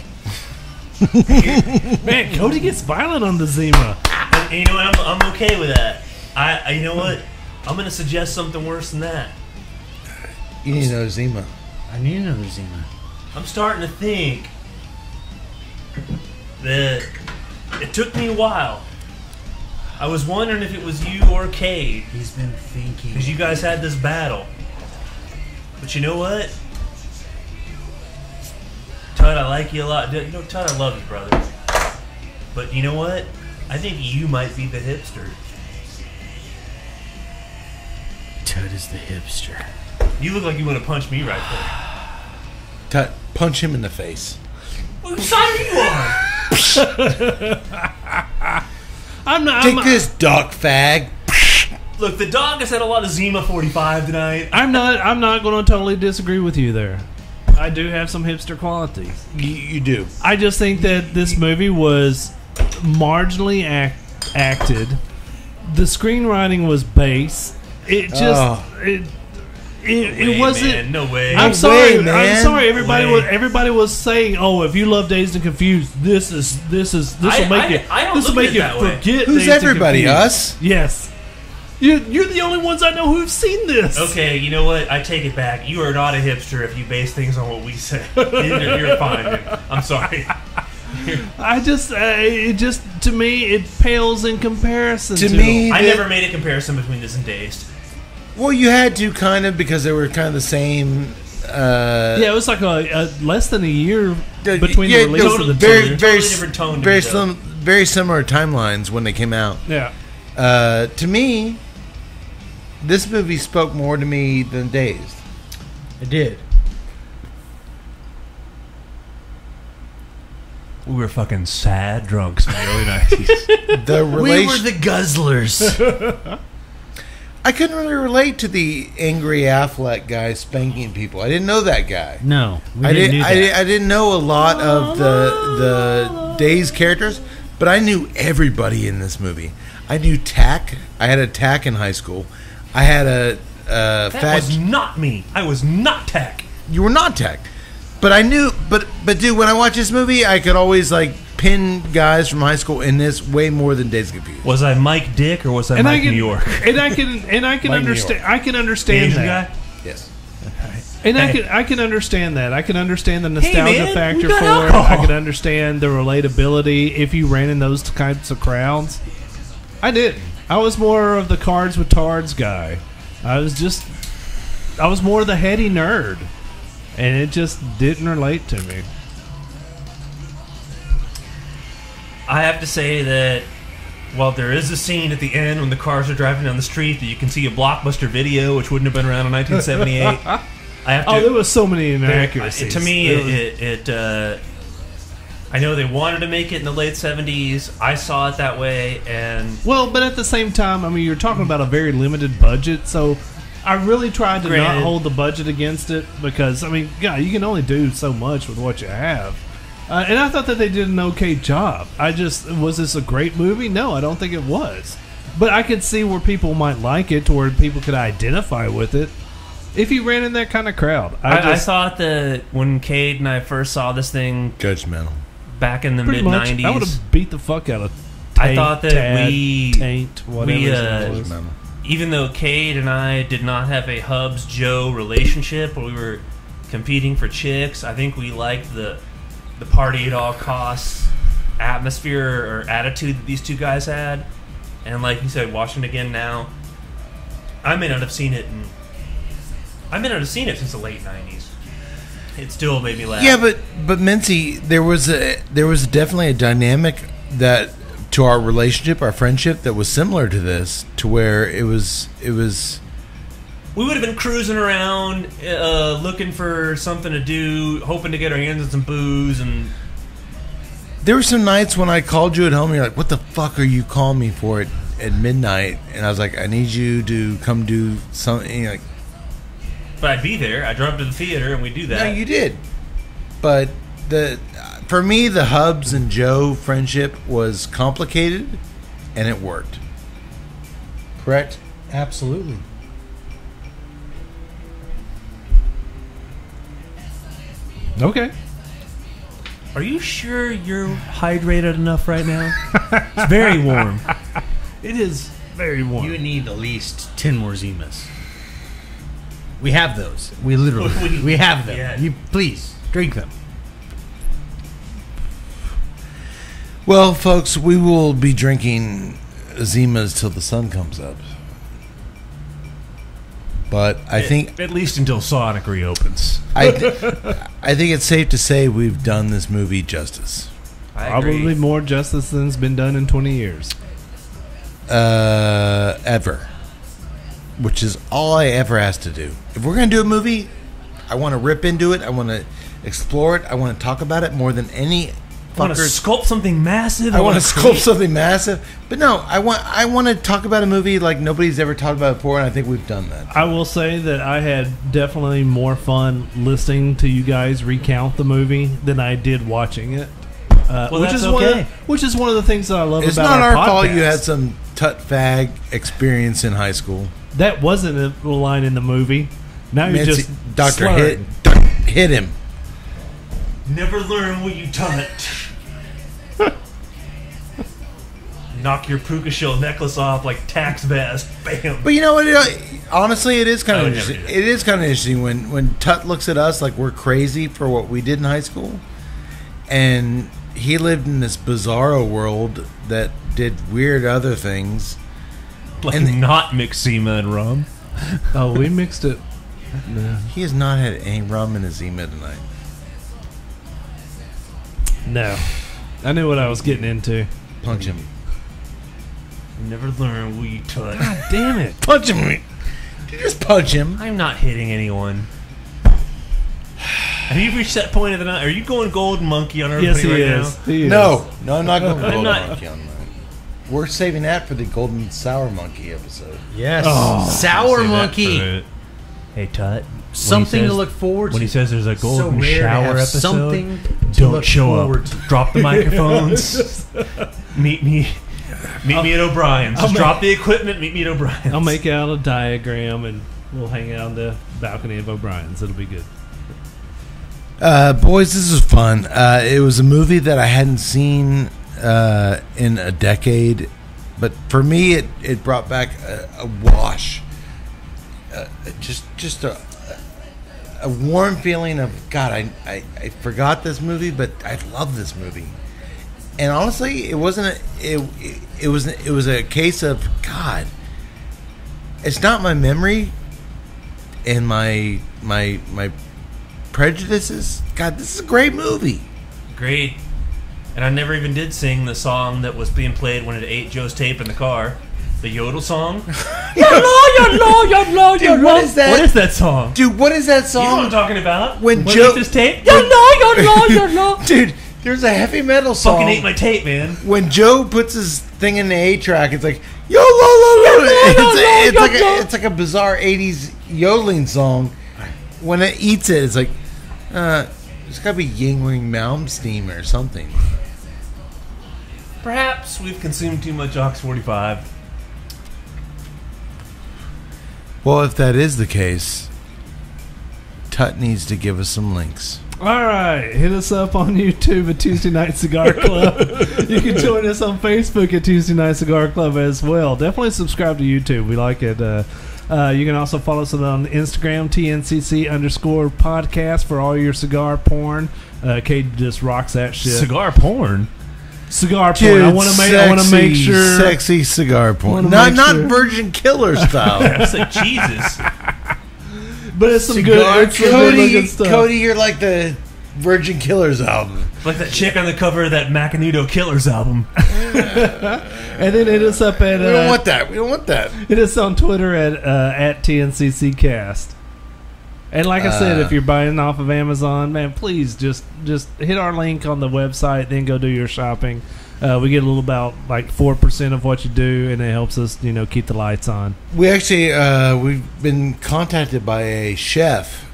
Man, Cody gets violent on the Zima. And, and you know what? I'm, I'm okay with that. I, I, you know what? I'm going to suggest something worse than that. You need another Zima. I need another Zima. I'm starting to think that it took me a while. I was wondering if it was you or Cade. He's been thinking. Because you guys had this battle. But you know what? Todd, I like you a lot. You know, Todd, I love you, brother. But you know what? I think you might be the hipster. Todd is the hipster. You look like you want to punch me right there. Tut, punch him in the face. What side are you on? I'm not. Take I'm, this, dog fag. Look, the dog has had a lot of Zima forty-five tonight. I'm not. I'm not going to totally disagree with you there. I do have some hipster qualities. You, you do. I just think that this movie was marginally act, acted. The screenwriting was base. It just. Oh. It, It, no way, it wasn't. Man. No way. I'm no sorry. Way, man. I'm sorry. Everybody no was. Everybody was saying, "Oh, if you love Dazed and Confused, this is this is this will make I, I, it. I don't this will make it that forget." Way. Who's Dazed everybody? And us? Yes. You, you're the only ones I know who've seen this. Okay, you know what? I take it back. You are not a hipster if you base things on what we say. you're, you're fine. Man. I'm sorry. I just, uh, it just to me, it pales in comparison. To, to me, I never made a comparison between this and Dazed. Well, you had to kind of because they were kind of the same. Uh, yeah, it was like a, a less than a year between yeah, the release totally, of the very, two. Very, totally different tone. Very, slim, very similar timelines when they came out. Yeah. Uh, to me, this movie spoke more to me than Dazed. It did. We were fucking sad drunks in the early nineties. The we were the guzzlers. I couldn't really relate to the angry Affleck guy spanking people. I didn't know that guy. No, we I didn't. didn't I, did, I didn't know a lot of the the Dazed characters, but I knew everybody in this movie. I knew Tack. I had a Tack in high school. I had a uh, that fat was not me. I was not Tack. You were not Tack, but I knew. But but dude, when I watched this movie, I could always like. Pin guys from high school in this way more than Dazed and Confused. Was I Mike Dick or was I and Mike I can, New York? And I can and I can understand. I can understand Asian that. Guy? Yes. Okay. And hey. I can I can understand that. I can understand the nostalgia hey man, factor for it. I can understand the relatability if you ran in those types of crowds. I didn't. I was more of the cards with tards guy. I was just. I was more the heady nerd, and it just didn't relate to me. I have to say that while there is a scene at the end when the cars are driving down the street that you can see a Blockbuster video, which wouldn't have been around in nineteen seventy-eight. I have to, oh, there was so many inaccuracies. There, to me, it... it, it uh, I know they wanted to make it in the late seventies. I saw it that way, and... Well, but at the same time, I mean, you're talking about a very limited budget, so I really tried to granted, not hold the budget against it because, I mean, God, you can only do so much with what you have. Uh, and I thought that they did an okay job. I just, was this a great movie? No, I don't think it was. But I could see where people might like it, to where people could identify with it. If you ran in that kind of crowd. I, I, just, I thought that when Cade and I first saw this thing... Judgmental. Back in the mid nineties. I would have beat the fuck out of taint, I thought that tad, we... Taint, whatever we, uh, was. Even though Cade and I did not have a Hubs-Joe relationship where we were competing for chicks, I think we liked the... the party at all costs atmosphere or attitude that these two guys had. And like you said, watching it again now, I may not have seen it in, I may not have seen it since the late nineties. It still made me laugh. Yeah, but but Mincy, there was a there was definitely a dynamic that to our relationship, our friendship, that was similar to this, to where it was it was we would have been cruising around, uh, looking for something to do, hoping to get our hands on some booze. And there were some nights when I called you at home, and you're like, what the fuck are you calling me for at, at midnight? And I was like, I need you to come do something. And you're like, But I'd be there. I drove to the theater, and we do that. No, you did. But the for me, the Hubs and Joe friendship was complicated, and it worked. Correct? Absolutely. Okay. Are you sure you're hydrated enough right now? It's very warm. It is very warm. You need at least ten more Zimas. We have those. We literally we, we have them. Yeah. You please drink them. Well, folks, we will be drinking Zimas till the sun comes up. But I it, think at least until Sonic reopens. I th I think it's safe to say we've done this movie justice. I Probably agree. more justice than's been done in twenty years. Uh, ever. Which is all I ever asked to do. If we're going to do a movie, I want to rip into it. I want to explore it. I want to talk about it more than any. I want to sculpt something massive. I want to sculpt something massive. But no, I want I want to talk about a movie like nobody's ever talked about before, and I think we've done that. I will say that I had definitely more fun listening to you guys recount the movie than I did watching it. Uh, well, which is okay. one of the, which is one of the things that I love it's about our It's not our, our fault you had some tut fag experience in high school. That wasn't a line in the movie. Now you just Doctor hit, hit him. Never learn what you don't. Knock your puka shell necklace off like tax vest. Bam. But you know what? It, honestly, it is kind of interesting. It is kind of interesting when when Tut looks at us like we're crazy for what we did in high school, and he lived in this bizarro world that did weird other things, like and not mix Zima and rum. Oh, we mixed it. No. He has not had any rum in his Zima tonight. No, I knew what I was getting into. Punch him. Never learn what you touch. God damn it. Punch him. Did you just punch him? I'm not hitting anyone. Have you reached that point of the night? Are you going golden monkey on everybody yes, he right is. now? He is. No. No, I'm not going I'm golden not. monkey on mine. We're saving that for the golden sour monkey episode. Yes. Oh, sour monkey. Hey, Tut. Something says, to look forward to. When he says there's a golden so shower episode, something to don't look show forward up. To. Drop the microphones. Meet me. Meet I'll, me at O'Brien's. Just drop the equipment. Meet me at O'Brien's. I'll make out a diagram and we'll hang out on the balcony of O'Brien's. It'll be good. Uh, boys, this is fun. Uh, it was a movie that I hadn't seen uh, in a decade, but for me, it it brought back a, a wash, uh, just just a a warm feeling of God. I, I I forgot this movie, but I love this movie. And honestly, it wasn't. A, it, it it was it was a case of God. It's not my memory, and my my my prejudices. God, this is a great movie. Great, and I never even did sing the song that was being played when it ate Joe's tape in the car. The yodel song. Yodel, yodel, yodel, yodel. What is that? What is that song, dude? What is that song? You know what I'm talking about? When Joe ate this tape. Yodel, yodel, yodel, dude. There's a heavy metal song. Fucking ate my tape, man. When Joe puts his thing in the A track, it's like yo lo lo lo. It's like a, it's like a bizarre eighties yodeling song. When it eats it, it's like uh, it's got to be Yingling Malmsteen or something. Perhaps we've consumed too much Ox forty-five. Well, if that is the case, Tut needs to give us some links. All right, hit us up on YouTube at Tuesday Night Cigar Club. You can join us on Facebook at Tuesday Night Cigar Club as well. Definitely subscribe to YouTube. We like it. Uh, uh, you can also follow us on Instagram, T N C C underscore podcast for all your cigar porn. Uh, Cade just rocks that shit. Cigar porn? Cigar Dude, porn. I want to make. I want to make sure. Sexy cigar porn. Not not sure. Virgin Killer style. That's like Jesus. But it's some Cigar. good, it's Cody, good stuff. Cody, you're like the Virgin Killers album. Like that chick on the cover of that Macanudo Killers album. And then hit us up at... We don't uh, want that. We don't want that. Hit us on Twitter at, uh, at T N C C Cast. And like I said, uh, if you're buying off of Amazon, man, please just, just hit our link on the website, then go do your shopping. Uh, we get a little about like four percent of what you do, and it helps us, you know, keep the lights on. We actually uh, we've been contacted by a chef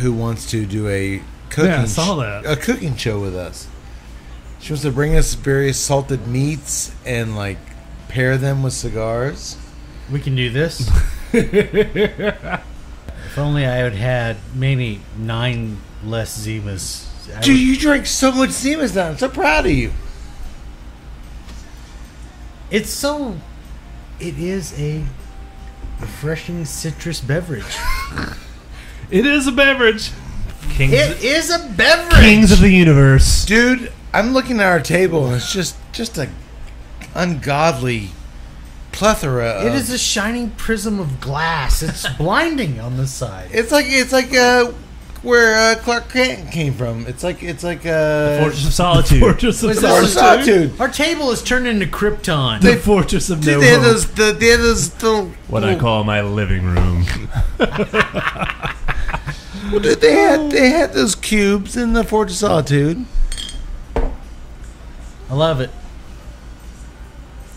who wants to do a cooking yeah, I saw that. a cooking show with us. She wants to bring us various salted meats and like pair them with cigars. We can do this. If only I had had maybe nine less Zimas. Dude, would... you drink so much Zimas now. I'm so proud of you. It's so... It is a refreshing citrus beverage. It is a beverage. Kings it of, is a beverage. Kings of the universe. Dude, I'm looking at our table and it's just, just a ungodly... plethora of. It is a shining prism of glass. It's blinding on the side. It's like it's like uh, where uh, Clark Kent came from. It's like it's like uh, the Fortress of Solitude. The Fortress of, Fortress of Solitude. Our table is turned into Krypton. The they, Fortress of No They had those. The, they had those little, what little, I call my living room. Well, dude, they had they had those cubes in the Fortress of Solitude. I love it.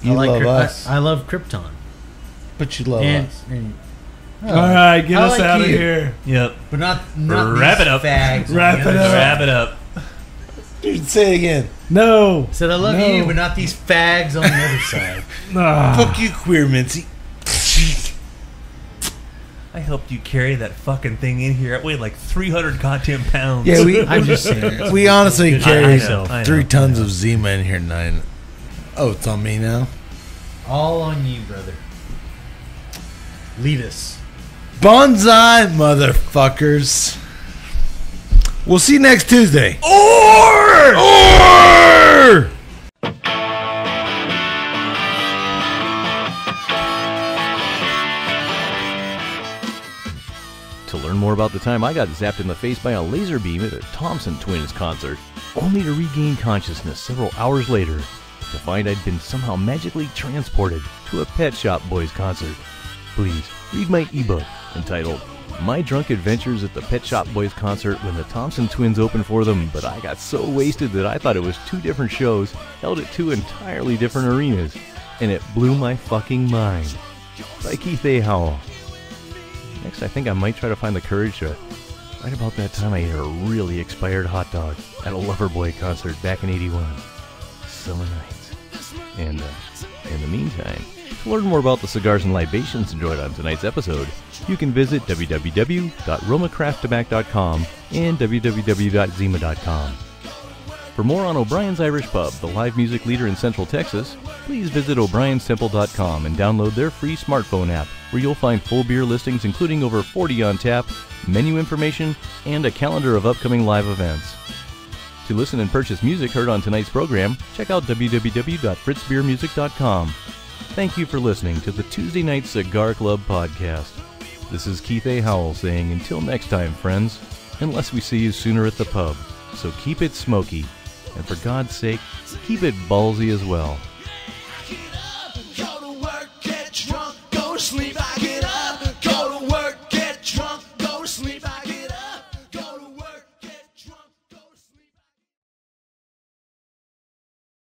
You I like love us. I, I love Krypton. But you love and, us. And, oh. All right, get I us like out you. of here. Yep. But not, not Wrap it up. Fags Wrap it up. Wrap it up. Dude, say it again. No. I said I love no. you, but not these fags on the other side. Ah. Fuck you, queer Mincy. I helped you carry that fucking thing in here. It weighed like three hundred goddamn pounds. Yeah, we, I'm just saying. We honestly carried three tons of Zima in here tonight. Oh, it's on me now. All on you, brother. Lead us. Bonsai, motherfuckers. We'll see you next Tuesday. Or! Or! To learn more about the time I got zapped in the face by a laser beam at a Thompson Twins concert, only to regain consciousness several hours later, to find I'd been somehow magically transported to a Pet Shop Boys concert. Please, read my ebook entitled, My Drunk Adventures at the Pet Shop Boys Concert When the Thompson Twins Opened for Them, but I got so wasted that I thought it was two different shows held at two entirely different arenas, and it blew my fucking mind. By Keith A. Howell. Next, I think I might try to find the courage to... Right about that time I ate a really expired hot dog at a Loverboy concert back in eighty-one. Summer night. And uh, in the meantime, to learn more about the cigars and libations enjoyed on tonight's episode, you can visit w w w dot roma craft tobac dot com and w w w dot zima dot com. For more on O'Brien's Irish Pub, the live music leader in Central Texas, please visit o'briens temple dot com and download their free smartphone app, where you'll find full beer listings including over forty on tap, menu information, and a calendar of upcoming live events. To listen and purchase music heard on tonight's program, check out w w w dot fritz beer music dot com. Thank you for listening to the Tuesday Night Cigar Club podcast. This is Keith A. Howell saying until next time, friends, unless we see you sooner at the pub. So keep it smoky, and for God's sake, keep it ballsy as well.